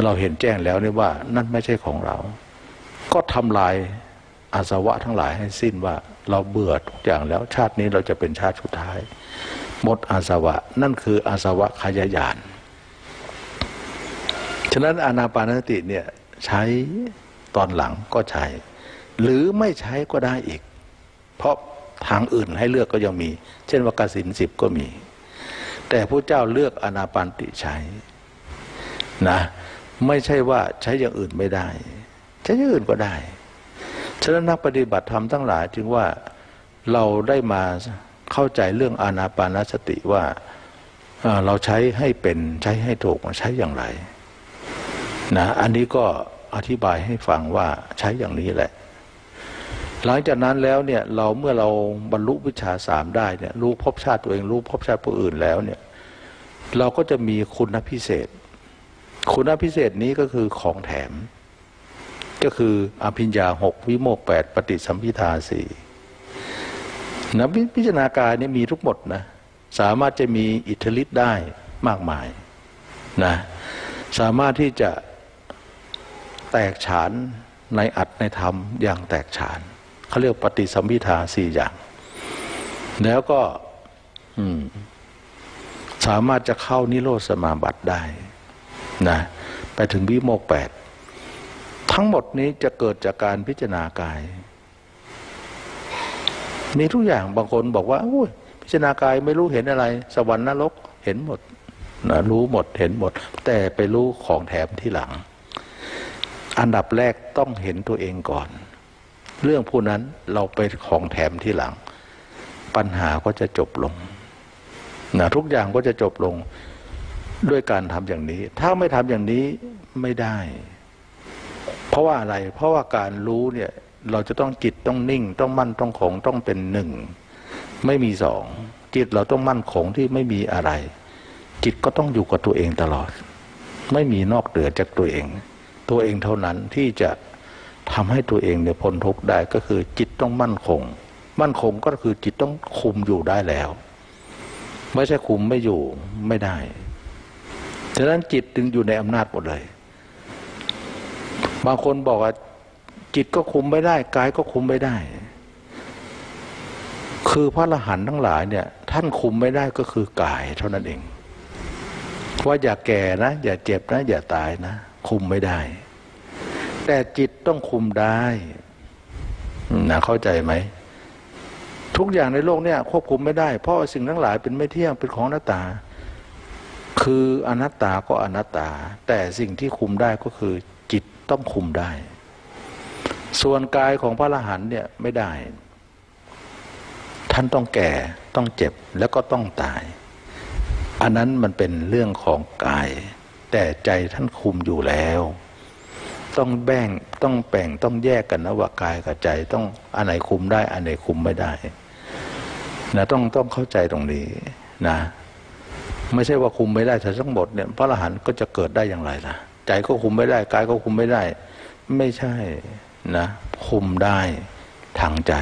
เราเห็นแจ้งแล้วนี่ว่านั่นไม่ใช่ของเราก็ทำลายอาสวะทั้งหลายให้สิ้นว่าเราเบื่อทุกอย่างแล้วชาตินี้เราจะเป็นชาติสุดท้ายหมดอาสวะนั่นคืออาสวะขยายานฉะนั้นอานาปานสติเนี่ยใช้ตอนหลังก็ใช้หรือไม่ใช้ก็ได้อีกเพราะทางอื่นให้เลือกก็ยังมีเช่นว่ากสิณสิบก็มีแต่พระเจ้าเลือกอานาปานสติใช้นะไม่ใช่ว่าใช้อย่างอื่นไม่ได้ใช้อย่างอื่นก็ได้ฉะนั้นนักปฏิบัติธรรมทั้งหลายจึงว่าเราได้มาเข้าใจเรื่องอานาปานสติว่าเราใช้ให้เป็นใช้ให้ถูกใช้อย่างไรนะอันนี้ก็อธิบายให้ฟังว่าใช้อย่างนี้แหละหลังจากนั้นแล้วเนี่ยเราเมื่อเราบรรลุวิชาสามได้เนี่ยรู้ภพชาติตัวเองรู้ภพชาติผู้อื่นแล้วเนี่ยเราก็จะมีคุณพิเศษคุณพิเศษนี้ก็คือของแถมก็คืออภิญญาหกวิโมกข์แปดปฏิสัมภิทาสี่นะพิจารณากายเนี่ยมีทุกหมดนะสามารถจะมีอิทธิฤทธิ์ได้มากมาย นะสามารถที่จะแตกฉานในอัตในธรรมอย่างแตกฉานเขาเรียกปฏิสัมภิทาสี่อย่างแล้วก็สามารถจะเข้านิโรธสมาบัติได้นะไปถึงวิโมกข์แปดทั้งหมดนี้จะเกิดจากการพิจารณากายนี่ทุกอย่างบางคนบอกว่าพิจารณากายไม่รู้เห็นอะไรสวรรค์นรกเห็นหมดนะรู้หมดเห็นหมดแต่ไปรู้ของแถมที่หลังอันดับแรกต้องเห็นตัวเองก่อนเรื่องผู้นั้นเราไปของแถมที่หลังปัญหาก็จะจบลงนะทุกอย่างก็จะจบลงด้วยการทำอย่างนี้ถ้าไม่ทำอย่างนี้ไม่ได้เพราะว่าอะไรเพราะว่าการรู้เนี่ยเราจะต้องจิตต้องนิ่งต้องมั่นต้องคงต้องเป็นหนึ่งไม่มีสองจิตเราต้องมั่นคงที่ไม่มีอะไรจิตก็ต้องอยู่กับตัวเองตลอดไม่มีนอกเหนือจากตัวเองตัวเองเท่านั้นที่จะทำให้ตัวเองเนี่ยพ้นทุกข์ได้ก็คือจิตต้องมั่นคงมั่นคงก็คือจิตต้องคุมอยู่ได้แล้วไม่ใช่คุมไม่อยู่ไม่ได้ฉะนั้นจิตจึงอยู่ในอำนาจหมดเลยบางคนบอกว่าจิตก็คุมไม่ได้กายก็คุมไม่ได้คือพระอรหันต์ทั้งหลายเนี่ยท่านคุมไม่ได้ก็คือกายเท่านั้นเองว่าอย่าแก่นะอย่าเจ็บนะอย่าตายนะคุมไม่ได้แต่จิตต้องคุมได้นะเข้าใจไหมทุกอย่างในโลกเนี่ยควบคุมไม่ได้เพราะสิ่งทั้งหลายเป็นไม่เที่ยงเป็นของอนัตตาคืออนัตตาก็อนัตตาแต่สิ่งที่คุมได้ก็คือจิตต้องคุมได้ส่วนกายของพระอรหันต์เนี่ยไม่ได้ท่านต้องแก่ต้องเจ็บแล้วก็ต้องตายอันนั้นมันเป็นเรื่องของกายแต่ใจท่านคุมอยู่แล้วต้องแบ่งต้องแบ่งต้องแยกกันนะว่ากายกับใจต้องอันไหนคุมได้อันไหนคุมไม่ได้นะต้องต้องเข้าใจตรงนี้นะไม่ใช่ว่าคุมไม่ได้ทั้งหมดเนี่ยพระอรหันต์ก็จะเกิดได้อย่างไรล่ะใจก็คุมไม่ได้กายก็คุมไม่ได้ไม่ใช่นะคุมได้ทางใจ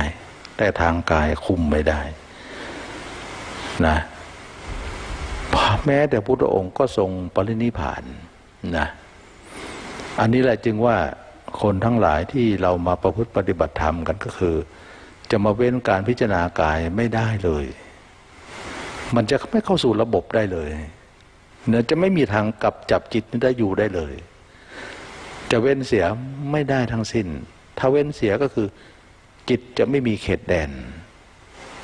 แต่ทางกายคุมไม่ได้นะแม้แต่พุทธองค์ก็ทรงปรินิพพานนะอันนี้แหละจึงว่าคนทั้งหลายที่เรามาประพฤติปฏิบัติธรรมกันก็คือจะมาเว้นการพิจารณากายไม่ได้เลยมันจะไม่เข้าสู่ระบบได้เลยเนี่ยจะไม่มีทางกลับจับจิตได้อยู่ได้เลยจะเว้นเสียไม่ได้ทั้งสิ้นถ้าเว้นเสียก็คือจิตจะไม่มีเขตแดน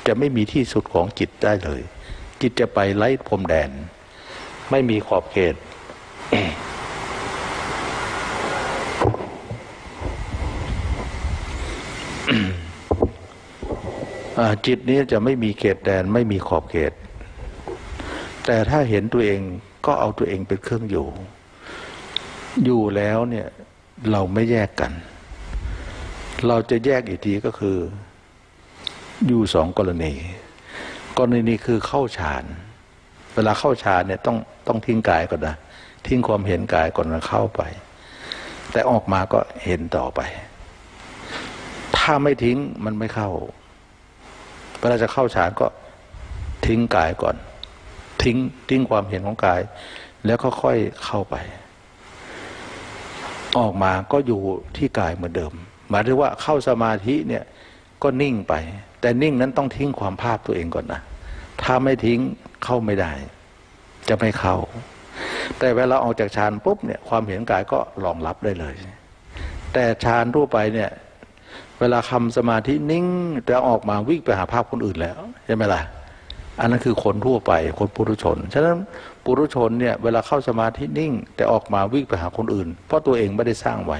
จะไม่มีที่สุดของจิตได้เลยจิตจะไปไร้พรมแดนไม่มีขอบเขต จิตนี้จะไม่มีเขตแดนไม่มีขอบเขตแต่ถ้าเห็นตัวเองก็เอาตัวเองเป็นเครื่องอยู่อยู่แล้วเนี่ยเราไม่แยกกันเราจะแยกอีกทีก็คืออยู่สองกรณีกรณีนี้คือเข้าฌานเวลาเข้าฌานเนี่ยต้องต้องทิ้งกายก่อนนะทิ้งความเห็นกายก่อนแล้วเข้าไปแต่ออกมาก็เห็นต่อไปถ้าไม่ทิ้งมันไม่เข้าเวลาจะเข้าฌานก็ทิ้งกายก่อนทิ้งทิ้งความเห็นของกายแล้วค่อยๆเข้าไปออกมาก็อยู่ที่กายเหมือนเดิมหมายถึงว่าเข้าสมาธิเนี่ยก็นิ่งไปแต่นิ่งนั้นต้องทิ้งความภาพตัวเองก่อนนะถ้าไม่ทิ้งเข้าไม่ได้จะไม่เข้าแต่เวลาออกจากฌานปุ๊บเนี่ยความเห็นกายก็รองรับได้เลยแต่ฌานทั่วไปเนี่ยเวลาทำสมาธินิ่งแต่ออกมาวิ่งไปหาภาพคนอื่นแล้วใช่ไหมล่ะอันนั้นคือคนทั่วไปคนปุถุชนฉะนั้นปุถุชนเนี่ยเวลาเข้าสมาธินิ่งแต่ออกมาวิ่งไปหาคนอื่นเพราะตัวเองไม่ได้สร้างไว้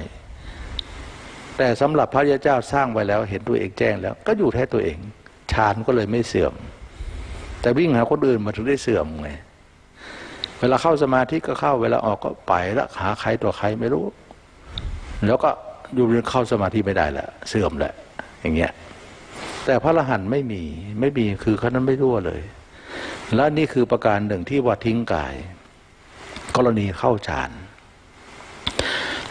แต่สำหรับพระยาเจ้าสร้างไว้แล้วเห็นตัวเองแจ้งแล้วก็อยู่แท้ตัวเองฌานก็เลยไม่เสื่อมแต่วิ่งหาคนอื่นมาถึงได้เสื่อมไงเวลาเข้าสมาธิก็เข้าเวลาออกก็ไปละหาใครตัวใครไม่รู้แล้วก็อยู่เรื่องเข้าสมาธิไม่ได้แล้วเสื่อมแล้วอย่างเงี้ยแต่พระอรหันต์ไม่มีไม่มีคือเขานั้นไม่รั่วเลยและนี่คือประการหนึ่งที่ว่าทิ้งกายกรณีเข้าฌาน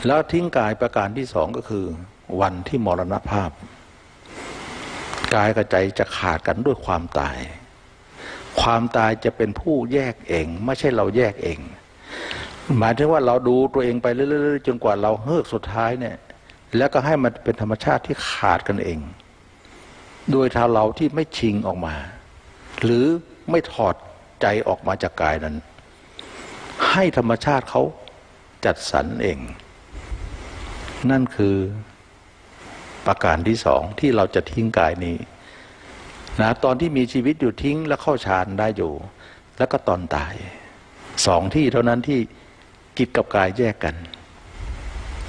แล้วทิ้งกายประการที่สองก็คือวันที่มรณภาพกายกับใจจะขาดกันด้วยความตายความตายจะเป็นผู้แยกเองไม่ใช่เราแยกเอง หมายถึงว่าเราดูตัวเองไปเรื่อยๆจนกว่าเราเฮือกสุดท้ายเนี่ยแล้วก็ให้มันเป็นธรรมชาติที่ขาดกันเองโดยทางเราที่ไม่ชิงออกมาหรือไม่ถอดใจออกมาจากกายนั้นให้ธรรมชาติเขาจัดสรรเองนั่นคือประการที่สองที่เราจะทิ้งกายนี้นะตอนที่มีชีวิตอยู่ทิ้งและเข้าฌานได้อยู่แล้วก็ตอนตายสองที่เท่านั้นที่จิตกับกายแยกกัน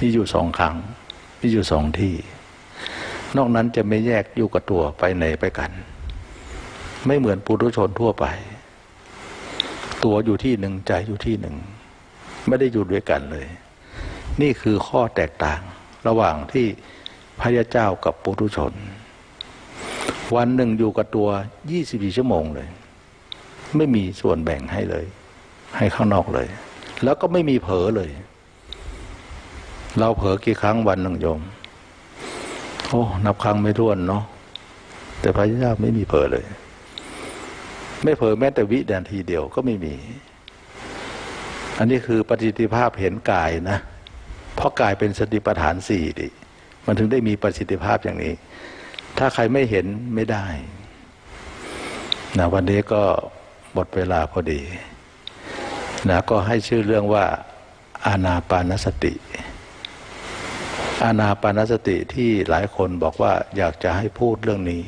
มีอยู่สองครั้งมีอยู่สองที่นอกนั้นจะไม่แยกอยู่กับตัวไปไหนไปกันไม่เหมือนปุถุชนทั่วไปตัวอยู่ที่หนึ่งใจอยู่ที่หนึ่งไม่ได้อยู่ด้วยกันเลยนี่คือข้อแตกต่างระหว่างที่พระยาเจ้ากับปุถุชนวันหนึ่งอยู่กับตัวยี่สิบสี่ชั่วโมงเลยไม่มีส่วนแบ่งให้เลยให้ข้างนอกเลยแล้วก็ไม่มีเผลอเลยเราเผลอกี่ครั้งวันหนึ่งโยมโอ้นับครั้งไม่ถ้วนเนาะแต่พระยาเจ้าไม่มีเผลอเลยไม่เผลอแม้แต่วินาทีเดียวก็ไม่มีอันนี้คือปฏิสิทธิภาพเห็นกายนะเพราะกายเป็นสติปัฏฐานสี่ดิมันถึงได้มีประสิทธิภาพอย่างนี้ถ้าใครไม่เห็นไม่ได้นะวันนี้ก็หมดเวลาพอดีนะก็ให้ชื่อเรื่องว่าอานาปานสติอานาปานสติที่หลายคนบอกว่าอยากจะให้พูดเรื่องนี้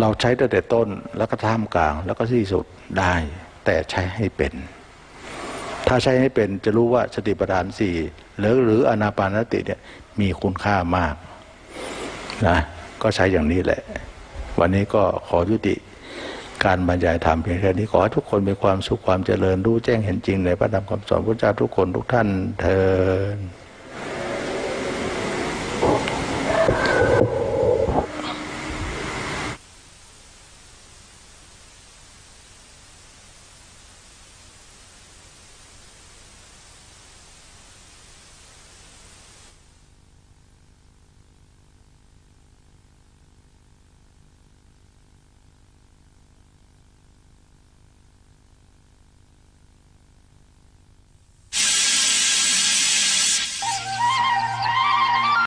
เราใช้ตั้งแต่ต้นแล้วก็ท่ามกลางแล้วก็ที่สุดได้แต่ใช้ให้เป็นถ้าใช้ให้เป็นจะรู้ว่าสติปัฏฐานสี่หรือหรืออานาปานสติเนี่ยมีคุณค่ามากนะก็ใช้อย่างนี้แหละวันนี้ก็ขอยุติการบรรยายธรรมเพียงแค่นี้ขอให้ทุกคนมีความสุขความเจริญรู้แจ้งเห็นจริงในพระธรรมคำสอนพระพุทธเจ้าทุกคนทุกท่านเทอญ